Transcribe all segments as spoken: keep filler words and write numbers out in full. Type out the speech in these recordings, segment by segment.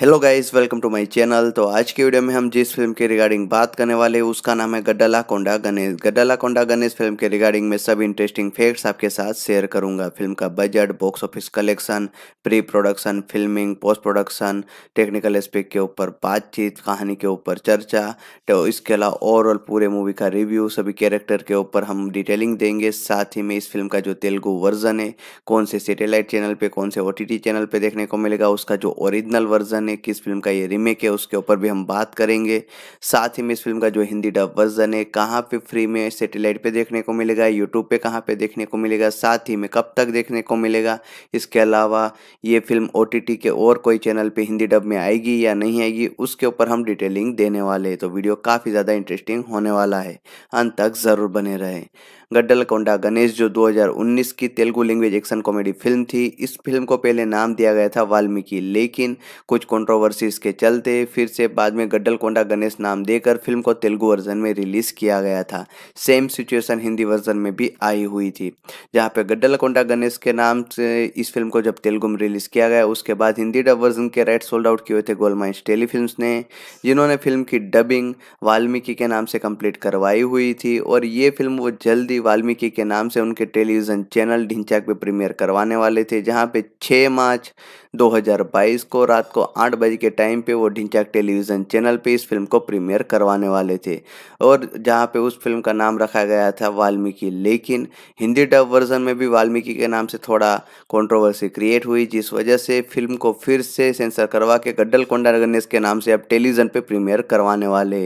Hello guys, welcome to my channel. तो आज के वीडियो में हम जिस फिल्म के रिगार्डिंग बात करने वाले हैं उसका नाम है गड्ढलाकोंडा गणेश। गड्ढलाकोंडा गणेश फिल्म के रिगार्डिंग में सब इंटरेस्टिंग फैक्ट्स आपके साथ शेयर करूंगा। फिल्म का budget, box office collection, pre production, filming, post production, technical aspect के ऊपर बातचीत, कहानी के ऊपर चर्चा, तो इसके अलावा ओवरऑल पूरे मूवी का रिव्यू, सभी कैरेक्टर के ऊपर हम डिटेलिंग देंगे। साथ ही में इस फिल्म का जो तेलुगु वर्जन है कौन से सेटेलाइट चैनल पर, कौन से ओ टी टी चैनल पर देखने को मिलेगा, उसका जो ओरिजिनल वर्जन, किस फिल्म का ये रीमेक है उसके ऊपर भी हम बात करेंगे। साथ ही में इस फिल्म का जो हिंदी डब वर्जन है कहाँ पे फ्री में सैटेलाइट पे देखने को मिलेगा, यूट्यूब पे कहाँ पे देखने को मिलेगा, साथ ही में कब तक देखने को मिलेगा। इसके अलावा ये फिल्म ओटीटी के और कोई चैनल पे हिंदी डब में आएगी या नहीं आएगी उसके ऊपर हम डिटेलिंग देने वाले हैं। तो वीडियो काफ़ी ज़्यादा इंटरेस्टिंग होने वाला है, अंत तक ज़रूर बने रहें। गड्ढलकोंडा गणेश जो दो हज़ार उन्नीस की Telugu language action comedy film थी। इस फिल्म को पहले नाम दिया गया था वाल्मीकि, लेकिन कुछ कंट्रोवर्सीज के चलते फिर से बाद में गड्ढलकोंडा गणेश नाम देकर फिल्म को तेलुगु वर्जन में रिलीज किया गया था। सेम सिचुएशन हिंदी वर्जन में भी आई हुई थी, जहां पे गड्ढलकोंडा गणेश के नाम से इस फिल्म को जब तेलुगु में रिलीज किया गया उसके बाद हिंदी डब वर्जन के राइट सोल्ड आउट किए थे गोलमाइंस टेलीफिल्म्स ने, जिन्होंने फिल्म की डबिंग वाल्मीकि के नाम से कंप्लीट करवाई हुई थी। और ये फिल्म वो जल्दी वाल्मीकि के नाम से उनके टेलीविजन चैनल ढिंचाक पे प्रीमियर करवाने वाले थे, जहां पे छह मार्च दो हज़ार बाईस को रात को आठ बजे के टाइम पे वो ढिंचाक टेलीविजन चैनल पे इस फिल्म को प्रीमियर करवाने वाले थे। और जहां पे उस फिल्म का नाम रखा गया था वाल्मीकि, लेकिन हिंदी डब वर्जन में भी वाल्मीकि के नाम से थोड़ा कंट्रोवर्सी क्रिएट हुई, जिस वजह से फिल्म को फिर से सेंसर करवा के गड्ढलकोंडा गणेश के नाम से अब टेलीविजन पे प्रीमियर करवाने वाले,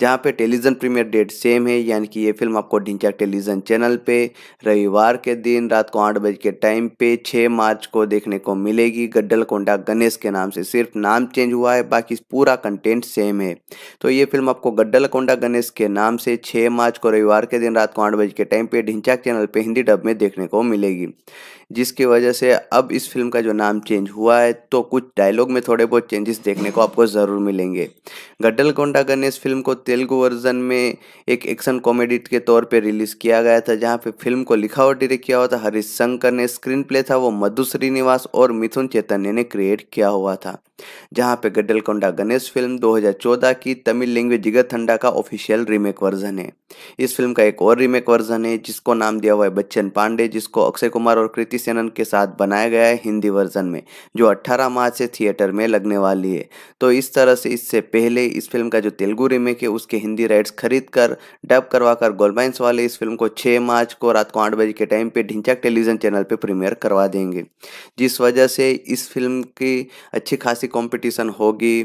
जहां पे टेलीविजन प्रीमियर डेट सेम है, यानी कि ये फिल्म आपको ढिंचाक टेलीविजन चैनल पे रविवार के दिन रात को आठ बजे के टाइम पे छह मार्च को देखने को मिलेगी। गड्ढलकोंडा गणेश के नाम से सिर्फ नाम चेंज हुआ है, बाकी पूरा कंटेंट सेम है। तो ये फिल्म आपको गड्ढलकोंडा गणेश के नाम से छह मार्च को रविवार के दिन रात को आठ बजे के टाइम पे ढिंचाक चैनल पे हिंदी डब में देखने को मिलेगी। जिसकी वजह से अब इस फिल्म का जो नाम चेंज हुआ है, तो कुछ डायलॉग में थोड़े बहुत चेंजेस देखने को आपको ज़रूर मिलेंगे। गड्डलकोंडा गन इस फिल्म को तेलुगु वर्जन में एक एक्शन कॉमेडी के तौर पे रिलीज़ किया गया था, जहाँ पे फिल्म को लिखा और डायरेक्ट किया हुआ था हरीश शंकर ने। स्क्रीन प्ले था वो मधु श्रीनिवास और मिथुन चैतन्य ने क्रिएट किया हुआ था, जहाँ पे गड्डलकोंडा गणेश फिल्म दो हज़ार चौदह की तमिल लैंग्वेज जिगरथंडा का ऑफिशियल रीमेक वर्जन है। इस फिल्म का एक और रीमेक वर्जन है जिसको नाम दिया हुआ है बच्चन पांडे, जिसको अक्षय कुमार और कृति सेनन के साथ बनाया गया है हिंदी वर्जन में, जो अठारह मार्च से थिएटर में लगने वाली है। तो इस तरह से इससे पहले इस फिल्म का जो तेलुगु रीमेक है उसके हिंदी राइट्स खरीद कर डब करवाकर गोलमाइंस वाले इस फिल्म को छः मार्च को रात को आठ बजे के टाइम पर ढिंचैक टेलीविजन चैनल पर प्रीमियर करवा देंगे, जिस वजह से इस फिल्म की अच्छी खासी कंपटीशन होगी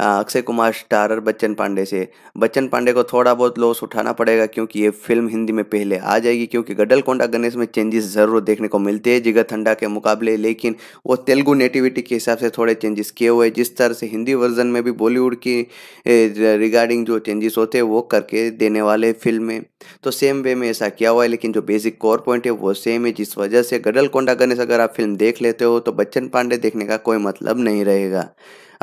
अक्षय कुमार स्टारर बच्चन पांडे से। बच्चन पांडे को थोड़ा बहुत लॉस उठाना पड़ेगा क्योंकि ये फिल्म हिंदी में पहले आ जाएगी, क्योंकि गड्डलकोंडा गणेश में चेंजेस ज़रूर देखने को मिलते हैं जिगरथंडा के मुकाबले, लेकिन वो तेलुगु नेटिविटी के हिसाब से थोड़े चेंजेस किए हुए, जिस तरह से हिंदी वर्जन में भी बॉलीवुड की रिगार्डिंग जो चेंजेस होते हैं वो करके देने वाले फिल्म में। तो सेम वे में ऐसा किया हुआ है, लेकिन जो बेसिक कोर पॉइंट है वो सेम है, जिस वजह से गड्डलकोंडा गणेश अगर आप फिल्म देख लेते हो तो बच्चन पांडे देखने का कोई मतलब नहीं रहेगा।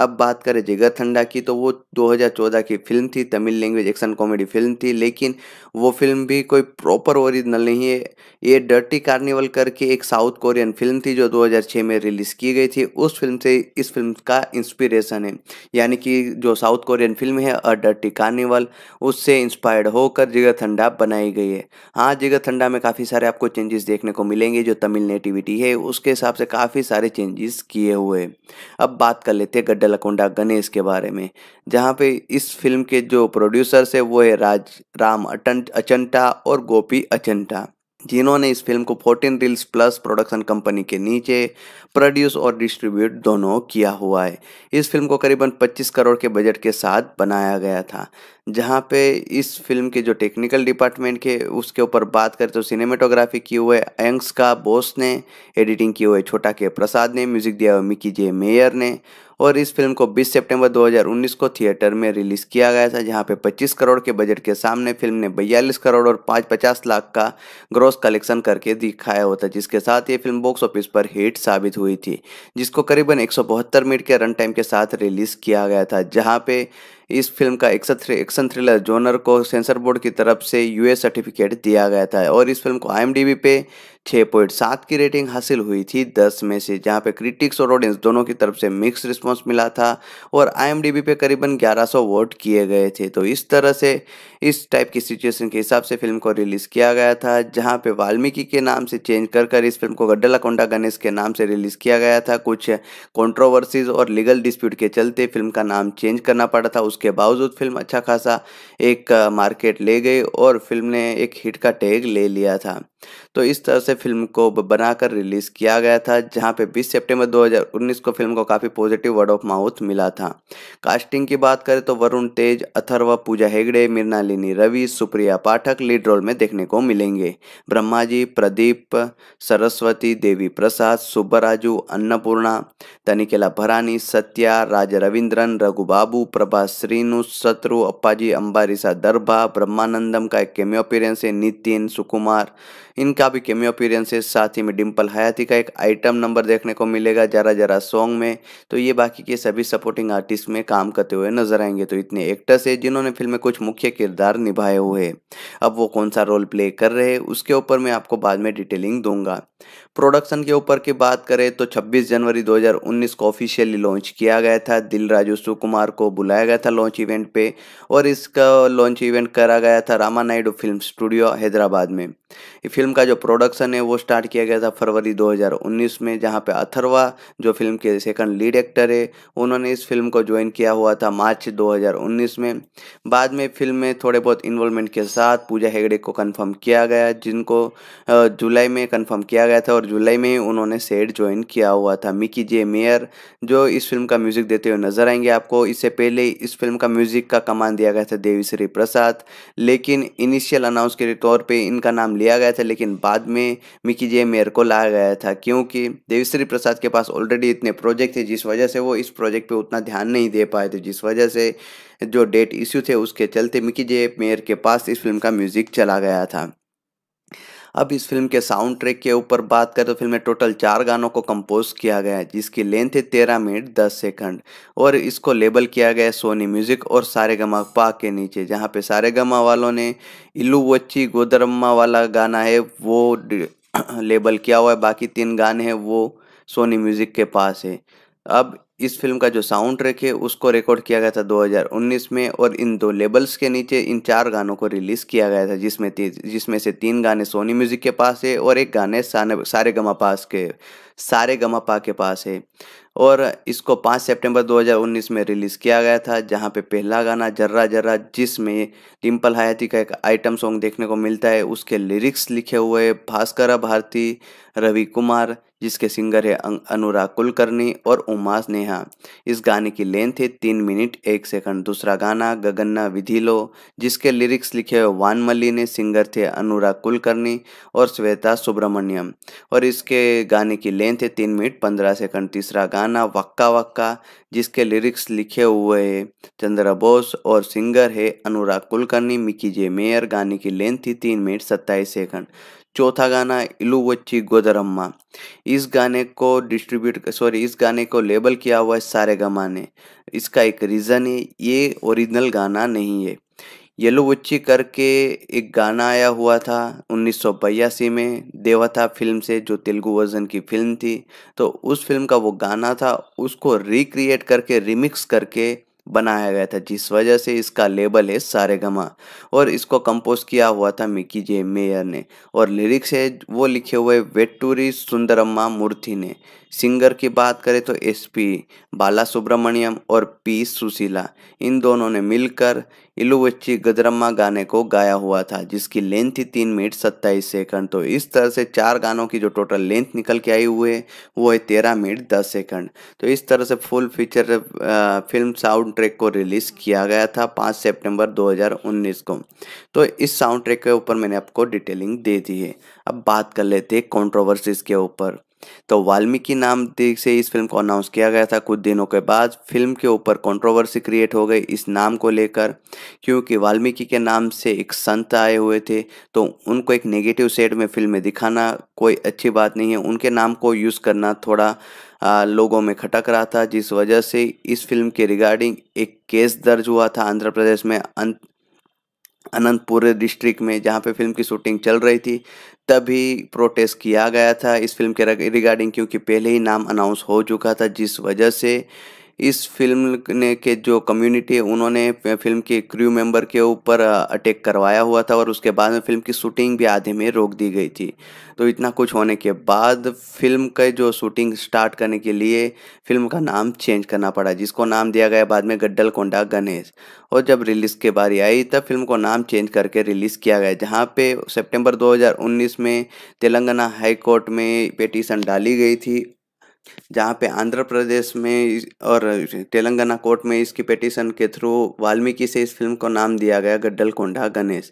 अब बात करें जिगरथंडा की, तो वो दो हज़ार चौदह की फिल्म थी, Tamil language action comedy film थी, लेकिन वो फिल्म भी कोई प्रॉपर ओरिजिनल नहीं है। ये डर्टी कार्निवल करके एक साउथ कोरियन फिल्म थी जो दो हज़ार छह में रिलीज़ की गई थी, उस फिल्म से इस फिल्म का इंस्पिरेशन है, यानी कि जो साउथ कोरियन फिल्म है अ डर्टी कार्निवल, उससे इंस्पायर्ड होकर जिगरथंडा बनाई गई है। हाँ, जिगरथंडा में काफ़ी सारे आपको चेंजेस देखने को मिलेंगे, जो तमिल नेटिविटी है उसके हिसाब से काफ़ी सारे चेंजेस किए हुए। अब बात कर लेते हैं गड्डलकोंडा गणेश के बारे में, जहाँ पे इस फिल्म के जो प्रोड्यूसर्स है वो है राज राम अचंटा और गोपी अचंटा, जिन्होंने इस फिल्म को fourteen reels plus production company के नीचे प्रोड्यूस और डिस्ट्रीब्यूट दोनों किया हुआ है। इस फिल्म को करीबन पच्चीस करोड़ के बजट के साथ बनाया गया था। जहाँ पे इस फिल्म के जो टेक्निकल डिपार्टमेंट के उसके ऊपर बात करें तो सिनेमेटोग्राफी की हुए अंक्स का बोस ने, एडिटिंग की हुए छोटा के प्रसाद ने, म्यूजिक दिया हुआ मिकी जे मेयर ने, और इस फिल्म को बीस सितंबर दो हज़ार उन्नीस को थिएटर में रिलीज़ किया गया था, जहां पे पच्चीस करोड़ के बजट के सामने फिल्म ने बयालीस करोड़ और पाँच सौ पचास लाख का ग्रॉस कलेक्शन करके दिखाया होता, जिसके साथ ये फिल्म बॉक्स ऑफिस पर हिट साबित हुई थी, जिसको करीबन एक सौ बहत्तर मिनट के रन टाइम के साथ रिलीज़ किया गया था। जहां पे इस फिल्म का एक्शन थ्रिलर जोनर को सेंसर बोर्ड की तरफ से यूए सर्टिफिकेट दिया गया था, और इस फिल्म को आईएमडीबी पे छः पॉइंट सात की रेटिंग हासिल हुई थी दस में से, जहाँ पे क्रिटिक्स और ऑडियंस दोनों की तरफ से मिक्स रिस्पांस मिला था, और आईएमडीबी पे करीबन ग्यारह सौ वोट किए गए थे। तो इस तरह से इस टाइप की सिचुएशन के हिसाब से फिल्म को रिलीज़ किया गया था, जहाँ पे वाल्मीकि के नाम से चेंज कर कर इस फिल्म को गड्डलकोंडा गणेश के नाम से रिलीज़ किया गया था। कुछ कॉन्ट्रोवर्सीज और लीगल डिस्प्यूट के चलते फिल्म का नाम चेंज करना पड़ा था, उसके बावजूद फिल्म अच्छा खासा एक मार्केट ले गई और फिल्म ने एक हिट का टैग ले लिया था। तो इस तरह से फिल्म को बनाकर रिलीज़ किया गया था, जहां पे बीस सितंबर दो हज़ार उन्नीस को फिल्म को काफ़ी पॉजिटिव वर्ड ऑफ माउथ मिला था। कास्टिंग की बात करें तो वरुण तेज, अथर्व, पूजा हेगड़े, मृणालिनी रवि, सुप्रिया पाठक लीड रोल में देखने को मिलेंगे। ब्रह्मा जी, प्रदीप सरस्वती, देवी प्रसाद, सुब्बराजू, अन्नपूर्णा, तनिकेला भरानी, सत्या, राज रविंद्रन, रघु बाबू, प्रभा श्रीनु, शत्रु, अप्पाजी अंबारिसा, दरभा, ब्रह्मानंदम का एक कैमियो अपीयरेंस है, नितिन सुकुमार इनका भी कैमियो अपीयरेंस है, साथ ही में डिम्पल हयाती का एक आइटम नंबर देखने को मिलेगा जरा जरा सॉन्ग में। तो ये बाकी के सभी सपोर्टिंग आर्टिस्ट में काम करते हुए नजर आएंगे। तो इतने एक्टर्स है जिन्होंने फिल्म में कुछ मुख्य किरदार निभाए हुए हैं। अब वो कौन सा रोल प्ले कर रहे हैं उसके ऊपर मैं आपको बाद में डिटेलिंग दूंगा। प्रोडक्शन के ऊपर की बात करें तो छब्बीस जनवरी दो हज़ार उन्नीस को ऑफिशियली लॉन्च किया गया था। दिलराजू सुकुमार को बुलाया गया था लॉन्च इवेंट पे, और इसका लॉन्च इवेंट करा गया था रामा नायडू फिल्म स्टूडियो हैदराबाद में। फिल्म का जो प्रोडक्शन है वो स्टार्ट किया गया था फरवरी दो हज़ार उन्नीस में, जहां पे अथर्वा जो फिल्म के सेकंड लीड एक्टर है उन्होंने इस फिल्म को ज्वाइन किया हुआ था मार्च दो हज़ार उन्नीस में। बाद में फिल्म में थोड़े बहुत इन्वॉल्वमेंट के साथ पूजा हेगड़े को कंफर्म किया गया, जिनको जुलाई में कंफर्म किया गया था और जुलाई में उन्होंने सेट ज्वाइन किया हुआ था। मिकी जे मेयर जो इस फिल्म का म्यूजिक देते हुए नजर आएंगे आपको, इससे पहले इस फिल्म का म्यूजिक का कमान दिया गया था देवी श्री प्रसाद, लेकिन इनिशियल अनाउंस के तौर पर इनका नाम लिया गया था, लेकिन बाद में मिकी जे मेयर को लाया गया था क्योंकि देवीश्री प्रसाद के पास ऑलरेडी इतने प्रोजेक्ट थे, जिस वजह से वो इस प्रोजेक्ट पे उतना ध्यान नहीं दे पाए थे, जिस वजह से जो डेट इश्यू थे उसके चलते मिकी जे मेयर के पास इस फिल्म का म्यूजिक चला गया था। अब इस फिल्म के साउंड ट्रैक के ऊपर बात करें तो फिल्म में टोटल चार गानों को कंपोज किया गया है, जिसकी लेंथ है तेरह मिनट दस सेकंड और इसको लेबल किया गया है सोनी म्यूजिक और सारेगामा पा के नीचे, जहाँ पे सारेगामा वालों ने इल्लू वच्ची गोदरम्मा वाला गाना है वो लेबल किया हुआ है, बाकी तीन गाने हैं वो सोनी म्यूजिक के पास है। अब इस फिल्म का जो साउंड ट्रैक है उसको रिकॉर्ड किया गया था दो हज़ार उन्नीस में और इन दो लेबल्स के नीचे इन चार गानों को रिलीज़ किया गया था, जिसमें जिसमें से तीन गाने सोनी म्यूजिक के पास है और एक गाने सारेगामा पास के सारेगामा पा के पास है। और इसको पाँच सितंबर दो हज़ार उन्नीस में रिलीज़ किया गया था, जहाँ पे पहला गाना जर्रा जर्रा जिसमें डिम्पल हयाती का एक आइटम सॉन्ग देखने को मिलता है, उसके लिरिक्स लिखे हुए भास्करा भारती, रवि कुमार जिसके सिंगर है अनुराग कुलकर्णी और उमा स्नेहा। इस गाने की लेंथ है तीन मिनट एक सेकंड। दूसरा गाना गगन्ना विधि लो जिसके लिरिक्स लिखे हुए वानमली ने, सिंगर थे अनुराग कुलकर्णी और श्वेता सुब्रमण्यम और इसके गाने की लेंथ है तीन मिनट पंद्रह सेकंड। तीसरा गाना वक्का वक्का जिसके लिरिक्स लिखे हुए है चंद्रा बोस और सिंगर है अनुराग कुलकर्णी, मिकी जे मेयर, गाने की लेंथ थी तीन मिनट सत्ताईस सेकंड। चौथा गाना इलुवच्ची गोदरम्मा, इस गाने को डिस्ट्रीब्यूट सॉरी इस गाने को लेबल किया हुआ है सारेगामा ने, इसका एक रीज़न है ये ओरिजिनल गाना नहीं है। येलुवच्ची करके एक गाना आया हुआ था उन्नीस सौ बयासी में देवता फिल्म से, जो तेलुगु वर्जन की फिल्म थी, तो उस फिल्म का वो गाना था, उसको रिक्रिएट करके रिमिक्स करके बनाया गया था, जिस वजह से इसका लेबल है सारेगामा और इसको कंपोज किया हुआ था मिकी जे मेयर ने और लिरिक्स है वो लिखे हुए वेट्टूरी सुंदरम्मा मूर्ति ने। सिंगर की बात करें तो एसपी बाला सुब्रमण्यम और पी सुशीला, इन दोनों ने मिलकर इलुवच्ची गोदरम्मा गाने को गाया हुआ था, जिसकी लेंथ थी तीन मिनट सत्ताईस सेकंड। तो इस तरह से चार गानों की जो टोटल लेंथ निकल के आई हुई है वो है तेरह मिनट दस सेकंड। तो इस तरह से full feature film sound track को रिलीज़ किया गया था पाँच सितंबर दो हज़ार उन्नीस को। तो इस साउंड ट्रैक के ऊपर मैंने आपको डिटेलिंग दे दी है। अब बात कर लेते हैं कॉन्ट्रोवर्सीज के ऊपर। तो वाल्मीकि नाम से इस फिल्म को अनाउंस किया गया था, कुछ दिनों के बाद फिल्म के ऊपर कंट्रोवर्सी क्रिएट हो गई इस नाम को लेकर, क्योंकि वाल्मीकि के नाम से एक संत आए हुए थे, तो उनको एक नेगेटिव शेड में फिल्म में दिखाना कोई अच्छी बात नहीं है, उनके नाम को यूज़ करना थोड़ा आ, लोगों में खटक रहा था, जिस वजह से इस फिल्म के रिगार्डिंग एक केस दर्ज हुआ था आंध्र प्रदेश में अंत अनंतपुर डिस्ट्रिक्ट में, जहाँ पे फिल्म की शूटिंग चल रही थी, तभी प्रोटेस्ट किया गया था इस फिल्म के रिगार्डिंग, क्योंकि पहले ही नाम अनाउंस हो चुका था, जिस वजह से इस फिल्म ने के जो कम्युनिटी है उन्होंने फिल्म के क्रू मेंबर के ऊपर अटैक करवाया हुआ था और उसके बाद में फिल्म की शूटिंग भी आधे में रोक दी गई थी। तो इतना कुछ होने के बाद फिल्म के जो शूटिंग स्टार्ट करने के लिए फिल्म का नाम चेंज करना पड़ा, जिसको नाम दिया गया बाद में गड्ढलकोंडा गणेश। और जब रिलीज़ के बारी आई तब फिल्म को नाम चेंज करके रिलीज़ किया गया, जहाँ पे सितंबर दो हज़ार उन्नीस में तेलंगाना हाई कोर्ट में पिटीशन डाली गई थी, जहाँ पे आंध्र प्रदेश में और तेलंगाना कोर्ट में इसकी पिटीशन के थ्रू वाल्मीकि से इस फिल्म को नाम दिया गया गड्ढलकोंडा गणेश,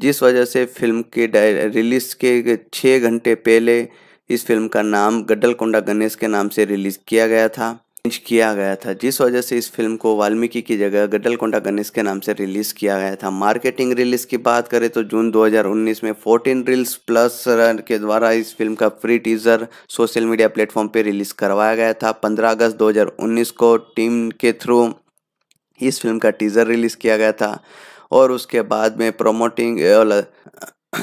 जिस वजह से फिल्म के रिलीज़ के छः घंटे पहले इस फिल्म का नाम गड्ढलकोंडा गणेश के नाम से रिलीज़ किया गया था किया गया था जिस वजह से इस फिल्म को वाल्मीकि की जगह गड्ढलकोंडा गणेश के नाम से रिलीज़ किया गया था। मार्केटिंग रिलीज़ की बात करें तो जून दो हज़ार उन्नीस में फोर्टीन रील्स प्लस के द्वारा इस फिल्म का free teaser social media platform पे रिलीज़ करवाया गया था। पंद्रह अगस्त दो हज़ार उन्नीस को टीम के थ्रू इस फिल्म का टीजर रिलीज़ किया गया था और उसके बाद में प्रोमोटिंग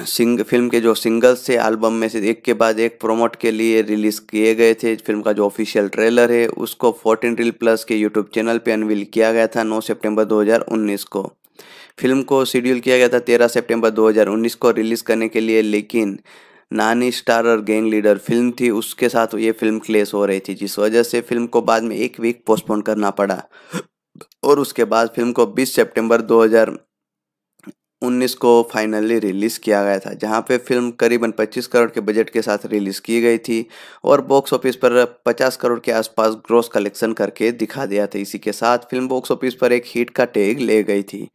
सिंग फिल्म के जो सिंगल्स थे एल्बम में से एक के बाद एक प्रोमोट के लिए रिलीज़ किए गए थे। फिल्म का जो ऑफिशियल ट्रेलर है उसको फोर्टीन रील प्लस के यूट्यूब चैनल पे अनवील किया गया था नौ सितंबर दो हज़ार उन्नीस को। फिल्म को शेड्यूल किया गया था तेरह सितंबर दो हज़ार उन्नीस को रिलीज़ करने के लिए, लेकिन नानी स्टार और गैंग लीडर फिल्म थी उसके साथ ये फिल्म क्लेश हो रही थी, जिस वजह से फिल्म को बाद में एक वीक पोस्टपोन करना पड़ा और उसके बाद फिल्म को बीस सितंबर दो हज़ार उन्नीस को फाइनली रिलीज़ किया गया था, जहां पे फिल्म करीबन पच्चीस करोड़ के बजट के साथ रिलीज़ की गई थी और बॉक्स ऑफिस पर पचास करोड़ के आसपास ग्रॉस कलेक्शन करके दिखा दिया था। इसी के साथ फिल्म बॉक्स ऑफिस पर एक हिट का टैग ले गई थी।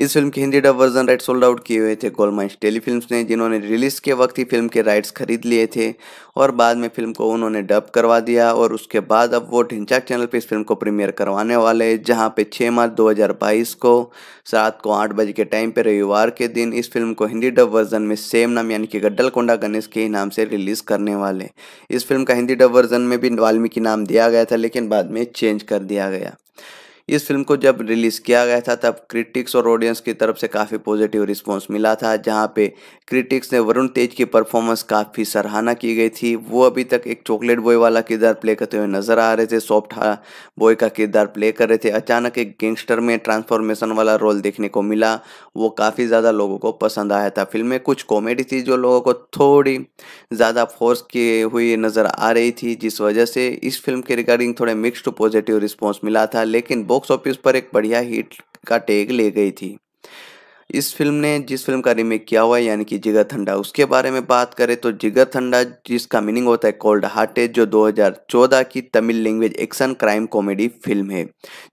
इस फिल्म के Hindi dub version right sold out किए हुए थे गोलमाइंस टेलीफिल्म्स ने, जिन्होंने रिलीज़ के वक्त ही फिल्म के राइट्स खरीद लिए थे और बाद में फिल्म को उन्होंने डब करवा दिया और उसके बाद अब वो ढिंचाक चैनल पर इस फिल्म को प्रीमियर करवाने वाले, जहाँ पे छः मार्च दो हज़ार बाईस को रात को आठ बजे के टाइम पर रविवार के दिन इस फिल्म को हिंदी डब वर्जन में सेम नाम यानी कि गड्ढलकोंडा गणेश के नाम से रिलीज करने वाले। इस फिल्म का हिंदी डब वर्जन में भी वाल्मीकि नाम दिया गया था, लेकिन बाद में चेंज कर दिया गया। इस फिल्म को जब रिलीज़ किया गया था तब क्रिटिक्स और ऑडियंस की तरफ से काफ़ी पॉजिटिव रिस्पांस मिला था, जहां पे क्रिटिक्स ने वरुण तेज की परफॉर्मेंस काफ़ी सराहना की गई थी। वो अभी तक एक चॉकलेट बॉय वाला किरदार प्ले करते हुए नजर आ रहे थे, सॉफ्ट बॉय का किरदार प्ले कर रहे थे, अचानक एक गैंगस्टर में ट्रांसफॉर्मेशन वाला रोल देखने को मिला। वो काफ़ी ज़्यादा लोगों को पसंद आया था। फिल्म में कुछ कॉमेडी थी जो लोगों को थोड़ी ज़्यादा फोर्स की हुई नज़र आ रही थी, जिस वजह से इस फिल्म के रिगार्डिंग थोड़े मिक्स्ड पॉजिटिव रिस्पॉन्स मिला था, लेकिन बॉक्स ऑफिस पर एक बढ़िया हिट का टैग ले गई थी। इस फिल्म ने जिस फिल्म का रीमेक किया हुआ है यानी कि जिगर ठंडा, उसके बारे में बात करें तो जिगर ठंडा, जिसका मीनिंग होता है कोल्ड हार्टेड, जो दो हज़ार चौदह की Tamil language action crime comedy film है,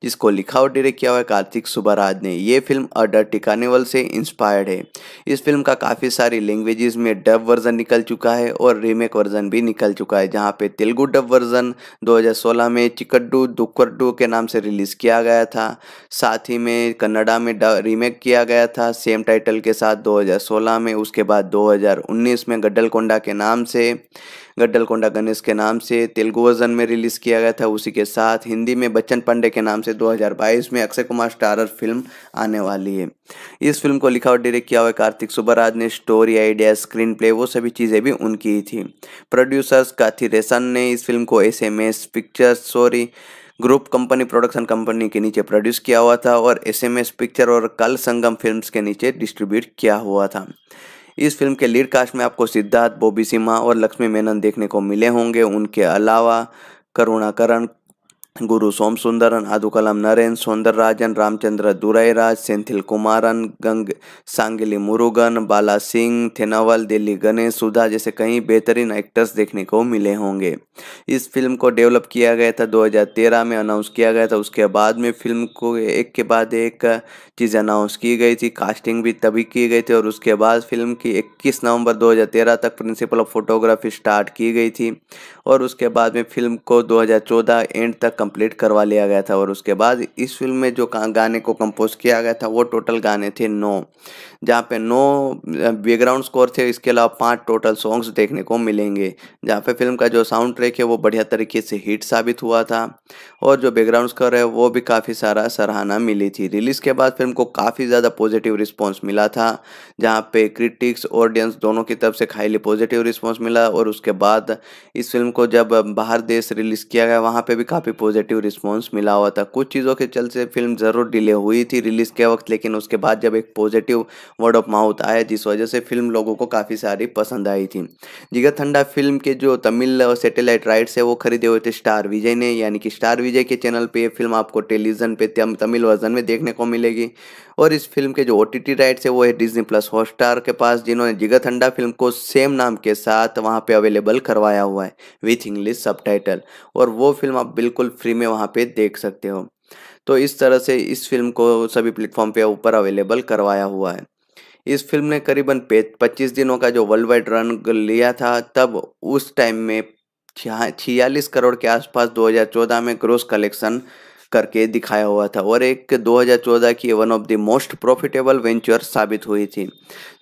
जिसको लिखा और डायरेक्ट किया हुआ है कार्तिक सुब्बराज ने। ये फिल्म अ डर्टी कार्निवल से इंस्पायर्ड है। इस फिल्म का काफ़ी सारी लैंग्वेज में डब वर्जन निकल चुका है और रीमेक वर्जन भी निकल चुका है, जहाँ पे तेलुगु डब वर्जन दो हज़ार सोलह में चिकड्डू दुक्कड्डू के नाम से रिलीज़ किया गया था। साथ ही में कन्नडा में रीमेक किया गया था सेम टाइटल के साथ दो हज़ार सोलह में। उसके बाद दो हज़ार उन्नीस में गड्ढलकोंडा के नाम से गड्ढलकोंडा गणेश के नाम से तेलुगु वर्जन में रिलीज़ किया गया था। उसी के साथ हिंदी में बच्चन पांडे के नाम से दो हज़ार बाईस में अक्षय कुमार स्टारर फिल्म आने वाली है। इस फिल्म को लिखा और डायरेक्ट किया हुआ कार्तिक सुब्बराज ने। स्टोरी आइडिया, स्क्रीन प्ले, वो सभी चीज़ें भी उनकी ही थी। प्रोड्यूसर्स काथिरेसन ने इस फिल्म को S M S pictures sorry group company production company के नीचे प्रोड्यूस किया हुआ था और एसएमएस पिक्चर और कल संगम फिल्म्स के नीचे डिस्ट्रीब्यूट किया हुआ था। इस फिल्म के लीड कास्ट में आपको सिद्धार्थ, बॉबी सिम्हा और लक्ष्मी मेनन देखने को मिले होंगे। उनके अलावा करुणाकरण, गुरु सोम सुंदरन, आदुकलाम नरेन, सौंदरराजन, रामचंद्र दुराईराज, सेंथिल कुमारन, गंग सांगिली मुरुगन, बाला सिंह, थेनावल, दिल्ली गणेश, सुधा जैसे कई बेहतरीन एक्टर्स देखने को मिले होंगे। इस फिल्म को डेवलप किया गया था दो हज़ार तेरह में अनाउंस किया गया था। उसके बाद में फिल्म को एक के बाद एक चीज़ अनाउंस की गई थी, कास्टिंग भी तभी की गई थी और उसके बाद फिल्म की इक्कीस नवंबर दो हज़ार तेरह तक प्रिंसिपल ऑफ फोटोग्राफी स्टार्ट की गई थी और उसके बाद में फिल्म को दो हज़ार चौदह एंड तक कंप्लीट करवा लिया गया था। और उसके बाद इस फिल्म में जो गाने को कंपोज किया गया था वो टोटल गाने थे नौ, जहाँ पे नौ बैकग्राउंड स्कोर थे। इसके अलावा पांच टोटल सॉन्ग्स देखने को मिलेंगे, जहाँ पे फिल्म का जो साउंड ट्रैक है वो बढ़िया तरीके से हिट साबित हुआ था और जो बैकग्राउंड स्कोर है वो भी काफ़ी सारा सराहना मिली थी। रिलीज़ के बाद फिल्म को काफ़ी ज़्यादा पॉजिटिव रिस्पॉन्स मिला था, जहाँ पे क्रिटिक्स ऑडियंस दोनों की तरफ से हाईली पॉजिटिव रिस्पॉन्स मिला और उसके बाद इस फिल्म को जब बाहर देश रिलीज़ किया गया वहाँ पर भी काफ़ी पॉजिटिव रिस्पांस मिला हुआ था। कुछ चीज़ों के चलते फिल्म ज़रूर डिले हुई थी रिलीज़ के वक्त, लेकिन उसके बाद जब एक पॉजिटिव वर्ड ऑफ माउथ आया जिस वजह से फिल्म लोगों को काफ़ी सारी पसंद आई थी। जिगर ठंडा फिल्म के जो तमिल सैटेलाइट राइट्स है वो खरीदे हुए थे स्टार विजय ने, यानी कि स्टार विजय के चैनल पर फिल्म आपको टेलीविजन पर तमिल वर्जन में देखने को मिलेगी। और इस फिल्म के जो ओ टी टी राइट्स है वो है डिज्नी प्लस हॉटस्टार के पास, जिन्होंने जिगर ठंडा फिल्म को सेम नाम के साथ वहाँ पर अवेलेबल करवाया हुआ है विथ इंग्लिश सबटाइटल, और वो फिल्म आप बिल्कुल फ्री में वहाँ पे देख सकते हो। तो इस तरह से इस फिल्म को सभी प्लेटफॉर्म पे ऊपर अवेलेबल करवाया हुआ है। इस फिल्म ने करीबन पच्चीस दिनों का जो वर्ल्ड वाइड रन लिया था, तब उस टाइम में छियालीस करोड़ के आसपास दो हज़ार चौदह में ग्रॉस कलेक्शन करके दिखाया हुआ था और एक दो हज़ार चौदह की one of the most profitable venture साबित हुई थी,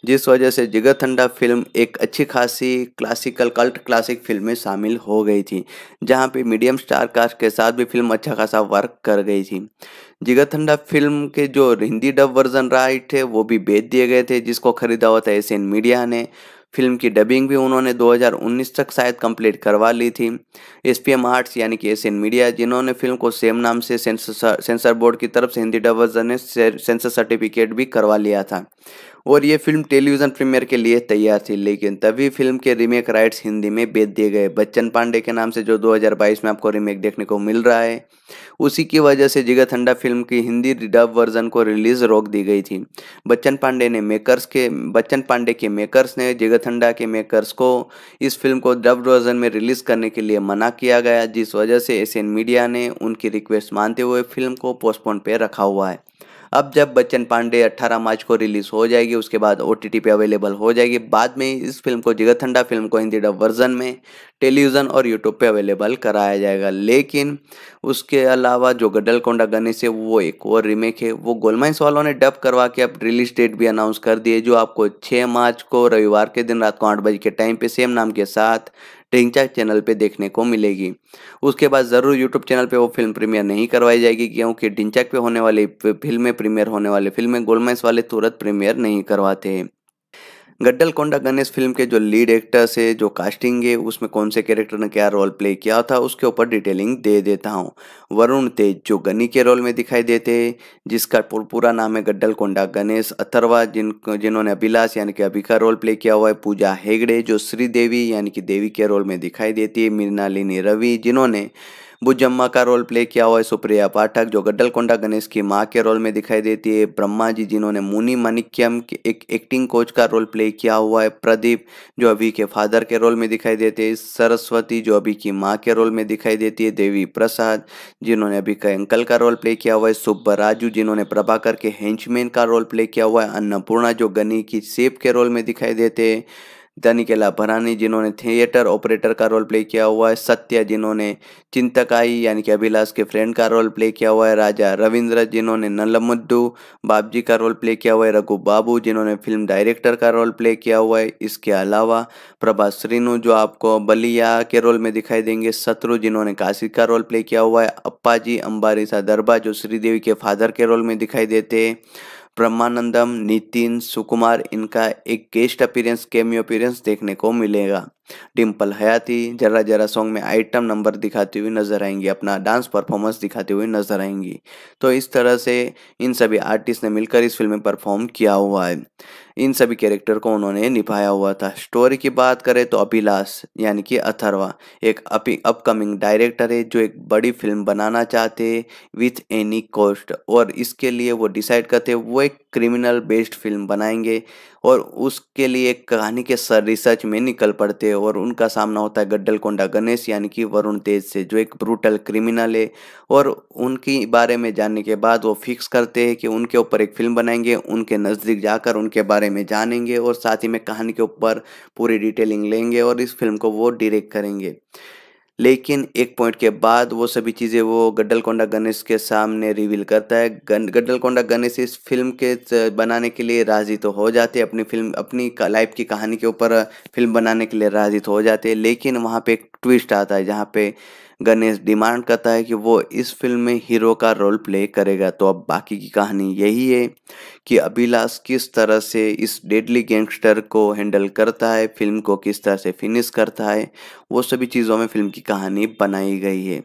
जिस वजह से जिगर ठंडा फिल्म एक अच्छी खासी क्लासिकल कल्ट क्लासिक फिल्म में शामिल हो गई थी, जहां पे मीडियम स्टार कास्ट के साथ भी फिल्म अच्छा खासा वर्क कर गई थी। जिगर ठंडा फिल्म के जो हिंदी डब वर्जन राइट है वो भी बेच दिए गए थे, जिसको खरीदा हुआ था एशियन मीडिया ने। फिल्म की डबिंग भी उन्होंने दो हज़ार उन्नीस तक शायद कंप्लीट करवा ली थी। एसपीएम आर्ट्स यानी कि एशियन मीडिया, जिन्होंने फिल्म को सेम नाम से सेंसर सेंसर बोर्ड की तरफ से हिंदी डब वर्जन ने सेंसर सर्टिफिकेट भी करवा लिया था और ये फिल्म टेलीविज़न प्रीमियर के लिए तैयार थी, लेकिन तभी फिल्म के रीमेक राइट्स हिंदी में बेच दिए गए। बच्चन पांडे के नाम से जो दो हज़ार बाईस में आपको रीमेक देखने को मिल रहा है, उसी की वजह से जिगर ठंडा फिल्म की हिंदी डब वर्जन को रिलीज़ रोक दी गई थी। बच्चन पांडे ने मेकर्स के बच्चन पांडे के मेकर्स ने जिगर ठंडा के मेकर्स को इस फिल्म को डब वर्जन में रिलीज़ करने के लिए मना किया गया, जिस वजह से एशियन मीडिया ने उनकी रिक्वेस्ट मानते हुए फिल्म को पोस्टपोन पे रखा हुआ है। अब जब बच्चन पांडे अठारह मार्च को रिलीज हो जाएगी, उसके बाद ओटीटी पे अवेलेबल हो जाएगी। बाद में इस फिल्म को जगत ठंडा फिल्म को हिंदी डब वर्जन में टेलीविजन और यूट्यूब पे अवेलेबल कराया जाएगा। लेकिन उसके अलावा जो गडलकोंडा गणेश है वो एक और रीमेक है, वो गोलमाइंस वालों ने डब करवा के अब रिलीज डेट भी अनाउंस कर दी है, जो आपको छः मार्च को रविवार के दिन रात को आठ बजे के टाइम पे सेम नाम के साथ ढिंगचा चैनल पे देखने को मिलेगी। उसके बाद ज़रूर यूट्यूब चैनल पे वो फिल्म प्रीमियर नहीं करवाई जाएगी, क्योंकि ढिंचैक पे होने वाली फिल्में प्रीमियर होने वाली फिल्में गोलमाइंस वाले तुरंत प्रीमियर नहीं करवाते हैं। गड्ढलकोंडा गणेश फिल्म के जो लीड एक्टर्स है, जो कास्टिंग है, उसमें कौन से कैरेक्टर ने क्या रोल प्ले किया था उसके ऊपर डिटेलिंग दे देता हूँ। वरुण तेज जो गनी के रोल में दिखाई देते हैं, जिसका पूरा नाम है गड्ढलकोंडा गणेश अथर्वा, जिन जिन्होंने अभिलाष यानी कि अभी का रोल प्ले किया हुआ है। पूजा हेगड़े जो श्रीदेवी यानी कि देवी के रोल में दिखाई देती है। मृणालिनी रवि जिन्होंने बुजम्मा का रोल प्ले किया हुआ है। सुप्रिया पाठक जो गड्ढलकोंडा गणेश की मां के रोल में दिखाई देती है। ब्रह्मा जी जिन्होंने मुनि माणिक्यम के एक एक्टिंग कोच का रोल प्ले किया हुआ है। प्रदीप जो अभी के फादर के रोल में दिखाई देते हैं। सरस्वती जो अभी की मां के रोल में दिखाई देती है। देवी प्रसाद जिन्होंने अभी के अंकल का रोल प्ले किया हुआ है। सुब्बा राजू जिन्होंने प्रभाकर के हेंचमैन का रोल प्ले किया हुआ है। अन्नपूर्णा जो गनी की सेफ के रोल में दिखाई देते हैं। दानिकेला भरानी जिन्होंने थिएटर ऑपरेटर का रोल प्ले किया हुआ है। सत्या जिन्होंने चिंतकाई यानी कि अभिलाष के फ्रेंड का रोल प्ले किया हुआ है। राजा रविंद्र जिन्होंने नलमुद्दू बाबजी का रोल प्ले किया हुआ है। रघु बाबू जिन्होंने फिल्म डायरेक्टर का रोल प्ले किया हुआ है। इसके अलावा प्रभा श्रीनु जो आपको बलिया के रोल में दिखाई देंगे। शत्रु जिन्होंने काशी का रोल प्ले किया हुआ है। अप्पा जी अंबारीसा दरबा जो श्रीदेवी के फादर के रोल में दिखाई देते हैं। ब्रह्मानंदम नितिन सुकुमार इनका एक गेस्ट अपीयरेंस कैमियो अपीयरेंस देखने को मिलेगा। डिम्पल हयाती जरा जरा सॉन्ग में आइटम नंबर दिखाती हुई नजर आएंगी, अपना डांस परफॉर्मेंस दिखाती हुई नजर आएंगी। तो इस तरह से इन सभी आर्टिस्ट ने मिलकर इस फिल्म में परफॉर्म किया हुआ है, इन सभी कैरेक्टर को उन्होंने निभाया हुआ था। स्टोरी की बात करें तो अभिलाष यानी कि अथर्वा एक अपकमिंग डायरेक्टर है जो एक बड़ी फिल्म बनाना चाहते हैं विथ एनी कॉस्ट, और इसके लिए वो डिसाइड करते वो एक क्रिमिनल बेस्ड फिल्म बनाएंगे और उसके लिए एक कहानी के सर रिसर्च में निकल पड़ते हैं। और उनका सामना होता है गड्ढलकोंडा गणेश यानी कि वरुण तेज से जो एक ब्रूटल क्रिमिनल है, और उनके बारे में जानने के बाद वो फिक्स करते हैं कि उनके ऊपर एक फिल्म बनाएंगे, उनके नज़दीक जाकर उनके बारे में जानेंगे और साथ ही में कहानी के ऊपर पूरी डिटेलिंग लेंगे और इस फिल्म को वो डायरेक्ट करेंगे। लेकिन एक पॉइंट के बाद वो सभी चीज़ें वो गड्ढलकोंडा गणेश के सामने रिवील करता है। गड्ढलकोंडा गणेश इस फिल्म के बनाने के लिए राजी तो हो जाते, अपनी फिल्म अपनी लाइफ की कहानी के ऊपर फिल्म बनाने के लिए राजी तो हो जाते, लेकिन वहाँ पे एक ट्विस्ट आता है जहाँ पे गणेश डिमांड करता है कि वो इस फिल्म में हीरो का रोल प्ले करेगा। तो अब बाकी की कहानी यही है कि अभिलाष किस तरह से इस डेडली गैंगस्टर को हैंडल करता है, फिल्म को किस तरह से फिनिश करता है, वो सभी चीज़ों में फिल्म की कहानी बनाई गई है।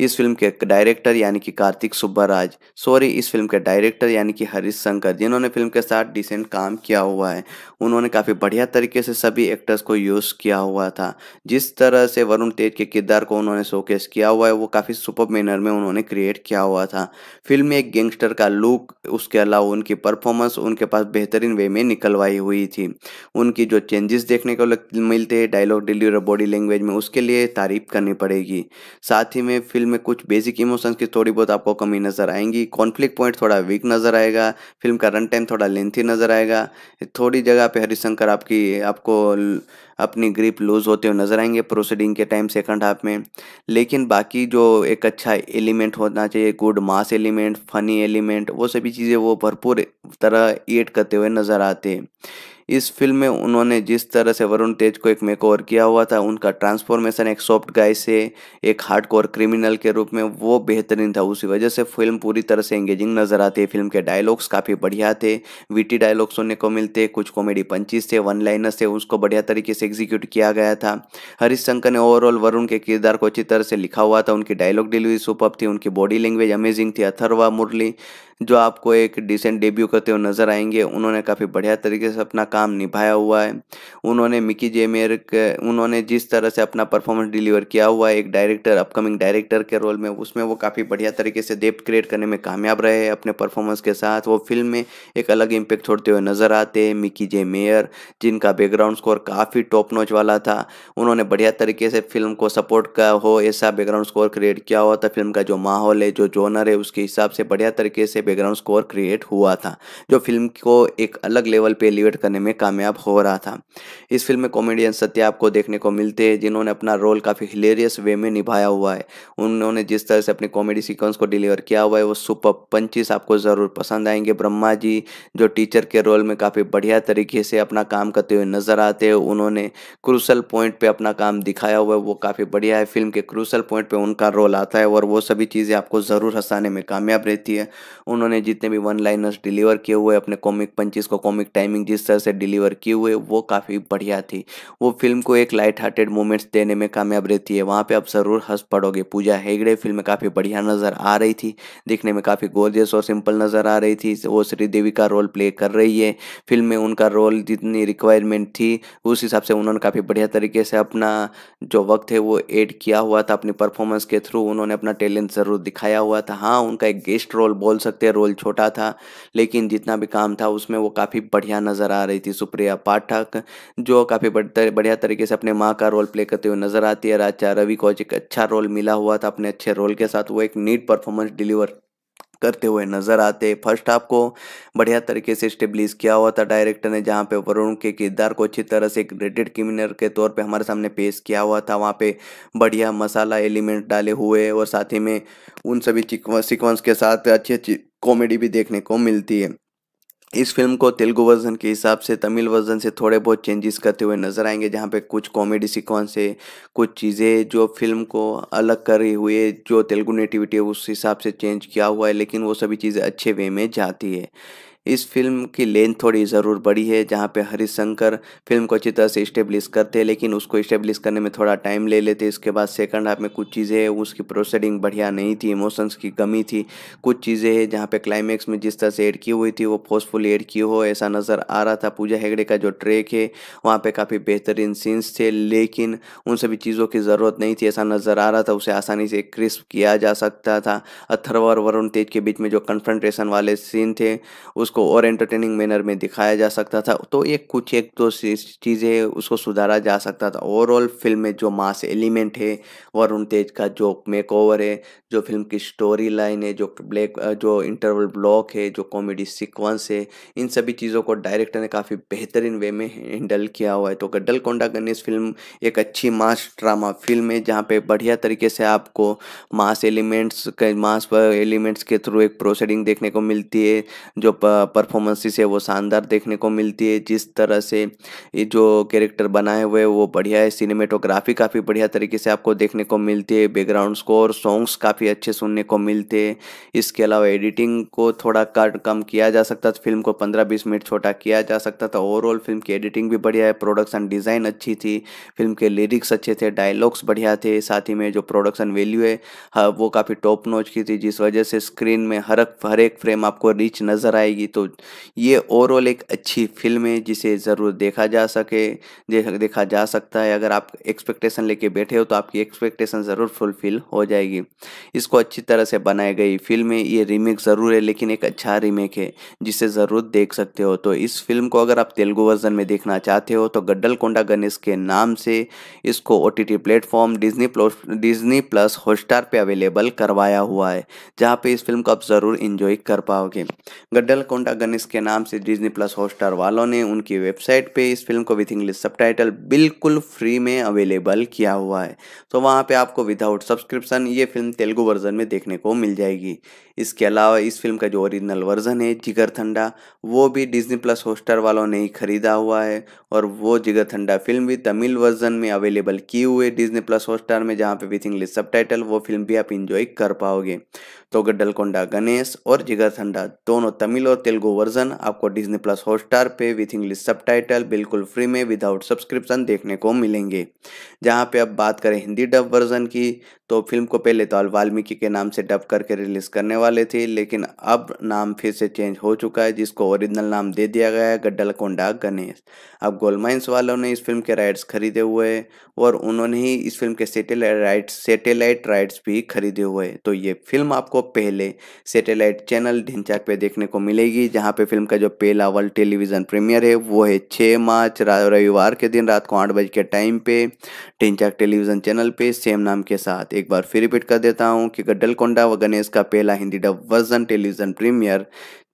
इस फिल्म के डायरेक्टर यानी कि कार्तिक सुब्बाराज सॉरी इस फिल्म के डायरेक्टर यानी कि हरीश शंकर जिन्होंने फिल्म के साथ डिसेंट काम किया हुआ है, उन्होंने काफ़ी बढ़िया तरीके से सभी एक्टर्स को यूज़ किया हुआ था। जिस तरह से वरुण तेज के किरदार को उन्होंने शोके किया हुआ है वो काफी सुपर मैनर में उन्होंने क्रिएट किया हुआ था। फिल्म में एक गैंगस्टर का लुक, उसके अलावा उनकी परफॉर्मेंस उनके पास बेहतरीन वे में निकलवाई हुई थी। उनकी जो चेंजेस देखने को मिलते हैं डायलॉग डिलीवरी बॉडी लैंग्वेज में, उसके लिए तारीफ करनी पड़ेगी। साथ ही में फिल्म में कुछ बेसिक इमोशंस की थोड़ी बहुत आपको कमी नजर आएंगी। कॉन्फ्लिक्ट पॉइंट थोड़ा वीक नजर आएगा। फिल्म का रन टाइम थोड़ा लेंथी नजर आएगा। थोड़ी जगह पे हरिशंकर आपकी आपको अपनी ग्रिप लूज होते हुए नजर आएंगे प्रोसीडिंग के टाइम सेकंड हाफ में। लेकिन बाकी जो एक अच्छा एलिमेंट होना चाहिए, good mass element, funny element, वो सभी चीज़ें वो भरपूर तरह क्रिएट करते हुए नज़र आते हैं। इस फिल्म में उन्होंने जिस तरह से वरुण तेज को एक मेकओवर किया हुआ था, उनका ट्रांसफॉर्मेशन एक सॉफ्ट गाय से एक हार्डकोर क्रिमिनल के रूप में, वो बेहतरीन था। उसी वजह से फिल्म पूरी तरह से एंगेजिंग नज़र आती है। फिल्म के डायलॉग्स काफ़ी बढ़िया थे, वीटी डायलॉग्स सुनने को मिलते, कुछ कॉमेडी पंचेस थे, वन लाइनर्स थे, उसको बढ़िया तरीके से एग्जीक्यूट किया गया था। हरीश शंकर ने ओवरऑल वरुण के किरदार को अच्छी तरह से लिखा हुआ था। उनकी डायलॉग डिलीवरी सुपर्ब थी, उनकी बॉडी लैंग्वेज अमेजिंग थी। अथर्वा मुरली जो आपको एक डिसेंट डेब्यू करते हुए नजर आएंगे, उन्होंने काफ़ी बढ़िया तरीके से अपना काम निभाया हुआ है। उन्होंने मिकी जे मेयर के उन्होंने जिस तरह से अपना परफॉर्मेंस डिलीवर किया हुआ है एक डायरेक्टर, अपकमिंग डायरेक्टर के रोल में, उसमें वो काफ़ी बढ़िया तरीके से डेप्थ क्रिएट करने में कामयाब रहे। अपने परफॉर्मेंस के साथ वो फिल्म में एक अलग इम्पैक्ट छोड़ते हुए नजर आते हैं। मिकी जे मेयर जिनका बैकग्राउंड स्कोर काफ़ी टॉप नॉच वाला था, उन्होंने बढ़िया तरीके से फिल्म को सपोर्ट का हो ऐसा बैकग्राउंड स्कोर क्रिएट किया हुआ था। फिल्म का जो माहौल है, जो जोनर है, उसके हिसाब से बढ़िया तरीके से बैकग्राउंड स्कोर क्रिएट हुआ था, जो फिल्म को एक अलग लेवल पे एलिवेट करने में कामयाब हो रहा था। इस फिल्म में कॉमेडियन सत्या आपको देखने को मिलते हैं, जिन्होंने अपना रोल काफ़ी हिलेरियस वे में निभाया हुआ है। उन्होंने जिस तरह से अपनी कॉमेडी सीक्वेंस को डिलीवर किया हुआ है वो सुपर पंचेस आपको ज़रूर पसंद आएंगे। ब्रह्मा जी जो टीचर के रोल में काफ़ी बढ़िया तरीके से अपना काम करते हुए नजर आते हैं, उन्होंने क्रूशल पॉइंट पे अपना काम दिखाया हुआ है, वो काफ़ी बढ़िया है। फिल्म के क्रूशल पॉइंट पे उनका रोल आता है और वो सभी चीज़ें आपको ज़रूर हंसाने में कामयाब रहती है। उन्होंने जितने भी वन लाइनर्स डिलीवर किए हुए, अपने कॉमिक पंचेस को कॉमिक टाइमिंग जिस तरह से डिलीवर किए हुए, वो काफ़ी बढ़िया थी। वो फिल्म को एक लाइट हार्टेड मोमेंट्स देने में कामयाब रहती है, वहाँ पर आप ज़रूर हंस पड़ोगे। पूजा हेगड़े फिल्म में काफ़ी बढ़िया नज़र आ रही थी, देखने में काफ़ी गोर्जियस और सिंपल नज़र आ रही थी। वो श्रीदेवी का रोल प्ले कर रही है। फिल्म में उनका रोल जितनी रिक्वायरमेंट थी उस हिसाब से उन्होंने काफ़ी बढ़िया तरीके से अपना जो वक्त है वो ऐड किया हुआ था। अपनी परफॉर्मेंस के थ्रू उन्होंने अपना टैलेंट ज़रूर दिखाया हुआ था। हाँ, उनका एक गेस्ट रोल बोल सकते हैं, रोल छोटा था, लेकिन जितना भी काम था उसमें वो काफ़ी बढ़िया नज़र आ रही थी। सुप्रिया पाठक जो काफ़ी बढ़िया तरीके से अपने माँ का रोल प्ले करते हुए नजर आती है। राजा रवि को एक अच्छा रोल मिला हुआ था, अपने अच्छे रोल के साथ वो एक नीट परफॉर्मेंस डिलीवर करते हुए नजर आते। फर्स्ट हाफ को बढ़िया तरीके से स्टेब्लिश किया हुआ था डायरेक्टर ने, जहाँ पे वरुण के किरदार को अच्छी तरह से एक रेटेड क्रिमिनल के तौर पे हमारे सामने पेश किया हुआ था। वहाँ पे बढ़िया मसाला एलिमेंट डाले हुए और साथ ही में उन सभी सीक्वेंस के साथ अच्छी अच्छी कॉमेडी भी देखने को मिलती है। इस फिल्म को तेलुगु वर्जन के हिसाब से तमिल वर्जन से थोड़े बहुत चेंजेस करते हुए नज़र आएंगे, जहाँ पे कुछ कॉमेडी सीक्वेंस है, कुछ चीज़ें जो फिल्म को अलग करी हुई है, जो तेलुगु नेटिविटी है उस हिसाब से चेंज किया हुआ है, लेकिन वो सभी चीज़ें अच्छे वे में जाती है। इस फिल्म की लेंथ थोड़ी ज़रूर बड़ी है, जहाँ पे हरीश शंकर फिल्म को अच्छी तरह से इस्टेब्लिश करते हैं, लेकिन उसको इस्टेब्लिश करने में थोड़ा टाइम ले लेते। इसके बाद सेकंड हाफ में कुछ चीज़ें, उसकी प्रोसीडिंग बढ़िया नहीं थी, इमोशंस की कमी थी, कुछ चीज़ें हैं जहाँ पे क्लाइमैक्स में जिस तरह से एड की हुई थी वो फोर्सफुल एड की हो ऐसा नज़र आ रहा था। पूजा हेगड़े का जो ट्रैक है वहाँ पर काफ़ी बेहतरीन सीन्स थे, लेकिन उन सभी चीज़ों की ज़रूरत नहीं थी ऐसा नज़र आ रहा था। उसे आसानी से क्रिस्प किया जा सकता था। अथर्व और वरुण तेज के बीच में जो कन्फ्रंटेशन वाले सीन थे को और एंटरटेनिंग मैनर में दिखाया जा सकता था, तो एक कुछ एक दो चीज़ें उसको सुधारा जा सकता था। ओवरऑल फिल्म में जो मास एलिमेंट है, वरुण तेज का जो मेकओवर है, जो फिल्म की स्टोरी लाइन है, जो ब्लैक जो इंटरवल ब्लॉक है, जो कॉमेडी सीक्वेंस है, इन सभी चीज़ों को डायरेक्टर ने काफ़ी बेहतरीन वे में हैंडल किया हुआ है। तो गड्ढलकोंडा गणेश फिल्म एक अच्छी मास ड्रामा फिल्म है, जहाँ पर बढ़िया तरीके से आपको मास एलिमेंट्स मास एलिमेंट्स के थ्रू एक प्रोसीडिंग देखने को मिलती है। जो परफॉर्मेंसेस है वो शानदार देखने को मिलती है। जिस तरह से ये जो कैरेक्टर बनाए हुए हैं वो बढ़िया है। सिनेमेटोग्राफी काफ़ी बढ़िया तरीके से आपको देखने को मिलती है। बैकग्राउंड स्कोर, सॉन्ग्स काफ़ी अच्छे सुनने को मिलते हैं। इसके अलावा एडिटिंग को थोड़ा कट कम किया जा सकता था, फिल्म को पंद्रह बीस मिनट छोटा किया जा सकता था। ओवरऑल फिल्म की एडिटिंग भी बढ़िया है, प्रोडक्शन डिज़ाइन अच्छी थी, फिल्म के लिरिक्स अच्छे थे, डायलॉग्स बढ़िया थे, साथ ही में जो प्रोडक्शन वैल्यू है वो काफ़ी टॉप नॉच की थी, जिस वजह से स्क्रीन में हर हर एक फ्रेम आपको रिच नज़र आएगी। तो ये ओवरऑल एक अच्छी फिल्म है जिसे ज़रूर देखा जा सके देखा जा सकता है। अगर आप एक्सपेक्टेशन लेके बैठे हो तो आपकी एक्सपेक्टेशन ज़रूर फुलफिल हो जाएगी। इसको अच्छी तरह से बनाई गई फिल्म है। ये रीमेक ज़रूर है, लेकिन एक अच्छा रीमेक है जिसे ज़रूर देख सकते हो। तो इस फिल्म को अगर आप तेलुगु वर्जन में देखना चाहते हो तो गड्ढलकोंडा गणेश के नाम से इसको O T T platform Disney plus Disney plus Hotstar पर अवेलेबल करवाया हुआ है, जहाँ पर इस फिल्म को आप ज़रूर इन्जॉय कर पाओगे। गड्ढलकोंडा गड्ढलकोंडा गणेश के नाम से डिज्नी प्लस हॉटस्टार वालों ने उनकी वेबसाइट पे इस फिल्म को विथ इंग्लिश सबटाइटल बिल्कुल फ्री में अवेलेबल किया हुआ है, तो वहाँ पे आपको विदाउट सब्सक्रिप्शन ये फिल्म तेलुगु वर्जन में देखने को मिल जाएगी। इसके अलावा इस फिल्म का जो ओरिजिनल वर्जन है जिगरथंडा, वो भी डिज्नी प्लस हॉटस्टार वालों ने ही खरीदा हुआ है, और वो जिगरथंडा फिल्म भी तमिल वर्जन में अवेलेबल की हुई डिज्नी प्लस हॉटस्टार में, जहाँ पे विथ इंग्लिश सबटाइटल वो फिल्म भी आप इंजॉय कर पाओगे। तो गड्ढलकोंडा गणेश और जिगरथंडा दोनों तमिल और तेलुगु वर्जन आपको डिज्नी प्लस हॉटस्टार पे विथ इंग्लिश सबटाइटल बिल्कुल फ्री में विदाउट सब्सक्रिप्शन देखने को मिलेंगे। जहाँ पे अब बात करें हिंदी डब वर्जन की, तो फिल्म को पहले तो वाल्मीकि के नाम से डब करके रिलीज करने वाले थे, लेकिन अब नाम फिर से चेंज हो चुका है, जिसको ओरिजिनल नाम दे दिया गया है गड्ढलकोंडा गणेश। अब गोलमाइंस वालों ने इस फिल्म के राइट्स खरीदे हुए हैं और उन्होंने ही इस फिल्म के सेटेलाइट राइट्स सेटेलाइट राइट्स भी खरीदे हुए हैं। तो ये फिल्म आपको पहले सेटेलाइट चैनल ढिंचाक पे देखने को मिलेगी, जहाँ पे फिल्म का जो पहला वर्ल्ड टेलीविजन प्रीमियर है वो है छः मार्च रविवार के दिन रात को आठ बजे के टाइम पे ढिंचाक टेलीविजन चैनल पे सेम नाम के साथ। एक बार फिर रिपीट कर देता हूँ कि गड्ढलकोंडा व गणेश का पहला Hindi dub version television premiere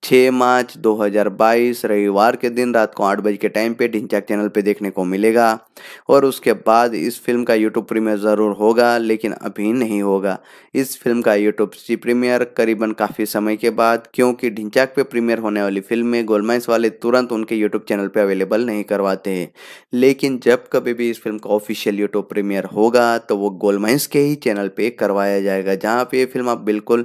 छः मार्च दो हज़ार बाईस रविवार के दिन रात को आठ बजे के टाइम पे ढिंचाक चैनल पे देखने को मिलेगा। और उसके बाद इस फिल्म का यूट्यूब प्रीमियर ज़रूर होगा, लेकिन अभी नहीं होगा। इस फिल्म का यूट्यूब प्रीमियर करीबन काफ़ी समय के बाद, क्योंकि ढिंचाक पे प्रीमियर होने वाली फिल्म में गोलमाइंस वाले तुरंत उनके यूट्यूब चैनल पर अवेलेबल नहीं करवाते हैं, लेकिन जब कभी भी इस फिल्म का ऑफिशियल यूट्यूब प्रीमियर होगा तो वो गोलमाइंस के ही चैनल पर करवाया जाएगा, जहाँ पर ये फिल्म आप बिल्कुल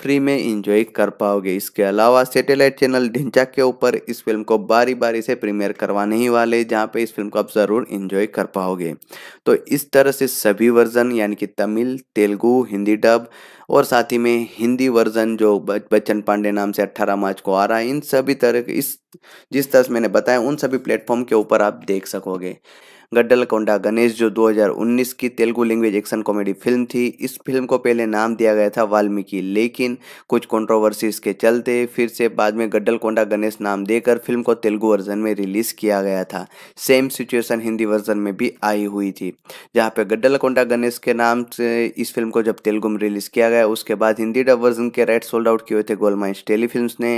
फ्री में एंजॉय कर पाओगे। इसके अलावा सैटेलाइट चैनल ढिंचाक के ऊपर इस फिल्म को बारी बारी से प्रीमियर करवाने ही वाले, जहाँ पे इस फिल्म को आप ज़रूर एंजॉय कर पाओगे। तो इस तरह से सभी वर्जन यानी कि तमिल, तेलुगू, हिंदी डब और साथ ही में हिंदी वर्जन जो बच्चन पांडे नाम से अट्ठारह मार्च को आ रहा है, इन सभी तरह के इस जिस तरह से मैंने बताया उन सभी प्लेटफॉर्म के ऊपर आप देख सकोगे। गड्ढलकोंडा गणेश जो दो हज़ार उन्नीस की Telugu language action comedy film थी, इस फिल्म को पहले नाम दिया गया था वाल्मीकि, लेकिन कुछ कंट्रोवर्सीज के चलते फिर से बाद में गड्ढलकोंडा गणेश नाम देकर फिल्म को तेलुगु वर्जन में रिलीज किया गया था। सेम सिचुएशन हिंदी वर्जन में भी आई हुई थी, जहाँ पे गड्ढलकोंडा गणेश के नाम से इस फिल्म को जब तेलुगु में रिलीज किया गया, उसके बाद हिंदी डब वर्जन के राइट सोल्ड आउट किए थे गोलमाइंस टेलीफिल्म्स ने,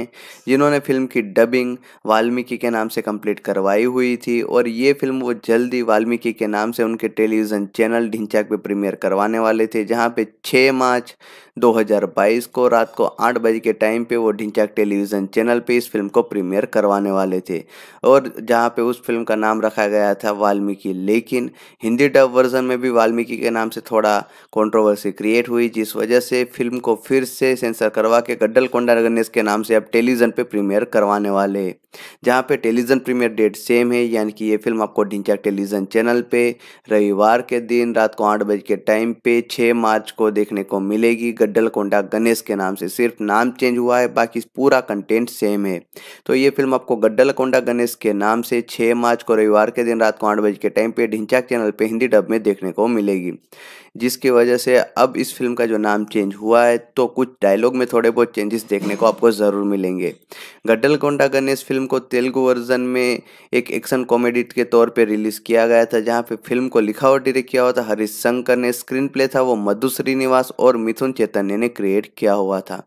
जिन्होंने फिल्म की डबिंग वाल्मीकि के नाम से कंप्लीट करवाई हुई थी। और ये फिल्म वो जल्दी वाल्मीकि के नाम से उनके टेलीविजन चैनल ढिंचाक पे प्रीमियर करवाने वाले थे, जहाँ पे छः मार्च दो हज़ार बाईस को रात को आठ बजे के टाइम पे वो ढिंचाक टेलीविज़न चैनल पे इस फिल्म को प्रीमियर करवाने वाले थे, और जहाँ पे उस फिल्म का नाम रखा गया था वाल्मीकि। लेकिन हिंदी डब वर्जन में भी वाल्मीकि के नाम से थोड़ा कंट्रोवर्सी क्रिएट हुई, जिस वजह से फिल्म को फिर से सेंसर करवा के गड्ढलकोंडा गणेश के नाम से अब टेलीविज़न पर प्रीमियर करवाने वाले, जहाँ पे टेलीविज़न प्रीमियर डेट सेम है, यानी कि ये फिल्म आपको ढिंचाक टेलीविज़न चैनल पे रविवार के दिन रात को आठ बजे के टाइम पे छः मार्च को देखने को मिलेगी गड्ढलकोंडा गणेश के नाम से। सिर्फ नाम चेंज हुआ है, बाकी पूरा कंटेंट सेम है। तो ये फिल्म आपको गड्ढलकोंडा गणेश के नाम से छः मार्च को रविवार के दिन रात को आठ बजे के टाइम पे ढिंचाक चैनल पे हिंदी डब में देखने को मिलेगी, जिसकी वजह से अब इस फिल्म का जो नाम चेंज हुआ है तो कुछ डायलॉग में थोड़े बहुत चेंजेस देखने को आपको ज़रूर मिलेंगे। गड्ढलकोंडा गणेश फिल्म को तेलुगु वर्जन में एक एक्शन कॉमेडी के तौर पे रिलीज़ किया गया था, जहां पे फिल्म को लिखा और डायरेक्ट किया हुआ था हरीश शंकर ने, स्क्रीन प्ले था वो मधु श्रीनिवास और मिथुन चैतन्य ने क्रिएट किया हुआ था,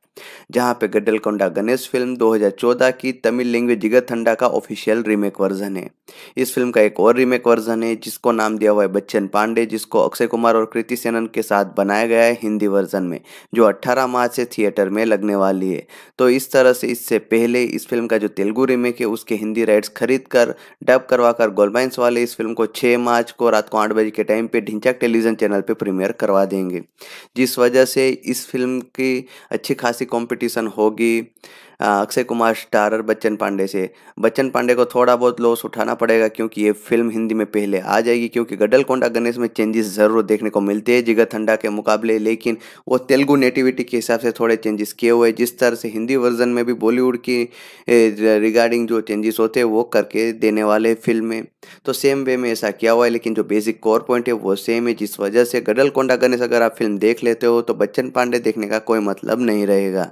जहां पे गड्ढलकोंडा गणेश फिल्म दो हज़ार चौदह की तमिल लैंग्वेज जिगरथंडा का ऑफिशियल रीमेक वर्जन है। इस फिल्म का एक और रीमेक वर्जन है जिसको नाम दिया हुआ है बच्चन पांडे, जिसको अक्षय कुमार और कृति सेनन के साथ बनाया गया है हिंदी वर्जन में, जो अट्ठारह मार्च से थिएटर में लगने वाली है। तो इस तरह से इससे पहले इस फिल्म का जो तेलुगु रीमेक है उसके हिंदी राइट्स खरीद कर डब करवाकर गोलमाइंस वाले इस फिल्म को छः मार्च को रात को आठ बजे के टाइम पे ढिंचाक टेलीविजन चैनल पे प्रीमियर करवा देंगे, जिस वजह से इस फिल्म की अच्छी खासी कंपटीशन होगी अक्षय कुमार स्टारर बच्चन पांडे से। बच्चन पांडे को थोड़ा बहुत लॉस उठाना पड़ेगा, क्योंकि ये फिल्म हिंदी में पहले आ जाएगी, क्योंकि गड्ढलकोंडा गणेश में चेंजेस ज़रूर देखने को मिलते हैं जिगरथंडा के मुकाबले, लेकिन वो तेलुगु नेटिविटी के हिसाब से थोड़े चेंजेस किए हुए, जिस तरह से हिंदी वर्जन में भी बॉलीवुड की रिगार्डिंग जो चेंजेस होते हैं वो करके देने वाले फिल्म में। तो सेम वे में ऐसा किया हुआ है, लेकिन जो बेसिक कोर पॉइंट है वो सेम है, जिस वजह से गड्ढलकोंडा गणेश अगर आप फिल्म देख लेते हो तो बच्चन पांडे देखने का कोई मतलब नहीं रहेगा।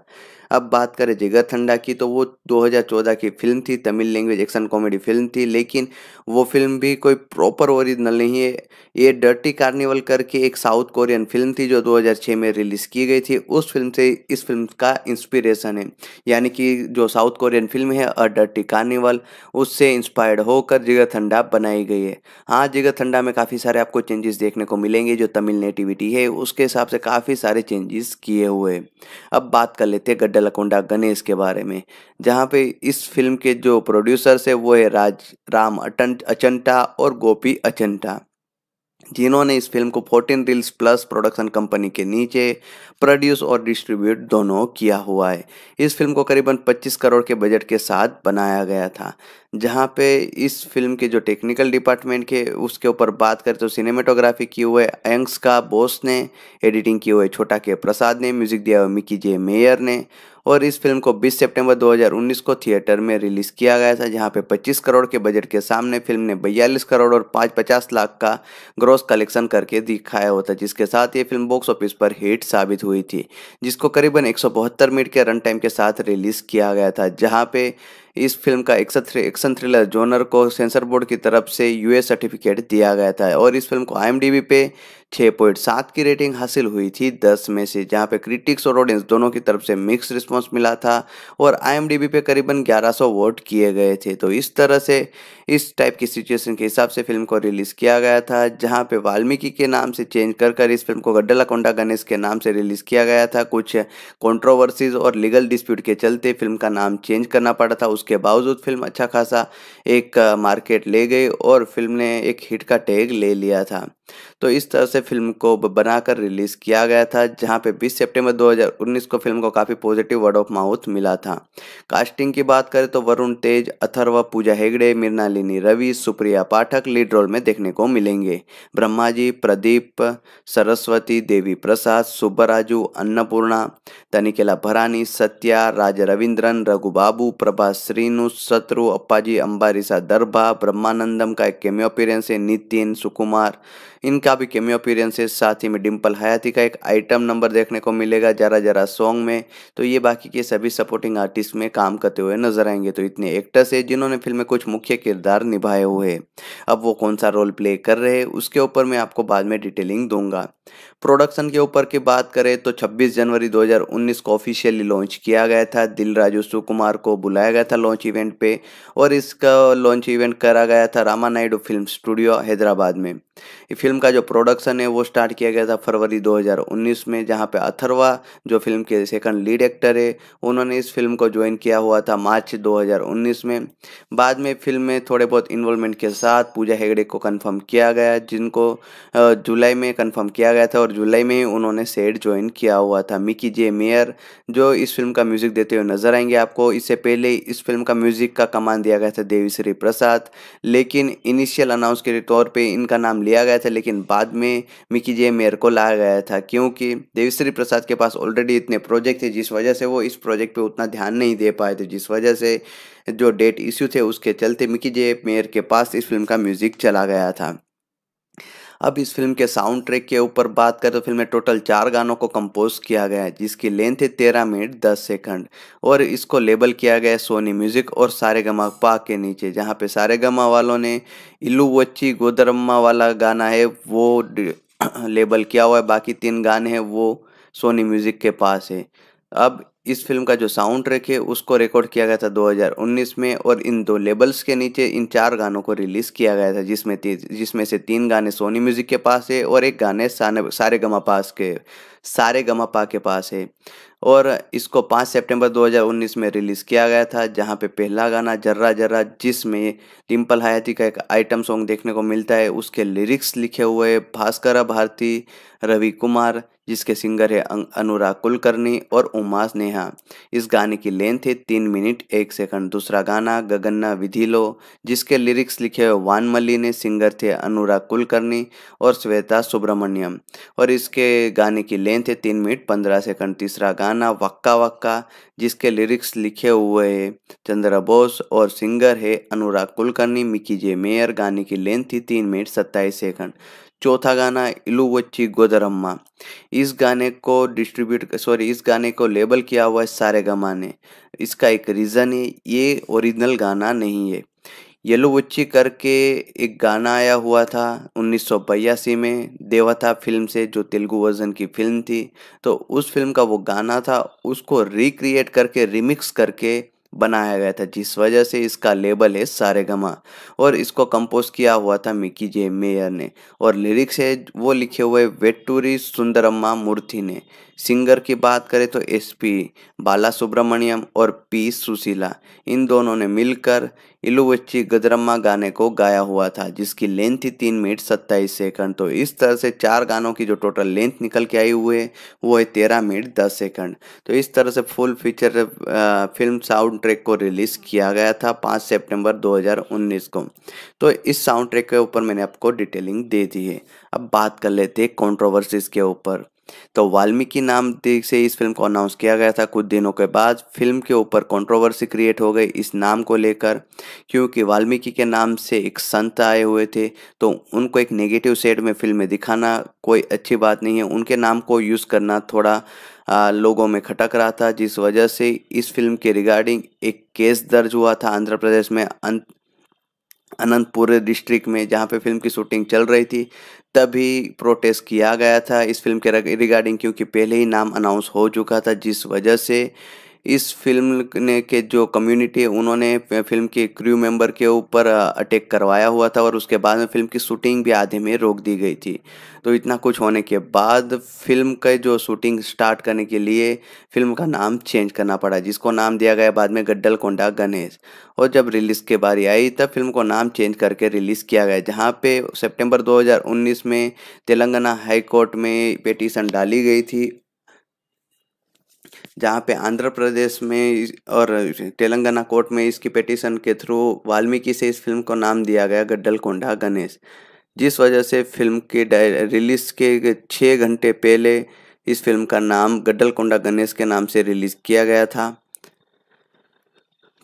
अब बात करें जिगरथंडा की, तो वो दो हज़ार चौदह की फिल्म थी, Tamil language action comedy film थी, लेकिन वो फिल्म भी कोई प्रॉपर ओरिजिनल नहीं है। ये डर्टी कार्निवल करके एक साउथ कोरियन फिल्म थी जो दो हज़ार छः में रिलीज़ की गई थी, उस फिल्म से इस फिल्म का इंस्पिरेशन है, यानी कि जो साउथ कोरियन फिल्म है अ डर्टी कार्निवल, उससे इंस्पायर्ड होकर जिगरथंडा बनाई गई है। हाँ, जिगरथंडा में काफ़ी सारे आपको चेंजेस देखने को मिलेंगे, जो तमिल नेटिविटी है उसके हिसाब से काफ़ी सारे चेंजेस किए हुए। अब बात कर लेते हैं गड्ढलकोंडा गणेश के बारे में, जहाँ पे इस फिल्म के जो प्रोड्यूसर्स है वो है राज राम अचंटा और गोपी अचंटा, जिन्होंने इस फिल्म को चौदह रील्स प्लस प्रोडक्शन कंपनी के नीचे प्रोड्यूस और डिस्ट्रीब्यूट दोनों किया हुआ है। इस फिल्म को करीबन पच्चीस करोड़ के बजट के साथ बनाया गया था। जहाँ पे इस फिल्म के जो टेक्निकल डिपार्टमेंट के उसके ऊपर बात करें तो सिनेमेटोग्राफी की हुए अंक्स का बोस ने, एडिटिंग की हुए छोटा के प्रसाद ने, म्यूजिक दिया हुआ मिकी जे मेयर ने। और इस फिल्म को बीस सितंबर दो हज़ार उन्नीस को थिएटर में रिलीज़ किया गया था, जहां पे पच्चीस करोड़ के बजट के सामने फिल्म ने बयालीस करोड़ और पचास लाख का ग्रॉस कलेक्शन करके दिखाया होता, जिसके साथ ये फिल्म बॉक्स ऑफिस पर हिट साबित हुई थी, जिसको करीबन एक सौ बहत्तर मिनट के रन टाइम के साथ रिलीज़ किया गया था। जहाँ पे इस फिल्म का एक्शन थ्रिलर जोनर को सेंसर बोर्ड की तरफ से यूए सर्टिफिकेट दिया गया था और इस फिल्म को आईएमडीबी पे छह पॉइंट सात की रेटिंग हासिल हुई थी दस में से, जहां पे क्रिटिक्स और ऑडियंस दोनों की तरफ से मिक्स रिस्पांस मिला था और आईएमडीबी पे करीबन ग्यारह सौ वोट किए गए थे। तो इस तरह से इस टाइप की सिचुएशन के हिसाब से फिल्म को रिलीज़ किया गया था, जहाँ पे वाल्मीकि के नाम से चेंज कर कर इस फिल्म को गड्ढलाकोंडा गणेश के नाम से रिलीज़ किया गया था। कुछ कॉन्ट्रोवर्सीज और लीगल डिस्प्यूट के चलते फिल्म का नाम चेंज करना पड़ा था, के बावजूद फिल्म अच्छा खासा एक मार्केट ले गई और फिल्म ने एक हिट का टैग ले लिया था। तो इस तरह से फिल्म को बनाकर रिलीज़ किया गया था, जहां पे बीस सितंबर दो हज़ार उन्नीस को फिल्म को काफ़ी पॉजिटिव वर्ड ऑफ माउथ मिला था। कास्टिंग की बात करें तो वरुण तेज, अथर्व, पूजा हेगड़े, मृणालिनी रवि, सुप्रिया पाठक लीड रोल में देखने को मिलेंगे। ब्रह्मा जी, प्रदीप सरस्वती, देवी प्रसाद, सुब्बराजू, अन्नपूर्णा, तनिकेला भरानी, सत्या, राज रविंद्रन, रघु बाबू, प्रभा श्रीनु, शत्रु, अप्पाजी अंबारिसा, दरभा, ब्रह्मानंदम का एक कैमियो अपीयरेंस है, नितिन सुकुमार इनका भी कैमियो अपीयरेंस है, साथ ही में डिम्पल हयाती का एक आइटम नंबर देखने को मिलेगा जरा जरा सॉन्ग में। तो ये बाकी के सभी सपोर्टिंग आर्टिस्ट में काम करते हुए नजर आएंगे। तो इतने एक्टर्स है जिन्होंने फिल्म में कुछ मुख्य किरदार निभाए हुए हैं। अब वो कौन सा रोल प्ले कर रहे हैं उसके ऊपर मैं आपको बाद में डिटेलिंग दूंगा। प्रोडक्शन के ऊपर की बात करें तो छब्बीस जनवरी दो हज़ार उन्नीस को ऑफिशियली लॉन्च किया गया था। दिलराजू सुकुमार को बुलाया गया था लॉन्च इवेंट पे और इसका लॉन्च इवेंट करा गया था रामा नायडू फिल्म स्टूडियो हैदराबाद में। फिल्म का जो प्रोडक्शन है वो स्टार्ट किया गया था फरवरी दो हज़ार उन्नीस में, जहां पे अथर्वा जो फिल्म के सेकंड लीड एक्टर है उन्होंने इस फिल्म को ज्वाइन किया हुआ था मार्च दो हज़ार उन्नीस में। बाद में फिल्म में थोड़े बहुत इन्वॉल्वमेंट के साथ पूजा हेगड़े को कंफर्म किया गया, जिनको जुलाई में कंफर्म किया गया था और जुलाई में ही उन्होंने सेट ज्वाइन किया हुआ था। मिकी जे मेयर जो इस फिल्म का म्यूजिक देते हुए नजर आएंगे आपको, इससे पहले इस फिल्म का म्यूजिक का कमान दिया गया था देवी श्री प्रसाद, लेकिन इनिशियल अनाउंस के तौर पे इनका नाम लिया गया था, लेकिन बाद में मिकी जे मेयर को लाया गया था क्योंकि देवीश्री प्रसाद के पास ऑलरेडी इतने प्रोजेक्ट थे, जिस वजह से वो इस प्रोजेक्ट पे उतना ध्यान नहीं दे पाए थे, जिस वजह से जो डेट इश्यू थे उसके चलते मिकी जे मेयर के पास इस फिल्म का म्यूजिक चला गया था। अब इस फिल्म के साउंड ट्रैक के ऊपर बात करें तो फिल्म में टोटल चार गानों को कंपोज किया गया है, जिसकी लेंथ है तेरह मिनट दस सेकंड और इसको लेबल किया गया है सोनी म्यूजिक और सारेगामा पा के नीचे, जहां पे सारेगामा वालों ने इल्लू वच्ची गोदरम्मा वाला गाना है वो लेबल किया हुआ है, बाकी तीन गाने हैं वो सोनी म्यूजिक के पास है। अब इस फिल्म का जो साउंड ट्रैक है उसको रिकॉर्ड किया गया था दो हज़ार उन्नीस में और इन दो लेबल्स के नीचे इन चार गानों को रिलीज़ किया गया था, जिसमें जिसमें से तीन गाने सोनी म्यूजिक के पास है और एक गाने सारेगामा पास के सारेगामा के पास है। और इसको पाँच सितंबर दो हज़ार उन्नीस में रिलीज़ किया गया था, जहां पे पहला गाना जर्रा जर्रा, जिसमें डिम्पल हयाती का एक आइटम सॉन्ग देखने को मिलता है, उसके लिरिक्स लिखे हुए भास्कर भारती, रवि कुमार, जिसके सिंगर है अनुराग कुलकर्णी और उमा स्नेहा। इस गाने की लेंथ है तीन मिनट एक सेकंड। दूसरा गाना गगन्ना विधि लो, जिसके लिरिक्स लिखे हुए वानमली ने, सिंगर थे अनुराग कुलकर्णी और श्वेता सुब्रमण्यम और इसके गाने की लेंथ है तीन मिनट पंद्रह सेकंड। तीसरा गाना वक्का वक्का, जिसके लिरिक्स लिखे हुए चंद्र बोस और सिंगर है अनुराग कुलकर्णी, मिकी जे मेयर, गाने की लेंथ थी तीन मिनट सत्ताईस सेकंड। चौथा गाना इलुवच्ची गोदरम्मा, इस गाने को डिस्ट्रीब्यूट सॉरी इस गाने को लेबल किया हुआ है सारेगामा ने, इसका एक रीज़न है ये ओरिजिनल गाना नहीं है। येलुवच्ची करके एक गाना आया हुआ था उन्नीस सौ बयासी में देवता फिल्म से, जो तेलुगु वर्जन की फिल्म थी, तो उस फिल्म का वो गाना था, उसको रिक्रिएट करके रिमिक्स करके बनाया गया था, जिस वजह से इसका लेबल है सारेगामा और इसको कंपोज किया हुआ था मिकी जे मेयर ने और लिरिक्स है वो लिखे हुए वेट्टूरी सुंदरम्मा मूर्ति ने। सिंगर की बात करें तो एसपी बाला सुब्रमण्यम और पी सुशीला, इन दोनों ने मिलकर इलुवच्ची गदरम्मा गाने को गाया हुआ था, जिसकी लेंथ थी तीन मिनट सत्ताईस सेकंड। तो इस तरह से चार गानों की जो टोटल लेंथ निकल के आई हुई है वो है तेरह मिनट दस सेकंड। तो इस तरह से full feature film sound sound track को रिलीज़ किया गया था पाँच सितंबर दो हज़ार उन्नीस को। तो इस साउंड ट्रैक के ऊपर मैंने आपको डिटेलिंग दे दी है। अब बात कर लेते हैं कंट्रोवर्सीज के ऊपर। तो वाल्मीकि नाम से इस फिल्म को अनाउंस किया गया था। कुछ दिनों के बाद फिल्म के ऊपर कंट्रोवर्सी क्रिएट हो गई इस नाम को लेकर, क्योंकि वाल्मीकि के नाम से एक संत आए हुए थे, तो उनको एक नेगेटिव शेड में फिल्म में दिखाना कोई अच्छी बात नहीं है। उनके नाम को यूज़ करना थोड़ा आ, लोगों में खटक रहा था, जिस वजह से इस फिल्म के रिगार्डिंग एक केस दर्ज हुआ था आंध्र प्रदेश में अंत अनंतपुर डिस्ट्रिक्ट में, जहाँ पे फिल्म की शूटिंग चल रही थी। तभी प्रोटेस्ट किया गया था इस फिल्म के रिगार्डिंग, क्योंकि पहले ही नाम अनाउंस हो चुका था, जिस वजह से इस फिल्म ने के जो कम्युनिटी है उन्होंने फिल्म के क्रू मेंबर के ऊपर अटैक करवाया हुआ था, और उसके बाद में फिल्म की शूटिंग भी आधे में रोक दी गई थी। तो इतना कुछ होने के बाद फिल्म के जो शूटिंग स्टार्ट करने के लिए फिल्म का नाम चेंज करना पड़ा, जिसको नाम दिया गया बाद में गड्ढलकोंडा गणेश। और जब रिलीज़ के बारी आई तब फिल्म को नाम चेंज करके रिलीज़ किया गया, जहाँ पे सितंबर दो हज़ार उन्नीस में तेलंगाना हाई कोर्ट में पिटीशन डाली गई थी, जहाँ पे आंध्र प्रदेश में और तेलंगाना कोर्ट में इसकी पिटीशन के थ्रू वाल्मीकि से इस फिल्म को नाम दिया गया गड्ढलकोंडा गणेश, जिस वजह से फिल्म के रिलीज़ के छः घंटे पहले इस फिल्म का नाम गड्ढलकोंडा गणेश के नाम से रिलीज़ किया गया था,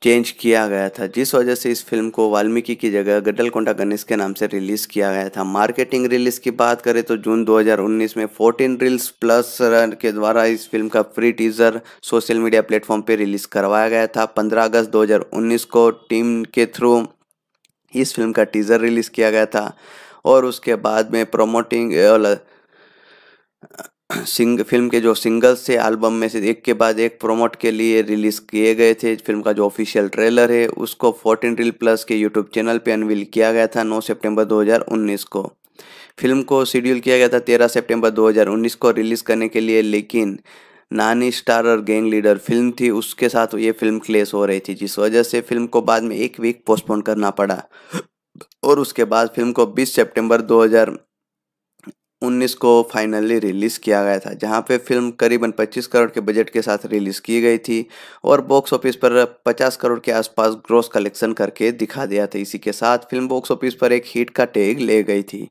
चेंज किया गया था, जिस वजह से इस फिल्म को वाल्मीकि की जगह गड्ढलकोंडा गणेश के नाम से रिलीज़ किया गया था। मार्केटिंग रिलीज़ की बात करें तो जून दो हज़ार उन्नीस में चौदह रील्स प्लस के द्वारा इस फिल्म का free teaser social media platform पर रिलीज़ करवाया गया था। पंद्रह अगस्त दो हज़ार उन्नीस को टीम के थ्रू इस फिल्म का टीज़र रिलीज़ किया गया था, और उसके बाद में प्रोमोटिंग सिंग फिल्म के जो सिंगल्स से एल्बम में से एक के बाद एक प्रोमोट के लिए रिलीज़ किए गए थे। फिल्म का जो ऑफिशियल ट्रेलर है उसको चौदह रील प्लस के यूट्यूब चैनल पे अनवील किया गया था नौ सितंबर दो हज़ार उन्नीस को। फिल्म को शेड्यूल किया गया था तेरह सितंबर दो हज़ार उन्नीस को रिलीज़ करने के लिए, लेकिन नानी स्टार और गैंग लीडर फिल्म थी उसके साथ ये फिल्म क्लेश हो रही थी, जिस वजह से फिल्म को बाद में एक वीक पोस्टपोन करना पड़ा, और उसके बाद फिल्म को बीस सेप्टेम्बर दो हज़ार उन्नीस को फाइनली रिलीज़ किया गया था, जहां पे फिल्म करीबन पच्चीस करोड़ के बजट के साथ रिलीज़ की गई थी और बॉक्स ऑफिस पर पचास करोड़ के आसपास ग्रॉस कलेक्शन करके दिखा दिया था। इसी के साथ फिल्म बॉक्स ऑफिस पर एक हिट का टैग ले गई थी।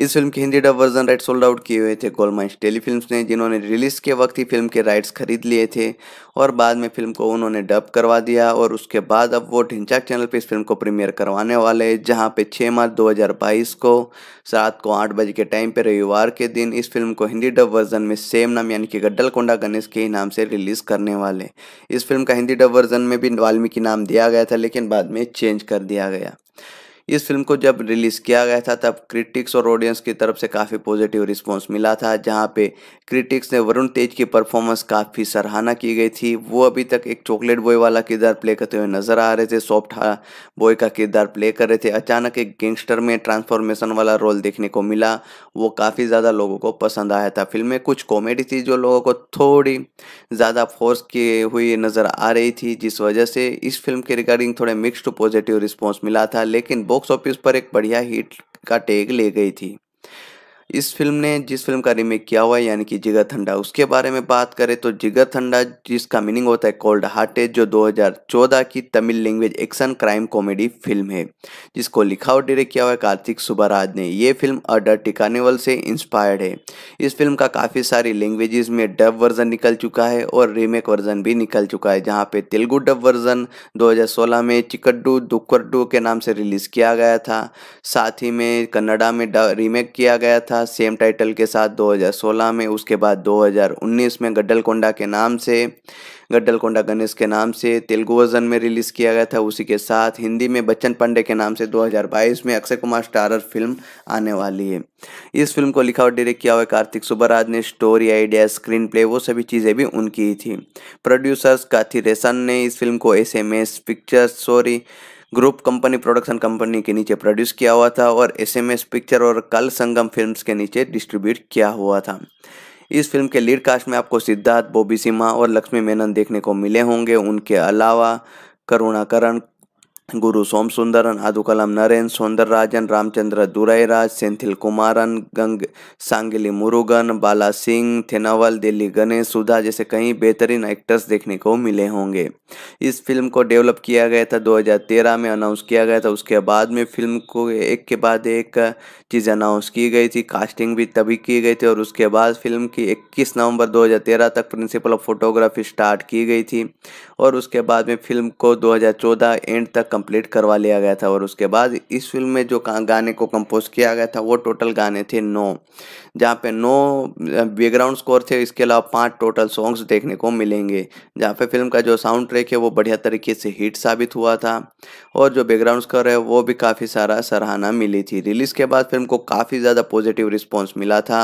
इस फिल्म के Hindi dub version right sold out किए हुए थे गोलमाइंस टेलीफिल्म्स ने, जिन्होंने रिलीज़ के वक्त ही फिल्म के राइट्स खरीद लिए थे और बाद में फिल्म को उन्होंने डब करवा दिया, और उसके बाद अब वो ढिंचाक चैनल पर इस फिल्म को प्रीमियर करवाने वाले, जहाँ पे छः मार्च दो हज़ार बाईस को रात को आठ बजे के टाइम पर रविवार के दिन इस फिल्म को हिंदी डब वर्जन में सेम नाम यानी कि गड्ढलकोंडा गणेश के ही नाम से रिलीज़ करने वाले। इस फिल्म का हिंदी डब वर्जन में भी वाल्मीकि नाम दिया गया था, लेकिन बाद में चेंज कर दिया गया। इस फिल्म को जब रिलीज़ किया गया था तब क्रिटिक्स और ऑडियंस की तरफ से काफ़ी पॉजिटिव रिस्पांस मिला था, जहां पे क्रिटिक्स ने वरुण तेज की परफॉर्मेंस काफ़ी सराहना की गई थी। वो अभी तक एक चॉकलेट बॉय वाला किरदार प्ले करते हुए नजर आ रहे थे, सॉफ्ट बॉय का किरदार प्ले कर रहे थे, अचानक एक गैंगस्टर में ट्रांसफॉर्मेशन वाला रोल देखने को मिला, वो काफ़ी ज़्यादा लोगों को पसंद आया था। फिल्म में कुछ कॉमेडी थी जो लोगों को थोड़ी ज़्यादा फोर्स की हुई नज़र आ रही थी, जिस वजह से इस फिल्म के रिगार्डिंग थोड़े मिक्स टू पॉजिटिव रिस्पॉन्स मिला था, लेकिन बॉक्स ऑफिस पर एक बढ़िया हिट का टैग ले गई थी। इस फिल्म ने जिस फिल्म का रीमेक किया हुआ है यानी कि जिगर ठंडा, उसके बारे में बात करें तो जिगर ठंडा, जिसका मीनिंग होता है कोल्ड हार्टेड, जो दो हज़ार चौदह की Tamil language action crime comedy film है, जिसको लिखा और डायरेक्ट किया हुआ है कार्तिक सुब्बराज ने। ये फिल्म अडर टिकानेवल से इंस्पायर्ड है। इस फिल्म का काफ़ी सारी लैंग्वेज में डब वर्जन निकल चुका है और रीमेक वर्जन भी निकल चुका है, जहाँ पे तेलुगु डब वर्जन दो हज़ार सोलह में चिकड्डू दुक्कडू के नाम से रिलीज़ किया गया था, साथ ही में कन्नडा में रीमेक किया गया था सेम टाइटल के साथ दो हज़ार सोलह में। उसके बाद दो हज़ार उन्नीस में गड्ढलकोंडा के नाम से गड्ढलकोंडा गणेश के नाम से तेलुगु वर्जन में रिलीज़ किया गया था। उसी के साथ हिंदी में बच्चन पांडे के नाम से दो हज़ार बाईस में अक्षय कुमार स्टारर फिल्म आने वाली है। इस फिल्म को लिखा और डायरेक्ट किया हुआ है कार्तिक सुब्बराज ने। स्टोरी आइडिया, स्क्रीन प्ले, वो सभी चीज़ें भी उनकी ही थी। प्रोड्यूसर्स काथिरेसन ने इस फिल्म को S M S pictures sorry group company production company के नीचे प्रोड्यूस किया हुआ था और एसएमएस पिक्चर और कल संगम फिल्म्स के नीचे डिस्ट्रीब्यूट किया हुआ था। इस फिल्म के लीड कास्ट में आपको सिद्धार्थ, बॉबी सिम्हा और लक्ष्मी मेनन देखने को मिले होंगे। उनके अलावा करुणाकरण, गुरु सोम सुंदरन, आदुकलम नरेन, सौंदरराजन, रामचंद्र दुरैराज, सेंथिल कुमारन, गंग सांगिली मुरुगन, बाला सिंह, थेनावल, दिल्ली गणेश, सुधा जैसे कई बेहतरीन एक्टर्स देखने को मिले होंगे। इस फिल्म को डेवलप किया गया था दो हज़ार तेरह में अनाउंस किया गया था। उसके बाद में फिल्म को एक के बाद एक चीज़ अनाउंस की गई थी, कास्टिंग भी तभी की गई थी और उसके बाद फिल्म की इक्कीस नवंबर दो हज़ार तेरह तक प्रिंसिपल ऑफ फोटोग्राफी स्टार्ट की गई थी और उसके बाद में फिल्म को दो हज़ार चौदह एंड तक कंप्लीट करवा लिया गया था। और उसके बाद इस फिल्म में जो गाने को कंपोज किया गया था वो टोटल गाने थे नौ, जहाँ पे नौ बैकग्राउंड स्कोर थे। इसके अलावा पांच टोटल सॉन्ग्स देखने को मिलेंगे, जहाँ पे फिल्म का जो साउंड ट्रैक है वो बढ़िया तरीके से हिट साबित हुआ था और जो बैकग्राउंड स्कोर है वो भी काफ़ी सारा सराहना मिली थी। रिलीज के बाद फिल्म को काफ़ी ज़्यादा पॉजिटिव रिस्पॉन्स मिला था,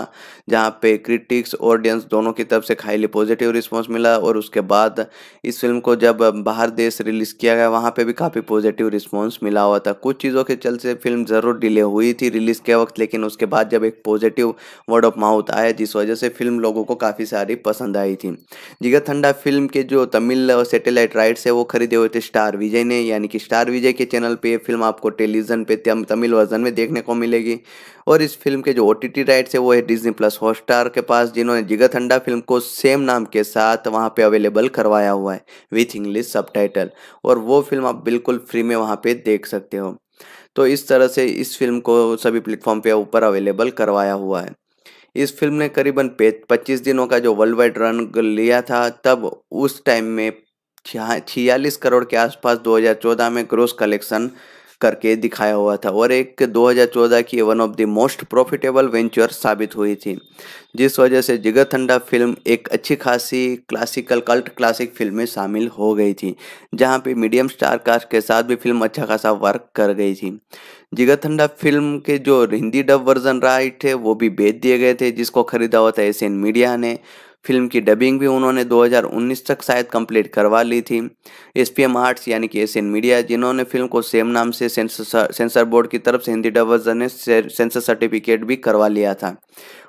जहाँ पे क्रिटिक्स ऑडियंस दोनों की तरफ से हाईली पॉजिटिव रिस्पॉन्स मिला। और उसके बाद इस फिल्म को जब बाहर देश रिलीज़ किया गया वहाँ पर भी काफ़ी पॉजिटिव रिस्पॉन्स मिला हुआ था। कुछ चीज़ों के चलते फिल्म ज़रूर डिले हुई थी रिलीज़ के वक्त, लेकिन उसके बाद जब एक पॉजिटिव वर्ड ऑफ माउथ आया जिस वजह से फिल्म लोगों को काफ़ी सारी पसंद आई थी। जिगरथंडा फिल्म के जो तमिल और सैटेलाइट राइट्स है वो खरीदे हुए थे स्टार विजय ने, यानी कि स्टार विजय के चैनल पे ये फिल्म आपको टेलीविजन पे तमिल वर्जन में देखने को मिलेगी। और इस फिल्म के जो ओ टी टी राइट्स है वो है डिज्नी प्लस हॉटस्टार के पास, जिन्होंने जिगरथंडा फिल्म को सेम नाम के साथ वहाँ पर अवेलेबल करवाया हुआ है विथ इंग्लिश सबटाइटल, और वो फिल्म आप बिल्कुल फ्री में वहाँ पर देख सकते हो। तो इस तरह से इस फिल्म को सभी प्लेटफॉर्म पे ऊपर अवेलेबल करवाया हुआ है। इस फिल्म ने करीबन पच्चीस दिनों का जो वर्ल्ड वाइड रन लिया था, तब उस टाइम में छियालीस करोड़ के आसपास दो हज़ार चौदह में ग्रॉस कलेक्शन करके दिखाया हुआ था और एक दो हज़ार चौदह की one of the most profitable venture साबित हुई थी, जिस वजह से जिगरथंडा फिल्म एक अच्छी खासी क्लासिकल कल्ट क्लासिक फिल्म में शामिल हो गई थी, जहां पे मीडियम स्टार कास्ट के साथ भी फिल्म अच्छा खासा वर्क कर गई थी। जिगरथंडा फिल्म के जो हिंदी डब वर्जन राइट है वो भी बेच दिए गए थे, जिसको खरीदा हुआ था एशियन मीडिया ने। फिल्म की डबिंग भी उन्होंने दो हज़ार उन्नीस तक शायद कंप्लीट करवा ली थी। एसपीएम आर्ट्स यानी कि एशियन मीडिया, जिन्होंने फिल्म को सेम नाम से सेंसर सेंसर बोर्ड की तरफ से हिंदी डब वर्जन ने सेंसर सर्टिफिकेट भी करवा लिया था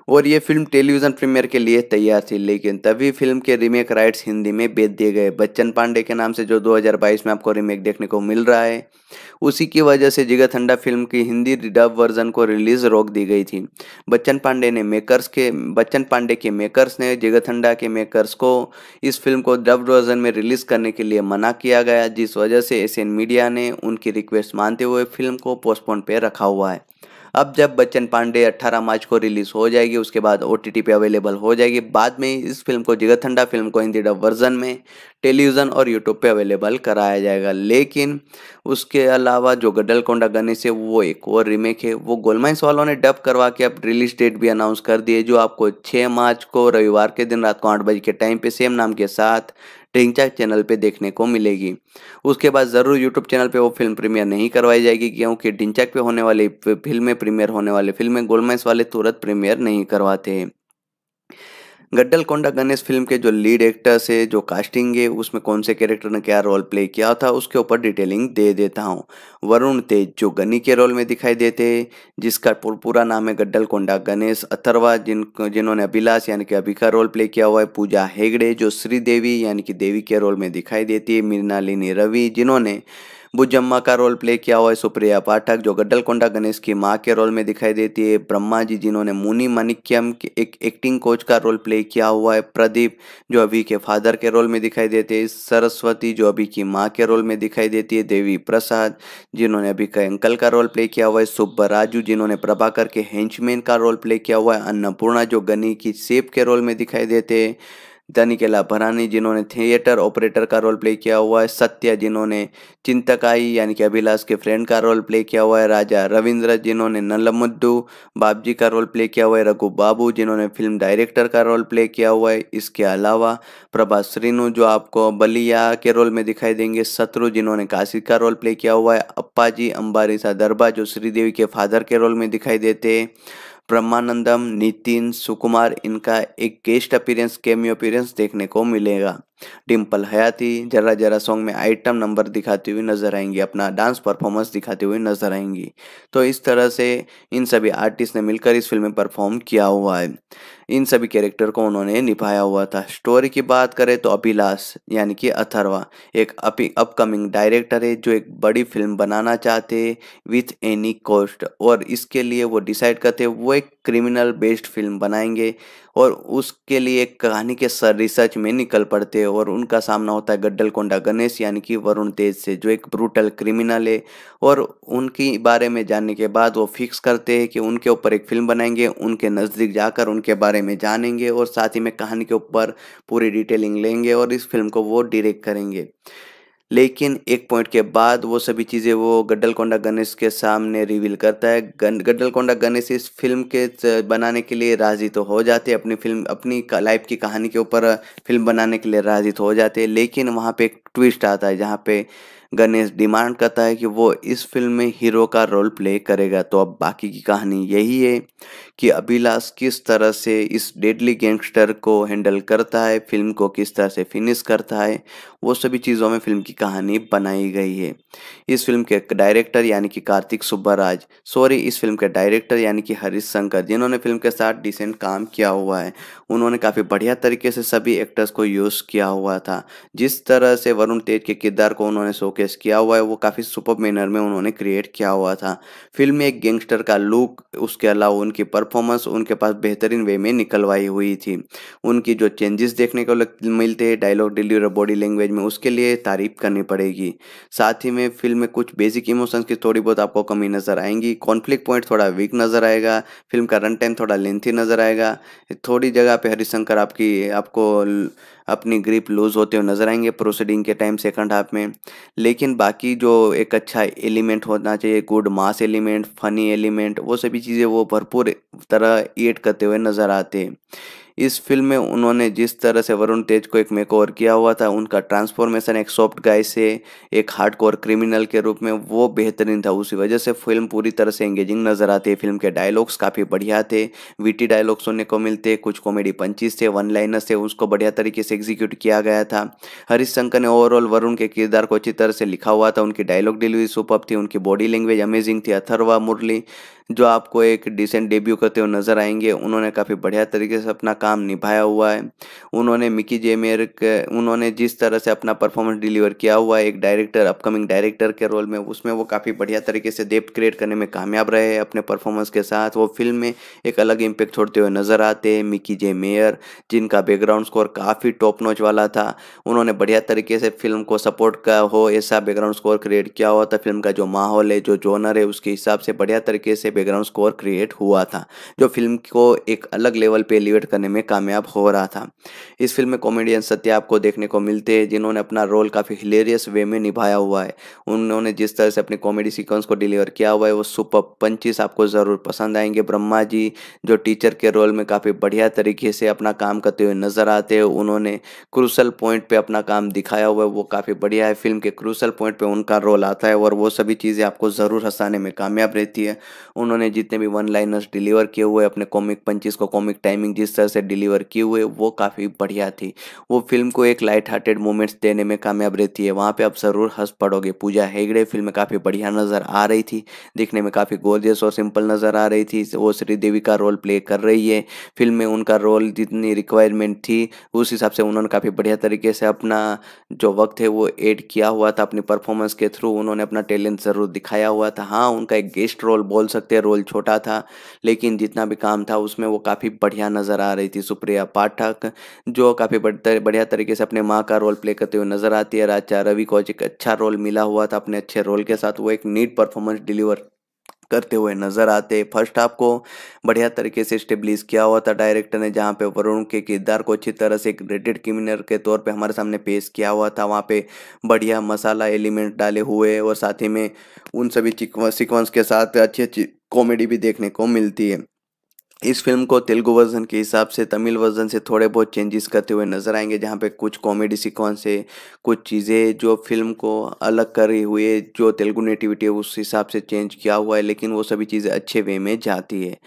और ये फिल्म टेलीविज़न प्रीमियर के लिए तैयार थी, लेकिन तभी फिल्म के रीमेक राइट्स हिंदी में बेच दिए गए। बच्चन पांडे के नाम से जो दो हज़ार बाईस में आपको रीमेक देखने को मिल रहा है, उसी की वजह से जिगरथंडा फिल्म की हिंदी डब वर्जन को रिलीज़ रोक दी गई थी। बच्चन पांडे ने मेकर्स के बच्चन पांडे के मेकर्स ने जिगरथंडा के मेकर्स को इस फिल्म को डब वर्जन में रिलीज़ करने के लिए मना किया गया, जिस वजह से एशियन मीडिया ने उनकी रिक्वेस्ट मानते हुए फिल्म को पोस्टपोन पे रखा हुआ है। अब जब बच्चन पांडे अठारह मार्च को रिलीज़ हो जाएगी, उसके बाद ओटीटी पे अवेलेबल हो जाएगी। बाद में इस फिल्म को जिगरथंडा फिल्म को हिंदी डब वर्जन में टेलीविज़न और यूट्यूब पे अवेलेबल कराया जाएगा। लेकिन उसके अलावा जो गडलकोंडा गणेश है वो एक और रीमेक है, वो गोलमाइंस वालों ने डब करवा के अब रिलीज डेट भी अनाउंस कर दी है, जो आपको छः मार्च को रविवार के दिन रात को आठ बजे के टाइम पे सेम नाम के साथ ढिंचा चैनल पे देखने को मिलेगी। उसके बाद ज़रूर यूट्यूब चैनल पे वो फिल्म प्रीमियर नहीं करवाई जाएगी, क्योंकि ढिंचाक पे होने वाली फिल्में प्रीमियर होने वाली फिल्में गोलमाइंस वाले तुरंत प्रीमियर नहीं करवाते हैं। गड्ढलकोंडा गणेश फिल्म के जो लीड एक्टर्स है, जो कास्टिंग है, उसमें कौन से कैरेक्टर ने क्या रोल प्ले किया था उसके ऊपर डिटेलिंग दे देता हूँ। वरुण तेज जो गनी के रोल में दिखाई देते हैं, जिसका पूरा नाम है गड्ढलकोंडा गणेश। अथर्वा जिन जिन्होंने अभिलाष यानी कि अभी का रोल प्ले किया हुआ है। पूजा हेगड़े जो श्रीदेवी यानी कि देवी के रोल में दिखाई देती है। मृणालिनी रवि जिन्होंने बुजम्मा का रोल प्ले किया हुआ है। सुप्रिया पाठक जो गड्ढलकोंडा गणेश की मां के रोल में दिखाई देती है। ब्रह्मा जी जिन्होंने मुनि माणिक्यम के एक एक्टिंग कोच का रोल प्ले किया हुआ है। प्रदीप जो अभी के फादर के रोल में दिखाई देते हैं। सरस्वती जो अभी की मां के रोल में दिखाई देती है। देवी प्रसाद जिन्होंने अभी के अंकल का रोल प्ले किया हुआ है। सुब्बराजू जिन्होंने प्रभाकर के हेंचमैन का रोल प्ले किया हुआ है। अन्नपूर्णा जो गनी की सेफ के रोल में दिखाई देते हैं। दानिकेला भरानी जिन्होंने थिएटर ऑपरेटर का रोल प्ले किया हुआ है। सत्या जिन्होंने चिंतकाई यानी कि अभिलाष के फ्रेंड का रोल प्ले किया हुआ है। राजा रविंद्र जिन्होंने नलमुद्दू बाबजी का रोल प्ले किया हुआ है। रघु बाबू जिन्होंने फिल्म डायरेक्टर का रोल प्ले किया हुआ है। इसके अलावा प्रभा श्रीनु जो आपको बलिया के रोल में दिखाई देंगे। शत्रु जिन्होंने काशी का रोल प्ले किया हुआ है। अप्पा जी अंबारीसा दरबा जो श्रीदेवी के फादर के रोल में दिखाई देते हैं। ब्रह्मानंदम, नितिन, सुकुमार इनका एक गेस्ट अपीयरेंस कैमियो अपीयरेंस देखने को मिलेगा। डिम्पल हयाती जरा जरा सॉन्ग में आइटम नंबर दिखाती हुई नजर आएंगी, अपना डांस परफॉर्मेंस दिखाती हुई नजर आएंगी। तो इस तरह से इन सभी आर्टिस्ट ने मिलकर इस फिल्म में परफॉर्म किया हुआ है, इन सभी कैरेक्टर को उन्होंने निभाया हुआ था। स्टोरी की बात करें तो अभिलाष यानी कि अथर्वा एक अपकमिंग डायरेक्टर है जो एक बड़ी फिल्म बनाना चाहते विथ एनी कॉस्ट, और इसके लिए वो डिसाइड करते वो एक क्रिमिनल बेस्ड फिल्म बनाएंगे और उसके लिए एक कहानी के सर रिसर्च में निकल पड़ते हैं। और उनका सामना होता है गड्ढलकोंडा गणेश यानी कि वरुण तेज से जो एक ब्रूटल क्रिमिनल है, और उनके बारे में जानने के बाद वो फिक्स करते हैं कि उनके ऊपर एक फिल्म बनाएंगे, उनके नज़दीक जाकर उनके बारे में जानेंगे और साथ ही में कहानी के ऊपर पूरी डिटेलिंग लेंगे और इस फिल्म को वो डायरेक्ट करेंगे। लेकिन एक पॉइंट के बाद वो सभी चीज़ें वो गड्ढलकोंडा गणेश के सामने रिवील करता है। गड्ढलकोंडा गणेश इस फिल्म के बनाने के लिए राजी तो हो जाते, अपनी फिल्म अपनी लाइफ की कहानी के ऊपर फिल्म बनाने के लिए राजी तो हो जाते, लेकिन वहाँ पे एक ट्विस्ट आता है जहाँ पे गणेश डिमांड करता है कि वो इस फिल्म में हीरो का रोल प्ले करेगा। तो अब बाकी की कहानी यही है कि अभिलाष किस तरह से इस डेडली गैंगस्टर को हैंडल करता है, फिल्म को किस तरह से फिनिश करता है, वो सभी चीज़ों में फिल्म की कहानी बनाई गई है। इस फिल्म के डायरेक्टर यानी कि कार्तिक सुब्बराज सॉरी इस फिल्म के डायरेक्टर यानी कि हरीश शंकर, जिन्होंने फिल्म के साथ डिसेंट काम किया हुआ है, उन्होंने काफ़ी बढ़िया तरीके से सभी एक्टर्स को यूज़ किया हुआ था। जिस तरह से वरुण तेज के किरदार को उन्होंने शोकेस किया हुआ है वो काफ़ी सुपर्ब मैनर में उन्होंने क्रिएट किया हुआ था। फिल्म में एक गैंगस्टर का लुक, उसके अलावा उनकी परफॉर्मेंस उनके पास बेहतरीन वे में निकलवाई हुई थी। उनकी जो चेंजेस देखने को मिलते हैं डायलॉग डिलीवरी और बॉडी लैंग्वेज में, उसके लिए तारीफ करनी पड़ेगी। साथ ही में फिल्म में कुछ बेसिक इमोशंस की थोड़ी बहुत आपको कमी नजर आएंगी, कॉन्फ्लिक्ट पॉइंट थोड़ा वीक नजर आएगा, फिल्म का रन टाइम थोड़ा लेंथी नजर आएगा, थोड़ी जगह पे हरिशंकर आपकी आपको अपनी ग्रिप लूज होते हुए नजर आएंगे प्रोसीडिंग के टाइम सेकंड हाफ में। लेकिन बाकी जो एक अच्छा एलिमेंट होना चाहिए, good mass element, funny element, वो सभी चीज़ें वो भरपूर तरह एड करते हुए नजर आते हैं। इस फिल्म में उन्होंने जिस तरह से वरुण तेज को एक मेकओवर किया हुआ था, उनका ट्रांसफॉर्मेशन एक सॉफ्ट गाय से एक हार्डकोर क्रिमिनल के रूप में, वो बेहतरीन था। उसी वजह से फिल्म पूरी तरह से एंगेजिंग नजर आती है। फिल्म के डायलॉग्स काफ़ी बढ़िया थे, वीटी डायलॉग्स सुनने को मिलते, कुछ कॉमेडी पंचेस थे, वन लाइनर्स थे, उसको बढ़िया तरीके से एग्जीक्यूट किया गया था। हरीश शंकर ने ओवरऑल वरुण के किरदार को अच्छी तरह से लिखा हुआ था, उनकी डायलॉग डिलीवरी सुपर्ब थी, उनकी बॉडी लैंग्वेज अमेजिंग थी। अथर्वा मुरली जो आपको एक डिसेंट डेब्यू करते हुए नजर आएंगे, उन्होंने काफ़ी बढ़िया तरीके से अपना काम निभाया हुआ है। उन्होंने मिकी जे मेयर उन्होंने जिस तरह से अपना परफॉर्मेंस डिलीवर किया हुआ है एक डायरेक्टर अपकमिंग डायरेक्टर के रोल में, उसमें वो काफ़ी बढ़िया तरीके से डेप्थ क्रिएट करने में कामयाब रहे। अपने परफॉर्मेंस के साथ वो फिल्म में एक अलग इम्पैक्ट छोड़ते हुए नजर आते हैं। मिकी जे मेयर जिनका बैकग्राउंड स्कोर काफ़ी टॉप नॉच वाला था, उन्होंने बढ़िया तरीके से फिल्म को सपोर्ट का हो ऐसा बैकग्राउंड स्कोर क्रिएट किया हुआ था। फिल्म का जो माहौल है, जो जॉनर है, उसके हिसाब से बढ़िया तरीके से बैकग्राउंड स्कोर क्रिएट हुआ था, जो फिल्म को एक अलग लेवल पे एलिवेट करने में कामयाब हो रहा था। इस फिल्म में कॉमेडियन सत्या आपको देखने को मिलते हैं, जिन्होंने अपना रोल काफ़ी हिलेरियस वे में निभाया हुआ है। उन्होंने जिस तरह से अपने कॉमेडी सीक्वेंस को डिलीवर किया हुआ है वो सुपर्ब, पंचेस आपको ज़रूर पसंद आएंगे। ब्रह्मा जी जो टीचर के रोल में काफ़ी बढ़िया तरीके से अपना काम करते हुए नजर आते हैं, उन्होंने क्रूशल पॉइंट पर अपना काम दिखाया हुआ है, वो काफ़ी बढ़िया है। फिल्म के क्रूशल पॉइंट पर उनका रोल आता है और वो सभी चीज़ें आपको ज़रूर हंसाने में कामयाब रहती है। उन्होंने जितने भी वन लाइनर्स डिलीवर किए हुए, अपने कॉमिक पंचेस को कॉमिक टाइमिंग जिस तरह से डिलीवर किए हुए, वो काफ़ी बढ़िया थी। वो फिल्म को एक लाइट हार्टेड मोमेंट्स देने में कामयाब रहती है, वहाँ पे आप ज़रूर हंस पड़ोगे। पूजा हेगड़े फिल्म में काफ़ी बढ़िया नज़र आ रही थी, दिखने में काफ़ी गोर्जियस और सिंपल नज़र आ रही थी। वो श्रीदेवी का रोल प्ले कर रही है फिल्म में, उनका रोल जितनी रिक्वायरमेंट थी उस हिसाब से उन्होंने काफ़ी बढ़िया तरीके से अपना जो वक्त है वो एड किया हुआ था। अपनी परफॉर्मेंस के थ्रू उन्होंने अपना टैलेंट ज़रूर दिखाया हुआ था। हाँ, उनका एक गेस्ट रोल बोल सकते हैं, रोल छोटा था, लेकिन जितना भी काम था उसमें वो काफ़ी बढ़िया नज़र आ रही थी। सुप्रिया पाठक जो काफ़ी बढ़िया तरीके से अपने माँ का रोल प्ले करते हुए नजर आती है। राजा रवि को एक अच्छा रोल मिला हुआ था, अपने अच्छे रोल के साथ वो एक नीट परफॉर्मेंस डिलीवर करते हुए नज़र आते। फर्स्ट हाफ को बढ़िया तरीके से स्टेब्लिश किया हुआ था डायरेक्टर ने, जहाँ पे वरुण के किरदार को अच्छी तरह से एक रेटेड क्रिमिनल के तौर पे हमारे सामने पेश किया हुआ था। वहाँ पे बढ़िया मसाला एलिमेंट डाले हुए और साथ ही में उन सभी सीक्वेंस के साथ अच्छी अच्छी कॉमेडी भी देखने को मिलती है। इस फिल्म को तेलुगु वर्जन के हिसाब से तमिल वर्जन से थोड़े बहुत चेंजेस करते हुए नज़र आएंगे, जहाँ पे कुछ कॉमेडी सीक्वेंस है, कुछ चीज़ें जो फिल्म को अलग करी हुई है, जो तेलुगु नेटिविटी है उस हिसाब से चेंज किया हुआ है, लेकिन वो सभी चीज़ें अच्छे वे में जाती है।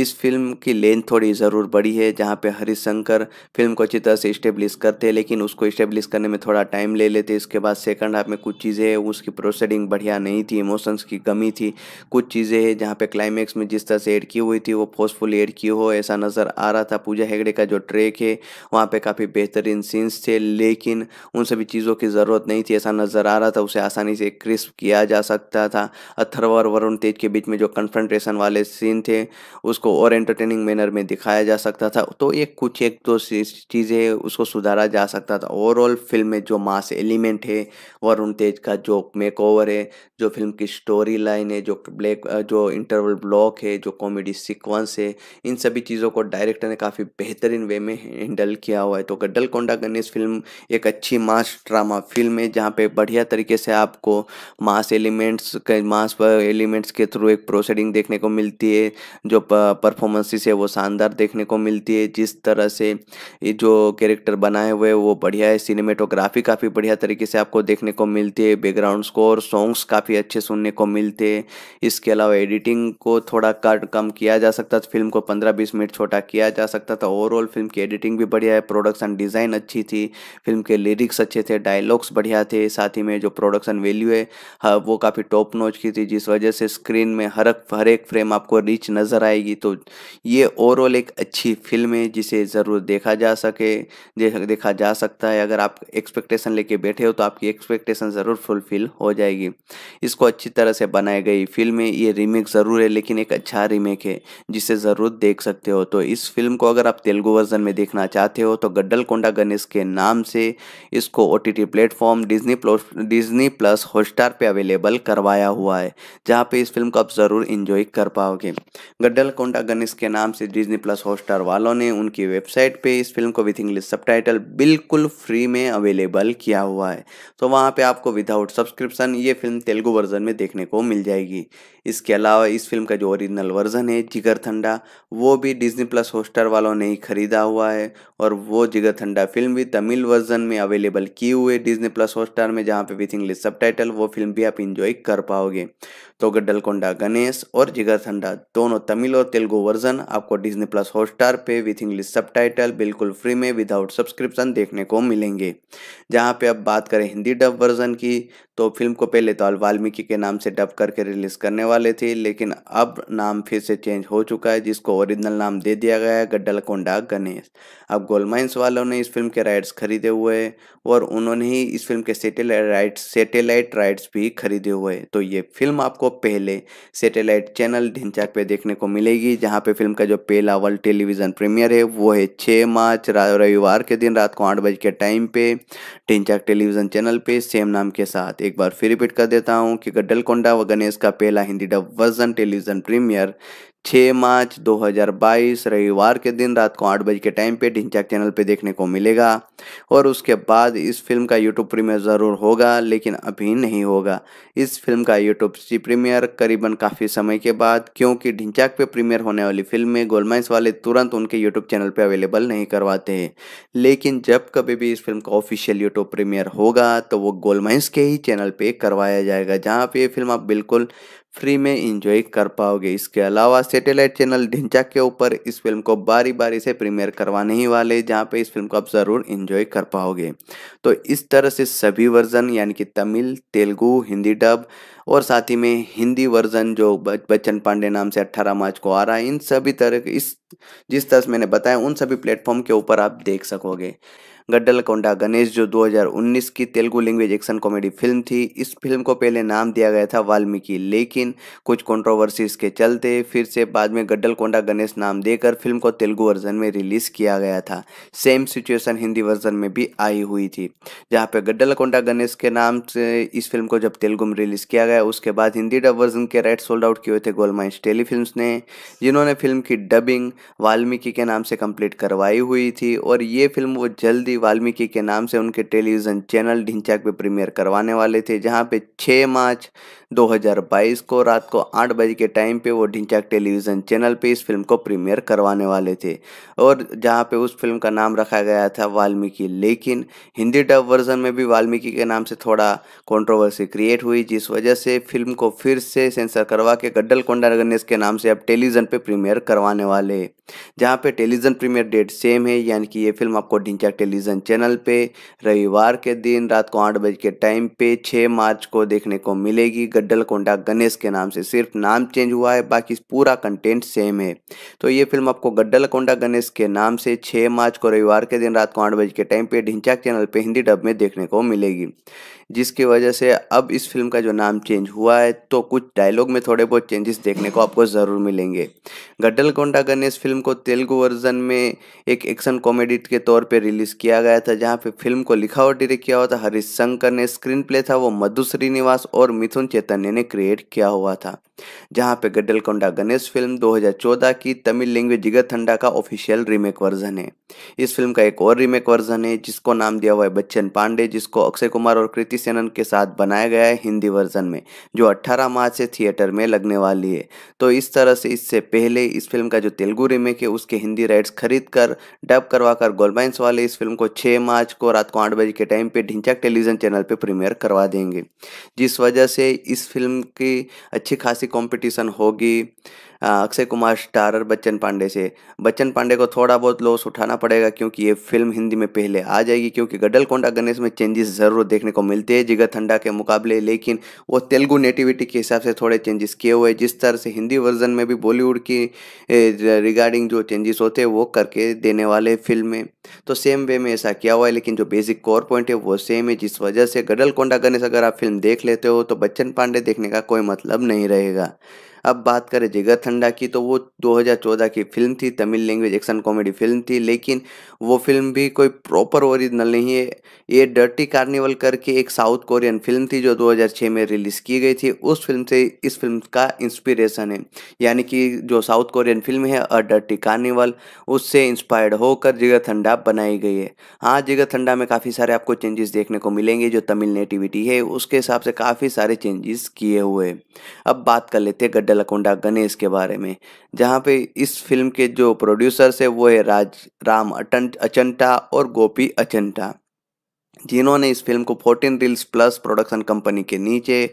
इस फिल्म की लेंथ थोड़ी ज़रूर बड़ी है, जहाँ पे हरिशंकर फिल्म को अच्छी तरह से इस्टेब्लिश करते हैं, लेकिन उसको इस्टेब्लिश करने में थोड़ा टाइम ले लेते। इसके बाद सेकंड हाफ में कुछ चीज़ें उसकी प्रोसीडिंग बढ़िया नहीं थी, इमोशंस की कमी थी, कुछ चीज़ें हैं जहाँ पे क्लाइमैक्स में जिस तरह से एड की हुई थी वो फोर्सफुली एड की हो ऐसा नज़र आ रहा था। पूजा हेगड़े का जो ट्रैक है वहाँ पर काफ़ी बेहतरीन सीन्स थे, लेकिन उन सभी चीज़ों की ज़रूरत नहीं थी ऐसा नज़र आ रहा था। उसे आसानी से क्रिस्प किया जा सकता था। अथर्व और वरुण तेज के बीच में जो कन्फ्रंटेशन वाले सीन थे उसको और एंटरटेनिंग मैनर में दिखाया जा सकता था। तो ये कुछ एक दो तो चीज़ें उसको सुधारा जा सकता था। ओवरऑल फिल्म में जो मास एलिमेंट है, वरुण तेज का जो मेकओवर है, जो फिल्म की स्टोरी लाइन है, जो ब्लैक जो इंटरवल ब्लॉक है, जो कॉमेडी सिक्वेंस है, इन सभी चीज़ों को डायरेक्टर ने काफ़ी बेहतरीन वे में हैंडल किया हुआ है। तो गड्ढलकोंडा गणेश फिल्म एक अच्छी मास ड्रामा फिल्म है जहाँ पे बढ़िया तरीके से आपको मास एलिमेंट्स मास एलिमेंट्स के थ्रू एक प्रोसीडिंग देखने को मिलती है, जो परफॉर्मेंसेस है वो शानदार देखने को मिलती है। जिस तरह से ये जो कैरेक्टर बनाए हुए वो बढ़िया है, सिनेमेटोग्राफी काफ़ी बढ़िया तरीके से आपको देखने को मिलती है, बैकग्राउंड स्कोर सॉन्ग्स काफ़ी अच्छे सुनने को मिलते हैं। इसके अलावा एडिटिंग को थोड़ा कट कम किया जा सकता था, फिल्म को पंद्रह बीस मिनट छोटा किया जा सकता था। ओवरऑल फिल्म की एडिटिंग भी बढ़िया है, प्रोडक्शन डिज़ाइन अच्छी थी, फिल्म के लिरिक्स अच्छे थे, डायलॉग्स बढ़िया थे, साथ ही में जो प्रोडक्शन वैल्यू है हाँ, वो काफ़ी टॉप नॉच की थी, जिस वजह से स्क्रीन में हर हर एक फ्रेम आपको रिच नज़र आएगी। तो ये ओवरऑल एक अच्छी फिल्म है जिसे ज़रूर देखा जा सके देखा जा सकता है। अगर आप एक्सपेक्टेशन लेके बैठे हो तो आपकी एक्सपेक्टेशन ज़रूर फुलफिल हो जाएगी। इसको अच्छी तरह से बनाई गई फिल्म है, ये रीमेक ज़रूर है लेकिन एक अच्छा रीमेक है जिसे ज़रूर देख सकते हो। तो इस फिल्म को अगर आप तेलुगु वर्जन में देखना चाहते हो तो गड्ढलकोंडा गणेश के नाम से इसको O T T platform Disney plus Disney plus Hotstar पे अवेलेबल करवाया हुआ है, जहाँ पे इस फिल्म को आप ज़रूर एंजॉय कर पाओगे। गड्ढलकोंडा गणेश के नाम से डिज्नी प्लस हॉटस्टार वालों ने उनकी वेबसाइट पे इस फिल्म को विथ इंग्लिश सबटाइटल बिल्कुल फ्री में अवेलेबल किया हुआ है, तो वहाँ पे आपको विदाउट सब्सक्रिप्शन ये फिल्म तेलुगु वर्जन में देखने को मिल जाएगी। इसके अलावा इस फिल्म का जो ओरिजिनल वर्जन है जिगर ठंडा, वो भी डिज्नी प्लस हॉटस्टार वालों ने ही खरीदा हुआ है, और वो जिगर ठंडा फिल्म भी तमिल वर्जन में अवेलेबल की हुई डिज्नी प्लस हॉटस्टार में, जहाँ पे विथ इंग्लिश सबटाइटल वो फिल्म भी आप इंजॉय कर पाओगे। तो गड्ढलकोंडा गणेश और जिगर ठंडा दोनों तमिल और तेलुगु वर्जन आपको डिज्नी प्लस हॉटस्टार पे विथ इंग्लिश सबटाइटल बिल्कुल फ्री में विदाउट सब्सक्रिप्शन देखने को मिलेंगे। जहाँ पे अब बात करें हिंदी डब वर्जन की, तो फिल्म को पहले तो वाल्मीकि के नाम से डब करके रिलीज़ करने वाले थे, लेकिन अब नाम फिर से चेंज हो चुका है जिसको ओरिजिनल नाम दे दिया गया है गड्ढलकोंडा गणेश। अब गोलमाइंस वालों ने इस फिल्म के राइट्स खरीदे हुए हैं और उन्होंने ही इस फिल्म के सेटेलाइट राइट्स सेटेलाइट राइट्स भी खरीदे हुए हैं। तो ये फिल्म आपको पहले सेटेलाइट चैनल ढिंचाक पे देखने को मिलेगी, जहाँ पे फिल्म का जो पहला वर्ल्ड टेलीविज़न प्रीमियर है वो है छः मार्च रविवार के दिन रात को आठ बजे के टाइम पे ढिंचाक टेलीविज़न चैनल पे सेम नाम के साथ। एक बार फिर रिपीट कर देता हूँ कि गड्ढलकोंडा व गणेश का पहला Hindi dub version television premiere छः मार्च दो हज़ार बाईस रविवार के दिन रात को आठ बजे के टाइम पे ढिंचाक चैनल पे देखने को मिलेगा, और उसके बाद इस फिल्म का यूट्यूब प्रीमियर ज़रूर होगा लेकिन अभी नहीं होगा। इस फिल्म का यूट्यूब प्रीमियर करीबन काफ़ी समय के बाद, क्योंकि ढिंचाक पे प्रीमियर होने वाली फिल्म में गोलमाइंस वाले तुरंत उनके यूट्यूब चैनल पे अवेलेबल नहीं करवाते हैं, लेकिन जब कभी भी इस फिल्म का ऑफिशियल यूट्यूब प्रीमियर होगा तो वो गोलमाइंस के ही चैनल पर करवाया जाएगा, जहाँ पर ये फिल्म आप बिल्कुल फ्री में एंजॉय कर पाओगे। इसके अलावा सैटेलाइट चैनल ढिंचाक के ऊपर इस फिल्म को बारी बारी से प्रीमियर करवाने ही वाले, जहां पे इस फिल्म को आप ज़रूर एंजॉय कर पाओगे। तो इस तरह से सभी वर्जन यानी कि तमिल, तेलुगु, हिंदी डब और साथ ही में हिंदी वर्जन जो बच्चन पांडे नाम से अठारह मार्च को आ रहा है, इन सभी तरह इस जिस तरह से मैंने बताया उन सभी प्लेटफॉर्म के ऊपर आप देख सकोगे। गड्ढलकोंडा गणेश जो दो हज़ार उन्नीस की Telugu language action comedy film थी, इस फिल्म को पहले नाम दिया गया था वाल्मीकि, लेकिन कुछ कंट्रोवर्सीज के चलते फिर से बाद में गड्ढलकोंडा गणेश नाम देकर फिल्म को तेलुगु वर्जन में रिलीज़ किया गया था। सेम सिचुएशन हिंदी वर्जन में भी आई हुई थी, जहाँ पे गड्ढलकोंडा गणेश के नाम से इस फिल्म को जब तेलुगु में रिलीज़ किया गया उसके बाद हिंदी डब वर्जन के राइट सोल्ड आउट किए हुए थे गोलमाइंस टेलीफिल्म्स ने, जिन्होंने फिल्म की डबिंग वाल्मीकि के नाम से कंप्लीट करवाई हुई थी, और ये फिल्म वो जल्दी ही वाल्मीकि के नाम से उनके टेलीविज़न चैनल ढिंचाक पे प्रीमियर करवाने वाले थे, जहां पे छह मार्च दो हज़ार बाईस को रात को आठ बजे के टाइम पे वो ढिंचाक टेलीविज़न चैनल पे इस फिल्म को प्रीमियर करवाने वाले थे और जहां पे उस फिल्म का नाम रखा गया था वाल्मीकि। लेकिन हिंदी डब वर्जन में भी वाल्मीकि के नाम से थोड़ा कॉन्ट्रोवर्सी क्रिएट हुई, जिस वजह से फिल्म को फिर से सेंसर करवा के गड्ढलकोंडा गणेश के नाम से अब टेलीविज़न पे प्रीमियर करवाने वाले, जहाँ पे टेलीविज़न प्रीमियर डेट सेम है, यानी कि ये फिल्म आपको ढिंचाक टेलीविज़न चैनल पे रविवार के दिन रात को आठ बजे के टाइम पे छह मार्च को देखने को मिलेगी गड्ढलकोंडा गणेश के नाम से। सिर्फ नाम चेंज हुआ है, बाकी पूरा कंटेंट सेम है। तो ये फिल्म आपको गड्ढलकोंडा गणेश के नाम से छह मार्च को रविवार के दिन रात को आठ बजे के टाइम पे ढिंचाक चैनल पे हिंदी डब में देखने को मिलेगी, जिसकी वजह से अब इस फिल्म का जो नाम चेंज हुआ है तो कुछ डायलॉग में थोड़े बहुत चेंजेस देखने को आपको ज़रूर मिलेंगे। गड्ढलकोंडा गणेश फिल्म को तेलुगु वर्जन में एक एक्शन कॉमेडी के तौर पे रिलीज़ किया गया था, जहां पे फिल्म को लिखा और डायरेक्ट किया हुआ था हरीश शंकर ने। स्क्रीन प्ले था वो मधु श्रीनिवास और मिथुन चैतन्य ने क्रिएट किया हुआ था, जहां पे गड्ढलकोंडा गणेश फिल्म दो हज़ार चौदह की तमिल लैंग्वेज जिगरथंडा का ऑफिशियल रीमेक वर्जन है। इस फिल्म का एक और रीमेक वर्जन है जिसको नाम दिया हुआ है बच्चन पांडे, जिसको अक्षय कुमार और कृति सेनन के साथ बनाया गया है हिंदी वर्जन में, जो अठारह मार्च से थिएटर में लगने वाली है। तो इस तरह से इससे पहले इस फिल्म का जो तेलुगु रीमेक है उसके हिंदी राइट्स खरीद कर डब करवाकर गोलमाइंस वाले इस फिल्म को छः मार्च को रात को आठ बजे के टाइम पे ढिंचाक टेलीविज़न चैनल पे प्रीमियर करवा देंगे, जिस वजह से इस फिल्म की अच्छी खासी कंपटीशन होगी अक्षय कुमार स्टारर बच्चन पांडे से। बच्चन पांडे को थोड़ा बहुत लॉस उठाना पड़ेगा क्योंकि ये फिल्म हिंदी में पहले आ जाएगी, क्योंकि गड्ढलकोंडा गणेश में चेंजेस ज़रूर देखने को मिलते हैं जिगरथंडा के मुकाबले, लेकिन वो तेलुगु नेटिविटी के हिसाब से थोड़े चेंजेस किए हुए, जिस तरह से हिंदी वर्जन में भी बॉलीवुड की रिगार्डिंग जो चेंजेस होते हैं वो करके देने वाले फिल्म में। तो सेम वे में ऐसा किया हुआ है, लेकिन जो बेसिक कोर पॉइंट है वो सेम है, जिस वजह से गड्ढलकोंडा गणेश अगर आप फिल्म देख लेते हो तो बच्चन पांडे देखने का कोई मतलब नहीं रहेगा। अब बात करें जिगरथंडा की, तो वो दो हज़ार चौदह की फिल्म थी, Tamil language action comedy film थी, लेकिन वो फिल्म भी कोई प्रॉपर ओरिजिनल नहीं है। ये डर्टी कार्निवल करके एक साउथ कोरियन फिल्म थी जो दो हज़ार छह में रिलीज़ की गई थी, उस फिल्म से इस फिल्म का इंस्पिरेशन है, यानी कि जो साउथ कोरियन फिल्म है अ डर्टी कार्निवल, उससे इंस्पायर्ड होकर जिगरथंडा बनाई गई है। हाँ, जिगरथंडा में काफ़ी सारे आपको चेंजेस देखने को मिलेंगे, जो तमिल नेटिविटी है उसके हिसाब से काफ़ी सारे चेंजेस किए हुए। अब बात कर लेते हैं गड्ढल गड्ढलकोंडा गणेश के बारे में, जहाँ पे इस फिल्म के जो प्रोड्यूसर्स है वो है राज राम अचंटा और गोपी अचंटा, जिन्होंने इस फिल्म को fourteen reels plus production company के नीचे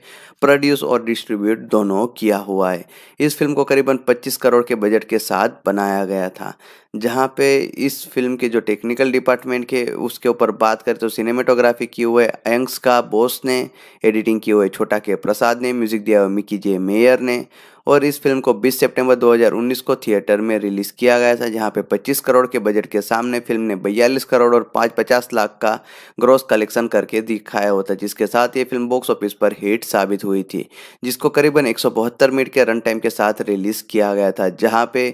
प्रोड्यूस और डिस्ट्रीब्यूट दोनों किया हुआ है। इस फिल्म को करीबन पच्चीस करोड़ के बजट के साथ बनाया गया था, जहाँ पे इस फिल्म के जो टेक्निकल डिपार्टमेंट के उसके ऊपर बात करें तो सिनेमेटोग्राफी की हुए अंक्स का बोस ने, एडिटिंग की हुए छोटा के प्रसाद ने, म्यूजिक दिया हुआ मिकी जे मेयर ने। और इस फिल्म को बीस सितंबर दो हज़ार उन्नीस को थिएटर में रिलीज़ किया गया था, जहां पे पच्चीस करोड़ के बजट के सामने फिल्म ने बयालीस करोड़ और पचास लाख का ग्रॉस कलेक्शन करके दिखाया होता, जिसके साथ ये फिल्म बॉक्स ऑफिस पर हिट साबित हुई थी, जिसको करीबन एक सौ बहत्तर मिनट के रन टाइम के साथ रिलीज़ किया गया था, जहाँ पे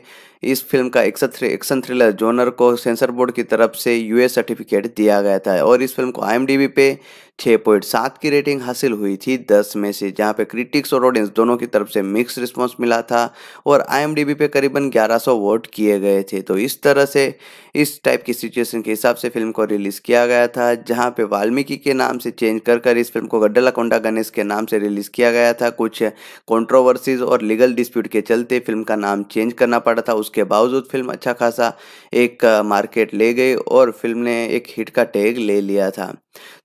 इस फिल्म का एक्शन थ्रिलर जॉनर को सेंसर बोर्ड की तरफ से यूए सर्टिफिकेट दिया गया था। और इस फिल्म को आईएमडीबी पे छह पॉइंट सात की रेटिंग हासिल हुई थी दस में से, जहां पे क्रिटिक्स और ऑडियंस दोनों की तरफ से मिक्स रिस्पांस मिला था और आईएमडीबी पे करीबन ग्यारह सौ वोट किए गए थे। तो इस तरह से इस टाइप की सिचुएशन के हिसाब से फिल्म को रिलीज़ किया गया था, जहाँ पे वाल्मीकि के नाम से चेंज कर कर इस फिल्म को गड्ढलकोंडा गणेश के नाम से रिलीज़ किया गया था। कुछ कॉन्ट्रोवर्सीज और लीगल डिस्प्यूट के चलते फिल्म का नाम चेंज करना पड़ा था, के बावजूद फिल्म अच्छा खासा एक मार्केट ले गई और फिल्म ने एक हिट का टैग ले लिया था।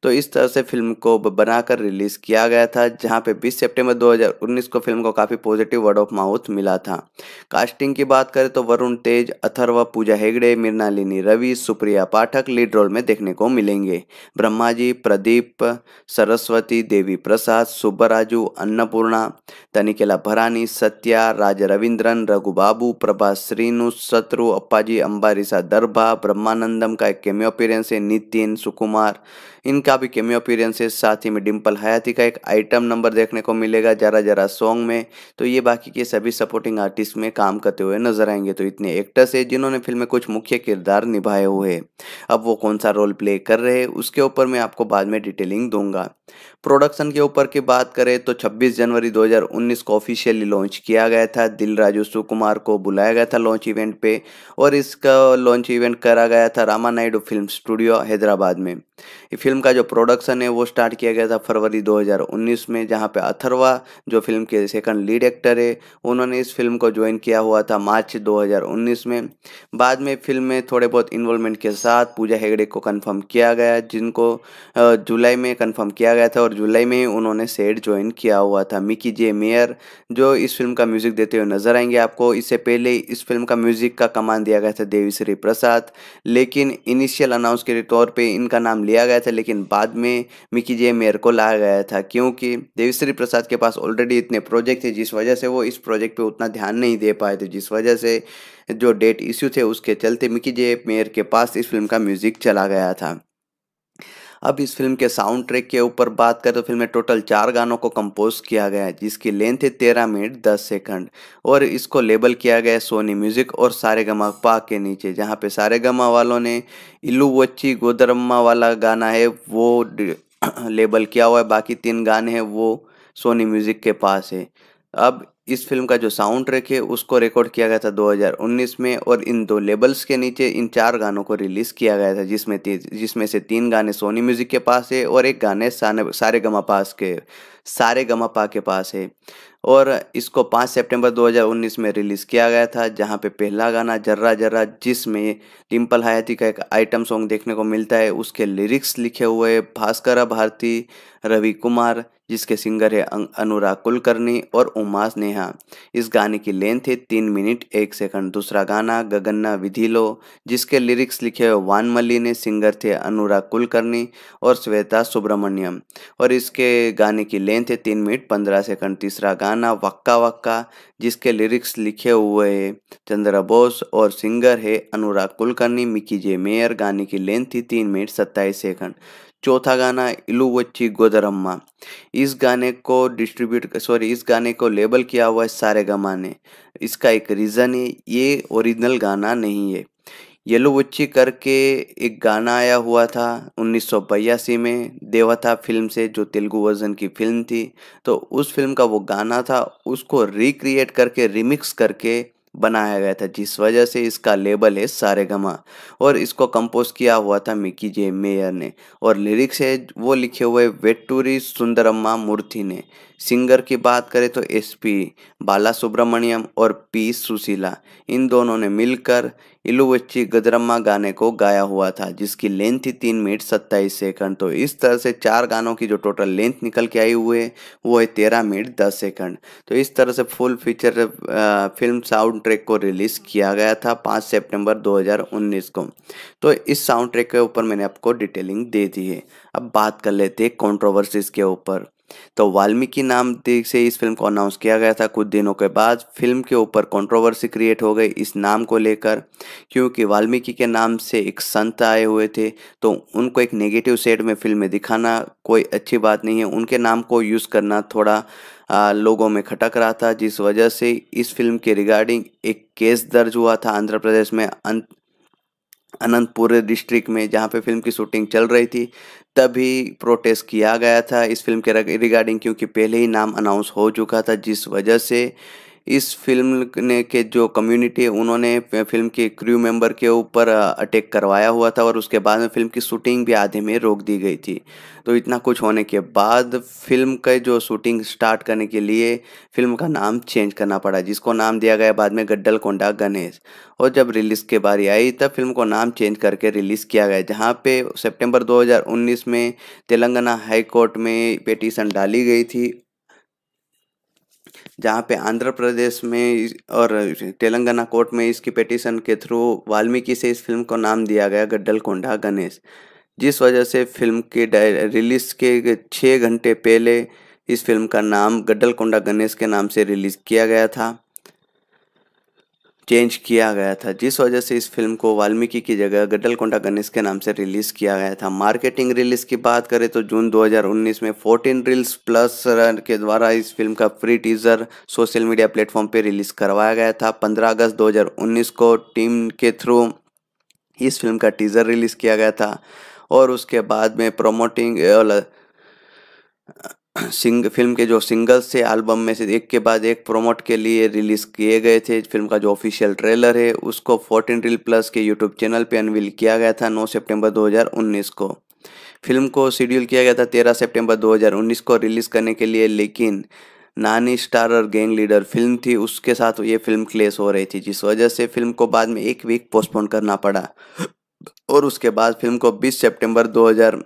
तो इस तरह से फिल्म को बनाकर रिलीज़ किया गया था, जहां पे बीस सितंबर दो हज़ार उन्नीस को फिल्म को काफ़ी पॉजिटिव वर्ड ऑफ माउथ मिला था। कास्टिंग की बात करें तो वरुण तेज, अथर्व, पूजा हेगड़े, मृणालिनी रवि, सुप्रिया पाठक लीड रोल में देखने को मिलेंगे। ब्रह्मा जी, प्रदीप सरस्वती, देवी प्रसाद, सुब्बराजू, अन्नपूर्णा, तनिकेला भरानी, सत्या, राज रविंद्रन, रघुबाबू, प्रभा श्रीनु, शत्रु, अप्पाजी अंबारीसा, दरभा, ब्रह्मानंदम का एक कैमियो अपीयरेंस है, नितिन, सुकुमार, इनका भी कैमियो अपीयरेंस है। साथ ही में डिम्पल हयाती का एक आइटम नंबर देखने को मिलेगा जरा जरा सॉन्ग में। तो ये बाकी के सभी सपोर्टिंग आर्टिस्ट में काम करते हुए नजर आएंगे। तो इतने एक्टर्स है जिन्होंने फिल्म में कुछ मुख्य किरदार निभाए हुए हैं। अब वो कौन सा रोल प्ले कर रहे हैं उसके ऊपर मैं आपको बाद में डिटेलिंग दूंगा। प्रोडक्शन के ऊपर की बात करें तो छब्बीस जनवरी दो हज़ार उन्नीस को ऑफिशियली लॉन्च किया गया था। दिल राजू सुकुमार को बुलाया गया था लॉन्च इवेंट पे और इसका लॉन्च इवेंट करा गया था रामा नायडू फिल्म स्टूडियो हैदराबाद में। ये फिल्म का जो प्रोडक्शन है वो स्टार्ट किया गया था फरवरी दो हज़ार उन्नीस में, जहाँ पे अथर्वा जो फिल्म के सेकंड लीड एक्टर है उन्होंने इस फिल्म को ज्वाइन किया हुआ था मार्च दो हज़ार उन्नीस में। बाद में फिल्म में थोड़े बहुत इन्वॉल्वमेंट के साथ पूजा हेगड़े को कंफर्म किया गया, जिनको जुलाई में कंफर्म किया गया था और जुलाई में उन्होंने सेट ज्वाइन किया हुआ था। मिकी जे मेयर जो इस फिल्म का म्यूजिक देते हुए नजर आएंगे आपको। इससे पहले इस फिल्म का म्यूजिक का कमान दिया गया था देवीश्री प्रसाद, लेकिन इनिशियल अनाउंस के तौर पे इनका नाम लिया गया था, लेकिन बाद में मिकी जे मेयर को लाया गया था क्योंकि देवीश्री प्रसाद के पास ऑलरेडी इतने प्रोजेक्ट थे जिस वजह से वो इस प्रोजेक्ट पे उतना ध्यान नहीं दे पाए थे, जिस वजह से जो डेट इश्यू थे उसके चलते मिकी जे मेयर के पास इस फिल्म का म्यूजिक चला गया था। अब इस फिल्म के साउंड ट्रैक के ऊपर बात करें तो फिल्म में टोटल चार गानों को कंपोज किया गया है, जिसकी लेंथ है तेरह मिनट दस सेकंड और इसको लेबल किया गया सोनी म्यूजिक और सारेगामा पा के नीचे, जहाँ पे सारेगामा वालों ने इल्लू वच्ची गोदरम्मा वाला गाना है वो लेबल किया हुआ है, बाकी तीन गाने हैं वो सोनी म्यूजिक के पास है। अब इस फिल्म का जो साउंड ट्रैक है उसको रिकॉर्ड किया गया था दो हज़ार उन्नीस में और इन दो लेबल्स के नीचे इन चार गानों को रिलीज़ किया गया था, जिसमें जिसमें से तीन गाने सोनी म्यूजिक के पास है और एक गाने सारेगामा पास के सारेगामा के पास है। और इसको पाँच सितंबर दो हज़ार उन्नीस में रिलीज़ किया गया था, जहाँ पे पहला गाना जर्रा जर्रा जिसमें डिम्पल हयाती का एक आइटम सॉन्ग देखने को मिलता है, उसके लिरिक्स लिखे हुए भास्कर भारती, रवि कुमार जिसके सिंगर है अनुराग कुलकर्णी और उमा स्नेहा। इस गाने की लेंथ है तीन मिनट एक सेकंड। दूसरा गाना गगन्ना विधिलो जिसके लिरिक्स लिखे हुए वानमली ने, सिंगर थे अनुराग कुलकर्णी और श्वेता सुब्रमण्यम और इसके गाने की लेंथ है तीन मिनट पंद्रह सेकंड। तीसरा गाना वक्का वक्का जिसके लिरिक्स लिखे हुए चंद्र बोस और सिंगर है अनुराग कुलकर्णी, मिकी जे मेयर। गाने की लेंथ थी तीन मिनट सत्ताईस सेकंड। चौथा गाना इलुवच्ची गोदरम्मा, इस गाने को डिस्ट्रीब्यूट सॉरी इस गाने को लेबल किया हुआ है सारेगामा ने। इसका एक रीज़न है, ये ओरिजिनल गाना नहीं है। येलुवच्ची करके एक गाना आया हुआ था उन्नीस सौ बयासी में देवता फिल्म से, जो तेलुगु वर्जन की फिल्म थी, तो उस फिल्म का वो गाना था, उसको रिक्रिएट करके रिमिक्स करके बनाया गया था, जिस वजह से इसका लेबल है सारेगामा और इसको कंपोज किया हुआ था मिकी जे मेयर ने और लिरिक्स है वो लिखे हुए वेट्टूरी सुंदरम्मा मूर्ति ने। सिंगर की बात करें तो एसपी बाला सुब्रमण्यम और पी सुशीला, इन दोनों ने मिलकर इलुवच्ची गदरम्मा गाने को गाया हुआ था, जिसकी लेंथ थी तीन मिनट सत्ताईस सेकंड। तो इस तरह से चार गानों की जो टोटल लेंथ निकल के आई हुए वो है तेरह मिनट दस सेकंड। तो इस तरह से full feature film sound track को रिलीज़ किया गया था पाँच सितंबर दो हज़ार उन्नीस को। तो इस साउंड ट्रैक के ऊपर मैंने आपको डिटेलिंग दे दी है। अब बात कर लेते हैं कॉन्ट्रोवर्सीज के ऊपर। तो वाल्मीकि नाम से इस फिल्म को अनाउंस किया गया था। कुछ दिनों के बाद फिल्म के ऊपर कंट्रोवर्सी क्रिएट हो गई इस नाम को लेकर, क्योंकि वाल्मीकि के नाम से एक संत आए हुए थे, तो उनको एक नेगेटिव शेड में फिल्म में दिखाना कोई अच्छी बात नहीं है। उनके नाम को यूज़ करना थोड़ा आ, लोगों में खटक रहा था, जिस वजह से इस फिल्म के रिगार्डिंग एक केस दर्ज हुआ था आंध्र प्रदेश में अंत अनंतपुर डिस्ट्रिक्ट में, जहाँ पे फिल्म की शूटिंग चल रही थी, तभी प्रोटेस्ट किया गया था इस फिल्म के रिगार्डिंग, क्योंकि पहले ही नाम अनाउंस हो चुका था, जिस वजह से इस फिल्म ने के जो कम्युनिटी है उन्होंने फिल्म के क्रू मेंबर के ऊपर अटैक करवाया हुआ था और उसके बाद में फिल्म की शूटिंग भी आधे में रोक दी गई थी। तो इतना कुछ होने के बाद फिल्म का जो शूटिंग स्टार्ट करने के लिए फिल्म का नाम चेंज करना पड़ा, जिसको नाम दिया गया बाद में गड्ढलकोंडा गणेश। और जब रिलीज़ के बारी आई तब फिल्म को नाम चेंज करके रिलीज़ किया गया, जहाँ पे सितंबर दो हज़ार उन्नीस में तेलंगाना हाई कोर्ट में पिटीशन डाली गई थी, जहाँ पे आंध्र प्रदेश में और तेलंगाना कोर्ट में इसकी पिटीशन के थ्रू वाल्मीकि से इस फिल्म को नाम दिया गया गड्ढलकोंडा गणेश, जिस वजह से फिल्म के रिलीज़ के छः घंटे पहले इस फिल्म का नाम गड्ढलकोंडा गणेश के नाम से रिलीज़ किया गया था, चेंज किया गया था, जिस वजह से इस फिल्म को वाल्मीकि की जगह गड्ढलकोंडा गणेश के नाम से रिलीज़ किया गया था। मार्केटिंग रिलीज़ की बात करें तो जून दो हज़ार उन्नीस में चौदह रील्स प्लस के द्वारा इस फिल्म का free teaser social media platform पे रिलीज़ करवाया गया था। पंद्रह अगस्त दो हज़ार उन्नीस को टीम के थ्रू इस फिल्म का टीज़र रिलीज़ किया गया था और उसके बाद में प्रोमोटिंग सिंग फिल्म के जो सिंगल्स थे एल्बम में से एक के बाद एक प्रोमोट के लिए रिलीज़ किए गए थे। फिल्म का जो ऑफिशियल ट्रेलर है उसको फोर्टीन रील प्लस के यूट्यूब चैनल पे अनवील किया गया था नौ सितंबर दो हज़ार उन्नीस को। फिल्म को शेड्यूल किया गया था तेरह सितंबर दो हज़ार उन्नीस को रिलीज़ करने के लिए, लेकिन नानी स्टारर गैंग लीडर फिल्म थी उसके साथ ये फिल्म क्लैश हो रही थी, जिस वजह से फिल्म को बाद में एक वीक पोस्टपोन करना पड़ा और उसके बाद फिल्म को बीस सितंबर दो हज़ार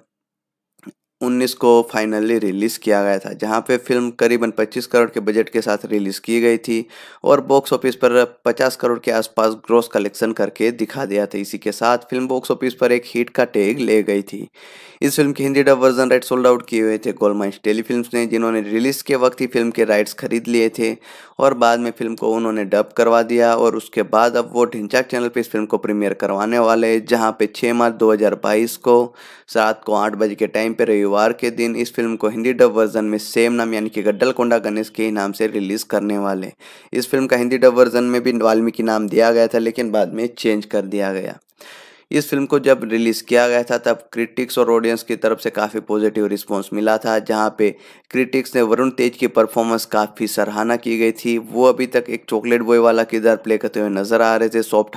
उन्नीस को फाइनली रिलीज़ किया गया था, जहां पे फिल्म करीबन पच्चीस करोड़ के बजट के साथ रिलीज़ की गई थी और बॉक्स ऑफिस पर पचास करोड़ के आसपास ग्रॉस कलेक्शन करके दिखा दिया था। इसी के साथ फिल्म बॉक्स ऑफिस पर एक हिट का टैग ले गई थी। इस फिल्म के Hindi dub version right sold out किए हुए थे गोलमाइंस टेलीफिल्म्स ने, जिन्होंने रिलीज़ के वक्त ही फिल्म के राइट्स खरीद लिए थे और बाद में फिल्म को उन्होंने डब करवा दिया और उसके बाद अब वो ढिंचाक चैनल पर इस फिल्म को प्रीमियर करवाने वाले हैं, जहाँ पे छः मार्च दो हज़ार बाईस को रात को आठ बजे के टाइम पर रविवार के दिन इस फिल्म को हिंदी डब वर्जन में सेम नाम यानी कि गड्ढलकोंडा गणेश के नाम से रिलीज करने वाले। इस फिल्म का हिंदी डब वर्जन में भी वाल्मीकि नाम दिया गया था, लेकिन बाद में चेंज कर दिया गया। इस फिल्म को जब रिलीज़ किया गया था तब क्रिटिक्स और ऑडियंस की तरफ से काफ़ी पॉजिटिव रिस्पांस मिला था, जहां पे क्रिटिक्स ने वरुण तेज की परफॉर्मेंस काफ़ी सराहना की गई थी। वो अभी तक एक चॉकलेट बॉय वाला किरदार प्ले करते हुए नजर आ रहे थे, सॉफ्ट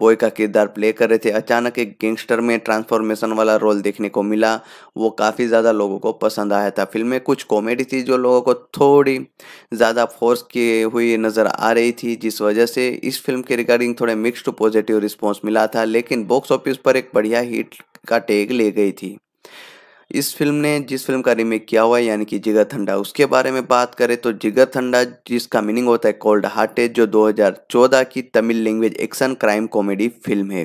बॉय का किरदार प्ले कर रहे थे, अचानक एक गैंगस्टर में ट्रांसफॉर्मेशन वाला रोल देखने को मिला, वो काफ़ी ज़्यादा लोगों को पसंद आया था। फिल्म में कुछ कॉमेडी थी जो लोगों को थोड़ी ज़्यादा फोर्स की हुई नज़र आ रही थी, जिस वजह से इस फिल्म के रिगार्डिंग थोड़े मिक्स टू पॉजिटिव रिस्पॉन्स मिला था, लेकिन बॉक्स ऑफिस पर एक बढ़िया हिट का टैग ले गई थी। इस फिल्म ने जिस फिल्म का रीमेक किया हुआ है यानी कि जिगर ठंडा, उसके बारे में बात करें तो जिगर ठंडा, जिसका मीनिंग होता है कोल्ड हार्टेड, जो दो हज़ार चौदह की Tamil language action crime comedy film है,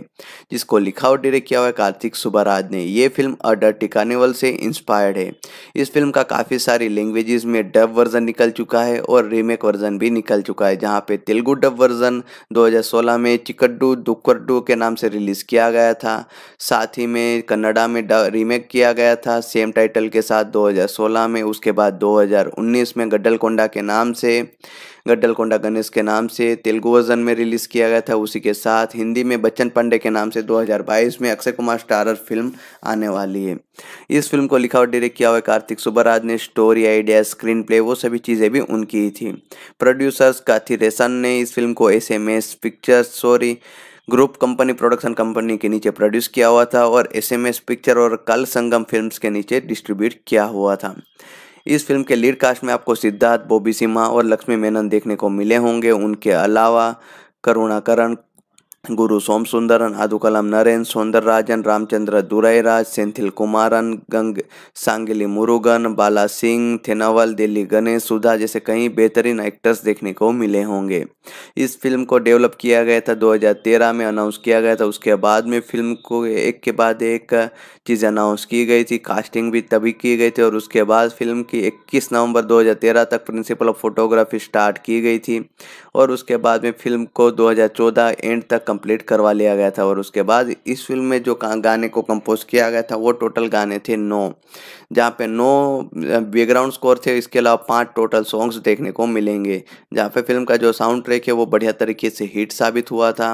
जिसको लिखा और डायरेक्ट किया हुआ है कार्तिक सुब्बराज ने। ये फिल्म अ डर्टी कार्निवल से इंस्पायर्ड है। इस फिल्म का काफ़ी सारी लैंग्वेज में डब वर्जन निकल चुका है और रीमेक वर्जन भी निकल चुका है, जहाँ पे तेलुगु डब वर्जन दो हज़ार सोलह में चिकड्डू दुक्कड्डू के नाम से रिलीज़ किया गया था, साथ ही में कन्नडा में रीमेक किया गया था सेम टाइटल के साथ दो हज़ार सोलह में। उसके बाद दो हज़ार उन्नीस में गड्ढलकोंडा के नाम से गड्ढलकोंडा गणेश के नाम से तेलुगु वर्जन में रिलीज़ किया गया था। उसी के साथ हिंदी में बच्चन पांडे के नाम से दो हज़ार बाईस में अक्षय कुमार स्टारर फिल्म आने वाली है। इस फिल्म को लिखा और डायरेक्ट किया हुआ कार्तिक सुब्बराज ने, स्टोरी आइडिया स्क्रीन प्ले वो सभी चीज़ें भी उनकी ही थी। प्रोड्यूसर्स काथिरेसन ने इस फिल्म को S M S pictures sorry group company production company के नीचे प्रोड्यूस किया हुआ था और एसएमएस पिक्चर और कल संगम फिल्म्स के नीचे डिस्ट्रीब्यूट किया हुआ था। इस फिल्म के लीड कास्ट में आपको सिद्धार्थ, बॉबी सिम्हा और लक्ष्मी मेनन देखने को मिले होंगे। उनके अलावा करुणाकरण, गुरु सोम सुंदरन, आदुकलाम नरेन, सौंदरराजन, रामचंद्र दुराईराज, सेंथिल कुमारन, गंग सांगिली मुरुगन, बाला सिंह, थेनावल, दिल्ली गणेश, सुधा जैसे कई बेहतरीन एक्टर्स देखने को मिले होंगे। इस फिल्म को डेवलप किया गया था दो हज़ार तेरह में अनाउंस किया गया था। उसके बाद में फिल्म को एक के बाद एक चीज़ अनाउंस की गई थी, कास्टिंग भी तभी की गई थी और उसके बाद फिल्म की इक्कीस नवंबर दो हज़ार तेरह तक प्रिंसिपल ऑफ फोटोग्राफी स्टार्ट की गई थी और उसके बाद में फिल्म को दो हज़ार चौदह एंड तक कंप्लीट करवा लिया गया था। और उसके बाद इस फिल्म में जो गाने को कंपोज किया गया था वो टोटल गाने थे नौ, जहाँ पे नौ बैकग्राउंड स्कोर थे, इसके अलावा पांच टोटल सॉन्ग्स देखने को मिलेंगे, जहाँ पे फिल्म का जो साउंड ट्रैक है वो बढ़िया तरीके से हिट साबित हुआ था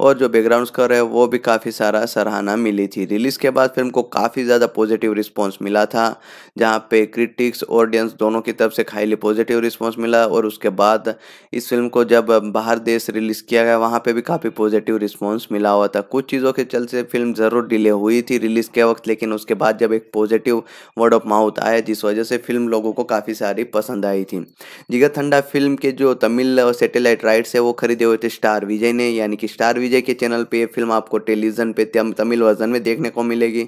और जो बैकग्राउंड स्कोर है वो भी काफ़ी सारा सराहना मिली थी। रिलीज़ के बाद फिल्म को काफ़ी ज़्यादा पॉजिटिव रिस्पॉन्स मिला था, जहाँ पे क्रिटिक्स ऑडियंस दोनों की तरफ से हाईली पॉजिटिव रिस्पॉन्स मिला और उसके बाद इस फिल्म को जब बाहर देश रिलीज़ किया गया वहाँ पर भी काफ़ी पॉजिटिव रिस्पांस मिला हुआ था। कुछ चीज़ों के चलते फिल्म ज़रूर डिले हुई थी रिलीज़ के वक्त, लेकिन उसके बाद जब एक पॉजिटिव वर्ड ऑफ माउथ आया जिस वजह से फिल्म लोगों को काफ़ी सारी पसंद आई थी। जिगर ठंडा फिल्म के जो तमिल और सैटेलाइट राइट्स है वो खरीदे हुए थे स्टार विजय ने, यानी कि स्टार विजय के चैनल पर फिल्म आपको टेलीविजन पर तमिल वर्जन में देखने को मिलेगी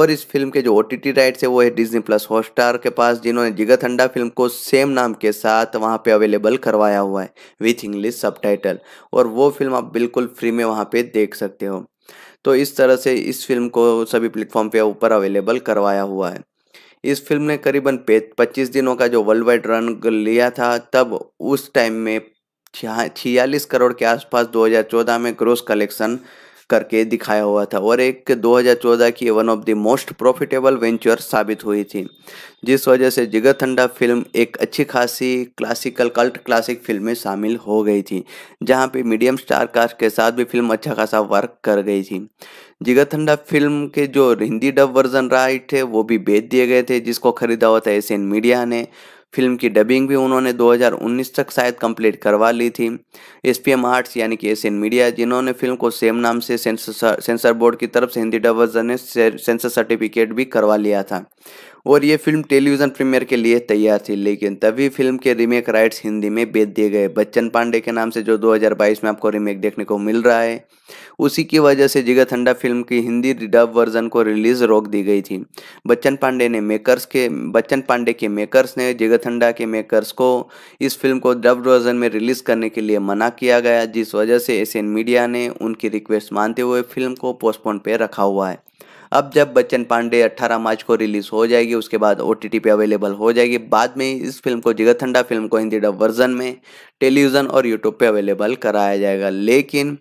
और इस फिल्म के जो ओ टी टी राइट्स है वो है डिज्नी प्लस हॉटस्टार के पास, जिन्होंने जिगर ठंडा फिल्म को सेम नाम के साथ वहाँ पर अवेलेबल करवाया हुआ है विथ इंग्लिश सबटाइटल और वो फिल्म आप बिल्कुल फ्री में वहाँ पे देख सकते हो। तो इस तरह से इस फिल्म को सभी प्लेटफॉर्म पे ऊपर अवेलेबल करवाया हुआ है। इस फिल्म ने करीबन पच्चीस दिनों का जो वर्ल्ड वाइड रन लिया था तब उस टाइम में छियालीस करोड़ के आसपास दो हज़ार चौदह में ग्रॉस कलेक्शन करके दिखाया हुआ था और एक दो हज़ार चौदह की one of the most profitable venture साबित हुई थी, जिस वजह से जिगर ठंडा फिल्म एक अच्छी खासी क्लासिकल कल्ट क्लासिक फिल्म में शामिल हो गई थी, जहां पे मीडियम स्टार कास्ट के साथ भी फिल्म अच्छा खासा वर्क कर गई थी। जिगर ठंडा फिल्म के जो हिंदी डब वर्जन राइट है वो भी बेच दिए गए थे, जिसको खरीदा हुआ था एशियन मीडिया ने। फिल्म की डबिंग भी उन्होंने दो हज़ार उन्नीस तक शायद कंप्लीट करवा ली थी। एसपीएम आर्ट्स यानी कि एशियन मीडिया, जिन्होंने फिल्म को सेम नाम से सेंसर सेंसर बोर्ड की तरफ से हिंदी डब वर्जन ने सेंसर सर्टिफिकेट भी करवा लिया था और ये फिल्म टेलीविज़न प्रीमियर के लिए तैयार थी, लेकिन तभी फिल्म के रीमेक राइट्स हिंदी में बेच दिए गए। बच्चन पांडे के नाम से जो दो हज़ार बाईस में आपको रीमेक देखने को मिल रहा है, उसी की वजह से जिगर ठंडा फिल्म की हिंदी डब वर्जन को रिलीज़ रोक दी गई थी। बच्चन पांडे ने मेकर्स के बच्चन पांडे के मेकर्स ने जिगर ठंडा के मेकर्स को इस फिल्म को डब वर्जन में रिलीज़ करने के लिए मना किया गया, जिस वजह से एशियन मीडिया ने उनकी रिक्वेस्ट मानते हुए फिल्म को पोस्टपोन पे रखा हुआ है। अब जब बच्चन पांडे अठारह मार्च को रिलीज़ हो जाएगी, उसके बाद ओटीटी पे अवेलेबल हो जाएगी। बाद में इस फिल्म को जिगर ठंडा फिल्म को हिंदी डब वर्जन में टेलीविज़न और यूट्यूब पे अवेलेबल कराया जाएगा। लेकिन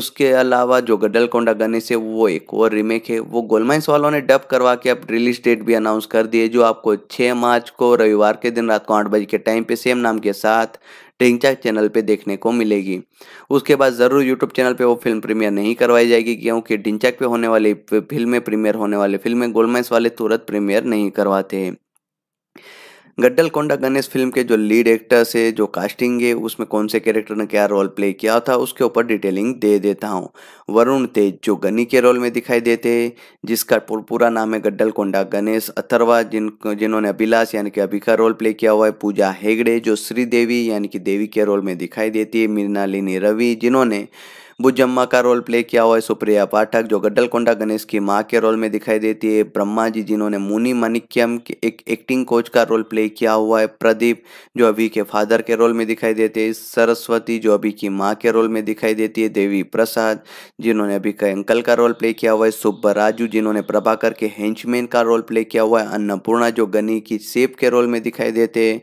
उसके अलावा जो गडलकोंडा गणेश है वो एक और रीमेक है, वो गोलमाइंस वालों ने डब करवा के अब रिलीज डेट भी अनाउंस कर दिए, जो आपको छः मार्च को रविवार के दिन रात को आठ बजे के टाइम पे सेम नाम के साथ ढिंगचा चैनल पे देखने को मिलेगी। उसके बाद ज़रूर यूट्यूब चैनल पे वो फिल्म प्रीमियर नहीं करवाई जाएगी, क्योंकि ढिंचक पे होने वाली फिल्में प्रीमियर होने वाली फिल्में गोलमाइंस वाले तुरंत प्रीमियर नहीं करवाते हैं। गड्ढलकोंडा गणेश फिल्म के जो लीड एक्टर्स है, जो कास्टिंग है, उसमें कौन से कैरेक्टर ने क्या रोल प्ले किया था उसके ऊपर डिटेलिंग दे देता हूँ। वरुण तेज जो गनी के रोल में दिखाई देते हैं, जिसका पूरा नाम है गड्ढलकोंडा गणेश अथर्वा, जिन जिन्होंने अभिलाष यानी कि अभी का रोल प्ले किया हुआ है। पूजा हेगड़े जो श्रीदेवी यानी कि देवी के रोल में दिखाई देती है। मृणालिनी रवि जिन्होंने बुजम्मा का रोल प्ले किया हुआ है। सुप्रिया पाठक जो गड्ढलकोंडा गणेश की मां के रोल में दिखाई देती है। ब्रह्मा जी जिन्होंने मुनि माणिक्यम के एक एक्टिंग कोच का रोल प्ले किया हुआ है। प्रदीप जो अभी के फादर के रोल में दिखाई देते हैं। सरस्वती जो अभी की मां के रोल में दिखाई देती है। देवी प्रसाद जिन्होंने अभी के अंकल का रोल प्ले किया हुआ है। सुब्बा राजू जिन्होंने प्रभाकर के हेंचमैन का रोल प्ले किया हुआ है। अन्नपूर्णा जो गनी की सेफ के रोल में दिखाई देते हैं।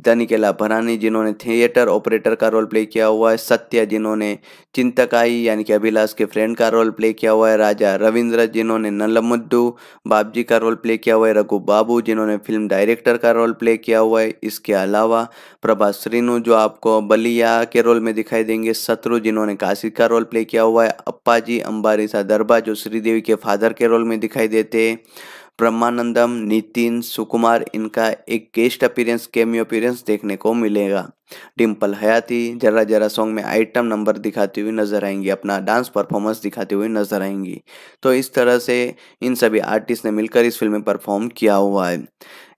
दानिकेला भरानी जिन्होंने थिएटर ऑपरेटर का रोल प्ले किया हुआ है। सत्या जिन्होंने चिंतकाई यानी कि अभिलाष के फ्रेंड का रोल प्ले किया हुआ है। राजा रविंद्र जिन्होंने नलमुद्दू बाबजी का रोल प्ले किया हुआ है। रघु बाबू जिन्होंने फिल्म डायरेक्टर का रोल प्ले किया हुआ है। इसके अलावा प्रभा श्रीनु जो आपको बलिया के रोल में दिखाई देंगे। शत्रु जिन्होंने काशी का रोल प्ले किया हुआ है। अप्पा जी अंबारीसा दरबा जो श्रीदेवी के फादर के रोल में दिखाई देते हैं। ब्रह्मानंदम नितिन सुकुमार इनका एक गेस्ट अपीयरेंस कैमियो अपीयरेंस देखने को मिलेगा। डिम्पल हयाती जरा जरा सॉन्ग में आइटम नंबर दिखाती हुई नजर आएंगी, अपना डांस परफॉर्मेंस दिखाती हुई नजर आएंगी। तो इस तरह से इन सभी आर्टिस्ट ने मिलकर इस फिल्म में परफॉर्म किया हुआ है,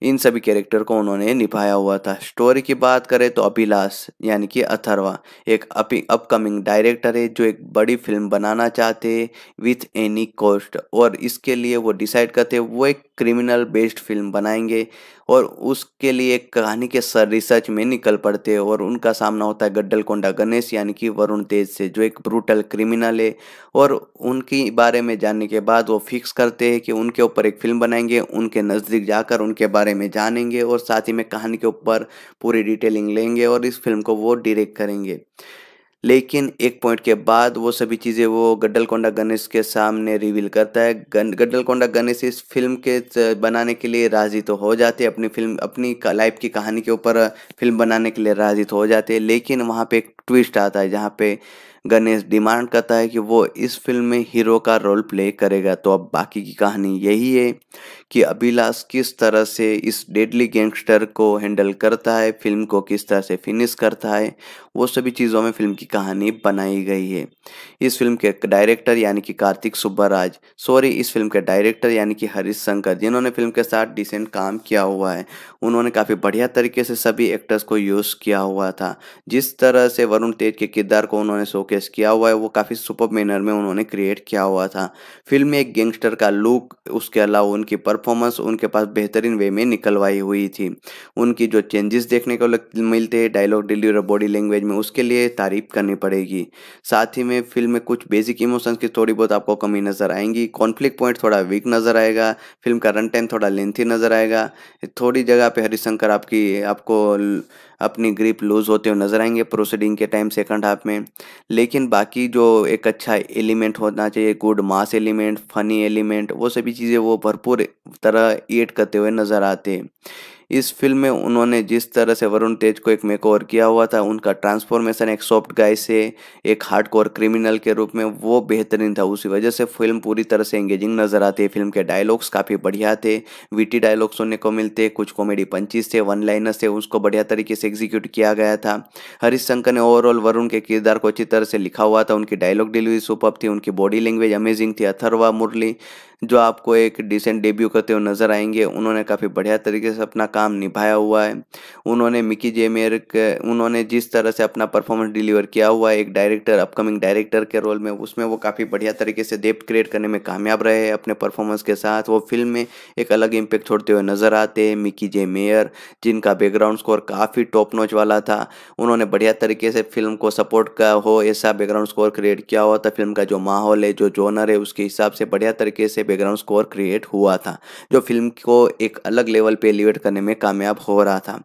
इन सभी कैरेक्टर को उन्होंने निभाया हुआ था। स्टोरी की बात करें तो अभिलाष यानी कि अथर्वा एक अपकमिंग डायरेक्टर है, जो एक बड़ी फिल्म बनाना चाहते हैं विथ एनी कॉस्ट, और इसके लिए वो डिसाइड करते वो एक क्रिमिनल बेस्ड फिल्म बनाएंगे और उसके लिए एक कहानी के सर रिसर्च में निकल पड़ते हैं। और उनका सामना होता है गड्ढलकोंडा गणेश यानी कि वरुण तेज से, जो एक ब्रूटल क्रिमिनल है, और उनके बारे में जानने के बाद वो फिक्स करते हैं कि उनके ऊपर एक फिल्म बनाएंगे। उनके नज़दीक जाकर उनके बारे में जानेंगे और साथ ही में कहानी के ऊपर पूरी डिटेलिंग लेंगे और इस फिल्म को वो डायरेक्ट करेंगे। लेकिन एक पॉइंट के बाद वो सभी चीज़ें वो गड्ढलकोंडा गणेश के सामने रिवील करता है। गड्ढलकोंडा गणेश इस फिल्म के बनाने के लिए राजी तो हो जाते, अपनी फिल्म अपनी लाइफ की कहानी के ऊपर फिल्म बनाने के लिए राजी तो हो जाते, लेकिन वहाँ पे एक ट्विस्ट आता है जहाँ पे गणेश डिमांड करता है कि वो इस फिल्म में हीरो का रोल प्ले करेगा। तो अब बाकी की कहानी यही है कि अभिलाष किस तरह से इस डेडली गैंगस्टर को हैंडल करता है, फिल्म को किस तरह से फिनिश करता है, वो सभी चीज़ों में फिल्म की कहानी बनाई गई है। इस फिल्म के डायरेक्टर यानी कि कार्तिक सुब्बाराज सॉरी इस फिल्म के डायरेक्टर यानी कि हरीश शंकर जिन्होंने फिल्म के साथ डिसेंट काम किया हुआ है, उन्होंने काफ़ी बढ़िया तरीके से सभी एक्टर्स को यूज़ किया हुआ था। जिस तरह से वरुण तेज के किरदार को उन्होंने शोके किया हुआ है वो काफी सुपर मैनर में उन्होंने क्रिएट किया हुआ था। फिल्म में एक गैंगस्टर का लुक, उसके अलावा उनकी परफॉर्मेंस उनके पास बेहतरीन वे में निकलवाई हुई थी। उनकी जो चेंजेस देखने को मिलते हैं डायलॉग डिलीवरी बॉडी लैंग्वेज में, उसके लिए तारीफ करनी पड़ेगी। साथ ही में फिल्म में कुछ बेसिक इमोशंस की थोड़ी बहुत आपको कमी नजर आएंगी। कॉन्फ्लिक्ट पॉइंट थोड़ा वीक नजर आएगा। फिल्म का रन टाइम थोड़ा लेंथी नजर आएगा। थोड़ी जगह पे हरिशंकर आपकी आपको अपनी ग्रिप लूज होते हुए नजर आएंगे प्रोसीडिंग के टाइम सेकंड हाफ में। लेकिन बाकी जो एक अच्छा एलिमेंट होना चाहिए, good mass element, funny element, वो सभी चीज़ें वो भरपूर तरह एड करते हुए नजर आते हैं। इस फिल्म में उन्होंने जिस तरह से वरुण तेज को एक मेकओवर किया हुआ था, उनका ट्रांसफॉर्मेशन एक सॉफ्ट गाय से एक हार्डकोर क्रिमिनल के रूप में, वो बेहतरीन था। उसी वजह से फिल्म पूरी तरह से एंगेजिंग नजर आती है। फिल्म के डायलॉग्स काफ़ी बढ़िया थे, वीटी डायलॉग्स सुनने को मिलते, कुछ कॉमेडी पंचेस थे, वन लाइनर्स थे, उसको बढ़िया तरीके से एग्जीक्यूट किया गया था। हरीश शंकर ने ओवरऑल वरुण के किरदार को अच्छी तरह से लिखा हुआ था। उनकी डायलॉग डिलीवरी सुपर्ब थी, उनकी बॉडी लैंग्वेज अमेजिंग थी। अथर्वा मुरली जो आपको एक डिसेंट डेब्यू करते हुए नजर आएंगे, उन्होंने काफ़ी बढ़िया तरीके से अपना काम निभाया हुआ है। उन्होंने मिकी जे मेयर के उन्होंने जिस तरह से अपना परफॉर्मेंस डिलीवर किया हुआ है एक डायरेक्टर, अपकमिंग डायरेक्टर के रोल में, उसमें वो काफ़ी बढ़िया तरीके से डेप्थ क्रिएट करने में कामयाब रहे हैं। अपने परफॉर्मेंस के साथ वो फिल्म में एक अलग इम्पैक्ट छोड़ते हुए नजर आते हैं। मिकी जे मेयर जिनका बैकग्राउंड स्कोर काफ़ी टॉप नॉच वाला था, उन्होंने बढ़िया तरीके से फिल्म को सपोर्ट का हो ऐसा बैकग्राउंड स्कोर क्रिएट किया हुआ था। फिल्म का जो माहौल है, जो जोनर है, उसके हिसाब से बढ़िया तरीके से बैकग्राउंड स्कोर क्रिएट हुआ था, जो फिल्म को एक अलग लेवल पे एलिवेट करने में कामयाब हो रहा था।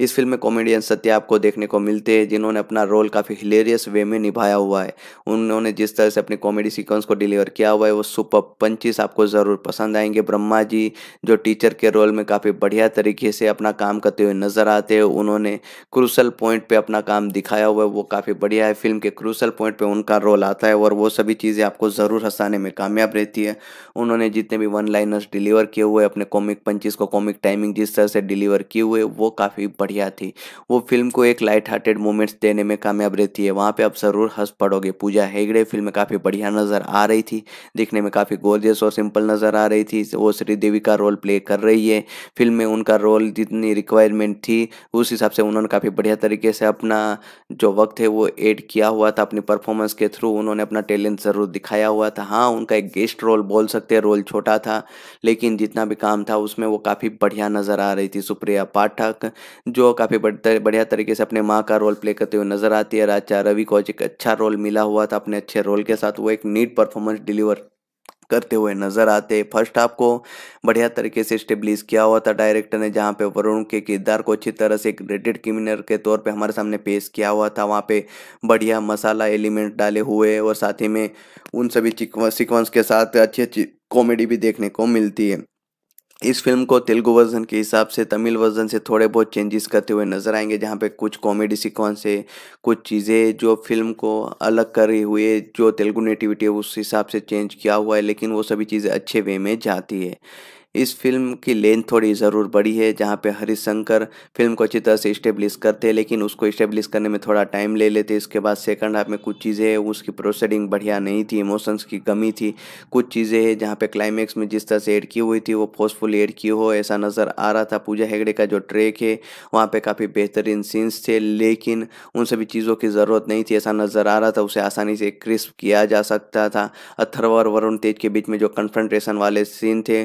इस फिल्म में कॉमेडियन सत्या आपको देखने को मिलते हैं, जिन्होंने अपना रोल काफ़ी हिलेरियस वे में निभाया हुआ है। उन्होंने जिस तरह से अपने कॉमेडी सीक्वेंस को डिलीवर किया हुआ है, वो सुपर पंचेस आपको ज़रूर पसंद आएंगे। ब्रह्मा जी जो टीचर के रोल में काफ़ी बढ़िया तरीके से अपना काम करते हुए नजर आते हैं, उन्होंने क्रूशल पॉइंट पर अपना काम दिखाया हुआ है, वो काफ़ी बढ़िया है। फिल्म के क्रूशल पॉइंट पर उनका रोल आता है और वो सभी चीज़ें आपको ज़रूर हंसाने में कामयाब रहती है। उन्होंने जितने भी वन लाइनर्स डिलीवर किए हुए, अपने कॉमिक पंचेस को कॉमिक टाइमिंग जिस तरह से डिलीवर किए हुए, वो काफ़ी बढ़िया थी। वो फिल्म को एक लाइट हार्टेड मोमेंट्स देने में कामयाब रहती है, वहाँ पे आप ज़रूर हंस पड़ोगे। पूजा हेगड़े फिल्म में काफ़ी बढ़िया नज़र आ रही थी, दिखने में काफ़ी गोर्जियस और सिंपल नज़र आ रही थी। वो श्रीदेवी का रोल प्ले कर रही है फिल्म में, उनका रोल जितनी रिक्वायरमेंट थी उस हिसाब से उन्होंने काफ़ी बढ़िया तरीके से अपना जो वक्त है वो एड किया हुआ था। अपनी परफॉर्मेंस के थ्रू उन्होंने अपना टैलेंट ज़रूर दिखाया हुआ था। हाँ, उनका एक गेस्ट रोल बोल सकते, रोल छोटा था, लेकिन जितना भी काम था उसमें वो काफ़ी बढ़िया नज़र आ रही थी। सुप्रिया पाठक जो काफ़ी बढ़िया तरीके से अपने माँ का रोल प्ले करते हुए नजर आती है। राजा रवि को एक अच्छा रोल मिला हुआ था, अपने अच्छे रोल के साथ वो एक नीट परफॉर्मेंस डिलीवर करते हुए नजर आते। फर्स्ट हाफ को बढ़िया तरीके से स्टेब्लिश किया हुआ था डायरेक्टर ने, जहाँ पे वरुण के किरदार को अच्छी तरह से एक ग्रेडेड क्रिमिनल के तौर पे हमारे सामने पेश किया हुआ था। वहाँ पे बढ़िया मसाला एलिमेंट डाले हुए और साथ ही में उन सभी सीक्वेंस के साथ अच्छी अच्छी कॉमेडी भी देखने को मिलती है। इस फिल्म को तेलुगु वर्जन के हिसाब से तमिल वर्जन से थोड़े बहुत चेंजेस करते हुए नज़र आएंगे, जहाँ पे कुछ कॉमेडी सीक्वेंस है, कुछ चीज़ें जो फिल्म को अलग करी हुई है, जो तेलुगु नेटिविटी है उस हिसाब से चेंज किया हुआ है, लेकिन वो सभी चीज़ें अच्छे वे में जाती है। इस फिल्म की लेंथ थोड़ी ज़रूर बढ़ी है, जहाँ पे हरीश शंकर फिल्म को अच्छी तरह से इस्टेब्लिश करते हैं, लेकिन उसको इस्टेब्लिश करने में थोड़ा टाइम ले लेते। इसके बाद सेकंड हाफ में कुछ चीज़ें, उसकी प्रोसीडिंग बढ़िया नहीं थी, इमोशंस की कमी थी, कुछ चीज़ें हैं जहाँ पे क्लाइमैक्स में जिस तरह से एड की हुई थी वो फोर्सफुल एड की हो ऐसा नज़र आ रहा था। पूजा हेगड़े का जो ट्रैक है वहाँ पर काफ़ी बेहतरीन सीन्स थे, लेकिन उन सभी चीज़ों की ज़रूरत नहीं थी ऐसा नज़र आ रहा था। उसे आसानी से क्रिस्प किया जा सकता था। अथर्व और वरुण तेज के बीच में जो कन्फ्रंटेशन वाले सीन थे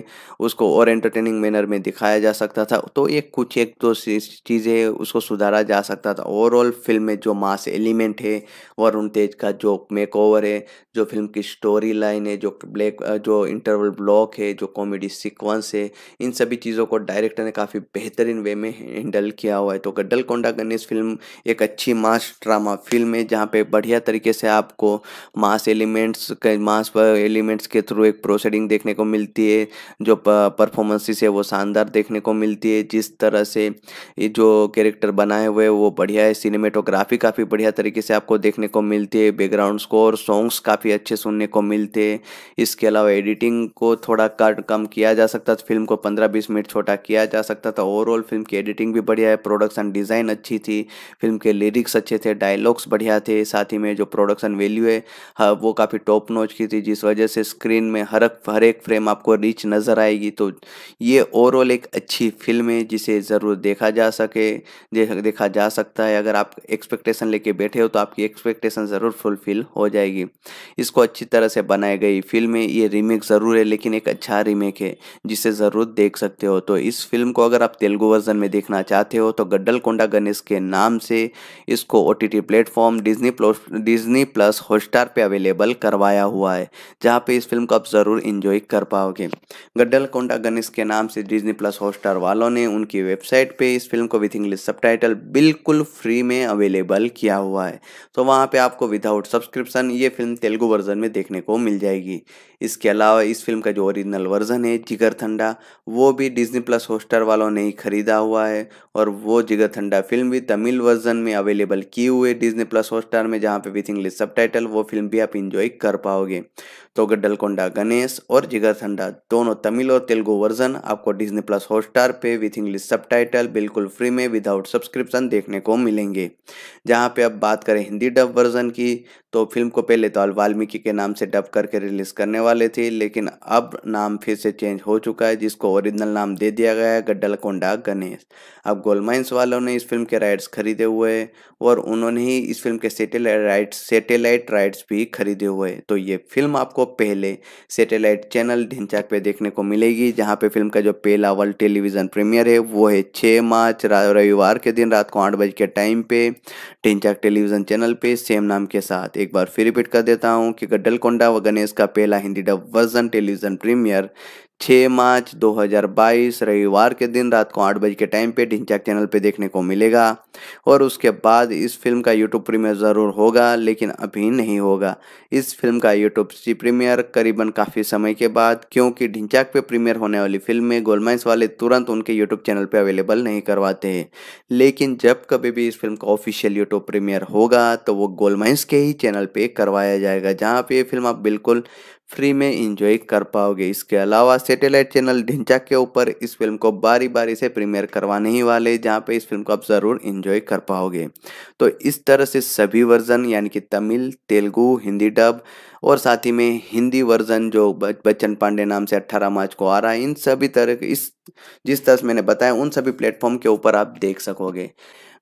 को और एंटरटेनिंग मैनर में दिखाया जा सकता था, तो एक कुछ एक दो चीज़ें उसको सुधारा जा सकता था। ओवरऑल फिल्म में जो मास एलिमेंट है, वरुण तेज का जो मेकओवर है, जो फिल्म की स्टोरी लाइन है, जो ब्लैक जो इंटरवल ब्लॉक है, जो कॉमेडी सीक्वेंस है, इन सभी चीज़ों को डायरेक्टर ने काफ़ी बेहतरीन वे में हैंडल किया हुआ है। तो गड्ढलकोंडा गणेश फिल्म एक अच्छी मास ड्रामा फिल्म है, जहाँ पर बढ़िया तरीके से आपको मास एलिमेंट्स मास एलिमेंट्स के थ्रू एक प्रोसीडिंग देखने को मिलती है, जो परफॉर्मेंसेस है वो शानदार देखने को मिलती है। जिस तरह से ये जो कैरेक्टर बनाए हुए वो बढ़िया है, सिनेमेटोग्राफी काफ़ी बढ़िया तरीके से आपको देखने को मिलती है, बैकग्राउंड स्कोर, सॉन्ग्स काफ़ी अच्छे सुनने को मिलते हैं। इसके अलावा एडिटिंग को थोड़ा कट कम किया जा सकता था, फिल्म को पंद्रह बीस मिनट छोटा किया जा सकता था। ओवरऑल फिल्म की एडिटिंग भी बढ़िया है, प्रोडक्शन डिज़ाइन अच्छी थी, फिल्म के लिरिक्स अच्छे थे, डायलॉग्स बढ़िया थे, साथ ही में जो प्रोडक्शन वैल्यू है वो काफ़ी टॉप नॉच की थी, जिस वजह से स्क्रीन में हर हर एक फ्रेम आपको रिच नज़र आएगी। तो ये ओवरऑल एक अच्छी फिल्म है जिसे ज़रूर देखा जा सके देखा जा सकता है। अगर आप एक्सपेक्टेशन लेके बैठे हो तो आपकी एक्सपेक्टेशन ज़रूर फुलफिल हो जाएगी। इसको अच्छी तरह से बनाई गई फिल्म है, ये रीमेक ज़रूर है लेकिन एक अच्छा रीमेक है जिसे ज़रूर देख सकते हो। तो इस फिल्म को अगर आप तेलुगु वर्जन में देखना चाहते हो तो गड्ढलकोंडा गणेश के नाम से इसको O T T platform Disney plus Disney plus Hotstar पर अवेलेबल करवाया हुआ है, जहाँ पर इस फिल्म को आप ज़रूर इन्जॉय कर पाओगे। गड्ढलकोंडा माउंट अगनिस के नाम से डिज्नी प्लस हॉटस्टार वालों ने उनकी वेबसाइट पे इस फिल्म को विथ इंग्लिश सबटाइटल बिल्कुल फ्री में अवेलेबल किया हुआ है। तो वहाँ पे आपको विदाउट सब्सक्रिप्शन ये फिल्म तेलुगु वर्जन में देखने को मिल जाएगी। इसके अलावा इस फिल्म का जो ओरिजिनल वर्जन है जिगर थंडा, वो भी डिज्नी प्लस हॉटस्टार वालों ने ही खरीदा हुआ है और वो जिगर थंडा फिल्म भी तमिल वर्जन में अवेलेबल की हुई डिज्नी प्लस हॉटस्टार में, जहाँ पे विथ इंग्लिश सबटाइटल वो फिल्म भी आप इंजॉय कर पाओगे। तो गड्डलकोंडा गणेश और जिगर थंडा दोनों तमिल और तेलुगु वर्जन आपको डिज्नी प्लस हॉटस्टार पे विथ इंग्लिश सबटाइटल बिल्कुल फ्री में विदाउट सब्सक्रिप्शन देखने को मिलेंगे। जहाँ पे अब बात करें हिंदी डब वर्जन की, तो फिल्म को पहले तो वाल्मीकि के नाम से डब करके रिलीज करने वाले थे, लेकिन अब नाम फिर से चेंज हो चुका है जिसको ओरिजिनल नाम दे दिया गया है गड्डलकोंडा गणेश। अब गोलमाइंस वालों ने इस फिल्म के राइट्स खरीदे हुए हैं और उन्होंने ही इस फिल्म के सेटेलाइट राइट्स सेटेलाइट राइट्स भी खरीदे हुए हैं। तो ये फिल्म आपको पहले सेटेलाइट चैनल ढिंचाक पे देखने को मिलेगी, जहाँ पे फिल्म का जो पहला वर्ल्ड टेलीविजन प्रीमियर है वो है छः मार्च रविवार के दिन रात को आठ बजे के टाइम पे ढिंचाक टेलीविजन चैनल पे सेम नाम के साथ। एक बार फिर रिपीट कर देता हूँ कि गड्डलकोंडा व गणेश का पहला Hindi dub version television premiere छः मार्च दो हज़ार बाईस रविवार के दिन रात को आठ बजे के टाइम पे ढिंचाक चैनल पे देखने को मिलेगा। और उसके बाद इस फिल्म का यूट्यूब प्रीमियर ज़रूर होगा, लेकिन अभी नहीं होगा। इस फिल्म का यूट्यूब प्रीमियर करीबन काफ़ी समय के बाद, क्योंकि ढिंचाक पे प्रीमियर होने वाली फिल्म में गोलमाइंस वाले तुरंत उनके यूट्यूब चैनल पर अवेलेबल नहीं करवाते हैं, लेकिन जब कभी भी इस फिल्म का ऑफिशियल यूट्यूब प्रीमियर होगा तो वो गोलमाइंस के ही चैनल पर करवाया जाएगा, जहाँ पर ये फिल्म आप बिल्कुल फ्री में एंजॉय कर पाओगे। इसके अलावा सैटेलाइट चैनल ढिंचाक के ऊपर इस फिल्म को बारी बारी से प्रीमियर करवाने ही वाले, जहाँ पे इस फिल्म को आप ज़रूर एंजॉय कर पाओगे। तो इस तरह से सभी वर्जन यानी कि तमिल, तेलुगु, हिंदी डब और साथ ही में हिंदी वर्जन जो बच्चन पांडे नाम से अट्ठारह मार्च को आ रहा है, इन सभी तरह के इस जिस तरह से मैंने बताया उन सभी प्लेटफॉर्म के ऊपर आप देख सकोगे।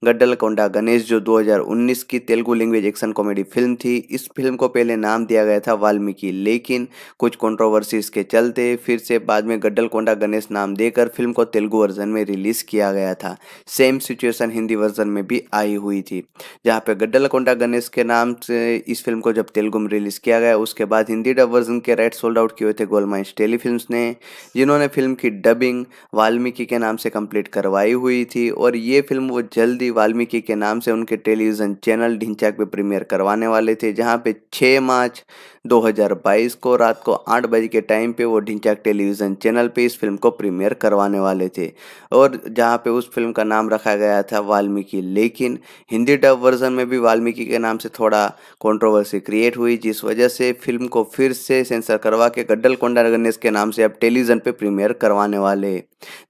गड्डलकोंडा गणेश जो दो हज़ार उन्नीस की Telugu language action comedy film थी, इस फिल्म को पहले नाम दिया गया था वाल्मीकि, लेकिन कुछ कंट्रोवर्सीज के चलते फिर से बाद में गड्डलकोंडा गणेश नाम देकर फिल्म को तेलुगु वर्जन में रिलीज़ किया गया था। सेम सिचुएशन हिंदी वर्जन में भी आई हुई थी, जहाँ पे गड्डलकोंडा गणेश के नाम से इस फिल्म को जब तेलुगु में रिलीज़ किया गया, उसके बाद हिंदी डब वर्जन के राइट सोल्ड आउट किए थे गोलमाइंस टेलीफिल्म्स ने, जिन्होंने फिल्म की डबिंग वाल्मीकि के नाम से कंप्लीट करवाई हुई थी। और ये फिल्म वो जल्दी वाल्मीकि के नाम से उनके टेलीविजन चैनल ढिंचाक पे प्रीमियर करवाने वाले थे, जहां पे छः मार्च दो हज़ार बाईस को रात को आठ बजे के टाइम पे वो ढिंचाक टेलीविजन चैनल पे इस फिल्म को प्रीमियर करवाने वाले थे, और जहां पे उस फिल्म का नाम रखा गया था वाल्मीकि। लेकिन हिंदी डब वर्जन में भी वाल्मीकि के नाम से थोड़ा कंट्रोवर्सी क्रिएट हुई, जिस वजह से फिल्म को फिर से सेंसर करवा के गड्डलकोंडा गणेश के नाम से अब टेलीविजन पे प्रीमियर करवाने वाले हैं,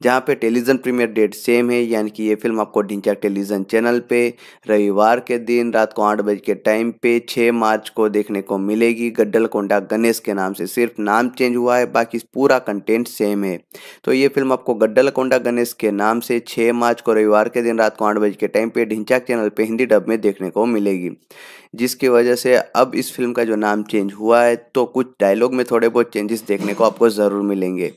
जहाँ पे टेलीविजन प्रीमियर डेट सेम है, यानी कि ये फिल्म आपको ढिंचाक टेलीविजन चैनल पे रविवार के दिन रात को आठ बजे के टाइम पे छः मार्च को देखने को मिलेगी। गड्डलकोंडा गणेश के नाम से सिर्फ नाम चेंज हुआ है, बाकी पूरा कंटेंट सेम है। तो ये फिल्म आपको गड्डलकोंडा गणेश के नाम से छः मार्च को रविवार के दिन रात को आठ बजे के टाइम पे ढिंचाक चैनल पे हिंदी डब में देखने को मिलेगी, जिसकी वजह से अब इस फिल्म का जो नाम चेंज हुआ है तो कुछ डायलॉग में थोड़े बहुत चेंजेस देखने को आपको ज़रूर मिलेंगे।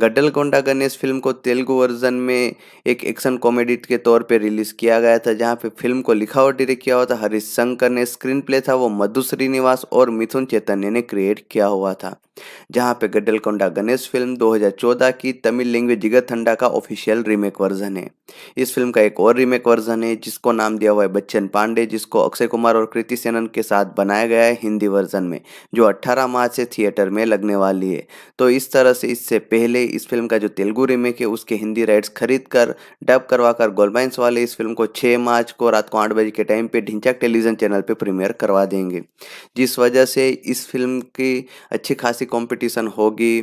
गड्डलकोंडा गणेश फिल्म को तेलुगु वर्जन में एक एक्शन कॉमेडी के तौर पे रिलीज़ किया गया था, जहां पे फिल्म को लिखा और डायरेक्ट किया हुआ था हरीश शंकर ने, स्क्रीन प्ले था वो मधु श्रीनिवास और मिथुन चैतन्य ने क्रिएट किया हुआ था। जहां पे गड्डलकोंडा गणेश फिल्म दो हज़ार चौदह की तमिल लैंग्वेज जिगर थंडा का ऑफिशियल रीमेक वर्जन है। इस फिल्म का एक और रीमेक वर्जन है जिसको नाम दिया हुआ है बच्चन पांडे, जिसको अक्षय कुमार और कृति सेनन के साथ बनाया गया है हिंदी वर्जन में, जो अट्ठारह मार्च से थिएटर में लगने वाली है। तो इस तरह से इससे पहले इस फिल्म का जो तेलुगु रीमेक है उसके हिंदी राइट्स खरीद कर डब करवाकर गोलमाइंस वाले इस फिल्म को छः मार्च को रात को आठ बजे के टाइम पे ढिंचाक टेलीविजन चैनल पे प्रीमियर करवा देंगे, जिस वजह से इस फिल्म की अच्छी खासी कंपटीशन होगी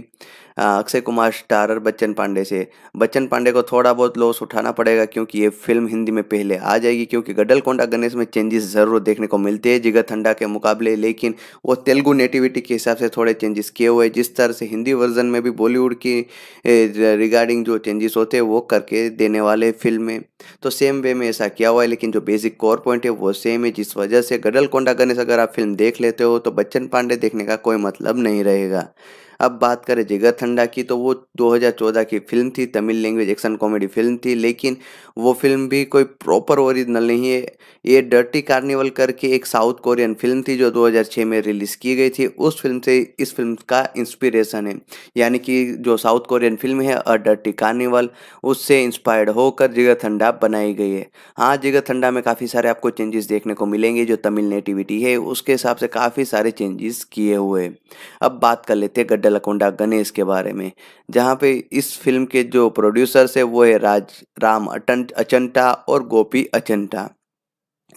अक्षय कुमार स्टारर बच्चन पांडे से। बच्चन पांडे को थोड़ा बहुत लॉस उठाना पड़ेगा क्योंकि ये फिल्म हिंदी में पहले आ जाएगी, क्योंकि गड्डलकोंडा गणेश में चेंजेस ज़रूर देखने को मिलते हैं जिगर थंडा के मुकाबले, लेकिन वो तेलुगु नेटिविटी के हिसाब से थोड़े चेंजेस किए हुए, जिस तरह से हिंदी वर्जन में भी बॉलीवुड की रिगार्डिंग जो चेंजेस होते हैं वो करके देने वाले फिल्म में। तो सेम वे में ऐसा किया हुआ है, लेकिन जो बेसिक कोर पॉइंट है वो सेम है, जिस वजह से गड्डलकोंडा गणेश अगर आप फिल्म देख लेते हो तो बच्चन पांडे देखने का कोई मतलब नहीं रहेगा। अब बात करें जिगर ठंडा की तो वो दो हज़ार चौदह की फिल्म थी, Tamil language action comedy film थी, लेकिन वो फिल्म भी कोई प्रॉपर ओरिजिनल नहीं है। ये डर्टी कार्निवल करके एक साउथ कोरियन फिल्म थी जो दो हज़ार छह में रिलीज की गई थी, उस फिल्म से इस फिल्म का इंस्पिरेशन है। यानी कि जो साउथ कोरियन फिल्म है अ डर्टी कार्निवल, उससे इंस्पायर्ड होकर जिगर ठंडा बनाई गई है। हाँ, जिगर ठंडा में काफ़ी सारे आपको चेंजेस देखने को मिलेंगे, जो तमिल नेटिविटी है उसके हिसाब से काफ़ी सारे चेंजेस किए हुए। अब बात कर लेते हैं गड्ढलकोंडा गणेश के बारे में, जहाँ पे इस फिल्म के जो प्रोड्यूसर्स है वो है राज राम अचंटा और गोपी अचंटा,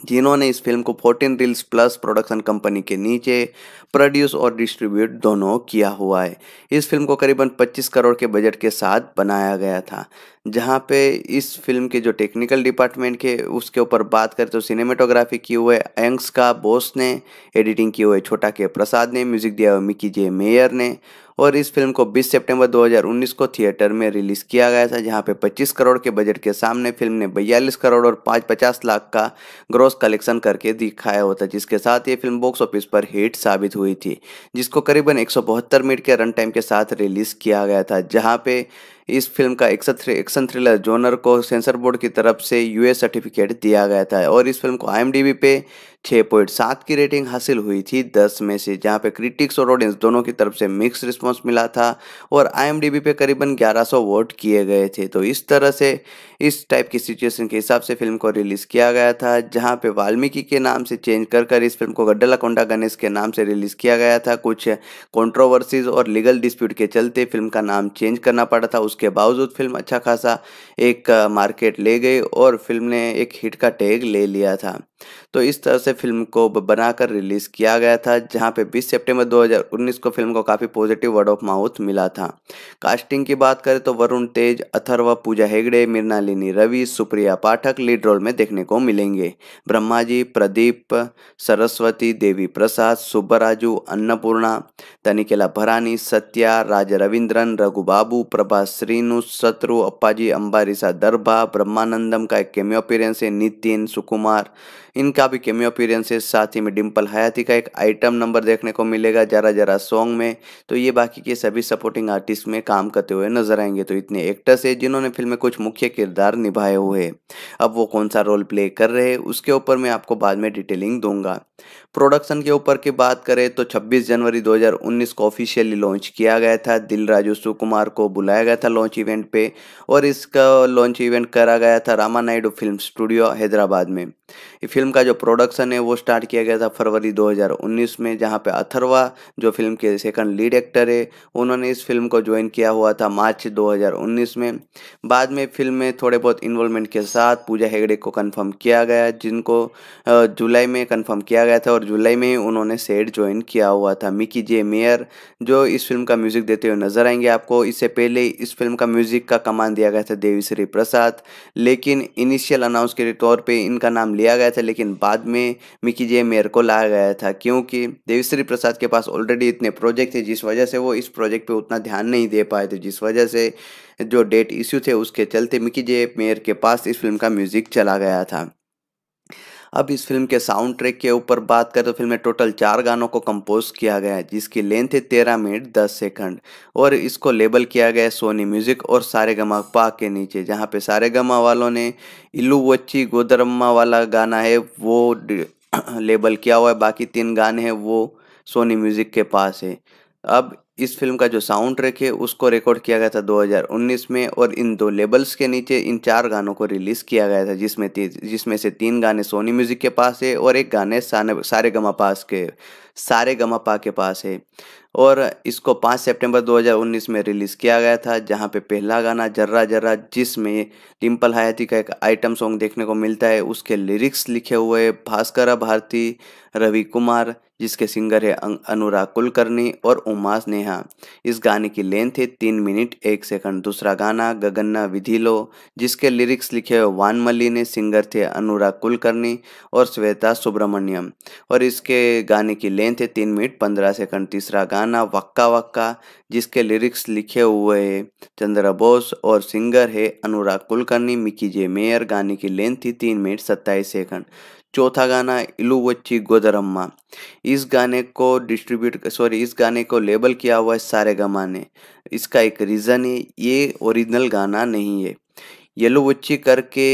जिन्होंने इस फिल्म को fourteen reels plus production company के नीचे प्रोड्यूस और डिस्ट्रीब्यूट दोनों किया हुआ है। इस फिल्म को करीबन पच्चीस करोड़ के बजट के साथ बनाया गया था। जहाँ पे इस फिल्म के जो टेक्निकल डिपार्टमेंट के उसके ऊपर बात करें तो सिनेमेटोग्राफी की हुए एंक्स का बोस ने, एडिटिंग की हुए छोटा के प्रसाद ने, म्यूजिक दिया हुआ मिकी जे मेयर ने, और इस फिल्म को बीस सितंबर दो हज़ार उन्नीस को थिएटर में रिलीज़ किया गया था, जहां पे पच्चीस करोड़ के बजट के सामने फिल्म ने बयालीस करोड़ और पचास लाख का ग्रॉस कलेक्शन करके दिखाया होता, जिसके साथ ये फिल्म बॉक्स ऑफिस पर हिट साबित हुई थी, जिसको करीबन एक सौ बहत्तर मिनट के रन टाइम के साथ रिलीज़ किया गया था। जहां पे इस फिल्म का एक्शन थ्रिलर जॉनर को सेंसर बोर्ड की तरफ से यूए सर्टिफिकेट दिया गया था, और इस फिल्म को आईएमडीबी पे छह पॉइंट सात की रेटिंग हासिल हुई थी दस में से, जहां पे क्रिटिक्स और ऑडियंस दोनों की तरफ से मिक्स रिस्पांस मिला था, और आईएमडीबी पे करीबन ग्यारह सौ वोट किए गए थे। तो इस तरह से इस टाइप की सिचुएशन के हिसाब से फिल्म को रिलीज़ किया गया था, जहाँ पे वाल्मीकि के नाम से चेंज कर कर इस फिल्म को गड्ढलकोंडा गणेश के नाम से रिलीज़ किया गया था। कुछ कॉन्ट्रोवर्सीज और लीगल डिस्प्यूट के चलते फिल्म का नाम चेंज करना पड़ा था, उसके बावजूद फिल्म अच्छा खासा एक मार्केट ले गई और फिल्म ने एक हिट का टैग ले लिया था। तो इस तरह से फिल्म को बनाकर रिलीज़ किया गया था, जहां पे बीस सितंबर दो हज़ार उन्नीस को फिल्म को काफ़ी पॉजिटिव वर्ड ऑफ माउथ मिला था। कास्टिंग की बात करें तो वरुण तेज, अथर्व, पूजा हेगड़े, मृणालिनी रवि, सुप्रिया पाठक लीड रोल में देखने को मिलेंगे। ब्रह्मा जी, प्रदीप सरस्वती, देवी प्रसाद, सुब्बराजू, अन्नपूर्णा, तनिकेला भरानी, सत्या, राज रविंद्रन, रघु बाबू, प्रभा श्रीनु, शत्रु, अप्पाजी अंबारिसा, दरभा, ब्रह्मानंदम का एक कैमियो अपीयरेंस है, नितिन सुकुमार इनका भी कैमियो अपीयरेंस है, साथ ही में डिम्पल हयाती का एक आइटम नंबर देखने को मिलेगा जरा जरा सॉन्ग में। तो ये बाकी के सभी सपोर्टिंग आर्टिस्ट में काम करते हुए नजर आएंगे। तो इतने एक्टर्स है जिन्होंने फिल्म में कुछ मुख्य किरदार निभाए हुए हैं। अब वो कौन सा रोल प्ले कर रहे हैं उसके ऊपर मैं आपको बाद में डिटेलिंग दूंगा। प्रोडक्शन के ऊपर की बात करें तो छब्बीस जनवरी दो हज़ार उन्नीस को ऑफिशियली लॉन्च किया गया था। दिलराजू सुकुमार को बुलाया गया था लॉन्च इवेंट पे, और इसका लॉन्च इवेंट करा गया था रामा नायडू फिल्म स्टूडियो हैदराबाद में। फिल्म का जो प्रोडक्शन है वो स्टार्ट किया गया था फरवरी दो हज़ार उन्नीस में, जहां पे अथर्वा जो फिल्म के सेकंड लीड एक्टर है उन्होंने इस फिल्म को ज्वाइन किया हुआ था मार्च दो हज़ार उन्नीस में। बाद में फिल्म में थोड़े बहुत इन्वॉल्वमेंट के साथ पूजा हेगड़े को कंफर्म किया गया, जिनको जुलाई में कंफर्म किया गया था और जुलाई में ही उन्होंने सेट ज्वाइन किया हुआ था। मिकी जे मेयर जो इस फिल्म का म्यूजिक देते हुए नजर आएंगे आपको, इससे पहले इस फिल्म का म्यूजिक का कमान दिया गया था देवी श्री प्रसाद, लेकिन इनिशियल अनाउंस के तौर पर इनका नाम लिया गया था, लेकिन बाद में मिकी जे मेयर को लाया गया था, क्योंकि देवीश्री प्रसाद के पास ऑलरेडी इतने प्रोजेक्ट थे जिस वजह से वो इस प्रोजेक्ट पे उतना ध्यान नहीं दे पाए थे, जिस वजह से जो डेट इश्यू थे उसके चलते मिकी जे मेयर के पास इस फिल्म का म्यूजिक चला गया था। अब इस फिल्म के साउंड ट्रैक के ऊपर बात करें तो फिल्म में टोटल चार गानों को कंपोज किया गया है, जिसकी लेंथ है तेरह मिनट दस सेकंड, और इसको लेबल किया गया है सोनी म्यूजिक और सारेगामा पा के नीचे, जहां पे सारेगामा वालों ने इलुवच्ची गोदरम्मा वाला गाना है वो लेबल किया हुआ है, बाकी तीन गाने हैं वो सोनी म्यूजिक के पास है। अब इस फिल्म का जो साउंड ट्रैक है उसको रिकॉर्ड किया गया था दो हज़ार उन्नीस में, और इन दो लेबल्स के नीचे इन चार गानों को रिलीज़ किया गया था, जिसमें जिसमें से तीन गाने सोनी म्यूजिक के पास है और एक गाने सारेगामा पास के सारेगामा के पास है। और इसको पाँच सितंबर दो हज़ार उन्नीस में रिलीज़ किया गया था, जहां पे पहला गाना जर्रा जर्रा, जिसमें डिम्पल हयाती का एक आइटम सॉन्ग देखने को मिलता है, उसके लिरिक्स लिखे हुए भास्कर भारती, रवि कुमार, जिसके सिंगर है अनुराग कुलकर्णी और उमा स्नेहा। इस गाने की लेंथ है तीन मिनट एक सेकंड। दूसरा गाना गगन्ना विधि लो, जिसके लिरिक्स लिखे हुए वानमली ने, सिंगर थे अनुराग कुलकर्णी और श्वेता सुब्रमण्यम, और इसके गाने की लेंथ है तीन मिनट पंद्रह सेकंड। तीसरा गाना वक्का वक्का, जिसके लिरिक्स लिखे हुए चंद्र बोस और सिंगर है अनुराग कुलकर्णी, मिकी जे मेयर, गाने की लेंथ थी तीन मिनट सत्ताईस सेकंड। चौथा गाना इलुवच्ची गोदरम्मा, इस गाने को डिस्ट्रीब्यूट सॉरी इस गाने को लेबल किया हुआ है सारेगामा ने। इसका एक रीज़न है ये ओरिजिनल गाना नहीं है। येलुवच्ची करके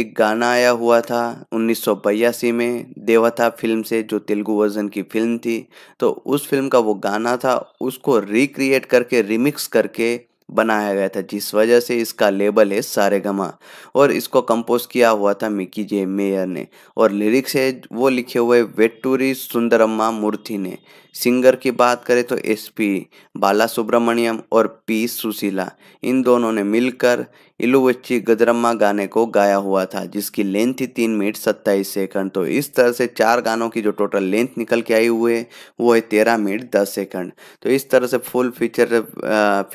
एक गाना आया हुआ था उन्नीस सौ बयासी में देवता फिल्म से, जो तेलुगु वर्जन की फिल्म थी, तो उस फिल्म का वो गाना था, उसको रिक्रिएट करके रिमिक्स करके बनाया गया था, जिस वजह से इसका लेबल है सारेगामा। और इसको कंपोज किया हुआ था मिकी जे मेयर ने और लिरिक्स है वो लिखे हुए वेट्टूरी सुंदरम्मा मूर्ति ने। सिंगर की बात करें तो एसपी बाला सुब्रमण्यम और पी सुशीला, इन दोनों ने मिलकर इलुवच्ची गोदरम्मा गाने को गाया हुआ था, जिसकी लेंथ थी तीन मिनट सत्ताईस सेकंड। तो इस तरह से चार गानों की जो टोटल लेंथ निकल के आई हुई है वो है तेरह मिनट दस सेकंड। तो इस तरह से full feature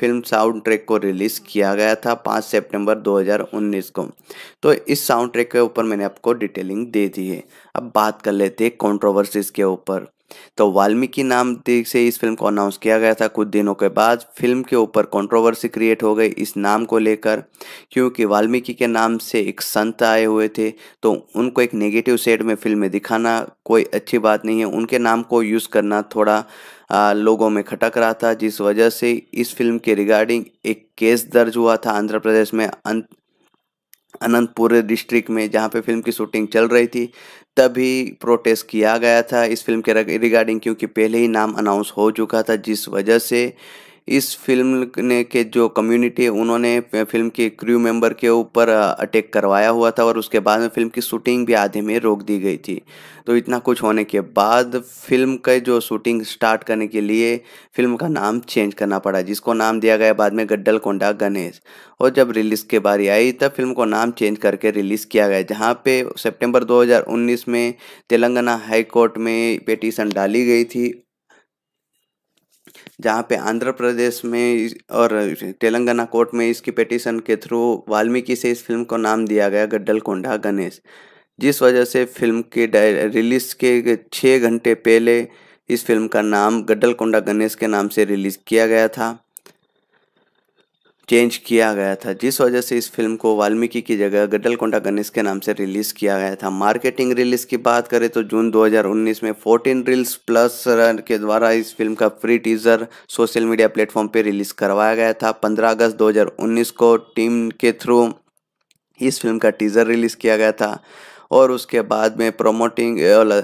film sound track को रिलीज़ किया गया था पाँच सितंबर दो हज़ार उन्नीस को। तो इस साउंड ट्रैक के ऊपर मैंने आपको डिटेलिंग दे दी है। अब बात कर लेते हैं कॉन्ट्रोवर्सीज के ऊपर। तो वाल्मीकि नाम से इस फिल्म को अनाउंस किया गया था। कुछ दिनों के बाद फिल्म के ऊपर कंट्रोवर्सी क्रिएट हो गई इस नाम को लेकर, क्योंकि वाल्मीकि के नाम से एक संत आए हुए थे, तो उनको एक नेगेटिव शेड में फिल्म में दिखाना कोई अच्छी बात नहीं है। उनके नाम को यूज़ करना थोड़ा आ, लोगों में खटक रहा था, जिस वजह से इस फिल्म के रिगार्डिंग एक केस दर्ज हुआ था आंध्र प्रदेश में अंत अनंतपुर डिस्ट्रिक्ट में, जहाँ पे फिल्म की शूटिंग चल रही थी, तभी प्रोटेस्ट किया गया था इस फिल्म के रिगार्डिंग, क्योंकि पहले ही नाम अनाउंस हो चुका था, जिस वजह से इस फिल्म ने के जो कम्युनिटी है उन्होंने फिल्म के क्रू मेंबर के ऊपर अटैक करवाया हुआ था और उसके बाद में फिल्म की शूटिंग भी आधे में रोक दी गई थी। तो इतना कुछ होने के बाद फिल्म के जो शूटिंग स्टार्ट करने के लिए फिल्म का नाम चेंज करना पड़ा, जिसको नाम दिया गया बाद में गड्ढलकोंडा गणेश। और जब रिलीज़ के बारी आई तब फिल्म को नाम चेंज करके रिलीज़ किया गया, जहाँ पे सितंबर दो हज़ार उन्नीस में तेलंगाना हाई कोर्ट में पिटीशन डाली गई थी, जहाँ पे आंध्र प्रदेश में और तेलंगाना कोर्ट में इसकी पिटीशन के थ्रू वाल्मीकि से इस फिल्म को नाम दिया गया गड्ढलकोंडा गणेश, जिस वजह से फिल्म के रिलीज़ के छः घंटे पहले इस फिल्म का नाम गड्ढलकोंडा गणेश के नाम से रिलीज़ किया गया था, चेंज किया गया था, जिस वजह से इस फिल्म को वाल्मीकि की जगह गड्ढलकोंडा गणेश के नाम से रिलीज़ किया गया था। मार्केटिंग रिलीज़ की बात करें तो जून दो हज़ार उन्नीस में चौदह रील्स प्लस के द्वारा इस फिल्म का free teaser social media platform पर रिलीज़ करवाया गया था। पंद्रह अगस्त दो हज़ार उन्नीस को टीम के थ्रू इस फिल्म का टीज़र रिलीज़ किया गया था और उसके बाद में प्रोमोटिंग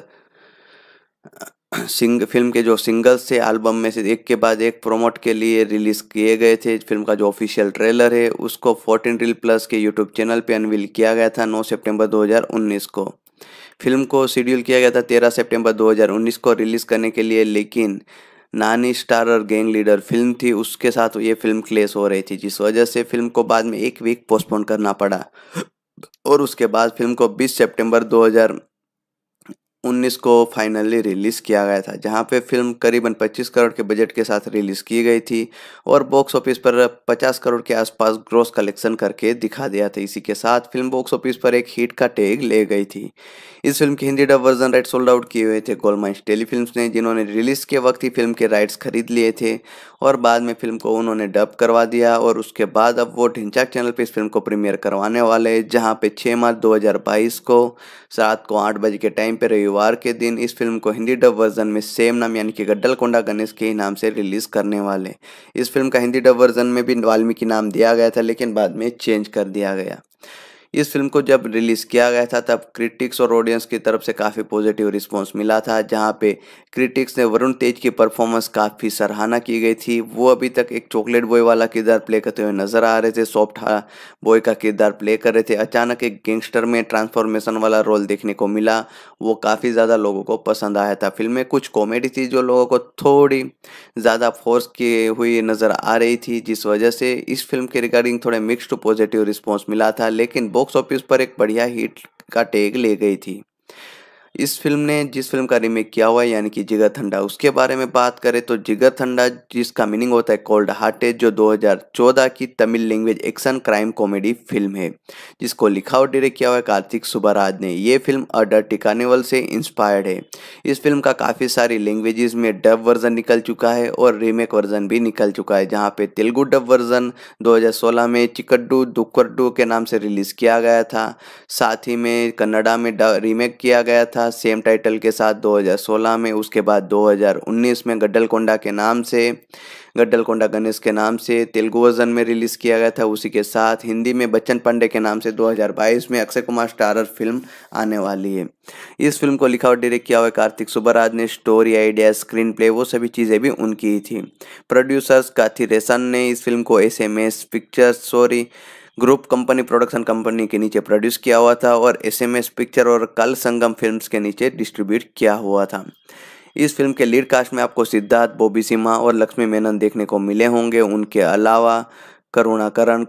सिंग फिल्म के जो सिंगल्स थे एल्बम में से एक के बाद एक प्रोमोट के लिए रिलीज़ किए गए थे। फिल्म का जो ऑफिशियल ट्रेलर है उसको चौदह रील प्लस के यूट्यूब चैनल पे अनवील किया गया था नौ सितंबर दो हज़ार उन्नीस को। फिल्म को शेड्यूल किया गया था तेरह सितंबर दो हज़ार उन्नीस को रिलीज़ करने के लिए, लेकिन नानी स्टार और गैंग लीडर फिल्म थी उसके साथ ये फिल्म क्लेश हो रही थी, जिस वजह से फिल्म को बाद में एक वीक पोस्टपोन करना पड़ा और उसके बाद फिल्म को बीस सेप्टेम्बर दो हज़ार उन्नीस को फाइनली रिलीज़ किया गया था, जहां पे फिल्म करीबन पच्चीस करोड़ के बजट के साथ रिलीज़ की गई थी और बॉक्स ऑफिस पर पचास करोड़ के आसपास ग्रॉस कलेक्शन करके दिखा दिया था। इसी के साथ फिल्म बॉक्स ऑफिस पर एक हिट का टैग ले गई थी। इस फिल्म के Hindi dub version right sold out किए हुए थे गोलमाइंस टेलीफिल्म्स ने, जिन्होंने रिलीज़ के वक्त ही फिल्म के राइट्स खरीद लिए थे और बाद में फिल्म को उन्होंने डब करवा दिया और उसके बाद अब वो ढिंचाक चैनल पर इस फिल्म को प्रीमियर करवाने वाले, जहाँ पे छः मार्च दो हज़ार बाईस को रात को आठ बजे के टाइम पर रविवार के दिन इस फिल्म को हिंदी डब वर्जन में सेम नाम यानी कि गड्ढलकोंडा गणेश के ही नाम से रिलीज़ करने वाले। इस फिल्म का हिंदी डब वर्जन में भी वाल्मीकि नाम दिया गया था, लेकिन बाद में चेंज कर दिया गया। इस फिल्म को जब रिलीज़ किया गया था तब क्रिटिक्स और ऑडियंस की तरफ से काफ़ी पॉजिटिव रिस्पांस मिला था, जहां पे क्रिटिक्स ने वरुण तेज की परफॉर्मेंस काफ़ी सराहना की गई थी। वो अभी तक एक चॉकलेट बॉय वाला किरदार प्ले करते हुए नजर आ रहे थे, सॉफ्ट बॉय का किरदार प्ले कर रहे थे, अचानक एक गैंगस्टर में ट्रांसफॉर्मेशन वाला रोल देखने को मिला, वो काफ़ी ज़्यादा लोगों को पसंद आया था। फिल्म में कुछ कॉमेडी थी जो लोगों को थोड़ी ज़्यादा फोर्स की हुई नज़र आ रही थी, जिस वजह से इस फिल्म के रिगार्डिंग थोड़े मिक्स्ड पॉजिटिव रिस्पॉन्स मिला था, लेकिन बॉक्स ऑफिस पर एक बढ़िया हिट का टैग ले गई थी। इस फिल्म ने जिस फिल्म का रीमेक किया हुआ है यानी कि जिगर ठंडा, उसके बारे में बात करें तो जिगर ठंडा जिसका मीनिंग होता है कोल्ड हार्टेड, जो दो हज़ार चौदह की Tamil language action crime comedy film है जिसको लिखा और डायरेक्ट किया हुआ है कार्तिक सुब्बराज ने। ये फिल्म अ डर्टी कार्निवल से इंस्पायर्ड है। इस फिल्म का काफ़ी सारी लैंग्वेजेस में डब वर्जन निकल चुका है और रीमेक वर्जन भी निकल चुका है, जहाँ पे तेलुगु डब वर्जन दो हज़ार सोलह में चिकड्डू दुक्कडू के नाम से रिलीज किया गया था। साथ ही में कन्नड़ा में रीमेक किया गया था सेम टाइटल के साथ दो हज़ार सोलह में। उसके बाद दो हज़ार उन्नीस में गड्डलकोंडा के नाम से गड्डलकोंडा गणेश के नाम से तेलुगु वर्जन में रिलीज़ किया गया था। उसी के साथ हिंदी में बच्चन पांडे के नाम से दो हज़ार बाईस में अक्षय कुमार स्टारर फिल्म आने वाली है। इस फिल्म को लिखा और डायरेक्ट किया हुआ है कार्तिक सुब्बराज ने। स्टोरी आइडिया, स्क्रीन प्ले, वो सभी चीज़ें भी उनकी ही थी। प्रोड्यूसर्स काथिरेसन ने इस फिल्म को S M S pictures sorry group company production company के नीचे प्रोड्यूस किया हुआ था और एस एम एस पिक्चर और कल संगम फिल्म्स के नीचे डिस्ट्रीब्यूट किया हुआ था। इस फिल्म के लीड कास्ट में आपको सिद्धार्थ, बॉबी सिम्हा और लक्ष्मी मेनन देखने को मिले होंगे। उनके अलावा करुणाकरण,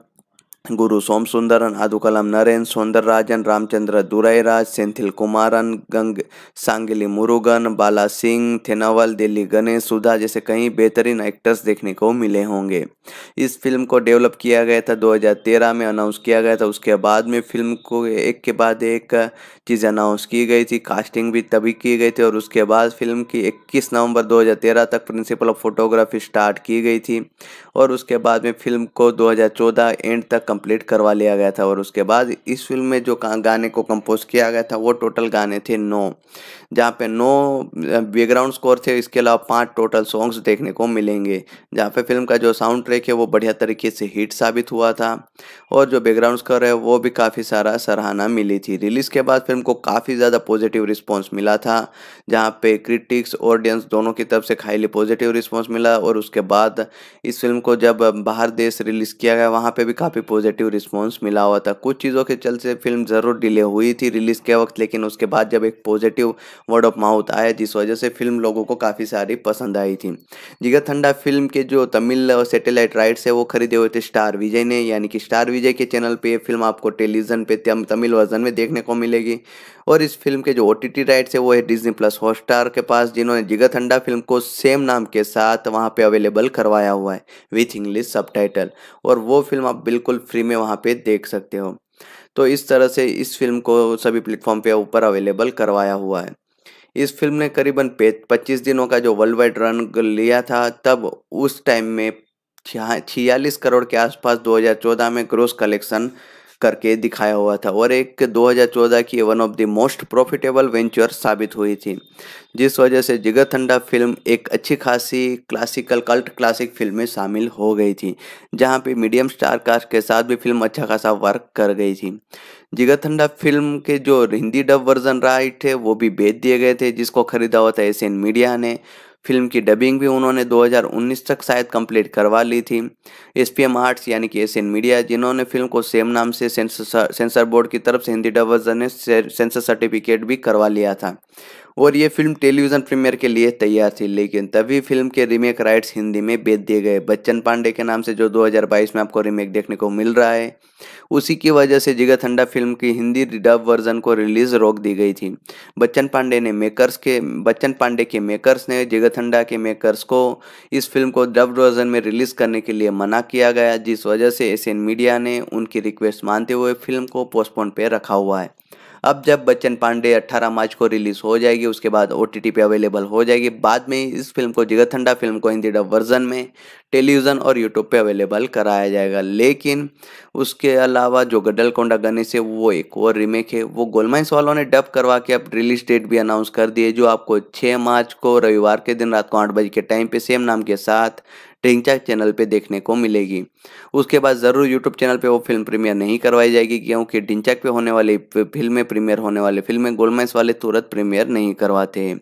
गुरु सोम सुंदरन, आदुकलाम नरेन, सौंदरराजन, रामचंद्र दुराईराज, सेंथिल कुमारन, गंग सांगिली मुरुगन, बाला सिंह, थेनावल, दिल्ली गणेश, सुधा जैसे कई बेहतरीन एक्टर्स देखने को मिले होंगे। इस फिल्म को डेवलप किया गया था दो हज़ार तेरह में अनाउंस किया गया था। उसके बाद में फिल्म को एक के बाद एक चीज़ अनाउंस की गई थी, कास्टिंग भी तभी की गई थी और उसके बाद फिल्म की इक्कीस नवंबर दो हज़ार तेरह तक प्रिंसिपल ऑफ फोटोग्राफी स्टार्ट की गई थी और उसके बाद में फिल्म को दो हज़ार चौदह एंड तक कंप्लीट करवा लिया गया था। और उसके बाद इस फिल्म में जो गाने को कंपोज किया गया था वो टोटल गाने थे नौ, जहाँ पे नौ बैकग्राउंड स्कोर थे। इसके अलावा पांच टोटल सॉन्ग्स देखने को मिलेंगे, जहाँ पे फिल्म का जो साउंड ट्रैक है वो बढ़िया तरीके से हिट साबित हुआ था और जो बैकग्राउंड स्कोर है वो भी काफ़ी सारा सराहना मिली थी। रिलीज़ के बाद फिल्म को काफ़ी ज़्यादा पॉजिटिव रिस्पॉन्स मिला था, जहाँ पे क्रिटिक्स ऑडियंस दोनों की तरफ से हाईली पॉजिटिव रिस्पॉन्स मिला। और उसके बाद इस फिल्म को जब बाहर देश रिलीज़ किया गया वहाँ पर भी काफ़ी पॉजिटिव रिस्पांस मिला हुआ था। कुछ चीज़ों के चलते फिल्म ज़रूर डिले हुई थी रिलीज़ के वक्त, लेकिन उसके बाद जब एक पॉजिटिव वर्ड ऑफ माउथ आया जिस वजह से फिल्म लोगों को काफ़ी सारी पसंद आई थी। जिगर ठंडा फिल्म के जो तमिल और सैटेलाइट राइट्स है वो खरीदे हुए थे स्टार विजय ने, यानी कि स्टार विजय के चैनल पर यह फिल्म आपको टेलीविजन पर तमिल वर्जन में देखने को मिलेगी। और इस फिल्म के जो ओ टी टी राइट्स है वो है डिज्नी प्लस हॉटस्टार के पास, जिन्होंने जिगर ठंडा फिल्म को सेम नाम के साथ वहाँ पे अवेलेबल करवाया हुआ है विथ इंग्लिश सबटाइटल, और वो फिल्म आप बिल्कुल फ्री में वहाँ पे देख सकते हो। तो इस तरह से इस फिल्म को सभी प्लेटफॉर्म पे ऊपर अवेलेबल करवाया हुआ है। इस फिल्म ने करीबन पच्चीस दिनों का जो वर्ल्ड वाइड रन लिया था, तब उस टाइम में छियालीस करोड़ के आसपास दो हज़ार चौदह में ग्रॉस कलेक्शन करके दिखाया हुआ था और एक दो हज़ार चौदह की one of the most profitable venture साबित हुई थी, जिस वजह से जिगर ठंडा फिल्म एक अच्छी खासी क्लासिकल कल्ट क्लासिक फिल्म में शामिल हो गई थी, जहां पे मीडियम स्टार कास्ट के साथ भी फिल्म अच्छा खासा वर्क कर गई थी। जिगर ठंडा फिल्म के जो हिंदी डब वर्जन राइट है वो भी बेच दिए गए थे, जिसको खरीदा हुआ था एशियन मीडिया ने। फिल्म की डबिंग भी उन्होंने दो हज़ार उन्नीस तक शायद कंप्लीट करवा ली थी। एसपीएम आर्ट्स यानी कि एशियन मीडिया, जिन्होंने फिल्म को सेम नाम से सेंसर सेंसर बोर्ड की तरफ से हिंदी डब वर्जन ने सेंसर सर्टिफिकेट भी करवा लिया था और ये फिल्म टेलीविज़न प्रीमियर के लिए तैयार थी, लेकिन तभी फिल्म के रीमेक राइट्स हिंदी में बेच दिए गए। बच्चन पांडे के नाम से जो दो हज़ार बाईस में आपको रीमेक देखने को मिल रहा है, उसी की वजह से जिगर ठंडा फिल्म की हिंदी डब वर्जन को रिलीज़ रोक दी गई थी। बच्चन पांडे ने मेकर्स के बच्चन पांडे के मेकर्स ने जिगर ठंडा के मेकर्स को इस फिल्म को डब वर्जन में रिलीज़ करने के लिए मना किया गया, जिस वजह से एशियन मीडिया ने उनकी रिक्वेस्ट मानते हुए फिल्म को पोस्टपोन पे रखा हुआ है। अब जब बच्चन पांडे अठारह मार्च को रिलीज़ हो जाएगी, उसके बाद ओटीटी पे अवेलेबल हो जाएगी। बाद में इस फिल्म को जिगर ठंडा फिल्म को हिंदी डब वर्जन में टेलीविज़न और यूट्यूब पे अवेलेबल कराया जाएगा। लेकिन उसके अलावा जो गड्डलकोंडा गणेश है वो एक और रीमेक है, वो गोलमाइंस वालों ने डब करवा के अब रिलीज डेट भी अनाउंस कर दी है, जो आपको छः मार्च को रविवार के दिन रात को आठ बजे के टाइम पर सेम नाम के साथ ढिंचा चैनल पे देखने को मिलेगी। उसके बाद ज़रूर यूट्यूब चैनल पे वो फिल्म प्रीमियर नहीं करवाई जाएगी, क्योंकि ढिंचाक पे होने वाली फिल्में प्रीमियर होने वाली फिल्में गोलमाइंस वाले तुरंत प्रीमियर नहीं करवाते हैं।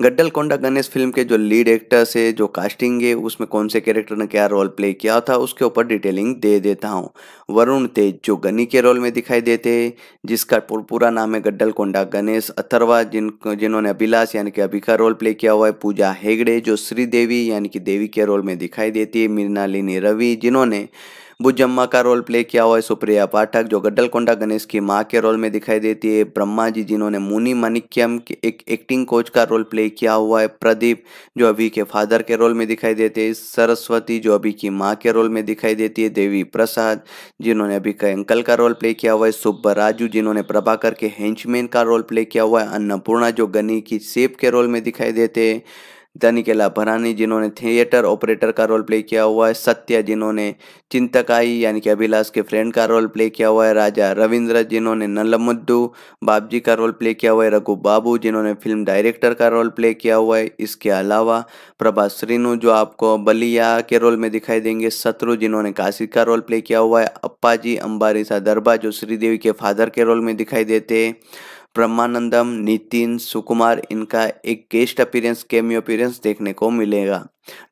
गड्डलकोंडा गणेश फिल्म के जो लीड एक्टर्स है, जो कास्टिंग है, उसमें कौन से कैरेक्टर ने क्या रोल प्ले किया था उसके ऊपर डिटेलिंग दे देता हूँ। वरुण तेज जो गनी के रोल में दिखाई देते हैं, जिसका पूरा नाम है गड्डलकोंडा गणेश। अथर्वा जिन जिन्होंने अभिलाष यानी कि अभी का रोल प्ले किया हुआ है। पूजा हेगड़े जो श्रीदेवी यानी कि देवी के रोल में दिखाई देती है। मृणालिनी रवि जिन्होंने बुजम्मा का रोल प्ले किया हुआ है सुप्रिया पाठक, जो गड्ढलकोंडा गणेश की माँ के रोल में दिखाई देती है। ब्रह्मा जी जिन्होंने मुनि माणिक्यम के एक एक्टिंग कोच का रोल प्ले किया हुआ है। प्रदीप जो अभी के फादर के रोल में दिखाई देते हैं। सरस्वती जो अभी की माँ के रोल में दिखाई देती है। देवी प्रसाद जिन्होंने अभी के अंकल का रोल प्ले किया हुआ है। सुब्बराजू जिन्होंने प्रभाकर के हेंचमैन का रोल प्ले किया हुआ है। अन्नपूर्णा जो गनी की सेफ के रोल में दिखाई देते हैं। दानिकेला भरानी जिन्होंने थिएटर ऑपरेटर का रोल प्ले किया हुआ है। सत्या जिन्होंने चिंतकाई यानी कि अभिलाष के फ्रेंड का रोल प्ले किया हुआ है। राजा रविंद्र जिन्होंने नलमुद्दू बाबजी का रोल प्ले किया हुआ है। रघु बाबू जिन्होंने फिल्म डायरेक्टर का रोल प्ले किया हुआ है। इसके अलावा प्रभा श्रीनु जो आपको बलिया के रोल में दिखाई देंगे। शत्रु जिन्होंने काशी का रोल प्ले किया हुआ है। अप्पाजी अंबारीसा दरबा जो श्रीदेवी के फादर के रोल में दिखाई देते हैं। ब्रह्मानंदम नितिन सुकुमार इनका एक गेस्ट अपीयरेंस कैमियो अपीयरेंस देखने को मिलेगा।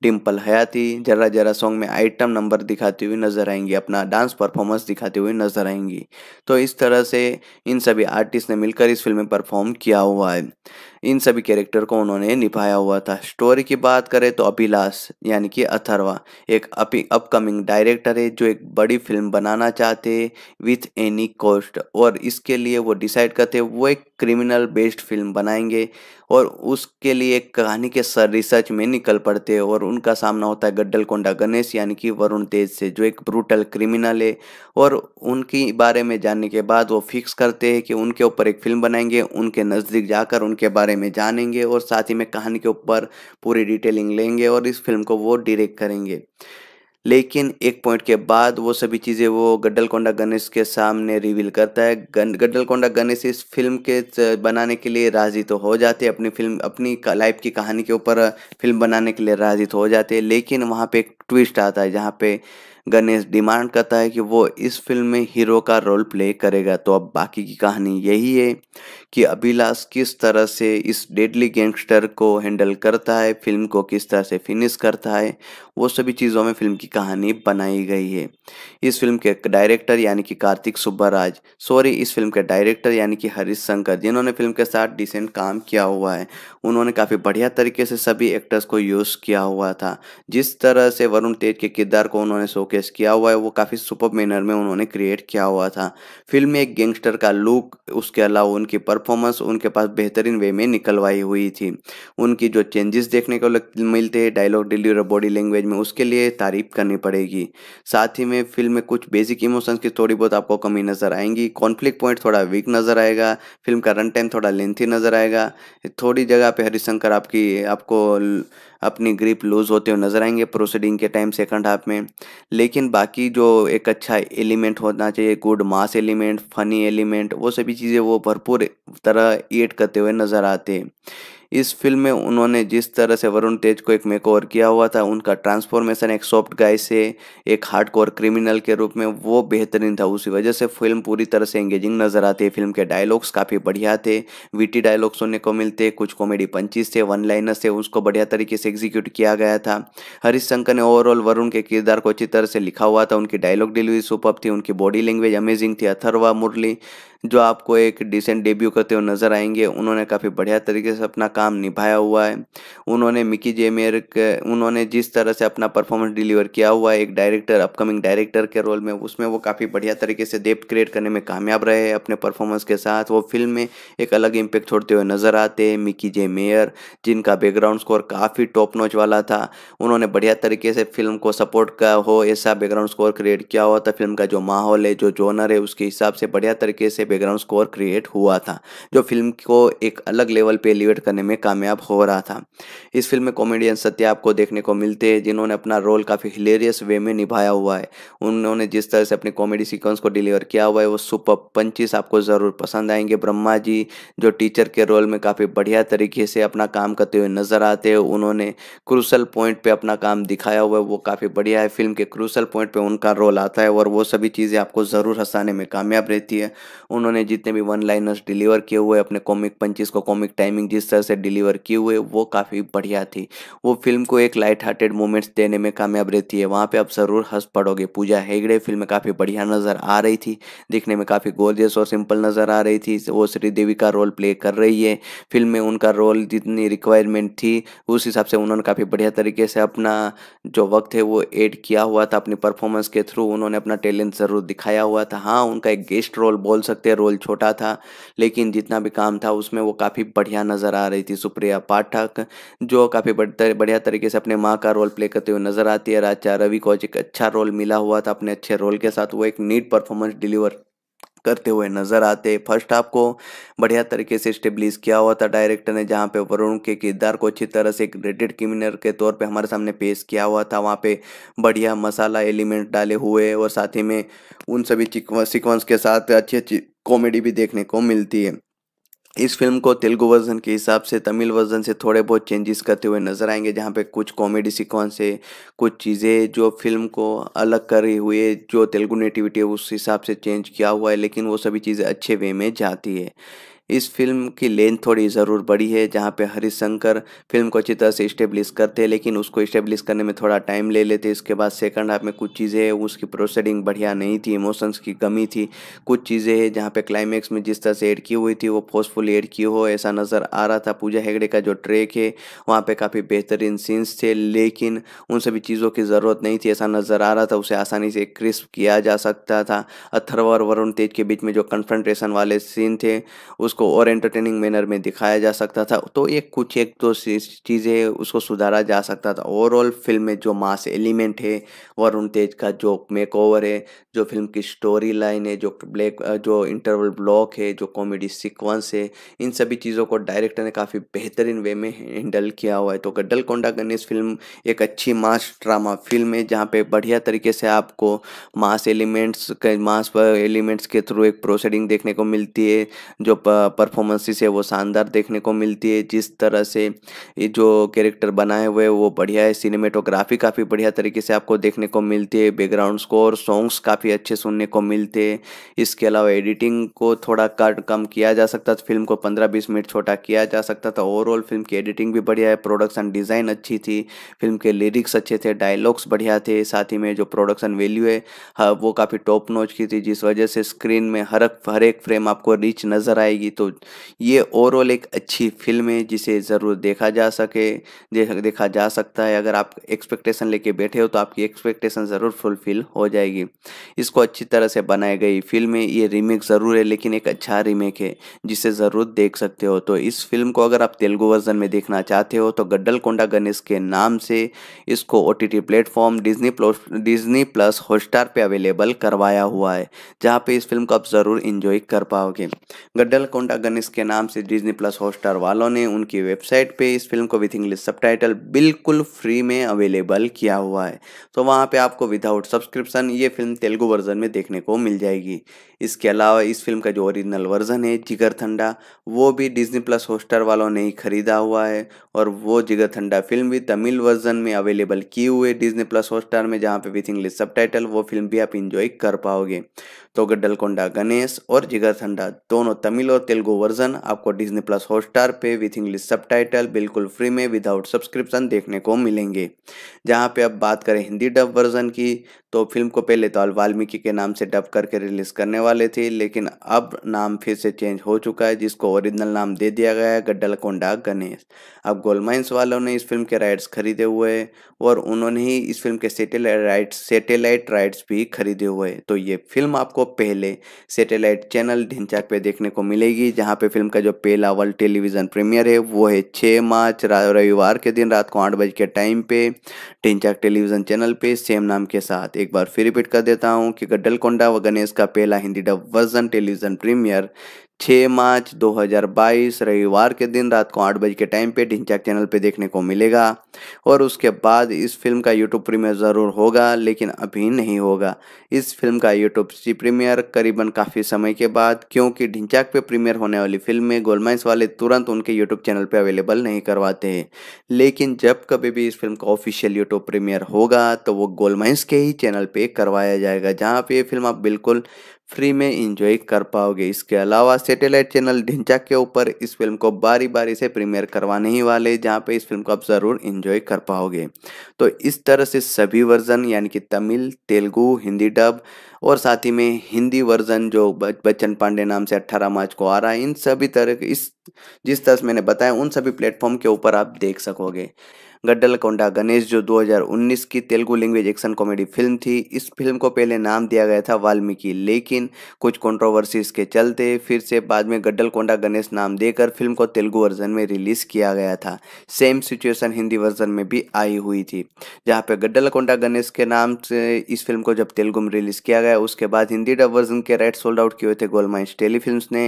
डिम्पल हयाती जरा जरा सॉन्ग में आइटम नंबर दिखाती हुई नजर आएंगी, अपना डांस परफॉर्मेंस दिखाती हुई नजर आएंगी। तो इस तरह से इन सभी आर्टिस्ट ने मिलकर इस फिल्म में परफॉर्म किया हुआ है, इन सभी कैरेक्टर को उन्होंने निभाया हुआ था। स्टोरी की बात करें तो अभिलाष यानी कि अथर्वा एक अपकमिंग डायरेक्टर है जो एक बड़ी फिल्म बनाना चाहते हैं विथ एनी कॉस्ट, और इसके लिए वो डिसाइड करते वो एक क्रिमिनल बेस्ड फिल्म बनाएंगे और उसके लिए एक कहानी के सर रिसर्च में निकल पड़ते हैं। और उनका सामना होता है गड्ढलकोंडा गणेश यानी कि वरुण तेज से, जो एक ब्रूटल क्रिमिनल है। और उनके बारे में जानने के बाद वो फिक्स करते हैं कि उनके ऊपर एक फिल्म बनाएंगे, उनके नज़दीक जाकर उनके बारे में जानेंगे और साथ ही में कहानी के ऊपर पूरी डिटेलिंग लेंगे और इस फिल्म को वो डायरेक्ट करेंगे। लेकिन एक पॉइंट के बाद वो सभी चीज़ें वो गड्ढलकोंडा गणेश के सामने रिवील करता है। गड्ढलकोंडा गणेश इस फिल्म के बनाने के लिए राजी तो हो जाते, अपनी फिल्म अपनी लाइफ की कहानी के ऊपर फिल्म बनाने के लिए राजी तो हो जाते, लेकिन वहाँ पे एक ट्विस्ट आता है जहाँ पे गणेश डिमांड करता है कि वो इस फिल्म में हीरो का रोल प्ले करेगा। तो अब बाकी की कहानी यही है कि अभिलाष किस तरह से इस डेडली गैंगस्टर को हैंडल करता है, फिल्म को किस तरह से फिनिश करता है, वो सभी चीज़ों में फिल्म की कहानी बनाई गई है। इस फिल्म के डायरेक्टर यानी कि कार्तिक सुब्बराज सॉरी इस फिल्म के डायरेक्टर यानी कि हरीश शंकर जिन्होंने फिल्म के साथ डिसेंट काम किया हुआ है, उन्होंने काफ़ी बढ़िया तरीके से सभी एक्टर्स को यूज़ किया हुआ था। जिस तरह से वरुण तेज के किरदार को उन्होंने शो केस किया हुआ है वो काफ़ी सुपर्ब मैनर में उन्होंने क्रिएट किया हुआ था। फिल्म में एक गैंगस्टर का लुक, उसके अलावा उनकी परफॉर्मेंस उनके पास बेहतरीन वे में निकलवाई हुई थी। उनकी जो चेंजेस देखने को मिलते हैं डायलॉग डिलीवरी और बॉडी लैंग्वेज में, उसके लिए तारीफ करनी पड़ेगी। साथ ही में फिल्म में कुछ बेसिक इमोशंस की थोड़ी बहुत आपको कमी नजर आएंगी। कॉन्फ्लिक्ट पॉइंट थोड़ा वीक नजर आएगा। फिल्म का रन टाइम थोड़ा लेंथी नजर आएगा। थोड़ी जगह पर हरिशंकर आपकी आपको अपनी ग्रिप लूज होते हुए नजर आएंगे प्रोसीडिंग के टाइम सेकंड हाफ में। लेकिन बाकी जो एक अच्छा एलिमेंट होना चाहिए, good mass element, funny element, वो सभी चीज़ें वो भरपूर तरह एड करते हुए नज़र आते हैं। इस फिल्म में उन्होंने जिस तरह से वरुण तेज को एक मेकओवर किया हुआ था, उनका ट्रांसफॉर्मेशन एक सॉफ्ट गाय से एक हार्डकोर क्रिमिनल के रूप में, वो बेहतरीन था। उसी वजह से फिल्म पूरी तरह से एंगेजिंग नजर आती है। फिल्म के डायलॉग्स काफ़ी बढ़िया थे, वीटी डायलॉग्स सुनने को मिलते, कुछ कॉमेडी पंचेस थे, वन लाइनर्स थे, उसको बढ़िया तरीके से एग्जीक्यूट किया गया था। हरीश शंकर ने ओवरऑल वरुण के किरदार को अच्छी तरह से लिखा हुआ था। उनकी डायलॉग डिलीवरी सुपर्ब थी, उनकी बॉडी लैंग्वेज अमेजिंग थी। अथर्वा मुरली जो आपको एक डिसेंट डेब्यू करते हुए नजर आएंगे, उन्होंने काफ़ी बढ़िया तरीके से अपना काम निभाया हुआ है। उन्होंने मिकी जे मेयर उन्होंने जिस तरह से अपना परफॉर्मेंस डिलीवर किया हुआ है एक डायरेक्टर अपकमिंग डायरेक्टर के रोल में, उसमें वो काफ़ी बढ़िया तरीके से डेप्थ क्रिएट करने में कामयाब रहे हैं। अपने परफॉर्मेंस के साथ वो फिल्म में एक अलग इम्पैक्ट छोड़ते हुए नजर आते हैं। मिकी जे मेयर जिनका बैकग्राउंड स्कोर काफ़ी टॉप नॉच वाला था, उन्होंने बढ़िया तरीके से फिल्म को सपोर्ट का हो ऐसा बैकग्राउंड स्कोर क्रिएट किया हुआ था। फिल्म का जो माहौल है, जो जोनर है, उसके हिसाब से बढ़िया तरीके से बैकग्राउंड स्कोर क्रिएट हुआ था, जो फिल्म को एक अलग लेवल पे एलिवेट करने में कामयाब हो रहा था। इस फिल्म में कॉमेडियन सत्या आपको देखने को मिलते हैं जिन्होंने अपना रोल काफ़ी हिलेरियस वे में निभाया हुआ है। उन्होंने जिस तरह से अपने कॉमेडी सीक्वेंस को डिलीवर किया हुआ है वो सुपर्ब, पंचेस आपको ज़रूर पसंद आएंगे। ब्रह्मा जी जो टीचर के रोल में काफ़ी बढ़िया तरीके से अपना काम करते हुए नजर आते हैं, उन्होंने क्रूशल पॉइंट पर अपना काम दिखाया हुआ है, वो काफ़ी बढ़िया है। फिल्म के क्रूशल पॉइंट पर उनका रोल आता है और वो सभी चीज़ें आपको ज़रूर हंसाने में कामयाब रहती है। उन्होंने जितने भी वन लाइनर्स डिलीवर किए हुए अपने कॉमिक पंचेस को कॉमिक टाइमिंग जिस तरह से डिलीवर किए हुए वो काफ़ी बढ़िया थी। वो फिल्म को एक लाइट हार्टेड मोमेंट्स देने में कामयाब रहती है, वहाँ पे आप ज़रूर हंस पड़ोगे। पूजा हेगड़े फिल्म में काफ़ी बढ़िया नज़र आ रही थी, दिखने में काफ़ी गोर्जियस और सिंपल नज़र आ रही थी। वो श्रीदेवी का रोल प्ले कर रही है फिल्म में, उनका रोल जितनी रिक्वायरमेंट थी उस हिसाब से उन्होंने काफ़ी बढ़िया तरीके से अपना जो वक्त है वो एड किया हुआ था। अपनी परफॉर्मेंस के थ्रू उन्होंने अपना टैलेंट ज़रूर दिखाया हुआ था। हाँ, उनका एक गेस्ट रोल बोल सकते हैं, रोल छोटा था, लेकिन जितना भी काम था उसमें वो काफ़ी बढ़िया नज़र आ रही थी। सुप्रिया पाठक जो काफ़ी बढ़िया तरीके से अपने माँ का रोल प्ले करते हुए नज़र आती है। राजा रवि को एक अच्छा रोल मिला हुआ था, अपने अच्छे रोल के साथ वो एक नीट परफॉर्मेंस डिलीवर करते हुए नज़र आते। फर्स्ट हाफ को बढ़िया तरीके से स्टेब्लिश किया हुआ था डायरेक्टर ने, जहाँ पे वरुण के किरदार को अच्छी तरह से एक रेटेड क्रिमिनल के तौर पे हमारे सामने पेश किया हुआ था। वहाँ पे बढ़िया मसाला एलिमेंट डाले हुए और साथ ही में उन सभी सीक्वेंस के साथ अच्छी अच्छी कॉमेडी भी देखने को मिलती है। इस फिल्म को तेलुगु वर्जन के हिसाब से तमिल वर्जन से थोड़े बहुत चेंजेस करते हुए नज़र आएंगे, जहाँ पे कुछ कॉमेडी सीक्वेंस है, कुछ चीज़ें जो फिल्म को अलग करे हुए जो तेलुगु नेटिविटी है उस हिसाब से चेंज किया हुआ है, लेकिन वो सभी चीज़ें अच्छे वे में जाती है। इस फिल्म की लेंथ थोड़ी ज़रूर बड़ी है, जहाँ पे हरिशंकर फिल्म को अच्छी तरह से इस्टेब्लिश करते हैं, लेकिन उसको इस्टेब्लिश करने में थोड़ा टाइम ले लेते। इसके बाद सेकंड हाफ में कुछ चीज़ें उसकी प्रोसीडिंग बढ़िया नहीं थी, इमोशंस की कमी थी, कुछ चीज़ें हैं जहाँ पे क्लाइमैक्स में जिस तरह से ऐड की हुई थी वो फोर्सफुली ऐड की हो ऐसा नज़र आ रहा था। पूजा हेगड़े का जो ट्रैक है वहाँ पर काफ़ी बेहतरीन सीन्स थे, लेकिन उन सभी चीज़ों की ज़रूरत नहीं थी ऐसा नज़र आ रहा था। उसे आसानी से क्रिस्प किया जा सकता था। अथर्व और वरुण तेज के बीच में जो कन्फ्रंटेशन वाले सीन थे उसको और एंटरटेनिंग मैनर में दिखाया जा सकता था। तो एक कुछ एक दो चीज़ें उसको सुधारा जा सकता था। ओवरऑल फिल्म में जो मास एलिमेंट है, वरुण तेज का जो मेकओवर है, जो फिल्म की स्टोरी लाइन है, जो ब्लैक जो इंटरवल ब्लॉक है, जो कॉमेडी सीक्वेंस है, इन सभी चीज़ों को डायरेक्टर ने काफ़ी बेहतरीन वे में हैंडल किया हुआ है। तो गड्ढलकोंडा गणेश फिल्म एक अच्छी मास ड्रामा फिल्म है, जहाँ पर बढ़िया तरीके से आपको मास एलिमेंट्स मास एलिमेंट्स के थ्रू एक प्रोसीडिंग देखने को मिलती है। जो परफॉर्मेंसेस है वो शानदार देखने को मिलती है। जिस तरह से ये जो कैरेक्टर बनाए हुए वो बढ़िया है। सिनेमेटोग्राफी काफ़ी बढ़िया तरीके से आपको देखने को मिलती है। बैकग्राउंड स्कोर, सॉन्ग्स काफ़ी अच्छे सुनने को मिलते हैं। इसके अलावा एडिटिंग को थोड़ा कट कम किया जा सकता था, फिल्म को पंद्रह बीस मिनट छोटा किया जा सकता था। ओवरऑल फिल्म की एडिटिंग भी बढ़िया है, प्रोडक्शन डिज़ाइन अच्छी थी, फिल्म के लिरिक्स अच्छे थे, डायलॉग्स बढ़िया थे, साथ ही में जो प्रोडक्शन वैल्यू है वो काफ़ी टॉप नॉच की थी, जिस वजह से स्क्रीन में हर हर एक फ्रेम आपको रिच नज़र आएगी। तो ये ओवरऑल एक अच्छी फिल्म है जिसे ज़रूर देखा जा सके देखा जा सकता है। अगर आप एक्सपेक्टेशन लेके बैठे हो तो आपकी एक्सपेक्टेशन ज़रूर फुलफिल हो जाएगी। इसको अच्छी तरह से बनाई गई फिल्म है। ये रीमेक ज़रूर है, लेकिन एक अच्छा रीमेक है जिसे ज़रूर देख सकते हो। तो इस फिल्म को अगर आप तेलुगु वर्जन में देखना चाहते हो तो गड्ढलकोंडा गणेश के नाम से इसको O T T platform Disney plus Disney plus Hotstar पर अवेलेबल करवाया हुआ है, जहाँ पर इस फिल्म को आप ज़रूर इंजॉय कर पाओगे। गड्ढलकोंडा गणेश के नाम से डिज्नी प्लस हॉटस्टार वालों ने उनकी वेबसाइट पे इस फिल्म को विथ इंग्लिश सबटाइटल बिल्कुल फ्री में अवेलेबल किया हुआ है। तो वहाँ पे आपको विदाउट सब्सक्रिप्शन ये फिल्म तेलुगु वर्जन में देखने को मिल जाएगी। इसके अलावा इस फिल्म का जो ओरिजिनल वर्जन है जिगर ठंडा, वो भी डिज्नी प्लस हॉटस्टार वालों ने ही खरीदा हुआ है और वो जिगर ठंडा फिल्म भी तमिल वर्जन में अवेलेबल की हुई है डिज्नी प्लस हॉटस्टार में, जहाँ पे विथ इंग्लिश सबटाइटल वो फिल्म भी आप इंजॉय कर पाओगे। तो गड्ढलकोंडा गणेश और जिगर ठंडा दोनों तमिल और तेलुगु वर्जन आपको डिज्नी प्लस हॉटस्टार पे विथ इंग्लिश सबटाइटल बिल्कुल फ्री में विदाउट सब्सक्रिप्शन देखने को मिलेंगे। जहाँ पे अब बात करें हिंदी डब वर्जन की, तो फिल्म को पहले तो वाल्मीकि के नाम से डब करके रिलीज करने वाले थे, लेकिन अब नाम फिर से चेंज हो चुका है, जिसको ओरिजिनल नाम दे दिया गया है गड्ढलकोंडा गणेश। अब गोल्डमाइंस वालों ने इस फिल्म के राइट्स खरीदे हुए और उन्होंने ही इस फिल्म के सेटेलाइट राइट्स सेटेलाइट राइट्स भी खरीदे हुए। तो ये फिल्म आपको पहले सेटेलाइट चैनल ढिंचाक पे देखने को मिलेगी, जहाँ पे फिल्म का जो पहला वर्ल्ड टेलीविजन प्रीमियर है वो है छः मार्च रविवार के दिन रात को आठ बजे के टाइम पे ढिंचाक टेलीविजन चैनल पे सेम नाम के साथ। एक बार फिर रिपीट कर देता हूँ कि गड्ढलकोंडा व गणेश का पहला Hindi dub version television premiere छः मार्च दो हज़ार बाईस रविवार के दिन रात को आठ बजे के टाइम पे ढिंचाक चैनल पे देखने को मिलेगा और उसके बाद इस फिल्म का यूट्यूब प्रीमियर ज़रूर होगा, लेकिन अभी नहीं होगा। इस फिल्म का यूट्यूब प्रीमियर करीबन काफ़ी समय के बाद, क्योंकि ढिंचाक पे प्रीमियर होने वाली फिल्म में गोलमाइंस वाले तुरंत उनके यूट्यूब चैनल पर अवेलेबल नहीं करवाते हैं, लेकिन जब कभी भी इस फिल्म का ऑफिशियल यूट्यूब प्रीमियर होगा तो वो गोलमाइंस के ही चैनल पर करवाया जाएगा, जहाँ पर ये फिल्म आप बिल्कुल फ्री में एंजॉय कर पाओगे। इसके अलावा सैटेलाइट चैनल ढिंचा के ऊपर इस फिल्म को बारी बारी से प्रीमियर करवाने ही वाले, जहां पे इस फिल्म को आप ज़रूर एंजॉय कर पाओगे। तो इस तरह से सभी वर्जन यानी कि तमिल, तेलुगू, हिंदी डब और साथ ही में हिंदी वर्जन जो बच्चन पांडे नाम से अठारह मार्च को आ रहा है, इन सभी तरह इस जिस तरह से मैंने बताया उन सभी प्लेटफॉर्म के ऊपर आप देख सकोगे। गड्डलकोंडा गणेश जो दो हज़ार उन्नीस की Telugu language action comedy film थी, इस फिल्म को पहले नाम दिया गया था वाल्मीकि, लेकिन कुछ कंट्रोवर्सीज के चलते फिर से बाद में गड्डलकोंडा गणेश नाम देकर फिल्म को तेलुगु वर्जन में रिलीज़ किया गया था। सेम सिचुएशन हिंदी वर्जन में भी आई हुई थी, जहां पे गड्डलकोंडा गणेश के नाम से इस फिल्म को जब तेलुगु में रिलीज़ किया गया, उसके बाद हिंदी डब वर्जन के राइट सोल्ड आउट किए थे गोलमाइंस टेलीफिल्म्स ने,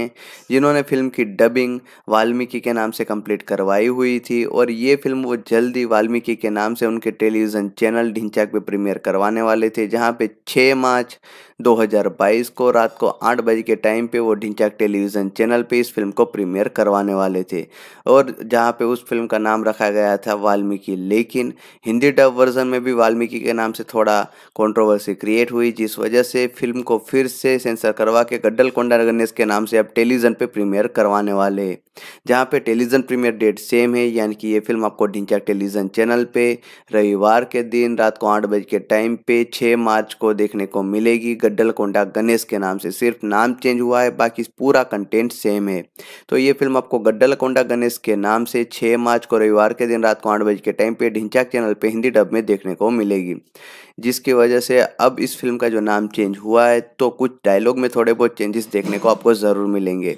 जिन्होंने फिल्म की डबिंग वाल्मीकि के नाम से कंप्लीट करवाई हुई थी। और ये फिल्म वो जल्दी वाल्मीकि के नाम से उनके टेलीविजन चैनल ढिंचाक पे प्रीमियर करवाने वाले थे, जहां पे छह मार्च दो हज़ार बाईस को रात को आठ बजे के टाइम पे वो ढिंचाक टेलीविजन चैनल पे इस फिल्म को प्रीमियर करवाने वाले थे, और जहां पे उस फिल्म का नाम रखा गया था वाल्मीकि। लेकिन हिंदी डब वर्जन में भी वाल्मीकि के नाम से थोड़ा कंट्रोवर्सी क्रिएट हुई, जिस वजह से फिल्म को फिर से सेंसर करवा के गड्डलकोंडा गणेश के नाम से अब टेलीविजन पे प्रीमियर करवाने वाले, जहाँ पे टेलीविजन प्रीमियर डेट सेम है, यानी कि ये फिल्म आपको ढिंचाक टेलीविजन चैनल पे रविवार के दिन रात को आठ बजे के टाइम पे छह मार्च को देखने को मिलेगी गड्डलकोंडा गणेश के नाम से। सिर्फ नाम चेंज हुआ है, बाकी पूरा कंटेंट सेम है। तो ये फिल्म आपको गड्डलकोंडा गणेश के नाम से छह मार्च को रविवार के दिन रात को आठ बजे के टाइम पे ढिंचाक चैनल पे हिंदी डब में देखने को मिलेगी, जिसकी वजह से अब इस फिल्म का जो नाम चेंज हुआ है तो कुछ डायलॉग में थोड़े बहुत चेंजेस देखने को आपको ज़रूर मिलेंगे।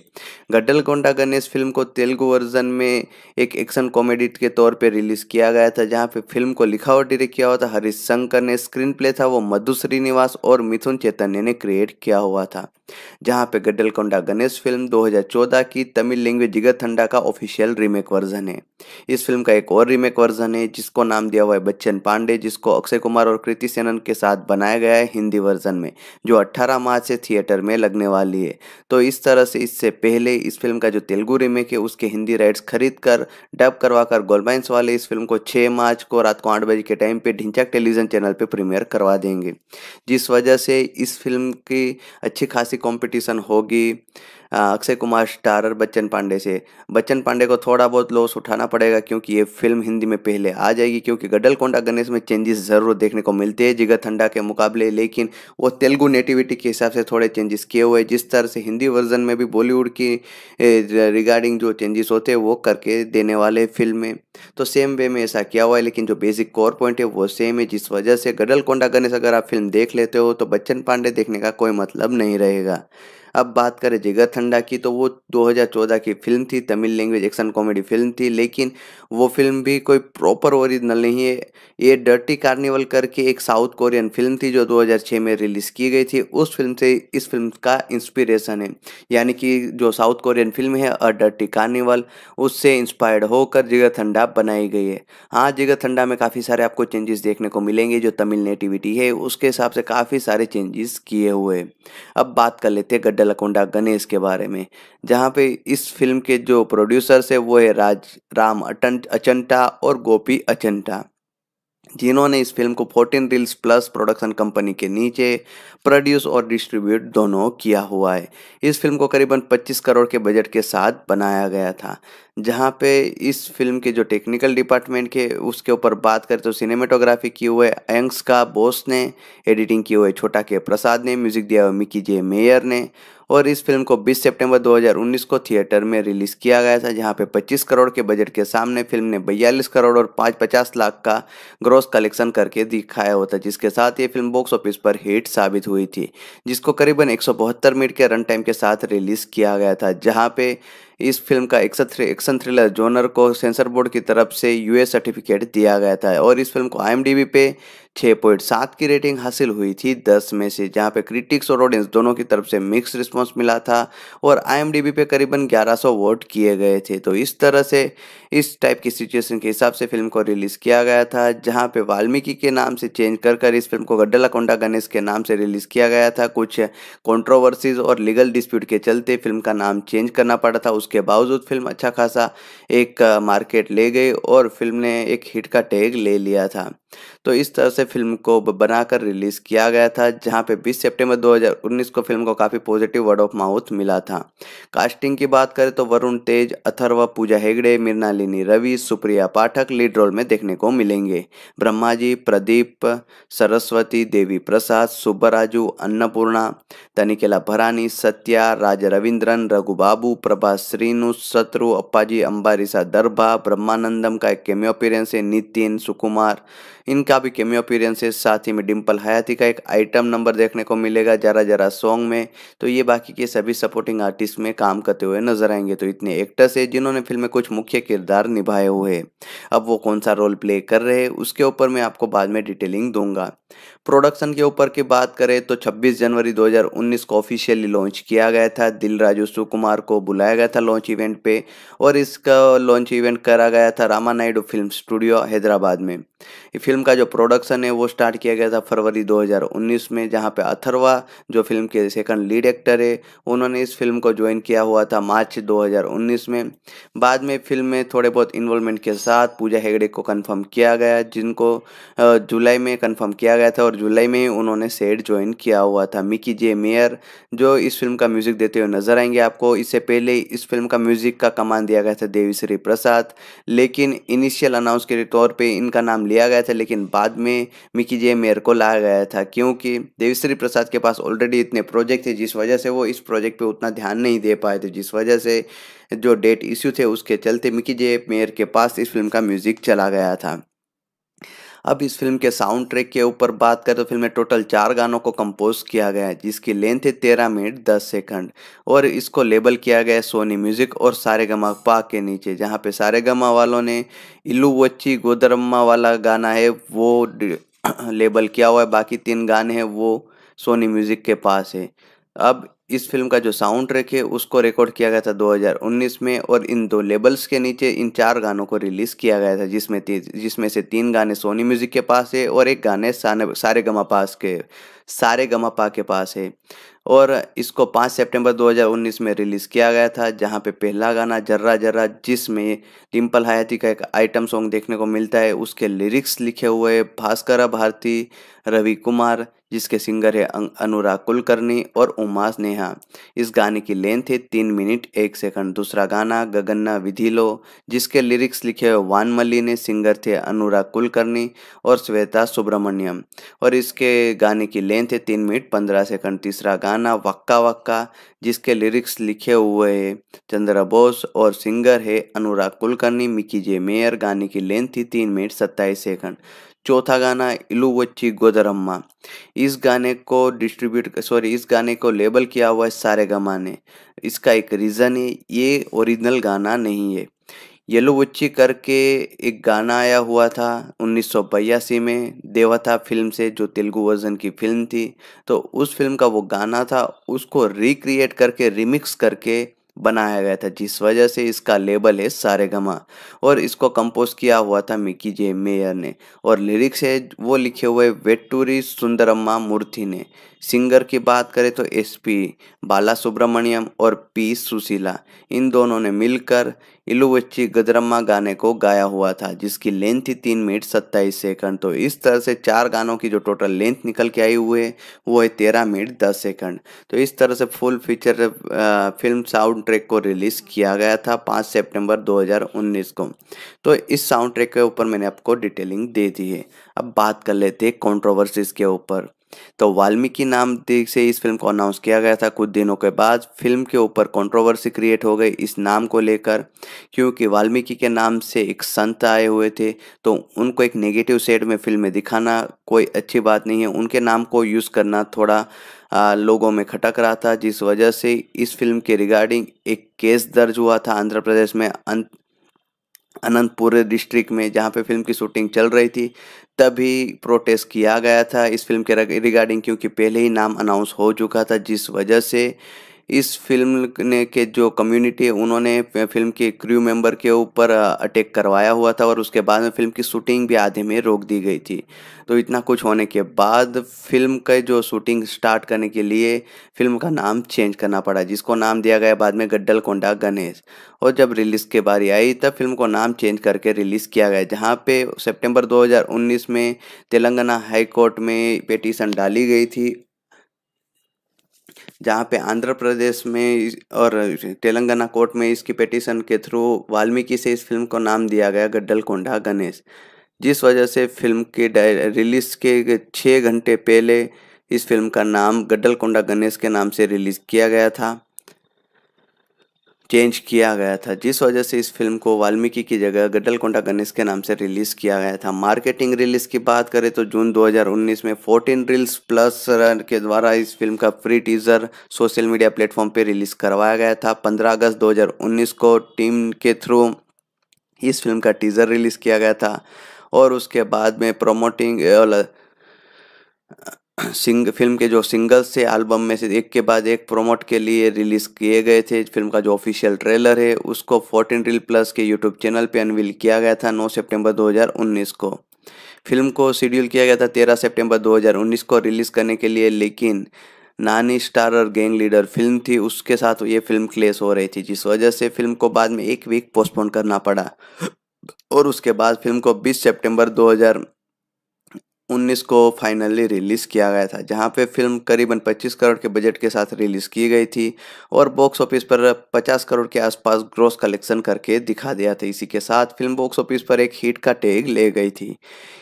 गड्डलकोंडा गणेश फिल्म को तेलुगु वर्जन में एक एक्शन कॉमेडी के तौर पे रिलीज़ किया गया था, जहां पे फिल्म को लिखा और डायरेक्ट किया हुआ था हरीश शंकर ने, स्क्रीन प्ले था वो मधु श्रीनिवास और मिथुन चैतन्य ने क्रिएट किया हुआ था। जहां पे गड्डलकोंडा गणेश फिल्म दो हज़ार चौदह की तमिल लैंग्वेज जिगरथंडा का ऑफिशियल रीमेक वर्जन है। इस फिल्म का एक और रीमेक वर्जन है जिसको नाम दिया हुआ है बच्चन पांडे, जिसको अक्षय कुमार और कृति सेनन के साथ बनाया गया है हिंदी वर्जन में, जो अठारह मार्च से थिएटर में लगने वाली है। तो इस तरह से इससे पहले इस फिल्म का जो तेलुगु रीमेक है उसके हिंदी राइट्स खरीद कर डब करवाकर गोलमाइंस वाले इस फिल्म को छह मार्च को रात को आठ बजे के टाइम पे ढिंचाक टेलीविजन चैनल पे प्रीमियर करवा देंगे, जिस वजह से इस फिल्म की अच्छी खासी कंपटीशन होगी अक्षय कुमार स्टारर बच्चन पांडे से। बच्चन पांडे को थोड़ा बहुत लॉस उठाना पड़ेगा क्योंकि ये फिल्म हिंदी में पहले आ जाएगी, क्योंकि गड्डलकोंडा गणेश में चेंजेस ज़रूर देखने को मिलते हैं जिगरथंडा के मुकाबले, लेकिन वो तेलुगु नेटिविटी के हिसाब से थोड़े चेंजेस किए हुए, जिस तरह से हिंदी वर्जन में भी बॉलीवुड की रिगार्डिंग जो चेंजेस होते हैं वो करके देने वाले फिल्म में, तो सेम वे में ऐसा किया हुआ है, लेकिन जो बेसिक कोर पॉइंट है वो सेम है, जिस वजह से गड्डलकोंडा गणेश अगर आप फिल्म देख लेते हो तो बच्चन पांडे देखने का कोई मतलब नहीं रहेगा। अब बात करें जिगरथंडा की, तो वो दो हज़ार चौदह की फिल्म थी, Tamil language action comedy film थी, लेकिन वो फिल्म भी कोई प्रॉपर ओरिजिनल नहीं है। ये डर्टी कार्निवल करके एक साउथ कोरियन फिल्म थी जो दो हज़ार छह में रिलीज़ की गई थी, उस फिल्म से इस फिल्म का इंस्पिरेशन है, यानी कि जो साउथ कोरियन फिल्म है अ डर्टी कार्निवल, उससे इंस्पायर्ड होकर जिगरथंडा बनाई गई है। हाँ, जिगरथंडा में काफ़ी सारे आपको चेंजेस देखने को मिलेंगे, जो तमिल नेटिविटी है उसके हिसाब से काफ़ी सारे चेंजेस किए हुए। अब बात कर लेते हैं गड्डल गड्डलकोंडा गणेश के बारे में, जहाँ पे इस फिल्म के जो प्रोड्यूसर्स है वो है राज राम अचंटा और गोपी अचंटा, जिन्होंने इस फिल्म को चौदह रील्स प्लस प्रोडक्शन कंपनी के नीचे प्रोड्यूस और डिस्ट्रीब्यूट दोनों किया हुआ है। इस फिल्म को करीबन पच्चीस करोड़ के बजट के साथ बनाया गया था। जहाँ पे इस फिल्म के जो टेक्निकल डिपार्टमेंट के उसके ऊपर बात करें तो सिनेमेटोग्राफी की हुए अंक्स का बोस ने, एडिटिंग की हुए छोटा के प्रसाद ने, म्यूजिक दिया हुआ मिकी जे मेयर ने, और इस फिल्म को बीस सितंबर दो हज़ार उन्नीस को थिएटर में रिलीज़ किया गया था, जहां पे पच्चीस करोड़ के बजट के सामने फिल्म ने बयालीस करोड़ और पचास लाख का ग्रॉस कलेक्शन करके दिखाया होता, जिसके साथ ये फिल्म बॉक्स ऑफिस पर हिट साबित हुई थी, जिसको करीबन एक सौ बहत्तर मिनट के रन टाइम के साथ रिलीज़ किया गया था। जहाँ पे इस फिल्म का एक्शन थ्रिलर जॉनर को सेंसर बोर्ड की तरफ से यूए सर्टिफिकेट दिया गया था, और इस फिल्म को आईएमडीबी पे छह पॉइंट सात की रेटिंग हासिल हुई थी दस में से, जहां पे क्रिटिक्स और ऑडियंस दोनों की तरफ से मिक्स रिस्पांस मिला था, और आईएमडीबी पे करीबन ग्यारह सौ वोट किए गए थे। तो इस तरह से इस टाइप की सिचुएशन के हिसाब से फिल्म को रिलीज़ किया गया था, जहाँ पे वाल्मीकि के नाम से चेंज कर कर इस फिल्म को गड्डलकोंडा गणेश के नाम से रिलीज़ किया गया था। कुछ कॉन्ट्रोवर्सीज और लीगल डिस्प्यूट के चलते फिल्म का नाम चेंज करना पड़ा था, के बावजूद फिल्म अच्छा खासा एक मार्केट ले गई और फिल्म ने एक हिट का टैग ले लिया था। तो इस तरह से फिल्म को बनाकर रिलीज किया गया था, जहां पे बीस सितंबर दो हज़ार उन्नीस को फिल्म को काफ़ी पॉजिटिव वर्ड ऑफ माउथ मिला था। कास्टिंग की बात करें तो वरुण तेज, अथर्व, पूजा हेगड़े, मृणालिनी रवि, सुप्रिया पाठक लीड रोल में देखने को मिलेंगे। ब्रह्मा जी, प्रदीप सरस्वती, देवी प्रसाद, सुब्बराजू, अन्नपूर्णा, तनिकेला भरानी, सत्या, राज रविंद्रन, रघु बाबू, प्रभा श्रीनु, शत्रु, अप्पाजी अंबारिसा दरभा, ब्रह्मानंदम का एक कैमियो अपीयरेंस है, नितिन सुकुमार इनका भी कैमियो अपीयरेंस है, साथ ही में डिम्पल हयाती का एक आइटम नंबर देखने को मिलेगा जरा जरा सॉन्ग में। तो ये बाकी के सभी सपोर्टिंग आर्टिस्ट में काम करते हुए नजर आएंगे। तो इतने एक्टर्स है जिन्होंने फिल्म में कुछ मुख्य किरदार निभाए हुए, अब वो कौन सा रोल प्ले कर रहे हैं उसके ऊपर मैं आपको बाद में डिटेलिंग दूंगा। प्रोडक्शन के ऊपर की बात करें तो छब्बीस जनवरी दो हज़ार उन्नीस को ऑफिशियली लॉन्च किया गया था। दिलराजू सुकुमार को बुलाया गया था लॉन्च इवेंट पे और इसका लॉन्च इवेंट करा गया था रामा नायडू फिल्म स्टूडियो हैदराबाद में। फिल्म का जो प्रोडक्शन है वो स्टार्ट किया गया था फरवरी दो हज़ार उन्नीस में, जहां पे अथर्वा जो फिल्म के सेकंड लीड एक्टर है उन्होंने इस फिल्म को ज्वाइन किया हुआ था मार्च दो हज़ार उन्नीस में। बाद में फिल्म में थोड़े बहुत इन्वॉल्वमेंट के साथ पूजा हेगड़े को कन्फर्म किया गया, जिनको जुलाई में कन्फर्म किया गया था और जुलाई में उन्होंने सेट ज्वाइन किया हुआ था। मिकी जे मेयर जो इस फिल्म का म्यूजिक देते हुए नजर आएंगे आपको। इससे पहले इस फिल्म का म्यूजिक का कमान दिया गया था देवीश्री प्रसाद, लेकिन इनिशियल अनाउंस के तौर पे इनका नाम लिया गया था, लेकिन बाद में मिकी जे मेयर को लाया गया था क्योंकि देवीश्री प्रसाद के पास ऑलरेडी इतने प्रोजेक्ट थे जिस वजह से वो इस प्रोजेक्ट पर उतना ध्यान नहीं दे पाए थे, जिस वजह से जो डेट इश्यू थे उसके चलते मिकी जे मेयर के पास इस फिल्म का म्यूजिक चला गया था। अब इस फिल्म के साउंड ट्रैक के ऊपर बात करें तो फिल्म में टोटल चार गानों को कंपोज किया गया है, जिसकी लेंथ है तेरह मिनट दस सेकंड और इसको लेबल किया गया है सोनी म्यूजिक और सारेगामा पा के नीचे, जहां पे सारेगामा वालों ने इल्लू वच्ची गोदरम्मा वाला गाना है वो लेबल किया हुआ है, बाकी तीन गाने हैं वो सोनी म्यूजिक के पास है। अब इस फिल्म का जो साउंड ट्रैक है उसको रिकॉर्ड किया गया था दो हज़ार उन्नीस में और इन दो लेबल्स के नीचे इन चार गानों को रिलीज़ किया गया था, जिसमें जिसमें से तीन गाने सोनी म्यूजिक के पास है और एक गाने सारेगामा पास के सारेगामा के पास है। और इसको पाँच सितंबर दो हज़ार उन्नीस में रिलीज़ किया गया था, जहां पे पहला गाना जर्रा जर्रा जिसमें डिम्पल हयाती का एक आइटम सॉन्ग देखने को मिलता है, उसके लिरिक्स लिखे हुए भास्कर भारती, रवि कुमार जिसके सिंगर है अनुराग कुलकर्णी और उमा स्नेहा। इस गाने की लेंथ है तीन मिनट एक सेकंड। दूसरा गाना गगन्ना विधिलो जिसके लिरिक्स लिखे हुए वानमली ने, सिंगर थे अनुराग कुलकर्णी और श्वेता सुब्रमण्यम और इसके गाने की लेंथ है तीन मिनट पंद्रह सेकंड। तीसरा गाना वक्का वक्का जिसके लिरिक्स लिखे हुए चंद्र बोस और सिंगर है अनुराग कुलकर्णी, मिकी जे मेयर। गाने की लेंथ थी तीन मिनट सत्ताईस सेकंड। चौथा गाना इलुवच्ची गोदरम्मा, इस गाने को डिस्ट्रीब्यूट सॉरी इस गाने को लेबल किया हुआ है सारेगामा ने। इसका एक रीज़न है, ये ओरिजिनल गाना नहीं है। येलुवच्ची करके एक गाना आया हुआ था उन्नीस सौ बयासी में देवता फिल्म से, जो तेलुगु वर्जन की फिल्म थी, तो उस फिल्म का वो गाना था, उसको रिक्रिएट करके रिमिक्स करके बनाया गया था, जिस वजह से इसका लेबल है सारेगामा और इसको कंपोज किया हुआ था मिकी जे मेयर ने और लिरिक्स है वो लिखे हुए वेट्टूरी सुंदरम्मा मूर्ति ने। सिंगर की बात करें तो एसपी बाला सुब्रमण्यम और पी सुशीला इन दोनों ने मिलकर इलुवच्ची गदरम्मा गाने को गाया हुआ था, जिसकी लेंथ थी तीन मिनट सत्ताईस सेकंड। तो इस तरह से चार गानों की जो टोटल लेंथ निकल के आई हुई है वो है तेरह मिनट दस सेकंड। तो इस तरह से full feature film sound track को रिलीज़ किया गया था पाँच सितंबर दो हज़ार उन्नीस को। तो इस साउंड ट्रैक के ऊपर मैंने आपको डिटेलिंग दे दी है। अब बात कर लेते हैं कॉन्ट्रोवर्सीज़ के ऊपर। तो वाल्मीकि नाम से इस फिल्म को अनाउंस किया गया था। कुछ दिनों के बाद फिल्म के ऊपर कंट्रोवर्सी क्रिएट हो गई इस नाम को लेकर, क्योंकि वाल्मीकि के नाम से एक संत आए हुए थे, तो उनको एक नेगेटिव शेड में फिल्म में दिखाना कोई अच्छी बात नहीं है। उनके नाम को यूज़ करना थोड़ा आ, लोगों में खटक रहा था, जिस वजह से इस फिल्म के रिगार्डिंग एक केस दर्ज हुआ था आंध्र प्रदेश में अंत अनंतपुर डिस्ट्रिक्ट में, जहाँ पे फिल्म की शूटिंग चल रही थी, तभी प्रोटेस्ट किया गया था इस फिल्म के रिगार्डिंग, क्योंकि पहले ही नाम अनाउंस हो चुका था, जिस वजह से इस फिल्म ने के जो कम्युनिटी है उन्होंने फिल्म के क्रू मेंबर के ऊपर अटैक करवाया हुआ था और उसके बाद में फिल्म की शूटिंग भी आधे में रोक दी गई थी। तो इतना कुछ होने के बाद फिल्म का जो शूटिंग स्टार्ट करने के लिए फिल्म का नाम चेंज करना पड़ा, जिसको नाम दिया गया बाद में गड्ढलकोंडा गणेश। और जब रिलीज के बारी आई तब फिल्म को नाम चेंज करके रिलीज़ किया गया, जहाँ पे सितंबर दो हज़ार उन्नीस में तेलंगाना हाई कोर्ट में पिटीशन डाली गई थी, जहाँ पे आंध्र प्रदेश में और तेलंगाना कोर्ट में इसकी पिटीशन के थ्रू वाल्मीकि से इस फिल्म को नाम दिया गया गड्ढलकोंडा गणेश। जिस वजह से फिल्म के रिलीज़ के छः घंटे पहले इस फिल्म का नाम गड्ढलकोंडा गणेश के नाम से रिलीज़ किया गया था, चेंज किया गया था, जिस वजह से इस फिल्म को वाल्मीकि की जगह गड्ढलकोंडा गणेश के नाम से रिलीज़ किया गया था। मार्केटिंग रिलीज़ की बात करें तो जून दो हज़ार उन्नीस में चौदह रील्स प्लस के द्वारा इस फिल्म का free teaser social media platform पर रिलीज़ करवाया गया था। पंद्रह अगस्त दो हज़ार उन्नीस को टीम के थ्रू इस फिल्म का टीज़र रिलीज़ किया गया था और उसके बाद में प्रोमोटिंग सिंग फिल्म के जो सिंगल्स थे एल्बम में से एक के बाद एक प्रोमोट के लिए रिलीज़ किए गए थे। फिल्म का जो ऑफिशियल ट्रेलर है उसको चौदह रील प्लस के यूट्यूब चैनल पे अनवील किया गया था नौ सितंबर दो हज़ार उन्नीस को। फिल्म को शेड्यूल किया गया था तेरह सितंबर दो हज़ार उन्नीस को रिलीज़ करने के लिए, लेकिन नानी स्टार और गैंग लीडर फिल्म थी उसके साथ ये फिल्म क्लेश हो रही थी, जिस वजह से फिल्म को बाद में एक वीक पोस्टपोन करना पड़ा और उसके बाद फिल्म को बीस सेप्टेम्बर दो हज़ार उन्नीस को फाइनली रिलीज़ किया गया था, जहां पे फिल्म करीबन पच्चीस करोड़ के बजट के साथ रिलीज़ की गई थी और बॉक्स ऑफिस पर पचास करोड़ के आसपास ग्रॉस कलेक्शन करके दिखा दिया था। इसी के साथ फिल्म बॉक्स ऑफिस पर एक हिट का टैग ले गई थी।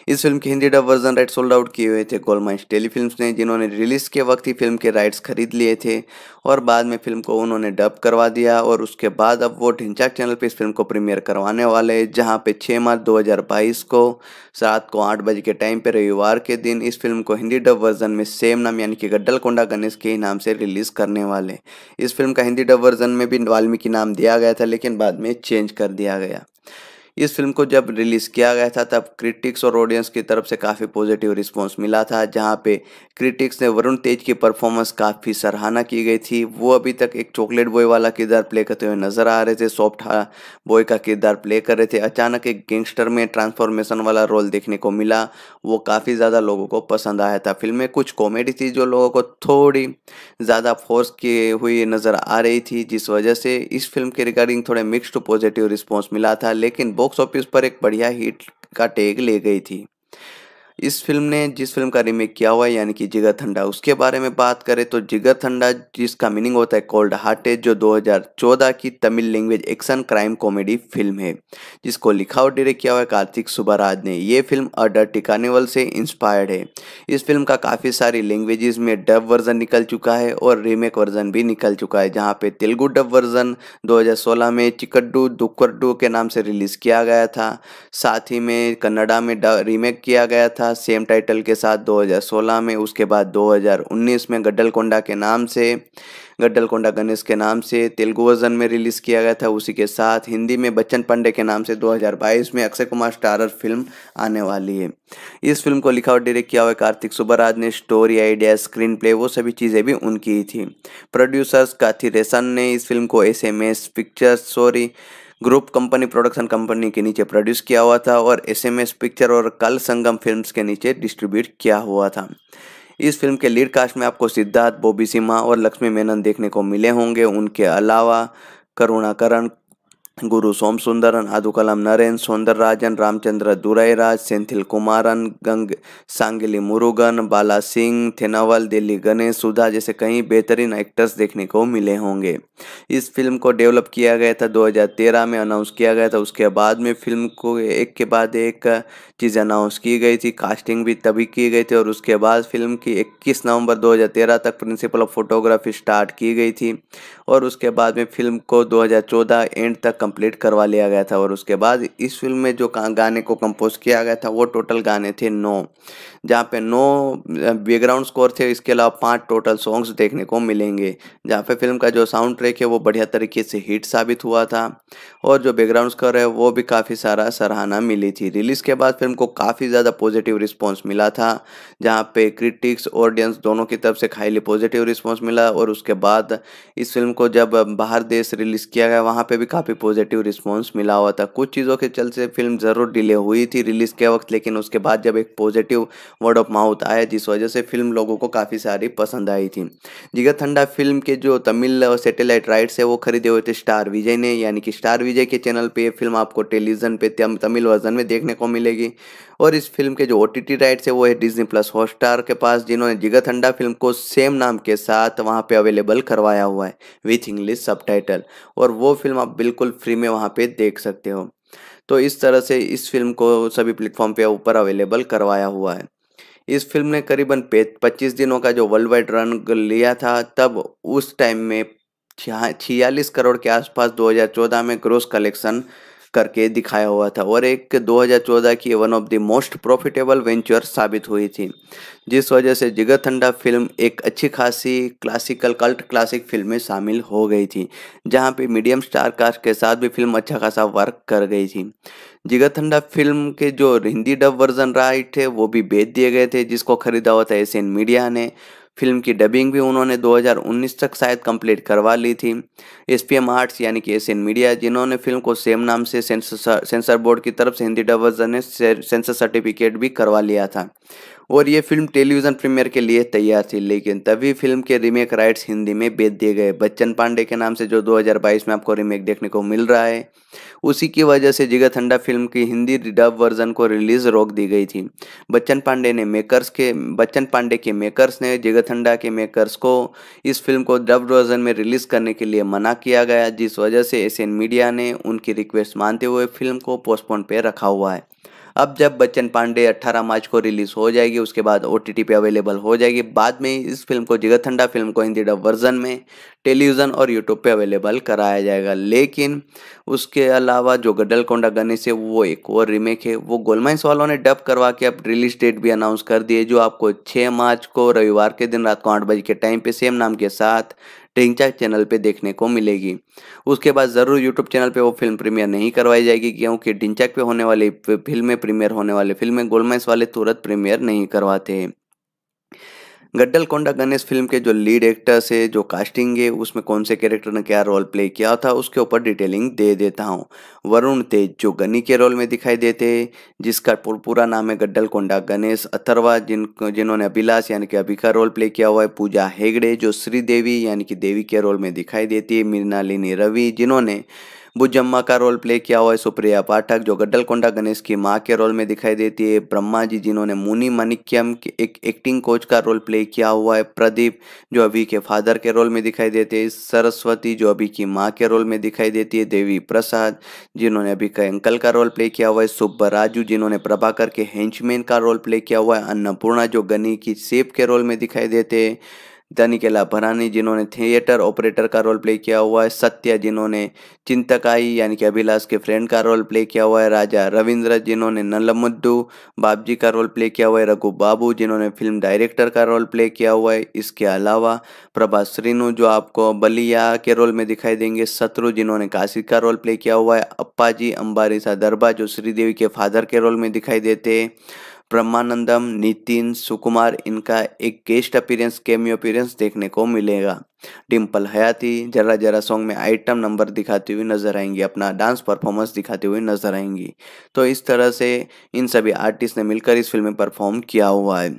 इस फिल्म के Hindi dub version right sold out किए हुए थे गोलमाइंस टेलीफिल्म्स ने, जिन्होंने रिलीज़ के वक्त ही फिल्म के राइट्स खरीद लिए थे और बाद में फिल्म को उन्होंने डब करवा दिया और उसके बाद अब वो ढिंचाक चैनल पर इस फिल्म को प्रीमियर करवाने वाले, जहाँ पे छः मार्च दो हज़ार बाईस को रात को आठ बजे के टाइम पर रविवार के दिन इस फिल्म को हिंदी डब वर्जन में सेम नाम यानी कि गड्ढलकोंडा गणेश के नाम से रिलीज़ करने वाले। इस फिल्म का हिंदी डब वर्जन में भी वाल्मीकि नाम दिया गया था लेकिन बाद में चेंज कर दिया गया। इस फिल्म को जब रिलीज़ किया गया था तब क्रिटिक्स और ऑडियंस की तरफ से काफ़ी पॉजिटिव रिस्पांस मिला था, जहां पे क्रिटिक्स ने वरुण तेज की परफॉर्मेंस काफ़ी सराहना की गई थी। वो अभी तक एक चॉकलेट बॉय वाला किरदार प्ले करते हुए नजर आ रहे थे, सॉफ्ट बॉय का किरदार प्ले कर रहे थे, अचानक एक गैंगस्टर में ट्रांसफॉर्मेशन वाला रोल देखने को मिला, वो काफ़ी ज़्यादा लोगों को पसंद आया था। फिल्म में कुछ कॉमेडी थी जो लोगों को थोड़ी ज़्यादा फोर्स की हुई नज़र आ रही थी, जिस वजह से इस फिल्म के रिगार्डिंग थोड़े मिक्स्ड पॉजिटिव रिस्पॉन्स मिला था, लेकिन बॉक्स ऑफिस पर एक बढ़िया हिट का टैग ले गई थी। इस फिल्म ने जिस फिल्म का रीमेक किया हुआ है यानी कि जिगर ठंडा, उसके बारे में बात करें तो जिगर ठंडा, जिसका मीनिंग होता है कोल्ड हार्टेड, जो दो हज़ार चौदह की Tamil language action crime comedy film है, जिसको लिखा और डायरेक्ट किया हुआ है कार्तिक सुब्बराज ने। ये फिल्म अ डर्टी कार्निवल से इंस्पायर्ड है। इस फिल्म का काफ़ी सारी लैंग्वेजेस में डब वर्जन निकल चुका है और रीमेक वर्जन भी निकल चुका है, जहाँ पे तेलुगु डब वर्जन दो हज़ार सोलह में चिकड्डू दुक्कड्डू के नाम से रिलीज़ किया गया था, साथ ही में कन्नडा में रीमेक किया गया था सेम टाइटल के साथ दो हज़ार सोलह में। उसके बाद दो हज़ार उन्नीस में गड्ढलकोंडा के नाम से गड्ढलकोंडा गणेश के नाम से तेलुगु वर्जन में रिलीज़ किया गया था। उसी के साथ हिंदी में बच्चन पांडे के नाम से दो हज़ार बाईस में अक्षय कुमार स्टारर फिल्म आने वाली है। इस फिल्म को लिखा और डायरेक्ट किया हुआ कार्तिक सुब्बराज ने, स्टोरी आइडिया स्क्रीन प्ले वो सभी चीज़ें भी उनकी ही थी। प्रोड्यूसर्स काथिरेसन ने इस फिल्म को S M S pictures sorry group company production company के नीचे प्रोड्यूस किया हुआ था और एसएमएस पिक्चर और कल संगम फिल्म्स के नीचे डिस्ट्रीब्यूट किया हुआ था। इस फिल्म के लीड कास्ट में आपको सिद्धार्थ, बॉबी सिम्हा और लक्ष्मी मेनन देखने को मिले होंगे। उनके अलावा करुणाकरण, गुरु सोम सुंदरन, आदुकलाम नरेन, सौंदरराजन, रामचंद्र दुराईराज, सेंथिल कुमारन, गंग सांगिली मुरुगन, बाला सिंह, थेनावल, दिल्ली गणेश, सुधा जैसे कई बेहतरीन एक्टर्स देखने को मिले होंगे। इस फिल्म को डेवलप किया गया था दो हज़ार तेरह में अनाउंस किया गया था। उसके बाद में फिल्म को एक के बाद एक चीज़ अनाउंस की गई थी, कास्टिंग भी तभी की गई थी और उसके बाद फिल्म की इक्कीस नवंबर दो हज़ार तेरह तक प्रिंसिपल ऑफ फोटोग्राफी स्टार्ट की गई थी और उसके बाद में फिल्म को दो हज़ार चौदह एंड तक कंप्लीट करवा लिया गया था। और उसके बाद इस फिल्म में जो गाने को कंपोज किया गया था वो टोटल गाने थे नौ, जहाँ पे नौ बैकग्राउंड स्कोर थे। इसके अलावा पांच टोटल सॉन्ग्स देखने को मिलेंगे, जहाँ पे फिल्म का जो साउंड ट्रैक है वो बढ़िया तरीके से हिट साबित हुआ था और जो बैकग्राउंड स्कोर है वो भी काफ़ी सारा सराहना मिली थी। रिलीज़ के बाद फिल्म को काफ़ी ज़्यादा पॉजिटिव रिस्पॉन्स मिला था, जहाँ पे क्रिटिक्स ऑडियंस दोनों की तरफ से हाईली पॉजिटिव रिस्पॉन्स मिला। और उसके बाद इस फिल्म को जब बाहर देश रिलीज़ किया गया वहाँ पे भी काफ़ी पॉजिटिव रिस्पॉन्स मिला हुआ था। कुछ चीज़ों के चलते फिल्म ज़रूर डिले हुई थी रिलीज़ के वक्त, लेकिन उसके बाद जब एक पॉजिटिव वर्ड ऑफ माउथ आया जिस वजह से फिल्म लोगों को काफ़ी सारी पसंद आई थी। जिगर थंडा फिल्म के जो तमिल सैटेलाइट राइट्स है वो खरीदे हुए थे स्टार विजय ने, यानी कि स्टार विजय के चैनल पर फिल्म आपको टेलीविजन पर तमिल वर्जन में देखने को मिलेगी। और इस फिल्म के जो ओ टी टी राइट्स है वो है डिज्नी प्लस हॉटस्टार के पास, जिन्होंने जिगर थंडा फिल्म को सेम नाम के साथ वहाँ पे अवेलेबल करवाया हुआ है विथ इंग्लिश सबटाइटल, और वो फिल्म आप बिल्कुल फ्री में वहाँ पे देख सकते हो। तो इस तरह से इस फिल्म को सभी प्लेटफॉर्म पे ऊपर अवेलेबल करवाया हुआ है। इस फिल्म ने करीबन पच्चीस दिनों का जो वर्ल्ड वाइड रन लिया था, तब उस टाइम में छियालीस करोड़ के आसपास दो हज़ार चौदह में ग्रॉस कलेक्शन करके दिखाया हुआ था और एक दो हज़ार चौदह की one of the most profitable venture साबित हुई थी, जिस वजह से जिगर थंडा फिल्म एक अच्छी खासी क्लासिकल कल्ट क्लासिक फिल्म में शामिल हो गई थी, जहां पे मीडियम स्टार कास्ट के साथ भी फिल्म अच्छा खासा वर्क कर गई थी। जिगर थंडा फिल्म के जो हिंदी डब वर्जन राइट है वो भी बेच दिए गए थे, जिसको खरीदा हुआ था एशियन मीडिया ने। फिल्म की डबिंग भी उन्होंने दो हज़ार उन्नीस तक शायद कंप्लीट करवा ली थी। एसपीएम आर्ट्स यानी कि एशियन मीडिया, जिन्होंने फिल्म को सेम नाम से सेंसर बोर्ड की तरफ से हिंदी डब वर्जन ने सेंसर सर्टिफिकेट भी करवा लिया था और ये फिल्म टेलीविज़न प्रीमियर के लिए तैयार थी, लेकिन तभी फिल्म के रीमेक राइट्स हिंदी में बेच दिए गए बच्चन पांडे के नाम से, जो दो हज़ार बाईस में आपको रीमेक देखने को मिल रहा है। उसी की वजह से जिगर थंडा फिल्म की हिंदी डब वर्जन को रिलीज़ रोक दी गई थी। बच्चन पांडे ने मेकर्स के बच्चन पांडे के मेकर्स ने जिगर थंडा के मेकर्स को इस फिल्म को डब वर्जन में रिलीज़ करने के लिए मना किया गया, जिस वजह से एशियन मीडिया ने उनकी रिक्वेस्ट मानते हुए फिल्म को पोस्टपोन पे रखा हुआ है। अब जब बच्चन पांडे अठारह मार्च को रिलीज़ हो जाएगी, उसके बाद ओटीटी पे अवेलेबल हो जाएगी। बाद में इस फिल्म को जिगर थंडा फिल्म को हिंदी डब वर्जन में टेलीविज़न और यूट्यूब पे अवेलेबल कराया जाएगा। लेकिन उसके अलावा जो गडलकोंडा गणेश है वो एक और रीमेक है, वो गोलमाइंस वालों ने डब करवा के अब रिलीज डेट भी अनाउंस कर दिए, जो आपको छः मार्च को रविवार के दिन रात को आठ बजे के टाइम पे सेम नाम के साथ ढिंगचा चैनल पे देखने को मिलेगी। उसके बाद ज़रूर यूट्यूब चैनल पे वो फिल्म प्रीमियर नहीं करवाई जाएगी, क्योंकि ढिंचैक पे होने वाली फिल्में प्रीमियर होने वाली फिल्में गोलमाइंस वाले तुरंत प्रीमियर नहीं करवाते हैं। गड्ढलकोंडा गणेश फिल्म के जो लीड एक्टर्स है, जो कास्टिंग है, उसमें कौन से कैरेक्टर ने क्या रोल प्ले किया था उसके ऊपर डिटेलिंग दे देता हूँ। वरुण तेज जो गनी के रोल में दिखाई देते हैं, जिसका पूरा नाम है गड्ढलकोंडा गणेश अथर्वा, जिन जिन्होंने अभिलाष यानी कि अभी का रोल प्ले किया हुआ है। पूजा हेगड़े जो श्रीदेवी यानी कि देवी के रोल में दिखाई देती है। मृणालिनी रवि जिन्होंने बुजम्मा का रोल प्ले किया हुआ है। सुप्रिया पाठक जो गड्ढलकोंडा गणेश की मां के रोल में दिखाई देती है। ब्रह्मा जी जिन्होंने मुनि माणिक्यम के एक एक्टिंग कोच का रोल प्ले किया हुआ है। प्रदीप जो अभी के फादर के रोल में दिखाई देते हैं। सरस्वती जो अभी की मां के रोल में दिखाई देती है। देवी प्रसाद जिन्होंने अभी के अंकल का रोल प्ले किया हुआ है। सुब्बा राजू जिन्होंने प्रभाकर के हेंचमैन का रोल प्ले किया हुआ है। अन्नपूर्णा जो गनी की सेफ के रोल में दिखाई देते हैं। दानिकेला भरानी जिन्होंने थिएटर ऑपरेटर का रोल प्ले किया हुआ है। सत्या जिन्होंने चिंतकाई यानी कि अभिलाष के फ्रेंड का रोल प्ले किया हुआ है। राजा रविंद्र जिन्होंने नलमुद्दू बाबजी का रोल प्ले किया हुआ है। रघु बाबू जिन्होंने फिल्म डायरेक्टर का रोल प्ले किया हुआ है। इसके अलावा प्रभा श्रीनु जो आपको बलिया के रोल में दिखाई देंगे। शत्रु जिन्होंने काशी का रोल प्ले किया हुआ है। अप्पा जी अंबारीसा दरबा जो श्रीदेवी के फादर के रोल में दिखाई देते हैं। ब्रह्मानंदम नितिन सुकुमार इनका एक गेस्ट अपीयरेंस कैमियो अपीयरेंस देखने को मिलेगा। डिम्पल हयाती जरा जरा सॉन्ग में आइटम नंबर दिखाती हुई नजर आएंगी, अपना डांस परफॉर्मेंस दिखाती हुई नजर आएंगी। तो इस तरह से इन सभी आर्टिस्ट ने मिलकर इस फिल्म में परफॉर्म किया हुआ है,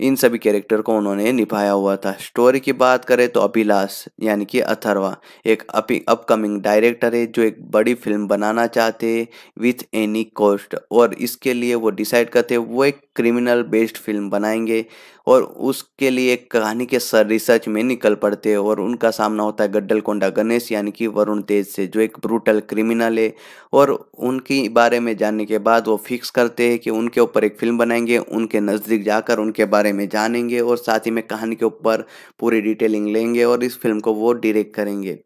इन सभी कैरेक्टर को उन्होंने निभाया हुआ था। स्टोरी की बात करें तो अभिलाष यानी कि अथर्वा एक अपकमिंग डायरेक्टर है जो एक बड़ी फिल्म बनाना चाहते हैं विथ एनी कॉस्ट, और इसके लिए वो डिसाइड करते वो एक क्रिमिनल बेस्ड फिल्म बनाएंगे और उसके लिए एक कहानी के सर रिसर्च में निकल पड़ते हैं। और उनका सामना होता है गड्ढलकोंडा गणेश यानी कि वरुण तेज से जो एक ब्रूटल क्रिमिनल है, और उनके बारे में जानने के बाद वो फिक्स करते हैं कि उनके ऊपर एक फिल्म बनाएंगे, उनके नज़दीक जाकर उनके बारे में जानेंगे और साथ ही में कहानी के ऊपर पूरी डिटेलिंग लेंगे और इस फिल्म को वो डायरेक्ट करेंगे।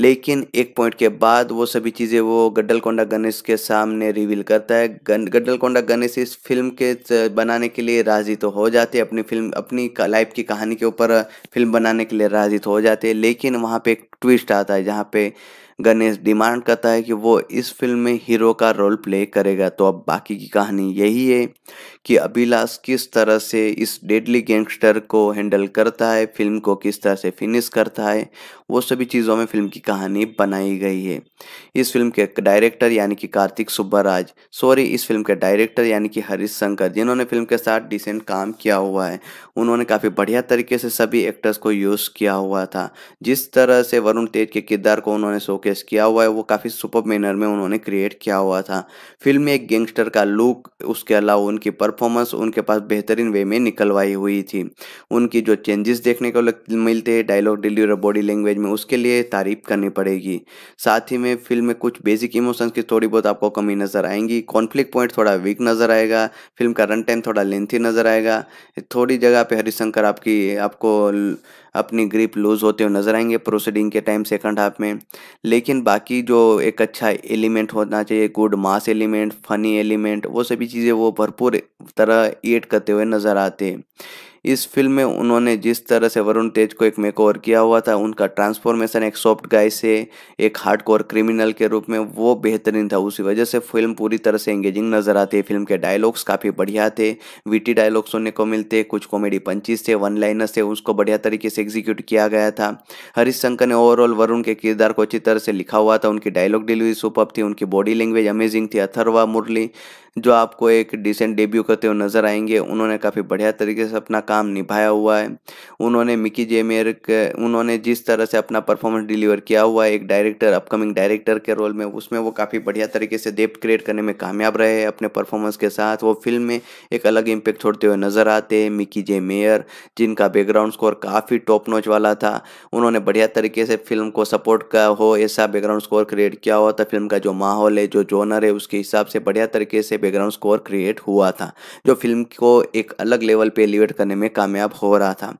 लेकिन एक पॉइंट के बाद वो सभी चीज़ें वो गड्ढलकोंडा गणेश के सामने रिवील करता है। गड्ढलकोंडा गणेश इस फिल्म के बनाने के लिए राजी तो हो जाते हैं, अपनी फिल्म अपनी लाइफ की कहानी के ऊपर फिल्म बनाने के लिए राजी तो हो जाते हैं, लेकिन वहाँ पे एक ट्विस्ट आता है जहाँ पे गणेश डिमांड करता है कि वो इस फिल्म में हीरो का रोल प्ले करेगा। तो अब बाकी की कहानी यही है कि अभिलाष किस तरह से इस डेडली गैंगस्टर को हैंडल करता है, फिल्म को किस तरह से फिनिश करता है, वो सभी चीज़ों में फिल्म की कहानी बनाई गई है। इस फिल्म के डायरेक्टर यानी कि कार्तिक सुब्बाराज सॉरी इस फिल्म के डायरेक्टर यानी कि हरीश शंकर, जिन्होंने फिल्म के साथ डिसेंट काम किया हुआ है, उन्होंने काफ़ी बढ़िया तरीके से सभी एक्टर्स को यूज़ किया हुआ था। जिस तरह से वरुण तेज के किरदार को उन्होंने शोके किया हुआ है वो काफी सुपर मैनर में उन्होंने क्रिएट किया हुआ था। फिल्म में एक गैंगस्टर का लुक, उसके अलावा उनकी परफॉर्मेंस उनके पास बेहतरीन वे में निकलवाई हुई थी। उनकी जो चेंजेस देखने को मिलते हैं डायलॉग डिलीवरी और बॉडी लैंग्वेज में, उसके लिए तारीफ करनी पड़ेगी। साथ ही में फिल्म में कुछ बेसिक इमोशंस की थोड़ी बहुत आपको कमी नजर आएंगी। कॉन्फ्लिक्ट पॉइंट थोड़ा वीक नजर आएगा, फिल्म का रन टाइम थोड़ा लेंथी नजर आएगा, थोड़ी जगह पे हरिशंकर आपकी आपको अपनी ग्रिप लूज होते हुए नजर आएंगे प्रोसीडिंग के टाइम सेकंड हाफ में। लेकिन बाकी जो एक अच्छा एलिमेंट होना चाहिए, good mass element, funny element, वो सभी चीज़ें वो भरपूर तरह एड करते हुए नज़र आते हैं। इस फिल्म में उन्होंने जिस तरह से वरुण तेज को एक मेकओवर किया हुआ था, उनका ट्रांसफॉर्मेशन एक सॉफ्ट गाय से एक हार्डकोर क्रिमिनल के रूप में, वो बेहतरीन था। उसी वजह से फिल्म पूरी तरह से एंगेजिंग नज़र आती है। फिल्म के डायलॉग्स काफ़ी बढ़िया थे, वीटी डायलॉग्स सुनने को मिलते, कुछ कॉमेडी पंचेस थे, वन लाइनर्स थे, उसको बढ़िया तरीके से एग्जीक्यूट किया गया था। हरीश शंकर ने ओवरऑल वरुण के किरदार को अच्छी तरह से लिखा हुआ था। उनकी डायलॉग डिलीवरी सुपर्ब थी, उनकी बॉडी लैंग्वेज अमेजिंग थी। अथर्वा मुरली जो आपको एक डिसेंट डेब्यू करते हुए नज़र आएंगे, उन्होंने काफ़ी बढ़िया तरीके से अपना काम निभाया हुआ है। उन्होंने मिकी जे मेयर उन्होंने जिस तरह से अपना परफॉर्मेंस डिलीवर किया हुआ है एक डायरेक्टर, अपकमिंग डायरेक्टर के रोल में, उसमें वो काफ़ी बढ़िया तरीके से डेप्थ क्रिएट करने में कामयाब रहे। अपने परफॉर्मेंस के साथ वो फिल्म में एक अलग इम्पैक्ट छोड़ते हुए नज़र आते हैं। मिकी जे मेयर जिनका बैकग्राउंड स्कोर काफ़ी टॉप नॉच वाला था, उन्होंने बढ़िया तरीके से फिल्म को सपोर्ट का हो ऐसा बैकग्राउंड स्कोर क्रिएट किया हुआ था। फिल्म का जो माहौल है, जो जोनर है, उसके हिसाब से बढ़िया तरीके से बैकग्राउंड स्कोर क्रिएट हुआ था, जो फिल्म को एक अलग लेवल पे एलिवेट करने में कामयाब हो रहा था।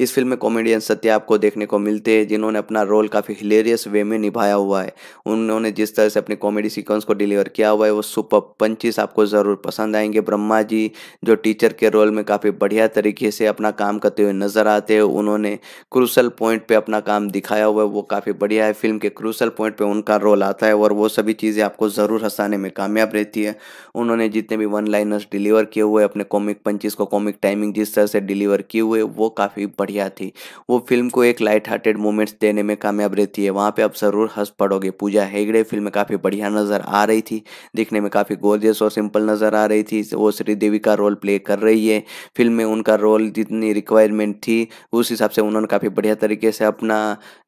इस फिल्म में कॉमेडियन सत्या आपको देखने को मिलते हैं, जिन्होंने अपना रोल काफ़ी हिलेरियस वे में निभाया हुआ है। उन्होंने जिस तरह से अपने कॉमेडी सीक्वेंस को डिलीवर किया हुआ है वो सुपर पंचेस आपको ज़रूर पसंद आएंगे। ब्रह्मा जी जो टीचर के रोल में काफ़ी बढ़िया तरीके से अपना काम करते हुए नजर आते हैं, उन्होंने क्रूशल पॉइंट पर अपना काम दिखाया हुआ है, वो काफ़ी बढ़िया है। फिल्म के क्रूशल पॉइंट पर उनका रोल आता है और वो सभी चीज़ें आपको ज़रूर हंसाने में कामयाब रहती है। उन्होंने जितने भी वन लाइनर्स डिलीवर किए हुए, अपने कॉमिक पंचेस को कॉमिक टाइमिंग जिस तरह से डिलीवर किए हुए, वो काफ़ी बढ़िया थी। वो फिल्म को एक लाइट हार्टेड मोमेंट्स देने में कामयाब रहती है, वहाँ पे आप ज़रूर हंस पड़ोगे। पूजा हेगड़े फिल्म में काफ़ी बढ़िया नज़र आ रही थी, दिखने में काफ़ी गोर्जियस और सिंपल नज़र आ रही थी। वो श्रीदेवी का रोल प्ले कर रही है। फिल्म में उनका रोल जितनी रिक्वायरमेंट थी उस हिसाब से उन्होंने काफ़ी बढ़िया तरीके से अपना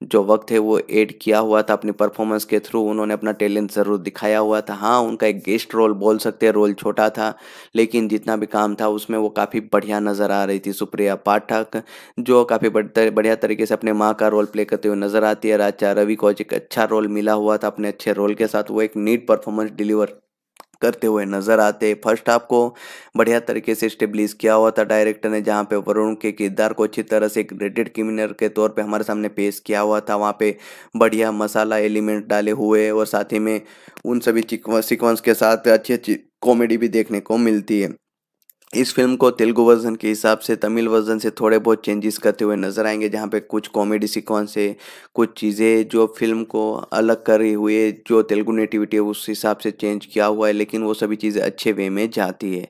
जो वक्त है वो एड किया हुआ था। अपनी परफॉर्मेंस के थ्रू उन्होंने अपना टैलेंट ज़रूर दिखाया हुआ था। हाँ, उनका एक गेस्ट रोल बोल सकते हैं, रोल छोटा था, लेकिन जितना भी काम था उसमें वो काफ़ी बढ़िया नज़र आ रही थी। सुप्रिया पाठक जो काफ़ी बढ़िया तरीके से अपने माँ का रोल प्ले करते हुए नजर आती है। राजा रवि को एक अच्छा रोल मिला हुआ था, अपने अच्छे रोल के साथ वो एक नीट परफॉर्मेंस डिलीवर करते हुए नजर आते। फर्स्ट हाफ को बढ़िया तरीके से स्टेब्लिश किया हुआ था डायरेक्टर ने, जहाँ पे वरुण के किरदार को अच्छी तरह से एक ग्रेडेड क्रिमिनल के तौर पे हमारे सामने पेश किया हुआ था। वहाँ पे बढ़िया मसाला एलिमेंट डाले हुए और साथ ही में उन सभी सीक्वेंस के साथ अच्छी अच्छी कॉमेडी भी देखने को मिलती है। इस फिल्म को तेलुगु वर्जन के हिसाब से तमिल वर्जन से थोड़े बहुत चेंजेस करते हुए नज़र आएंगे, जहाँ पे कुछ कॉमेडी सीक्वेंस है, कुछ चीज़ें जो फिल्म को अलग करी हुई है, जो तेलुगु नेटिविटी है उस हिसाब से चेंज किया हुआ है, लेकिन वो सभी चीज़ें अच्छे वे में जाती है।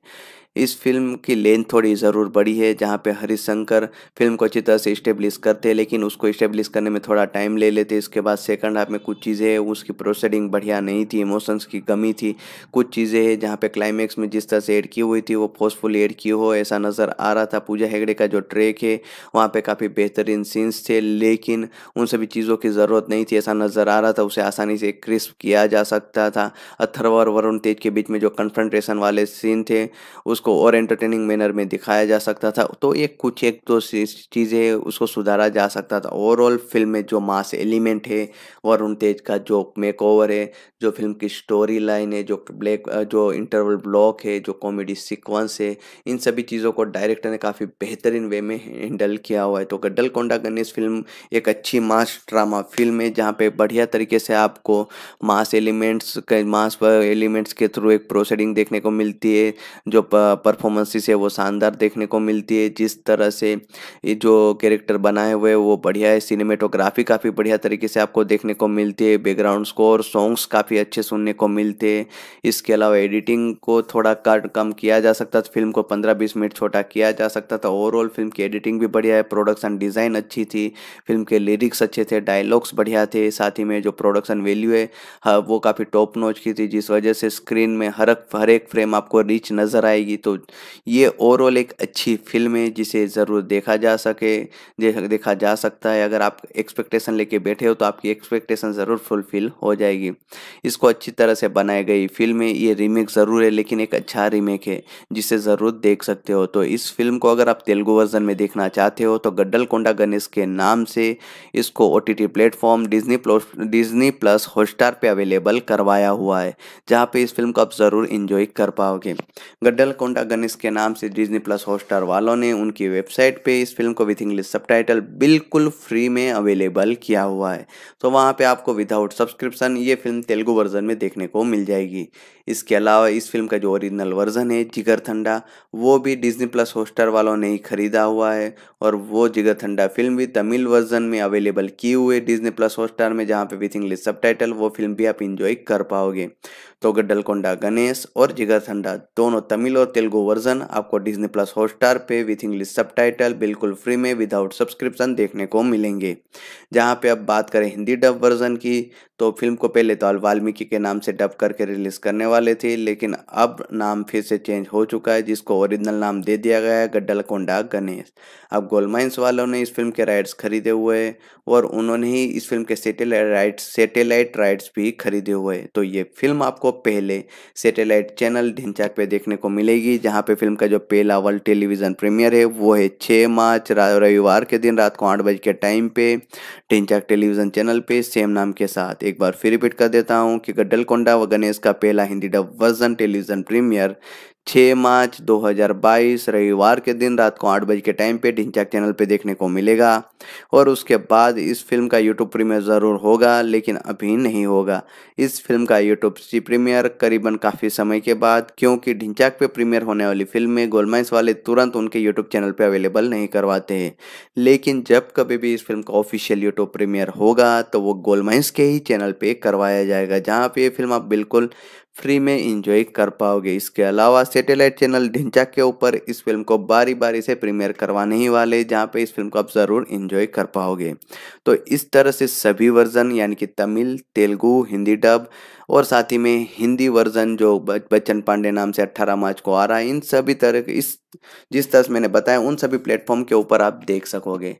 इस फिल्म की लेंथ थोड़ी ज़रूर बड़ी है, जहाँ पे हरीश शंकर फिल्म को अच्छी तरह से इस्टेब्लिश करते हैं, लेकिन उसको इस्टेब्लिश करने में थोड़ा टाइम ले लेते। इसके बाद सेकंड हाफ में कुछ चीज़ें, उसकी प्रोसीडिंग बढ़िया नहीं थी, इमोशंस की कमी थी, कुछ चीज़ें हैं जहाँ पे क्लाइमैक्स में जिस तरह से एड की हुई थी वो फोर्सफुल एड की हो ऐसा नज़र आ रहा था। पूजा हेगड़े का जो ट्रैक है वहाँ पर काफ़ी बेहतरीन सीन्स थे, लेकिन उन सभी चीज़ों की ज़रूरत नहीं थी ऐसा नज़र आ रहा था। उसे आसानी से क्रिस्प किया जा सकता था। अथर्व और वरुण तेज के बीच में जो कन्फ्रंटेशन वाले सीन थे उस उसको और एंटरटेनिंग मैनर में दिखाया जा सकता था। तो एक कुछ एक दो चीज़ें उसको सुधारा जा सकता था। ओवरऑल फिल्म में जो मास एलिमेंट है, वरुण तेज का जो मेकओवर है, जो फिल्म की स्टोरी लाइन है, जो ब्लैक जो इंटरवल ब्लॉक है, जो कॉमेडी सीक्वेंस है, इन सभी चीज़ों को डायरेक्टर ने काफ़ी बेहतरीन वे में हैंडल किया हुआ है। तो गड्ढलकोंडा गणेश फिल्म एक अच्छी मास ड्रामा फिल्म है जहाँ पे बढ़िया तरीके से आपको मास एलिमेंट्स मास एलिमेंट्स के थ्रू एक प्रोसीडिंग देखने को मिलती है। जो परफॉर्मेंसेस है वो शानदार देखने को मिलती है। जिस तरह से ये जो कैरेक्टर बनाए हुए हैं वो बढ़िया है। सिनेमेटोग्राफी काफ़ी बढ़िया तरीके से आपको देखने को मिलती है। बैकग्राउंड स्कोर, सॉन्ग्स काफ़ी अच्छे सुनने को मिलते हैं। इसके अलावा एडिटिंग को थोड़ा कट कम किया जा सकता था, फिल्म को पंद्रह बीस मिनट छोटा किया जा सकता था। ओवरऑल फिल्म की एडिटिंग भी बढ़िया है, प्रोडक्शन डिज़ाइन अच्छी थी, फिल्म के लिरिक्स अच्छे थे, डायलॉग्स बढ़िया थे, साथ ही में जो प्रोडक्शन वैल्यू है हाँ, वो काफ़ी टॉप नॉच की थी, जिस वजह से स्क्रीन में हर हर एक फ्रेम आपको रिच नज़र आएगी। तो ये ओवरऑल एक अच्छी फिल्म है जिसे ज़रूर देखा जा सके देखा जा सकता है। अगर आप एक्सपेक्टेशन लेके बैठे हो तो आपकी एक्सपेक्टेशन ज़रूर फुलफिल हो जाएगी। इसको अच्छी तरह से बनाई गई फिल्म है। ये रीमेक ज़रूर है लेकिन एक अच्छा रीमेक है जिसे ज़रूर देख सकते हो। तो इस फिल्म को अगर आप तेलुगु वर्जन में देखना चाहते हो तो गड्ढलकोंडा गणेश के नाम से इसको O T T platform Disney plus Disney plus Hotstar पे अवेलेबल करवाया हुआ है, जहाँ पे इस फिल्म को आप ज़रूर एंजॉय कर पाओगे। गड्ढलकोंडा गणेश के नाम से डिज्नी प्लस हॉटस्टार वालों ने उनकी वेबसाइट पे इस फिल्म को विथ इंग्लिश सबटाइटल बिल्कुल फ्री में अवेलेबल किया हुआ है। तो वहाँ पे आपको विदाउट सब्सक्रिप्शन ये फिल्म तेलुगु वर्जन में देखने को मिल जाएगी। इसके अलावा इस फिल्म का जो ओरिजिनल वर्जन है जिगर ठंडा, वो भी डिज्नी प्लस हॉटस्टार वालों ने ही खरीदा हुआ है और वो जिगर ठंडा फिल्म भी तमिल वर्जन में अवेलेबल की हुई डिज्नी प्लस हॉटस्टार में, जहाँ पे विथ इंग्लिश सबटाइटल वो फिल्म भी आप इंजॉय कर पाओगे। तो गड्ढलकोंडा गणेश और जिगर ठंडा दोनों तमिल और तेलुगु वर्जन आपको डिज्नी प्लस हॉटस्टार पे विथ इंग्लिश सबटाइटल बिल्कुल फ्री में विदाउट सब्सक्रिप्शन देखने को मिलेंगे। जहाँ पे अब बात करें हिंदी डब वर्जन की, तो फिल्म को पहले तो वाल्मीकि के नाम से डब करके रिलीज करने वाले थे, लेकिन अब नाम फिर से चेंज हो चुका है जिसको ओरिजिनल नाम दे दिया गया है गड्ढलकोंडा गणेश। अब गोलमाइंस वालों ने इस फिल्म के राइट्स खरीदे हुए हैं और उन्होंने ही इस फिल्म के सैटेलाइट राइट्स सैटेलाइट राइट्स भी खरीदे हुए हैं। तो ये फिल्म आपको पहले सैटेलाइट चैनल ढिंचाक पे देखने को मिलेगी, जहाँ पे फिल्म का जो पहला वर्ल्ड टेलीविजन प्रीमियर है वो है छः मार्च रविवार के दिन रात को आठ बजे के टाइम पे ढिंचाक टेलीविजन चैनल पे सेम नाम के साथ। एक बार फिर रिपीट कर देता हूँ कि गड्ढलकोंडा व गणेश का पहला Hindi dub version television premiere छः मार्च दो हज़ार बाईस रविवार के दिन रात को आठ बजे के टाइम पे ढिंचाक चैनल पे देखने को मिलेगा। और उसके बाद इस फिल्म का यूट्यूब प्रीमियर ज़रूर होगा लेकिन अभी नहीं होगा। इस फिल्म का यूट्यूब प्रीमियर करीबन काफ़ी समय के बाद, क्योंकि ढिंचाक पे प्रीमियर होने वाली फिल्म में गोलमाइंस वाले तुरंत उनके यूट्यूब चैनल पर अवेलेबल नहीं करवाते हैं, लेकिन जब कभी भी इस फिल्म का ऑफिशियल यूट्यूब प्रीमियर होगा तो वो गोलमाइंस के ही चैनल पर करवाया जाएगा, जहाँ पर ये फिल्म आप बिल्कुल फ्री में एंजॉय कर पाओगे। इसके अलावा सैटेलाइट चैनल ढिंचाक के ऊपर इस फिल्म को बारी बारी से प्रीमियर करवाने ही वाले, जहाँ पे इस फिल्म को आप ज़रूर एंजॉय कर पाओगे। तो इस तरह से सभी वर्जन यानी कि तमिल, तेलुगु, हिंदी डब और साथ ही में हिंदी वर्जन जो बच्चन पांडे नाम से अट्ठारह मार्च को आ रहा है, इन सभी तरह इस जिस तरह से मैंने बताया उन सभी प्लेटफॉर्म के ऊपर आप देख सकोगे।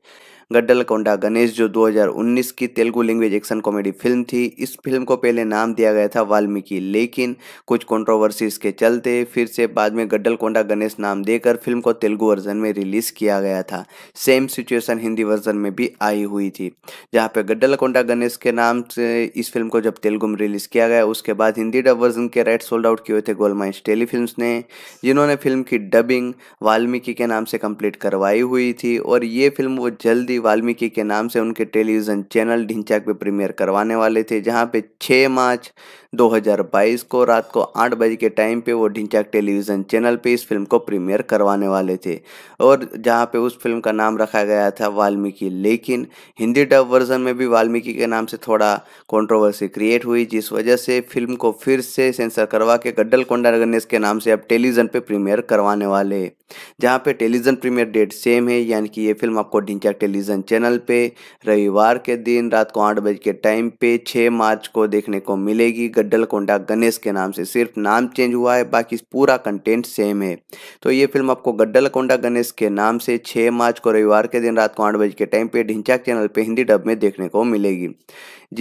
गड्ढलकोंडा गणेश जो दो हज़ार उन्नीस की Telugu language action comedy film थी, इस फिल्म को पहले नाम दिया गया था वाल्मीकि, लेकिन कुछ कंट्रोवर्सीज के चलते फिर से बाद में गड्ढलकोंडा गणेश नाम देकर फिल्म को तेलुगु वर्जन में रिलीज़ किया गया था। सेम सिचुएशन हिंदी वर्जन में भी आई हुई थी, जहाँ पे गड्ढलकोंडा गणेश के नाम से इस फिल्म को जब तेलुगु में रिलीज़ किया गया, उसके बाद हिंदी डब वर्जन के राइट सोल्ड आउट किए थे गोलमाइंस टेलीफिल्म्स ने, जिन्होंने फिल्म की डबिंग वाल्मीकि के नाम से कंप्लीट करवाई हुई थी। और ये फिल्म वो जल्दी वाल्मीकि के नाम से उनके टेलीविजन चैनल ढिंचाक पे प्रीमियर करवाने वाले थे, जहां पे छः मार्च दो हज़ार बाईस को रात को आठ बजे के टाइम पे वो ढिंचाक टेलीविजन चैनल पे इस फिल्म को प्रीमियर करवाने वाले थे, और जहां पे उस फिल्म का नाम रखा गया था वाल्मीकि। लेकिन हिंदी डब वर्जन में भी वाल्मीकि के नाम से थोड़ा कंट्रोवर्सी क्रिएट हुई, जिस वजह से फिल्म को फिर से सेंसर करवा के गड्ढलकोंडा गणेश के नाम से अब टेलीविजन पे प्रीमियर करवाने वाले हैं, जहाँ पे टेलीविजन प्रीमियर डेट सेम है, यानी कि ये फिल्म आपको ढिंचाक टेलीविजन चैनल पे रविवार के दिन रात को आठ बजे के टाइम पे छः मार्च को देखने को मिलेगी। गड्ढलकोंडा गणेश के नाम से, सिर्फ नाम चेंज हुआ है, बाकी पूरा कंटेंट सेम है। तो ये फिल्म आपको गड्ढलकोंडा गणेश के नाम से छः मार्च को रविवार के दिन रात को आठ बजे के टाइम पे ढिंचाक चैनल पे हिंदी डब में देखने को मिलेगी,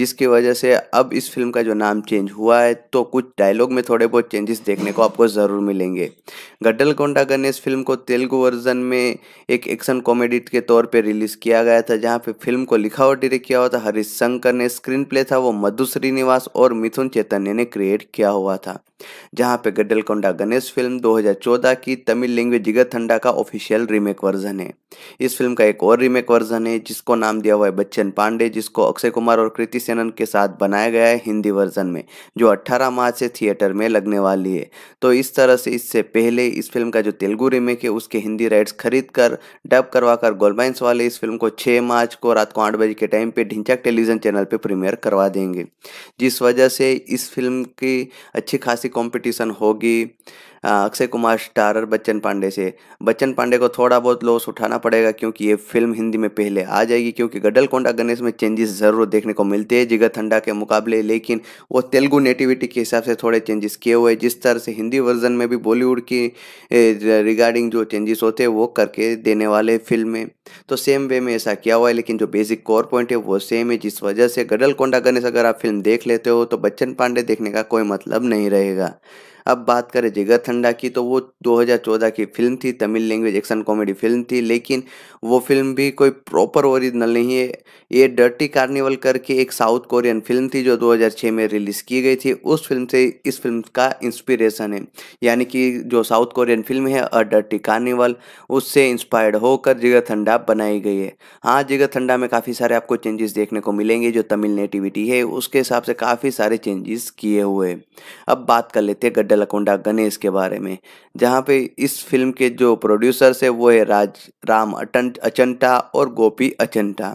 जिसकी वजह से अब इस फिल्म का जो नाम चेंज हुआ है तो कुछ डायलॉग में थोड़े बहुत चेंजेस देखने को आपको ज़रूर मिलेंगे। गड्ढलकोंडा गणेश फिल्म को तेलुगु वर्जन में एक एक्शन कॉमेडी के तौर पर रिलीज़ किया गया था, जहाँ पे फिल्म को लिखा और डायरेक्ट किया हुआ था हरीश शंकर ने, स्क्रीन प्ले था वो मधु श्रीनिवास और मिथुन चैतन्य ने क्रिएट किया हुआ था, जहाँ पे गड्ढलकोंडा गणेश फिल्म दो हज़ार चौदह की तमिल लैंग्वेज जिगरथंडा का ऑफिशियल रीमेक वर्जन है। इस फिल्म का एक और रीमेक वर्जन है जिसको नाम दिया हुआ है बच्चन पांडे, जिसको अक्षय कुमार और कृति सेनन के साथ बनाया गया है हिंदी वर्जन में, जो अठारह मार्च से थिएटर में लगने वाली है। तो इस तरह से इससे पहले इस फिल्म का जो तेलुगु रीमेक है उसके हिंदी राइट्स खरीद कर डब करवा कर गोलमाइंस वाले इस फिल्म को छः मार्च को रात को आठ बजे के टाइम पे ढिंचाक टेलीविजन चैनल पे प्रीमियर करवा देंगे, जिस वजह से इस फिल्म की अच्छी खासी कंपटीशन होगी अक्षय कुमार स्टारर बच्चन पांडे से। बच्चन पांडे को थोड़ा बहुत लॉस उठाना पड़ेगा क्योंकि ये फिल्म हिंदी में पहले आ जाएगी, क्योंकि गड्ढलकोंडा गणेश में चेंजेस ज़रूर देखने को मिलते हैं जिगरथंडा के मुकाबले, लेकिन वो तेलुगु नेटिविटी के हिसाब से थोड़े चेंजेस किए हुए, जिस तरह से हिंदी वर्जन में भी बॉलीवुड की रिगार्डिंग जो चेंजेस होते हैं वो करके देने वाले फिल्म में, तो सेम वे में ऐसा किया हुआ है, लेकिन जो बेसिक कोर पॉइंट है वो सेम है, जिस वजह से गड्ढलकोंडा गणेश अगर आप फिल्म देख लेते हो तो बच्चन पांडे देखने का कोई मतलब नहीं रहेगा। अब बात करें जिगरथंडा की, तो वो दो हज़ार चौदह की फिल्म थी, Tamil language action comedy film थी, लेकिन वो फिल्म भी कोई प्रॉपर ओरिजिनल नहीं है। ये डर्टी कार्निवल करके एक साउथ कोरियन फिल्म थी जो दो हज़ार छह में रिलीज़ की गई थी, उस फिल्म से इस फिल्म का इंस्पिरेशन है, यानी कि जो साउथ कोरियन फिल्म है अ डर्टी कार्निवल, उससे इंस्पायर्ड होकर जिगरथंडा बनाई गई है। हाँ, जिगरथंडा में काफ़ी सारे आपको चेंजेस देखने को मिलेंगे, जो तमिल नेटिविटी है उसके हिसाब से काफ़ी सारे चेंजेस किए हुए। अब बात कर लेते हैं गड्ढलकोंडा गणेश के बारे में, जहाँ पे इस फिल्म के जो प्रोड्यूसर्स है वो है राज राम अचंटा और गोपी अचंटा,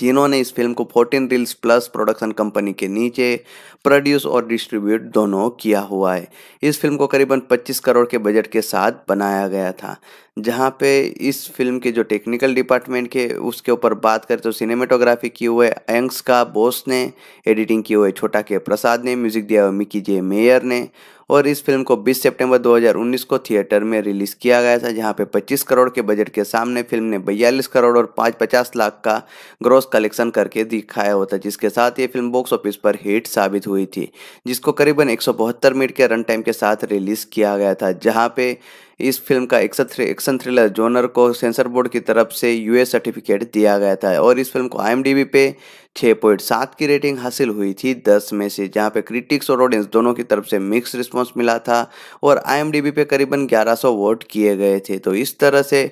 जिन्होंने इस फिल्म को fourteen reels plus production company के नीचे प्रोड्यूस और डिस्ट्रीब्यूट दोनों किया हुआ है। इस फिल्म को करीबन पच्चीस करोड़ के बजट के साथ बनाया गया था, जहाँ पे इस फिल्म के जो टेक्निकल डिपार्टमेंट के उसके ऊपर बात करें तो सिनेमेटोग्राफी की हुए एंक्स का बोस ने, एडिटिंग की हुए छोटा के प्रसाद ने, म्यूजिक दिया हुआ मिकी जे मेयर ने, और इस फिल्म को बीस सितंबर दो हज़ार उन्नीस को थिएटर में रिलीज़ किया गया था, जहाँ पे पच्चीस करोड़ के बजट के सामने फिल्म ने बयालीस करोड़ और पचास लाख का ग्रॉस कलेक्शन करके दिखाया होता, जिसके साथ ये फिल्म बॉक्स ऑफिस पर हिट साबित हुई थी, जिसको करीबन एक सौ बहत्तर मिनट के रन टाइम के साथ रिलीज़ किया गया था, जहाँ पे इस फिल्म का एक्शन थ्रिलर जॉनर को सेंसर बोर्ड की तरफ से यूए सर्टिफिकेट दिया गया था, और इस फिल्म को आईएमडीबी पे छः पॉइंट सात की रेटिंग हासिल हुई थी दस में से, जहाँ पे क्रिटिक्स और ऑडियंस दोनों की तरफ से मिक्स रिस्पांस मिला था, और आईएमडीबी पे करीबन ग्यारह सौ वोट किए गए थे। तो इस तरह से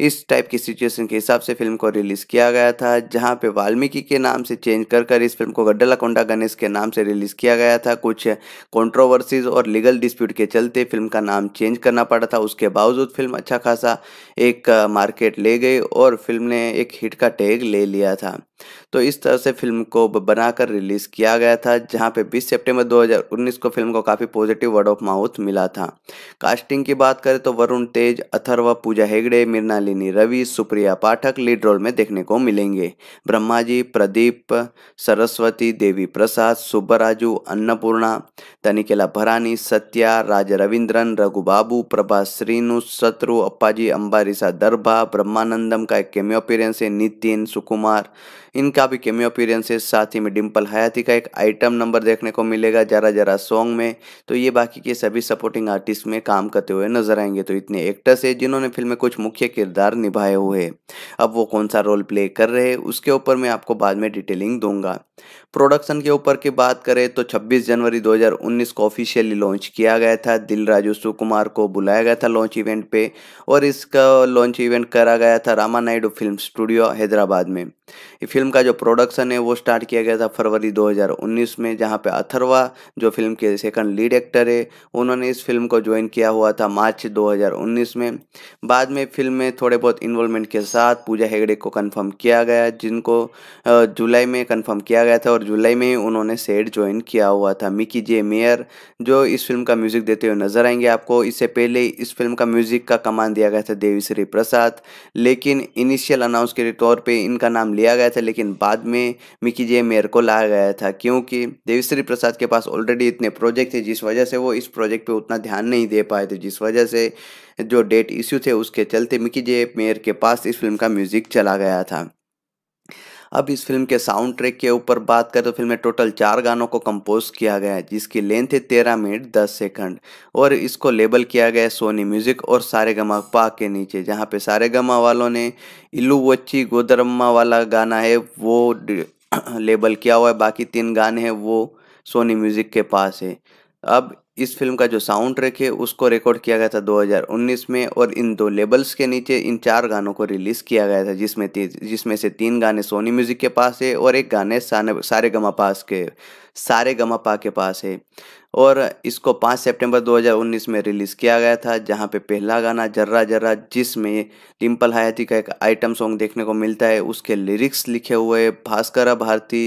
इस टाइप की सिचुएशन के हिसाब से फिल्म को रिलीज़ किया गया था, जहाँ पे वाल्मीकि के नाम से चेंज कर कर इस फिल्म को गड्ढलकोंडा गणेश के नाम से रिलीज़ किया गया था। कुछ कॉन्ट्रोवर्सीज और लीगल डिस्प्यूट के चलते फिल्म का नाम चेंज करना पड़ा था, उसके बावजूद फिल्म अच्छा खासा एक मार्केट ले गई और फिल्म ने एक हिट का टैग ले लिया था। तो इस तरह से फिल्म को बनाकर रिलीज़ किया गया था, जहाँ पे बीस सितंबर दो हज़ार उन्नीस को फिल्म को काफ़ी पॉजिटिव वर्ड ऑफ माउथ मिला था। कास्टिंग की बात करें तो वरुण तेज, अथर्व, पूजा हेगड़े, मृणालिनी रवि, सुप्रिया पाठक लीड रोल में देखने को मिलेंगे। ब्रह्मा जी, प्रदीप सरस्वती, देवी प्रसाद, सुब्बराजू, अन्नपूर्णा, तनिकेला भरानी, सत्या, राज रविंद्रन, रघु बाबू, प्रभा श्रीनु, शत्रु, अप्पाजी, अंबारिसा दरभा, ब्रह्मानंदम का एक कैमियो अपीयरेंस है, नितिन सुकुमार इनका भी कैमियो अपीयरेंस है, साथ ही में डिम्पल हयाती का एक आइटम नंबर देखने को मिलेगा जरा जरा सॉन्ग में। तो ये बाकी के सभी सपोर्टिंग आर्टिस्ट में काम करते हुए नजर आएंगे। तो इतने एक्टर्स है जिन्होंने फिल्म में कुछ मुख्य किरदार निभाए हुए हैं। अब वो कौन सा रोल प्ले कर रहे हैं उसके ऊपर मैं आपको बाद में डिटेलिंग दूंगा। प्रोडक्शन के ऊपर की बात करें तो छब्बीस जनवरी दो हज़ार उन्नीस को ऑफिशियली लॉन्च किया गया था। दिलराजू सुकुमार को बुलाया गया था लॉन्च इवेंट पे और इसका लॉन्च इवेंट करा गया था रामा नायडू फिल्म स्टूडियो हैदराबाद में। फिल्म का जो प्रोडक्शन है वो स्टार्ट किया गया था फरवरी दो हज़ार उन्नीस में, जहां पे अथर्वा जो फिल्म के सेकंड लीड एक्टर है उन्होंने इस फिल्म को ज्वाइन किया हुआ था मार्च दो हज़ार उन्नीस में। बाद में फिल्म में थोड़े बहुत इन्वॉल्वमेंट के साथ पूजा हेगड़े को कंफर्म किया गया, जिनको जुलाई में कंफर्म किया गया था और जुलाई में ही उन्होंने सेट ज्वाइन किया हुआ था। मिकी जे मेयर जो इस फिल्म का म्यूजिक देते हुए नजर आएंगे आपको। इससे पहले इस फिल्म का म्यूजिक का कमान दिया गया था देवी श्री प्रसाद, लेकिन इनिशियल अनाउंस के तौर पर इनका नाम लिया गया था लेकिन बाद में मिकी जे मेयर को लाया गया था क्योंकि देवीश्री प्रसाद के पास ऑलरेडी इतने प्रोजेक्ट थे जिस वजह से वो इस प्रोजेक्ट पे उतना ध्यान नहीं दे पाए थे, जिस वजह से जो डेट इश्यू थे उसके चलते मिकी जे मेयर के पास इस फिल्म का म्यूजिक चला गया था। अब इस फिल्म के साउंड ट्रैक के ऊपर बात करें तो फिल्म में टोटल चार गानों को कंपोज किया गया है जिसकी लेंथ है तेरह मिनट दस सेकंड और इसको लेबल किया गया है सोनी म्यूजिक और सारेगामा पा के नीचे, जहां पे सारेगामा वालों ने इल्लू वच्ची गोदरम्मा वाला गाना है वो लेबल किया हुआ है, बाकी तीन गाने हैं वो सोनी म्यूजिक के पास है। अब इस फिल्म का जो साउंड ट्रैक है उसको रिकॉर्ड किया गया था दो हज़ार उन्नीस में और इन दो लेबल्स के नीचे इन चार गानों को रिलीज़ किया गया था जिसमें जिसमें से तीन गाने सोनी म्यूजिक के पास है और एक गाने सारेगामा पास के सारेगामा के पास है। और इसको पाँच सितंबर दो हज़ार उन्नीस में रिलीज़ किया गया था जहां पे पहला गाना जर्रा जर्रा जिसमें डिम्पल हयाती का एक आइटम सॉन्ग देखने को मिलता है उसके लिरिक्स लिखे हुए भास्करा भारती,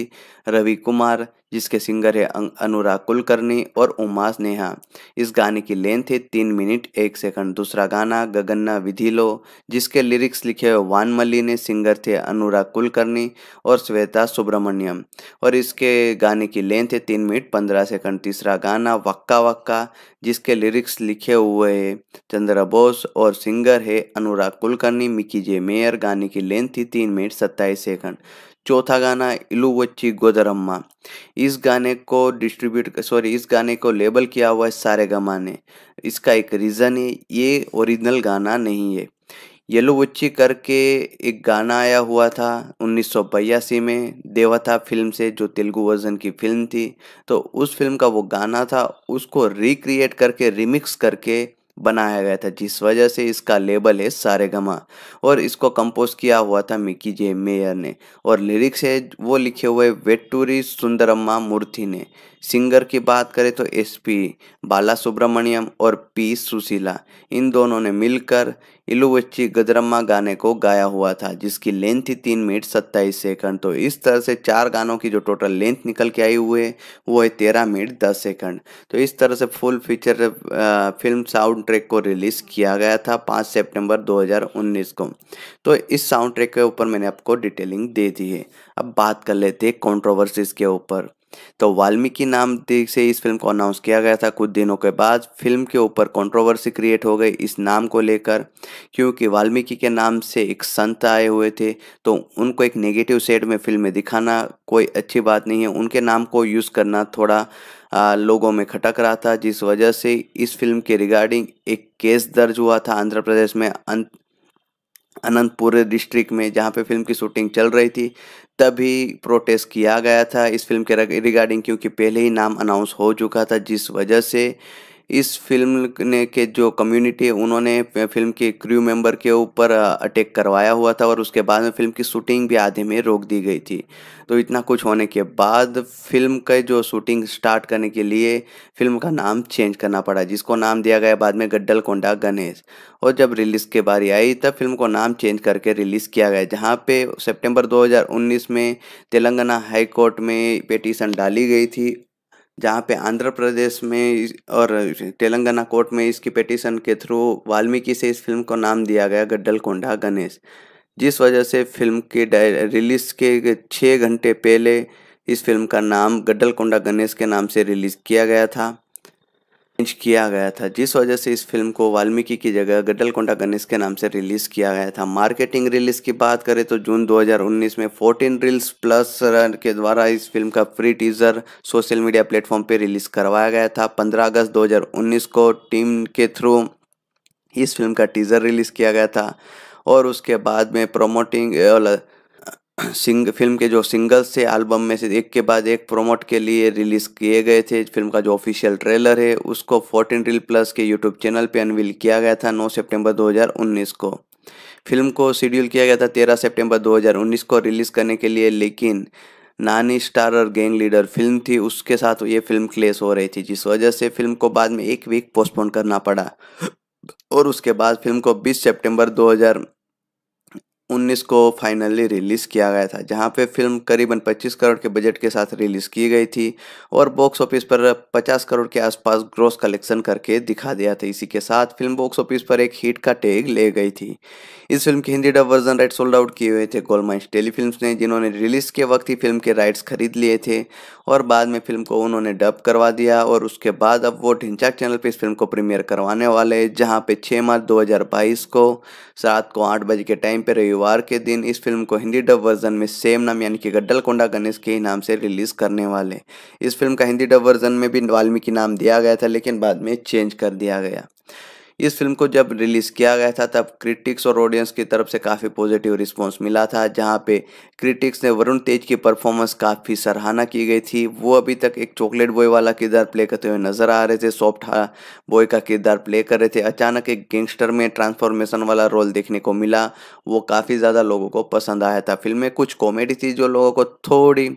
रवि कुमार जिसके सिंगर है अनुराग कुलकर्णी और उमा स्नेहा। इस गाने की लेंथ है तीन मिनट एक सेकंड। दूसरा गाना गगन्ना विधि लो जिसके लिरिक्स लिखे हुए वानमली ने, सिंगर थे अनुराग कुलकर्णी और श्वेता सुब्रमण्यम और इसके गाने की लेंथ है तीन मिनट पंद्रह सेकंड। तीसरा गाना वक्का वक्का जिसके लिरिक्स लिखे हुए है चंद्र बोस और सिंगर है अनुराग कुलकर्णी, मिकी जे मेयर। गाने की लेंथ थी तीन मिनट सत्ताईस सेकंड। चौथा गाना इलुवच्ची गोदरम्मा, इस गाने को डिस्ट्रीब्यूट सॉरी इस गाने को लेबल किया हुआ है सारेगामा ने। इसका एक रीज़न है ये ओरिजिनल गाना नहीं है। येलुवच्ची करके एक गाना आया हुआ था उन्नीस सौ बयासी में देवथा फिल्म से जो तेलुगु वर्जन की फिल्म थी, तो उस फिल्म का वो गाना था उसको रिक्रिएट करके रिमिक्स करके बनाया गया था जिस वजह से इसका लेबल है सारेगामा और इसको कंपोज किया हुआ था मिकी जे मेयर ने और लिरिक्स है वो लिखे हुए वेट्टूरी सुंदरम्मा मूर्ति ने। सिंगर की बात करें तो एसपी बाला सुब्रमण्यम और पी सुशीला इन दोनों ने मिलकर इलुवच्ची गोदरम्मा गाने को गाया हुआ था जिसकी लेंथ थी तीन मिनट सत्ताईस सेकंड। तो इस तरह से चार गानों की जो टोटल लेंथ निकल के आई हुई है वो है तेरह मिनट दस सेकंड। तो इस तरह से full feature film sound track को रिलीज़ किया गया था पाँच सितंबर दो हज़ार उन्नीस को। तो इस साउंड ट्रैक के ऊपर मैंने आपको डिटेलिंग दे दी है। अब बात कर लेते हैं कॉन्ट्रोवर्सीज़ के ऊपर। तो वाल्मीकि नाम से इस फिल्म को अनाउंस किया गया था। कुछ दिनों के बाद फिल्म के ऊपर कंट्रोवर्सी क्रिएट हो गई इस नाम को लेकर क्योंकि वाल्मीकि के नाम से एक संत आए हुए थे तो उनको एक नेगेटिव शेड में फिल्म में दिखाना कोई अच्छी बात नहीं है। उनके नाम को यूज़ करना थोड़ा आ, लोगों में खटक रहा था जिस वजह से इस फिल्म के रिगार्डिंग एक केस दर्ज हुआ था आंध्र प्रदेश में अंत अनंतपुर डिस्ट्रिक्ट में जहाँ पे फिल्म की शूटिंग चल रही थी तभी प्रोटेस्ट किया गया था इस फिल्म के रिगार्डिंग क्योंकि पहले ही नाम अनाउंस हो चुका था जिस वजह से इस फिल्म ने के जो कम्युनिटी है उन्होंने फिल्म के क्रू मेंबर के ऊपर अटैक करवाया हुआ था और उसके बाद में फिल्म की शूटिंग भी आधे में रोक दी गई थी। तो इतना कुछ होने के बाद फिल्म के जो शूटिंग स्टार्ट करने के लिए फिल्म का नाम चेंज करना पड़ा जिसको नाम दिया गया बाद में गड्ढलकोंडा गणेश। और जब रिलीज़ के बारी आई तब फिल्म को नाम चेंज करके रिलीज़ किया गया जहाँ पे सितंबर दो हज़ार उन्नीस में तेलंगाना हाई कोर्ट में पिटीशन डाली गई थी जहाँ पे आंध्र प्रदेश में और तेलंगाना कोर्ट में इसकी पिटीशन के थ्रू वाल्मीकि से इस फिल्म को नाम दिया गया गड्ढलकोंडा गणेश जिस वजह से फिल्म के रिलीज़ के छः घंटे पहले इस फिल्म का नाम गड्ढलकोंडा गणेश के नाम से रिलीज़ किया गया था चेंज किया गया था जिस वजह से इस फिल्म को वाल्मीकि की जगह गड्ढलकोंडा गणेश के नाम से रिलीज़ किया गया था। मार्केटिंग रिलीज़ की बात करें तो जून दो हज़ार उन्नीस में चौदह रील्स प्लस के द्वारा इस फिल्म का free teaser social media platform पर रिलीज़ करवाया गया था। पंद्रह अगस्त दो हज़ार उन्नीस को टीम के थ्रू इस फिल्म का टीज़र रिलीज़ किया गया था और उसके बाद में प्रोमोटिंग सिंग फिल्म के जो सिंगल्स थे एल्बम में से एक के बाद एक प्रोमोट के लिए रिलीज़ किए गए थे। फिल्म का जो ऑफिशियल ट्रेलर है उसको चौदह रील प्लस के यूट्यूब चैनल पे अनवील किया गया था नौ सितंबर दो हज़ार उन्नीस को। फिल्म को शेड्यूल किया गया था तेरह सितंबर दो हज़ार उन्नीस को रिलीज़ करने के लिए लेकिन नानी स्टार और गैंग लीडर फिल्म थी उसके साथ ये फिल्म क्लेश हो रही थी जिस वजह से फिल्म को बाद में एक वीक पोस्टपोन करना पड़ा और उसके बाद फिल्म को बीस सेप्टेम्बर दो हज़ार उन्नीस को फाइनली रिलीज़ किया गया था, जहां पे फिल्म करीबन पच्चीस करोड़ के बजट के साथ रिलीज़ की गई थी और बॉक्स ऑफिस पर पचास करोड़ के आसपास ग्रॉस कलेक्शन करके दिखा दिया था। इसी के साथ फिल्म बॉक्स ऑफिस पर एक हिट का टैग ले गई थी। इस फिल्म के Hindi dub version right sold out किए हुए थे गोलमाइंस टेलीफिल्म्स ने, जिन्होंने रिलीज़ के वक्त ही फिल्म के राइट्स खरीद लिए थे और बाद में फिल्म को उन्होंने डब करवा दिया और उसके बाद अब वो ढिंचाक चैनल पर इस फिल्म को प्रीमियर करवाने वाले, जहाँ पे छः मार्च दो हज़ार बाईस को रात को आठ बजे के टाइम पर रविवार के दिन इस फिल्म को हिंदी डब वर्जन में सेम नाम यानी कि गड्ढलकोंडा गणेश के ही नाम से रिलीज करने वाले। इस फिल्म का हिंदी डब वर्जन में भी वाल्मीकि नाम दिया गया था, लेकिन बाद में चेंज कर दिया गया। इस फिल्म को जब रिलीज़ किया गया था तब क्रिटिक्स और ऑडियंस की तरफ से काफ़ी पॉजिटिव रिस्पांस मिला था, जहां पे क्रिटिक्स ने वरुण तेज की परफॉर्मेंस काफ़ी सराहना की गई थी। वो अभी तक एक चॉकलेट बॉय वाला किरदार प्ले करते हुए नजर आ रहे थे, सॉफ्ट बॉय का किरदार प्ले कर रहे थे, अचानक एक गैंगस्टर में ट्रांसफॉर्मेशन वाला रोल देखने को मिला। वो काफ़ी ज़्यादा लोगों को पसंद आया था। फिल्म में कुछ कॉमेडी थी जो लोगों को थोड़ी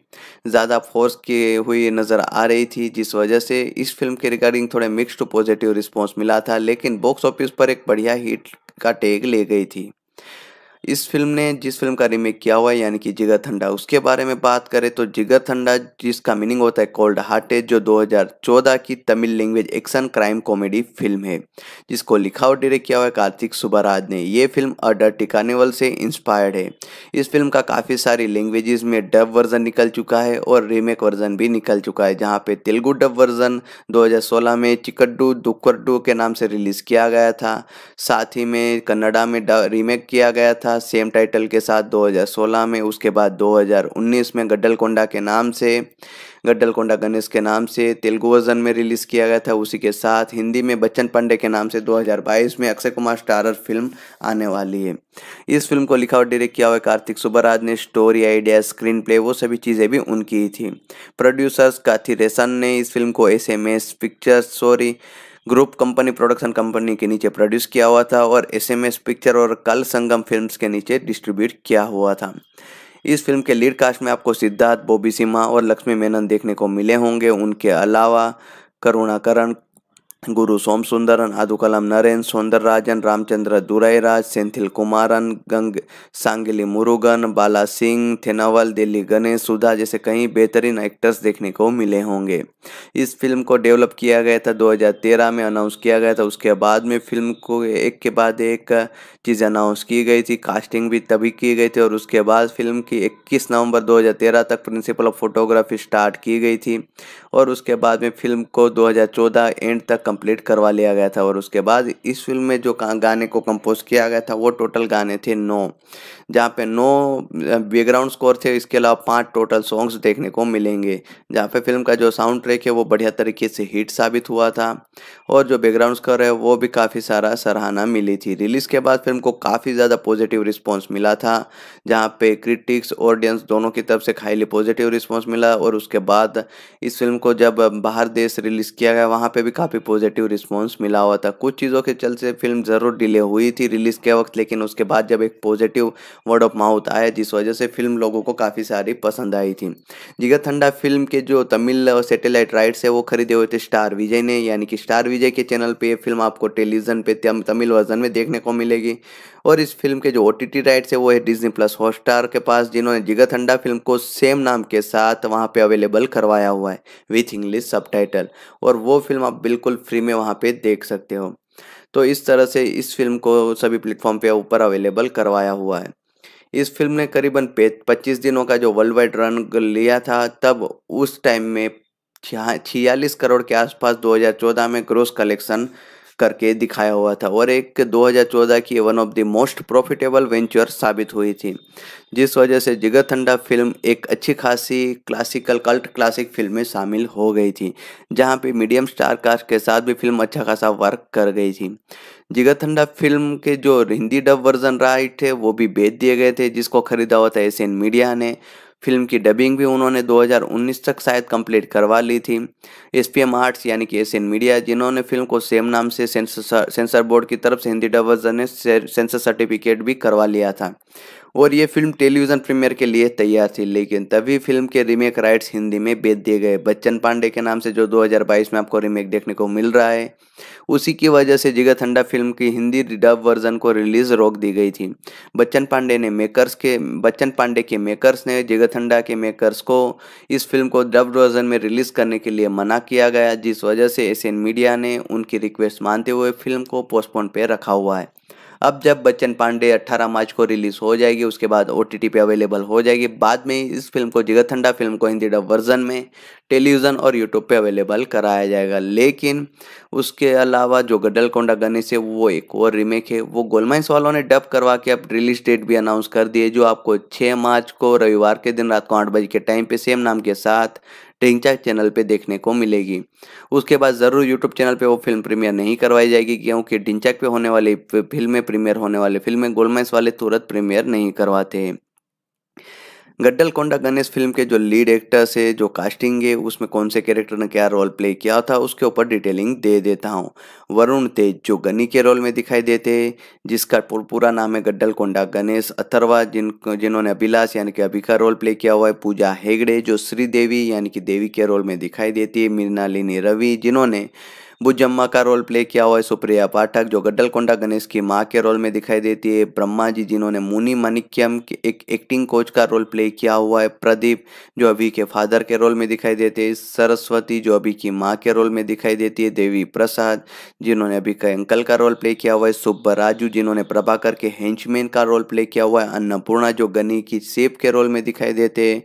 ज़्यादा फोर्स की हुई नज़र आ रही थी, जिस वजह से इस फिल्म के रिगार्डिंग थोड़े मिक्स्ड पॉजिटिव रिस्पॉन्स मिला था, लेकिन बॉक्स ऑफिस पर एक बढ़िया हिट का टैग ले गई थी। इस फिल्म ने जिस फिल्म का रीमेक किया हुआ है यानी कि जिगर ठंडा, उसके बारे में बात करें तो जिगर ठंडा, जिसका मीनिंग होता है कोल्ड हार्टेड, जो दो हज़ार चौदह की Tamil language action crime comedy film है, जिसको लिखा और डायरेक्ट किया हुआ है कार्तिक सुब्बराज ने। ये फिल्म अ डर्टी कार्निवल से इंस्पायर्ड है। इस फिल्म का काफ़ी सारी लैंग्वेज में डब वर्जन निकल चुका है और रीमेक वर्जन भी निकल चुका है, जहाँ पे तेलुगु डब वर्जन दो हज़ार सोलह में चिकड्डू दुक्कड्डू के नाम से रिलीज़ किया गया था। साथ ही में कन्नडा में रीमेक किया गया था सेम टाइटल के साथ दो हज़ार सोलह में। उसके बाद दो हज़ार उन्नीस में गड्ढलकोंडा के नाम से गड्ढलकोंडा गणेश के नाम से तेलुगु वर्जन में रिलीज किया गया था। उसी के साथ हिंदी में बच्चन पांडे के नाम से दो हज़ार बाईस में अक्षय कुमार स्टारर फिल्म आने वाली है। इस फिल्म को लिखा और डायरेक्ट किया हुआ कार्तिक सुब्बराज ने। स्टोरी आइडिया, स्क्रीन प्ले, वो सभी चीज़ें भी उनकी ही थी। प्रोड्यूसर्स काथिरेसन ने इस फिल्म को S M S pictures sorry group company production company के नीचे प्रोड्यूस किया हुआ था और एसएमएस पिक्चर और कल संगम फिल्म्स के नीचे डिस्ट्रीब्यूट किया हुआ था। इस फिल्म के लीड कास्ट में आपको सिद्धार्थ, बॉबी सिम्हा और लक्ष्मी मेनन देखने को मिले होंगे। उनके अलावा करुणाकरण, गुरु सोम सुंदरन, आदुकलाम नरेन, सौंदरराजन, रामचंद्र दुराईराज, सेंथिल कुमारन, गंग सांगिली मुरुगन, बाला सिंह, थेनावल, दिल्ली गणेश, सुधा जैसे कई बेहतरीन एक्टर्स देखने को मिले होंगे। इस फिल्म को डेवलप किया गया था दो हज़ार तेरह में अनाउंस किया गया था। उसके बाद में फिल्म को एक के बाद एक चीज़ अनाउंस की गई थी, कास्टिंग भी तभी की गई थी और उसके बाद फिल्म की इक्कीस नवंबर दो हज़ार तेरह तक प्रिंसिपल ऑफ फोटोग्राफी स्टार्ट की गई थी और उसके बाद में फिल्म को दो हज़ार चौदह एंड तक कंप्लीट करवा लिया गया था। और उसके बाद इस फिल्म में जो गाने को कंपोज किया गया था वो टोटल गाने थे नौ, जहाँ पे नौ बैकग्राउंड स्कोर थे। इसके अलावा पांच टोटल सॉन्ग्स देखने को मिलेंगे, जहाँ पे फिल्म का जो साउंड ट्रैक है वो बढ़िया तरीके से हिट साबित हुआ था और जो बैकग्राउंड स्कोर है वो भी काफ़ी सारा सराहना मिली थी। रिलीज़ के बाद फिल्म को काफ़ी ज़्यादा पॉजिटिव रिस्पॉन्स मिला था, जहाँ पे क्रिटिक्स ऑडियंस दोनों की तरफ से हाईली पॉजिटिव रिस्पॉन्स मिला और उसके बाद इस फिल्म को जब बाहर देश रिलीज़ किया गया वहाँ पर भी काफ़ी पॉजिटिव रिस्पांस मिला हुआ था। कुछ चीज़ों के चलते फिल्म ज़रूर डिले हुई थी रिलीज़ के वक्त, लेकिन उसके बाद जब एक पॉजिटिव वर्ड ऑफ माउथ आया जिस वजह से फिल्म लोगों को काफ़ी सारी पसंद आई थी। जिगर ठंडा फिल्म के जो तमिल और सैटेलाइट राइट्स है वो खरीदे हुए थे स्टार विजय ने, यानी कि स्टार विजय के चैनल पर यह फिल्म आपको टेलीविज़न पर तमिल वर्जन में देखने को मिलेगी और इस फिल्म के जो ओ टी टी राइट्स है वो है डिज्नी प्लस हॉटस्टार के पास, जिन्होंने जिगर ठंडा फिल्म को सेम नाम के साथ वहाँ पर अवेलेबल करवाया हुआ है विथ इंग्लिश सबटाइटल और वो फिल्म आप बिल्कुल फ्री में वहाँ पे देख सकते हो। तो इस तरह से इस फिल्म को सभी प्लेटफॉर्म पे ऊपर अवेलेबल करवाया हुआ है। इस फिल्म ने करीबन पच्चीस दिनों का जो वर्ल्ड वाइड रन लिया था तब उस टाइम में छियालीस करोड़ के आसपास दो हज़ार चौदह में ग्रॉस कलेक्शन करके दिखाया हुआ था और एक दो हज़ार चौदह की one of the most profitable venture साबित हुई थी, जिस वजह से जिगर ठंडा फिल्म एक अच्छी खासी क्लासिकल कल्ट क्लासिक फिल्म में शामिल हो गई थी, जहां पे मीडियम स्टार कास्ट के साथ भी फिल्म अच्छा खासा वर्क कर गई थी। जिगर ठंडा फिल्म के जो हिंदी डब वर्जन राइट है वो भी बेच दिए गए थे, जिसको खरीदा हुआ था एशियन मीडिया ने। फिल्म की डबिंग भी उन्होंने दो हज़ार उन्नीस तक शायद कंप्लीट करवा ली थी। एसपीएम आर्ट्स यानी कि एशियन मीडिया, जिन्होंने फिल्म को सेम नाम से सेंसर बोर्ड की तरफ से हिंदी डब वर्जन ने सेंसर सर्टिफिकेट भी करवा लिया था। और ये फिल्म टेलीविजन प्रीमियर के लिए तैयार थी, लेकिन तभी फिल्म के रीमेक राइट्स हिंदी में बेच दिए गए। बच्चन पांडे के नाम से जो दो हज़ार बाईस में आपको रीमेक देखने को मिल रहा है, उसी की वजह से जिगरथंडा फिल्म की हिंदी डब वर्जन को रिलीज रोक दी गई थी। बच्चन पांडे ने मेकर्स के बच्चन पांडे के मेकर्स ने जिगरथंडा के मेकर्स को इस फिल्म को डब वर्जन में रिलीज करने के लिए मना किया गया, जिस वजह से एशियन मीडिया ने उनकी रिक्वेस्ट मानते हुए फिल्म को पोस्टपोन पे रखा हुआ है। अब जब बच्चन पांडे अठारह मार्च को रिलीज हो जाएगी, उसके बाद ओटीटी पे अवेलेबल हो जाएगी। बाद में इस फिल्म को जिगरथंडा फिल्म को हिंदी डब वर्जन में टेलीविज़न और यूट्यूब पे अवेलेबल कराया जाएगा। लेकिन उसके अलावा जो गडलकोंडा गणेश है वो एक और रीमेक है, वो गोलमाइंस वालों ने डब करवा के अब रिलीज डेट भी अनाउंस कर दी है, जो आपको छः मार्च को रविवार के दिन रात को आठ बजे के टाइम पे सेम नाम के साथ ढिंचा चैनल पे देखने को मिलेगी। उसके बाद ज़रूर यूट्यूब चैनल पे वो फिल्म प्रीमियर नहीं करवाई जाएगी, क्योंकि ढिंचाक पे होने वाली फिल्में प्रीमियर होने वाली फिल्में गोलमाइंस वाले तुरंत प्रीमियर नहीं करवाते हैं। गड्ढलकोंडा गणेश फिल्म के जो लीड एक्टर्स है, जो कास्टिंग है, उसमें कौन से कैरेक्टर ने क्या रोल प्ले किया था उसके ऊपर डिटेलिंग दे देता हूँ। वरुण तेज जो गनी के रोल में दिखाई देते हैं, जिसका पूरा नाम है गड्ढलकोंडा गणेश। अथर्वा जिन जिन्होंने अभिलाष यानी कि अभी का रोल प्ले किया हुआ है। पूजा हेगड़े जो श्रीदेवी यानी कि देवी के रोल में दिखाई देती है। मृणालिनी रवि जिन्होंने बुजम्मा का रोल प्ले किया हुआ है। सुप्रिया पाठक जो गड्ढलकोंडा गणेश की मां के रोल में दिखाई देती है। ब्रह्मा जी जिन्होंने मुनि माणिक्यम के एक एक्टिंग कोच का रोल प्ले किया हुआ है। प्रदीप जो अभी के फादर के रोल में दिखाई देते हैं। सरस्वती जो अभी की मां के रोल में दिखाई देती है। देवी प्रसाद जिन्होंने अभी के अंकल का रोल प्ले किया हुआ है। सुब्बा राजू जिन्होंने प्रभाकर के हैंचमैन का रोल प्ले किया हुआ है। अन्नपूर्णा जो गनी की सेफ के रोल में दिखाई देते हैं।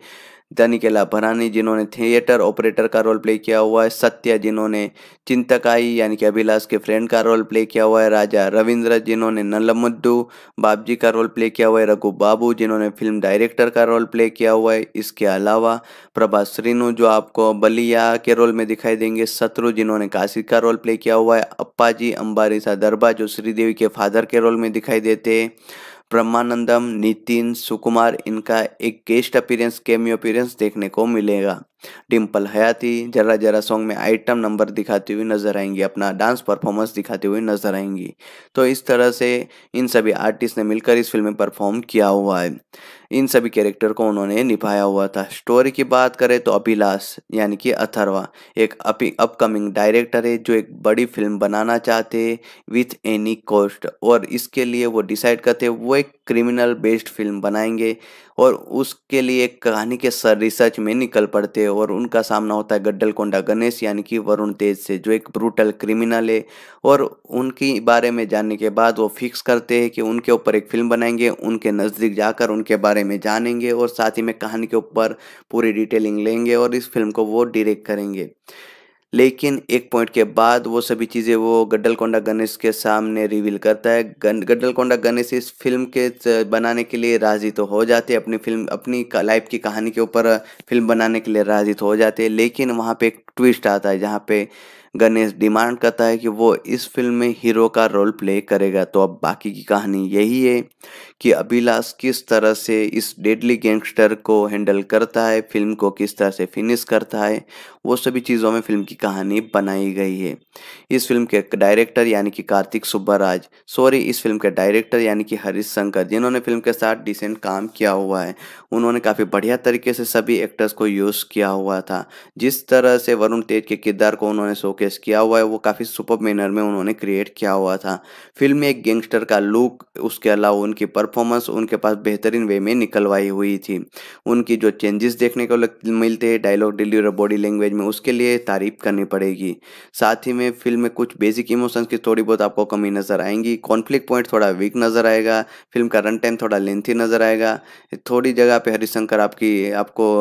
दानिकेला भरानी जिन्होंने थिएटर ऑपरेटर का रोल प्ले किया हुआ है। सत्या जिन्होंने चिंतकाई यानी कि अभिलाष के फ्रेंड का रोल प्ले किया हुआ है। राजा रविंद्र जिन्होंने नलमुद्दू बाबजी का रोल प्ले किया हुआ है। रघु बाबू जिन्होंने फिल्म डायरेक्टर का रोल प्ले किया हुआ है। इसके अलावा प्रभा श्रीनु जो आपको बलिया के रोल में दिखाई देंगे। शत्रु जिन्होंने काशी का रोल प्ले किया हुआ है। अप्पाजी अंबारीसा दरबा जो श्रीदेवी के फादर के रोल में दिखाई देते हैं। ब्रह्मानंदम नितिन सुकुमार इनका एक गेस्ट अपीयरेंस कैमियो अपीयरेंस देखने को मिलेगा। डिम्पल हयाती जरा जरा सॉन्ग में आइटम नंबर दिखाती हुई नजर आएंगी, अपना डांस परफॉर्मेंस दिखाती हुई नजर आएंगी। तो इस तरह से इन सभी आर्टिस्ट ने मिलकर इस फिल्म में परफॉर्म किया हुआ है, इन सभी कैरेक्टर को उन्होंने निभाया हुआ था। स्टोरी की बात करें तो अभिलाष यानी कि अथर्वा एक अपकमिंग डायरेक्टर है, जो एक बड़ी फिल्म बनाना चाहते हैं विथ एनी कॉस्ट, और इसके लिए वो डिसाइड करते वो एक क्रिमिनल बेस्ड फिल्म बनाएंगे और उसके लिए एक कहानी के सर रिसर्च में निकल पड़ते हैं। और उनका सामना होता है गड्ढलकोंडा गणेश यानी कि वरुण तेज से, जो एक ब्रूटल क्रिमिनल है, और उनके बारे में जानने के बाद वो फिक्स करते हैं कि उनके ऊपर एक फिल्म बनाएंगे, उनके नज़दीक जाकर उनके बारे में जानेंगे और साथ ही में कहानी के ऊपर पूरी डिटेलिंग लेंगे और इस फिल्म को वो डायरेक्ट करेंगे। लेकिन एक पॉइंट के बाद वो सभी चीज़ें वो गड्ढलकोंडा गणेश के सामने रिवील करता है। गड्ढलकोंडा गणेश इस फिल्म के बनाने के लिए राजी तो हो जाते, अपनी फिल्म अपनी लाइफ की कहानी के ऊपर फिल्म बनाने के लिए राजी तो हो जाते, लेकिन वहाँ पे एक ट्विस्ट आता है जहाँ पे गणेश डिमांड करता है कि वो इस फिल्म में हीरो का रोल प्ले करेगा। तो अब बाकी की कहानी यही है कि अभिलाष किस तरह से इस डेडली गैंगस्टर को हैंडल करता है, फिल्म को किस तरह से फिनिश करता है, वो सभी चीज़ों में फिल्म की कहानी बनाई गई है। इस फिल्म के डायरेक्टर यानी कि कार्तिक सुब्बाराज सॉरी इस फिल्म के डायरेक्टर यानी कि हरीश शंकर जिन्होंने फिल्म के साथ डिसेंट काम किया हुआ है, उन्होंने काफ़ी बढ़िया तरीके से सभी एक्टर्स को यूज़ किया हुआ था। जिस तरह से वरुण तेज के किरदार को उन्होंने शो किया हुआ है वो काफी सुपर्ब मैनर में उन्होंने क्रिएट किया हुआ था। फिल्म में एक गैंगस्टर का लुक, उसके अलावा उनकी परफॉर्मेंस उनके पास बेहतरीन वे में निकलवाई हुई थी। उनकी जो चेंजेस देखने को मिलते हैं डायलॉग डिलीवरी और बॉडी लैंग्वेज में, उसके लिए तारीफ करनी पड़ेगी। साथ ही में फिल्म में कुछ बेसिक इमोशंस की थोड़ी बहुत आपको कमी नजर आएंगी। कॉन्फ्लिक्ट पॉइंट थोड़ा वीक नजर आएगा। फिल्म का रन टाइम थोड़ा लेंथी नजर आएगा। थोड़ी जगह पे हरिशंकर आपकी आपको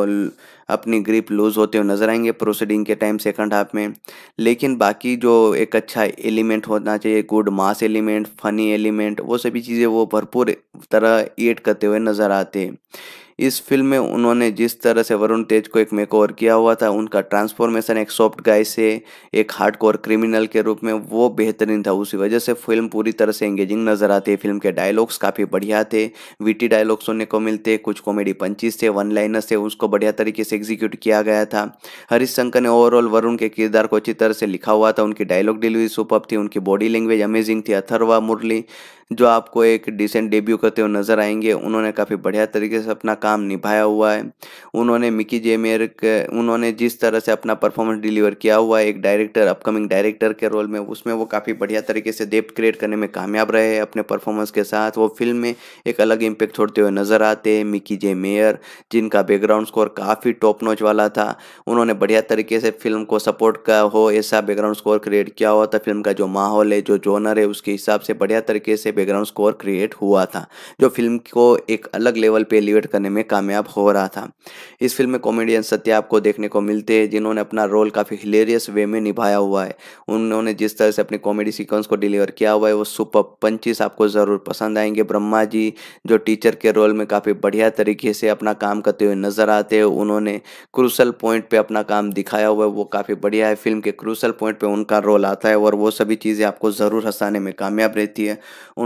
अपनी ग्रिप लूज होते हुए नजर आएंगे प्रोसीडिंग के टाइम सेकंड हाफ में। लेकिन बाकी जो एक अच्छा एलिमेंट होना चाहिए, good mass element, funny element, वो सभी चीज़ें वो भरपूर तरह एड करते हुए नज़र आते हैं। इस फिल्म में उन्होंने जिस तरह से वरुण तेज को एक मेकओवर किया हुआ था, उनका ट्रांसफॉर्मेशन एक सॉफ्ट गाय से एक हार्डकोर क्रिमिनल के रूप में, वो बेहतरीन था। उसी वजह से फिल्म पूरी तरह से एंगेजिंग नजर आती है। फिल्म के डायलॉग्स काफ़ी बढ़िया थे, वीटी डायलॉग्स सुनने को मिलते, कुछ कॉमेडी पंचेस थे, वन लाइनर्स थे, उसको बढ़िया तरीके से एग्जीक्यूट किया गया था। हरीश शंकर ने ओवरऑल वरुण के किरदार को अच्छी तरह से लिखा हुआ था। उनकी डायलॉग डिलीवरी सुपर्ब थी, उनकी बॉडी लैंग्वेज अमेजिंग थी। अथर्वा मुरली जो आपको एक डिसेंट डेब्यू करते हुए नजर आएंगे, उन्होंने काफ़ी बढ़िया तरीके से अपना काम निभाया हुआ है। उन्होंने मिकी जे मेयर उन्होंने जिस तरह से अपना परफॉर्मेंस डिलीवर किया हुआ है एक डायरेक्टर, अपकमिंग डायरेक्टर के रोल में, उसमें वो काफ़ी बढ़िया तरीके से डेप्थ क्रिएट करने में कामयाब रहे हैं। अपने परफॉर्मेंस के साथ वो फिल्म में एक अलग इम्पैक्ट छोड़ते हुए नजर आते हैं। मिकी जे मेयर जिनका बैकग्राउंड स्कोर काफ़ी टॉप नॉच वाला था, उन्होंने बढ़िया तरीके से फिल्म को सपोर्ट का हो ऐसा बैकग्राउंड स्कोर क्रिएट किया हुआ था। फिल्म का जो माहौल है, जो जोनर है, उसके हिसाब से बढ़िया तरीके से बैकग्राउंड स्कोर क्रिएट हुआ था, जो फिल्म को एक अलग लेवल पे एलिवेट करने में कामयाब हो रहा था। इस फिल्म में कॉमेडियन सत्या आपको देखने को मिलते हैं, जिन्होंने अपना रोल काफ़ी हिलेरियस वे में निभाया हुआ है। उन्होंने जिस तरह से अपने कॉमेडी सीक्वेंस को डिलीवर किया हुआ है वो सुपर्ब। पंचेस आपको ज़रूर पसंद आएंगे। ब्रह्मा जी जो टीचर के रोल में काफ़ी बढ़िया तरीके से अपना काम करते हुए नजर आते हैं। उन्होंने क्रूशल पॉइंट पर अपना काम दिखाया हुआ है, वो काफ़ी बढ़िया है। फिल्म के क्रूशल पॉइंट पर उनका रोल आता है और वो सभी चीज़ें आपको ज़रूर हंसाने में कामयाब रहती है।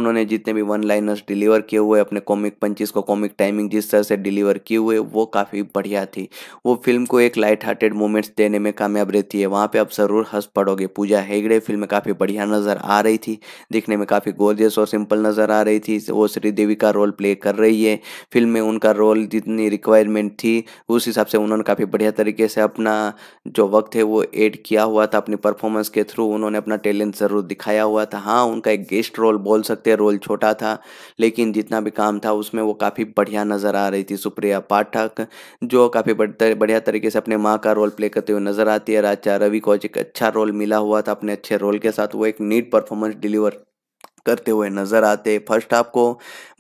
उन्होंने जितने भी वन लाइनर्स डिलीवर किए हुए, अपने कॉमिक पंचेस को कॉमिक टाइमिंग जिस तरह से डिलीवर किए हुए, वो काफ़ी बढ़िया थी। वो फिल्म को एक लाइट हार्टेड मोमेंट्स देने में कामयाब रहती है, वहाँ पे आप ज़रूर हंस पड़ोगे। पूजा हेगड़े फिल्म में काफ़ी बढ़िया नज़र आ रही थी, देखने में काफ़ी गोर्जियस और सिंपल नज़र आ रही थी। वो श्रीदेवी का रोल प्ले कर रही है। फिल्म में उनका रोल जितनी रिक्वायरमेंट थी उस हिसाब से उन्होंने काफ़ी बढ़िया तरीके से अपना जो वक्त है वो एड किया हुआ था। अपनी परफॉर्मेंस के थ्रू उन्होंने अपना टैलेंट ज़रूर दिखाया हुआ था। हाँ, उनका एक गेस्ट रोल बोल सकते, रोल छोटा था, लेकिन जितना भी काम था उसमें वो काफ़ी बढ़िया नज़र आ रही थी। सुप्रिया पाठक जो काफ़ी बढ़िया तरीके से अपने माँ का रोल प्ले करते हुए नजर आती है। राजा रवि को एक अच्छा रोल मिला हुआ था, अपने अच्छे रोल के साथ वो एक नीट परफॉर्मेंस डिलीवर करते हुए नज़र आते। फर्स्ट हाफ को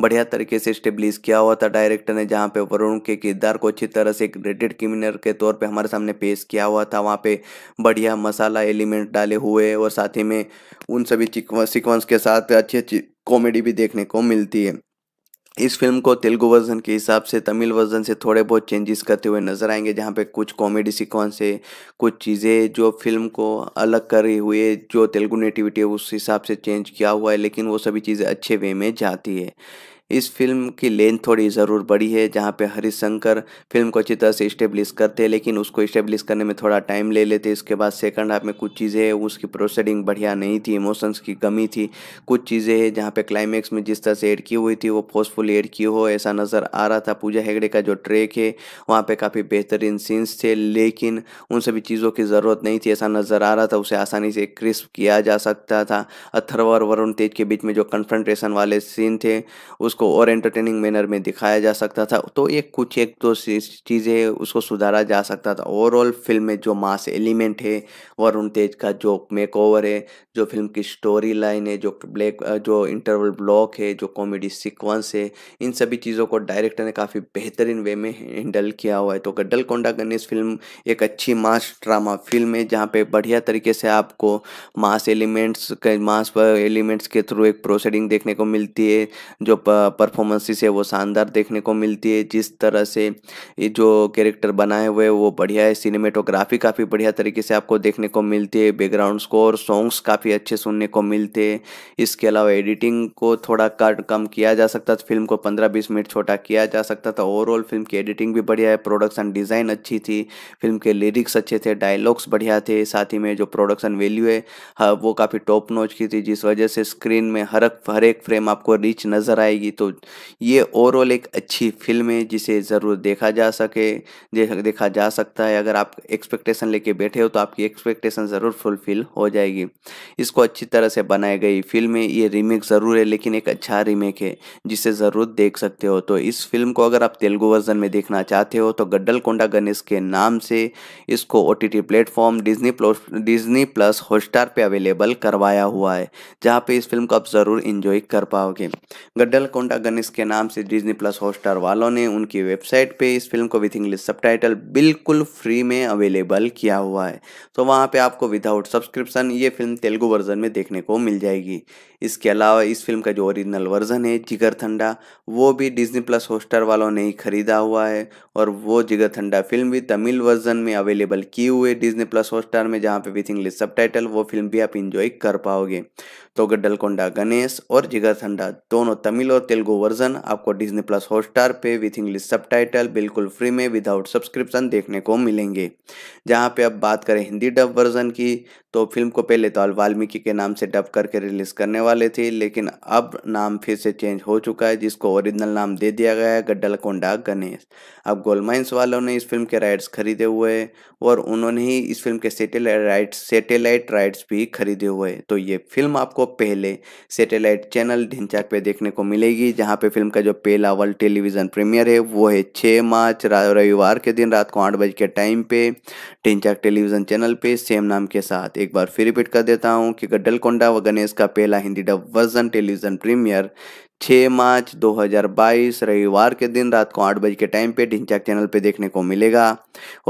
बढ़िया तरीके से स्टेब्लिश किया हुआ था डायरेक्टर ने, जहाँ पे वरुण के किरदार को अच्छी तरह से एक रेटेड क्रिमिनल के तौर पे हमारे सामने पेश किया हुआ था। वहाँ पे बढ़िया मसाला एलिमेंट डाले हुए और साथ ही में उन सभी सीक्वेंस के साथ अच्छी अच्छी कॉमेडी भी देखने को मिलती है। इस फिल्म को तेलुगु वर्जन के हिसाब से तमिल वर्जन से थोड़े बहुत चेंजेस करते हुए नज़र आएंगे, जहाँ पे कुछ कॉमेडी सीक्वेंस है, कुछ चीज़ें जो फिल्म को अलग करे हुए जो तेलुगु नेटिविटी है उस हिसाब से चेंज किया हुआ है, लेकिन वो सभी चीज़ें अच्छे वे में जाती है। इस फिल्म की लेंथ थोड़ी ज़रूर बड़ी है, जहाँ पे हरीश शंकर फिल्म को अच्छी तरह से इस्टेब्लिश करते हैं, लेकिन उसको इस्टेब्लिश करने में थोड़ा टाइम ले लेते। इसके बाद सेकंड हाफ में कुछ चीज़ें, उसकी प्रोसीडिंग बढ़िया नहीं थी, इमोशंस की कमी थी, कुछ चीज़ें हैं जहाँ पे क्लाइमैक्स में जिस तरह से एड की हुई थी वो फोर्सफुली एड की हो ऐसा नज़र आ रहा था। पूजा हेगड़े का जो ट्रैक है वहाँ पर काफ़ी बेहतरीन सीन्स थे, लेकिन उन सभी चीज़ों की ज़रूरत नहीं थी ऐसा नज़र आ रहा था। उसे आसानी से क्रिस्प किया जा सकता था। अथर्व और वरुण तेज के बीच में जो कन्फ्रंटेशन वाले सीन थे उसको और एंटरटेनिंग मैनर में दिखाया जा सकता था। तो ये कुछ एक दो चीज़ें उसको सुधारा जा सकता था। ओवरऑल फिल्म में जो मास एलिमेंट है, वरुण तेज का जो मेकओवर है, जो फिल्म की स्टोरी लाइन है, जो ब्लैक जो इंटरवल ब्लॉक है, जो कॉमेडी सीक्वेंस है, इन सभी चीज़ों को डायरेक्टर ने काफ़ी बेहतरीन वे में हैंडल किया हुआ है। तो गड्ढलकोंडा गणेश फिल्म एक अच्छी मास ड्रामा फिल्म है, जहाँ पर बढ़िया तरीके से आपको मास एलिमेंट्स मास एलिमेंट्स के थ्रू एक प्रोसीडिंग देखने को मिलती है। जो परफॉर्मेंसेस है वो शानदार देखने को मिलती है। जिस तरह से ये जो कैरेक्टर बनाए हुए वो बढ़िया है। सिनेमेटोग्राफी काफ़ी बढ़िया तरीके से आपको देखने को मिलती है। बैकग्राउंड स्कोर, सॉन्ग्स काफ़ी अच्छे सुनने को मिलते हैं। इसके अलावा एडिटिंग को थोड़ा कट कम किया जा सकता था, फिल्म को पंद्रह बीस मिनट छोटा किया जा सकता था। ओवरऑल फिल्म की एडिटिंग भी बढ़िया है, प्रोडक्शन डिज़ाइन अच्छी थी, फिल्म के लिरिक्स अच्छे थे, डायलॉग्स बढ़िया थे, साथ ही में जो प्रोडक्शन वैल्यू है वो काफ़ी टॉप नॉच की थी, जिस वजह से स्क्रीन में हर हर एक फ्रेम आपको रिच नज़र आएगी। तो ये ओवरऑल एक अच्छी फिल्म है जिसे ज़रूर देखा जा सके देखा जा सकता है। अगर आप एक्सपेक्टेशन लेके बैठे हो तो आपकी एक्सपेक्टेशन ज़रूर फुलफिल हो जाएगी। इसको अच्छी तरह से बनाई गई फिल्म है। ये रीमेक ज़रूर है, लेकिन एक अच्छा रीमेक है जिसे ज़रूर देख सकते हो। तो इस फिल्म को अगर आप तेलुगु वर्जन में देखना चाहते हो तो गड्ढलकोंडा गणेश के नाम से इसको O T T platform Disney plus Disney plus Hotstar पर अवेलेबल करवाया हुआ है, जहाँ पर इस फिल्म को आप ज़रूर इन्जॉय कर पाओगे। गड्ढलकोंडा माउंट अगनिस के नाम से डिज्नी प्लस हॉटस्टार वालों ने उनकी वेबसाइट पे इस फिल्म को विथ इंग्लिश सबटाइटल बिल्कुल फ्री में अवेलेबल किया हुआ है। तो वहाँ पे आपको विदाउट सब्सक्रिप्शन ये फिल्म तेलुगु वर्जन में देखने को मिल जाएगी। इसके अलावा इस फिल्म का जो ओरिजिनल वर्जन है जिगर थंडा, वो भी डिज्नी प्लस हॉटस्टार वालों ने ही खरीदा हुआ है और वो जिगर थंडा फिल्म भी तमिल वर्जन में अवेलेबल की हुई डिज्नी प्लस हॉटस्टार में, जहाँ पे विथ इंग्लिश सबटाइटल वो फिल्म भी आप इंजॉय कर पाओगे। तो गड्डलकोंडा गणेश और जिगर थंडा दोनों तमिल और तेलुगु वर्जन आपको डिज्नी प्लस हॉटस्टार पे विथ इंग्लिश सबटाइटल बिल्कुल फ्री में विदाउट सब्सक्रिप्शन देखने को मिलेंगे। जहाँ पे अब बात करें हिंदी डब वर्जन की, तो फिल्म को पहले तो वाल्मीकि के नाम से डब करके रिलीज करने वाले थे, लेकिन अब नाम फिर से चेंज हो चुका है जिसको ओरिजिनल नाम दे दिया गया है गड्डलकोंडा गणेश। अब गोल्डमाइंस वालों ने इस फिल्म के राइट्स खरीदे हुए और उन्होंने ही इस फिल्म के सेटेलाइट राइट्स सेटेलाइट राइट्स भी खरीदे हुए। तो ये फिल्म आपको पहले सेटेलाइट चैनल ढिंचाक पे देखने को मिलेगी, जहाँ पे फिल्म का जो पहला वर्ल्ड टेलीविजन प्रीमियर है वो है छः मार्च रविवार के दिन रात को आठ बजे के टाइम पे ढिंचाक टेलीविजन चैनल पे सेम नाम के साथ। एक बार फिर रिपीट कर देता हूँ कि गड्डलकोंडा व गणेश का पहला Hindi dub version television premiere छः मार्च दो हज़ार बाईस रविवार के दिन रात को आठ बजे के टाइम पे ढिंचाक चैनल पे देखने को मिलेगा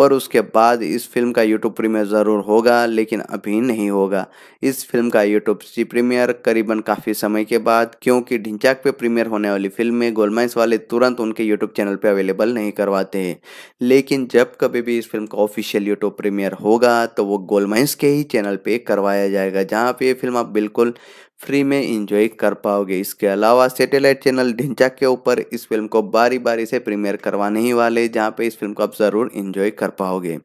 और उसके बाद इस फिल्म का यूट्यूब प्रीमियर ज़रूर होगा, लेकिन अभी नहीं होगा। इस फिल्म का यूट्यूब सी प्रीमियर करीबन काफ़ी समय के बाद, क्योंकि ढिंचाक पे प्रीमियर होने वाली फिल्म में गोलमाइंस वाले तुरंत उनके यूट्यूब चैनल पे अवेलेबल नहीं करवाते हैं, लेकिन जब कभी भी इस फिल्म का ऑफिशियल यूट्यूब प्रीमियर होगा तो वो गोलमाइंस के ही चैनल पर करवाया जाएगा, जहाँ पर ये फिल्म आप बिल्कुल फ्री में एंजॉय कर पाओगे। इसके अलावा सैटेलाइट चैनल ढिंचाक के ऊपर इस फिल्म को बारी बारी से प्रीमियर करवाने ही वाले, जहां पे इस फिल्म को आप ज़रूर एंजॉय कर पाओगे।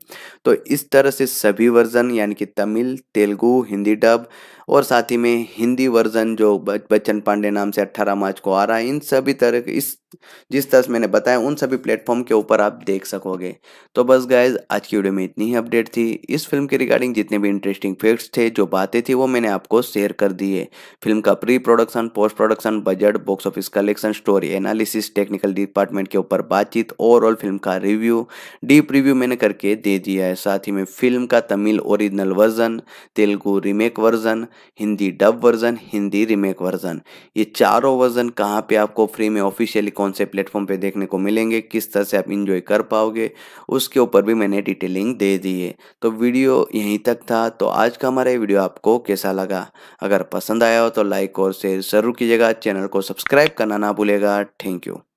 तो इस तरह से सभी वर्जन यानी कि तमिल, तेलुगु, हिंदी डब और साथ ही में हिंदी वर्जन जो बच्चन पांडे नाम से अठारह मार्च को आ रहा है, इन सभी तरह के इस जिस तरह से मैंने बताया उन सभी प्लेटफॉर्म के ऊपर आप देख सकोगे। तो बस गाइज आज की वीडियो में इतनी ही अपडेट थी। इस फिल्म के रिगार्डिंग जितने भी इंटरेस्टिंग फैक्ट्स थे, जो बातें थी, वो मैंने आपको शेयर कर दी है। फिल्म का pre production, post production, budget, box office collection, story analysis, technical department के ऊपर बातचीत, ओवरऑल फिल्म का रिव्यू, डीप रिव्यू मैंने करके दे दिया है। साथ ही में फिल्म का Tamil original version, Telugu remake version, Hindi dub version, Hindi remake version, ये चारों वर्जन कहाँ पे आपको फ्री में ऑफिशियली कौन से प्लेटफॉर्म पे देखने को मिलेंगे, किस तरह से आप इंजॉय कर पाओगे, उसके ऊपर भी मैंने डिटेलिंग दे दी है। तो वीडियो यहीं तक था। तो आज का हमारा ये वीडियो आपको कैसा लगा? अगर पसंद आया हो तो लाइक और शेयर जरूर कीजिएगा। चैनल को सब्सक्राइब करना ना भूलेगा। Thank you.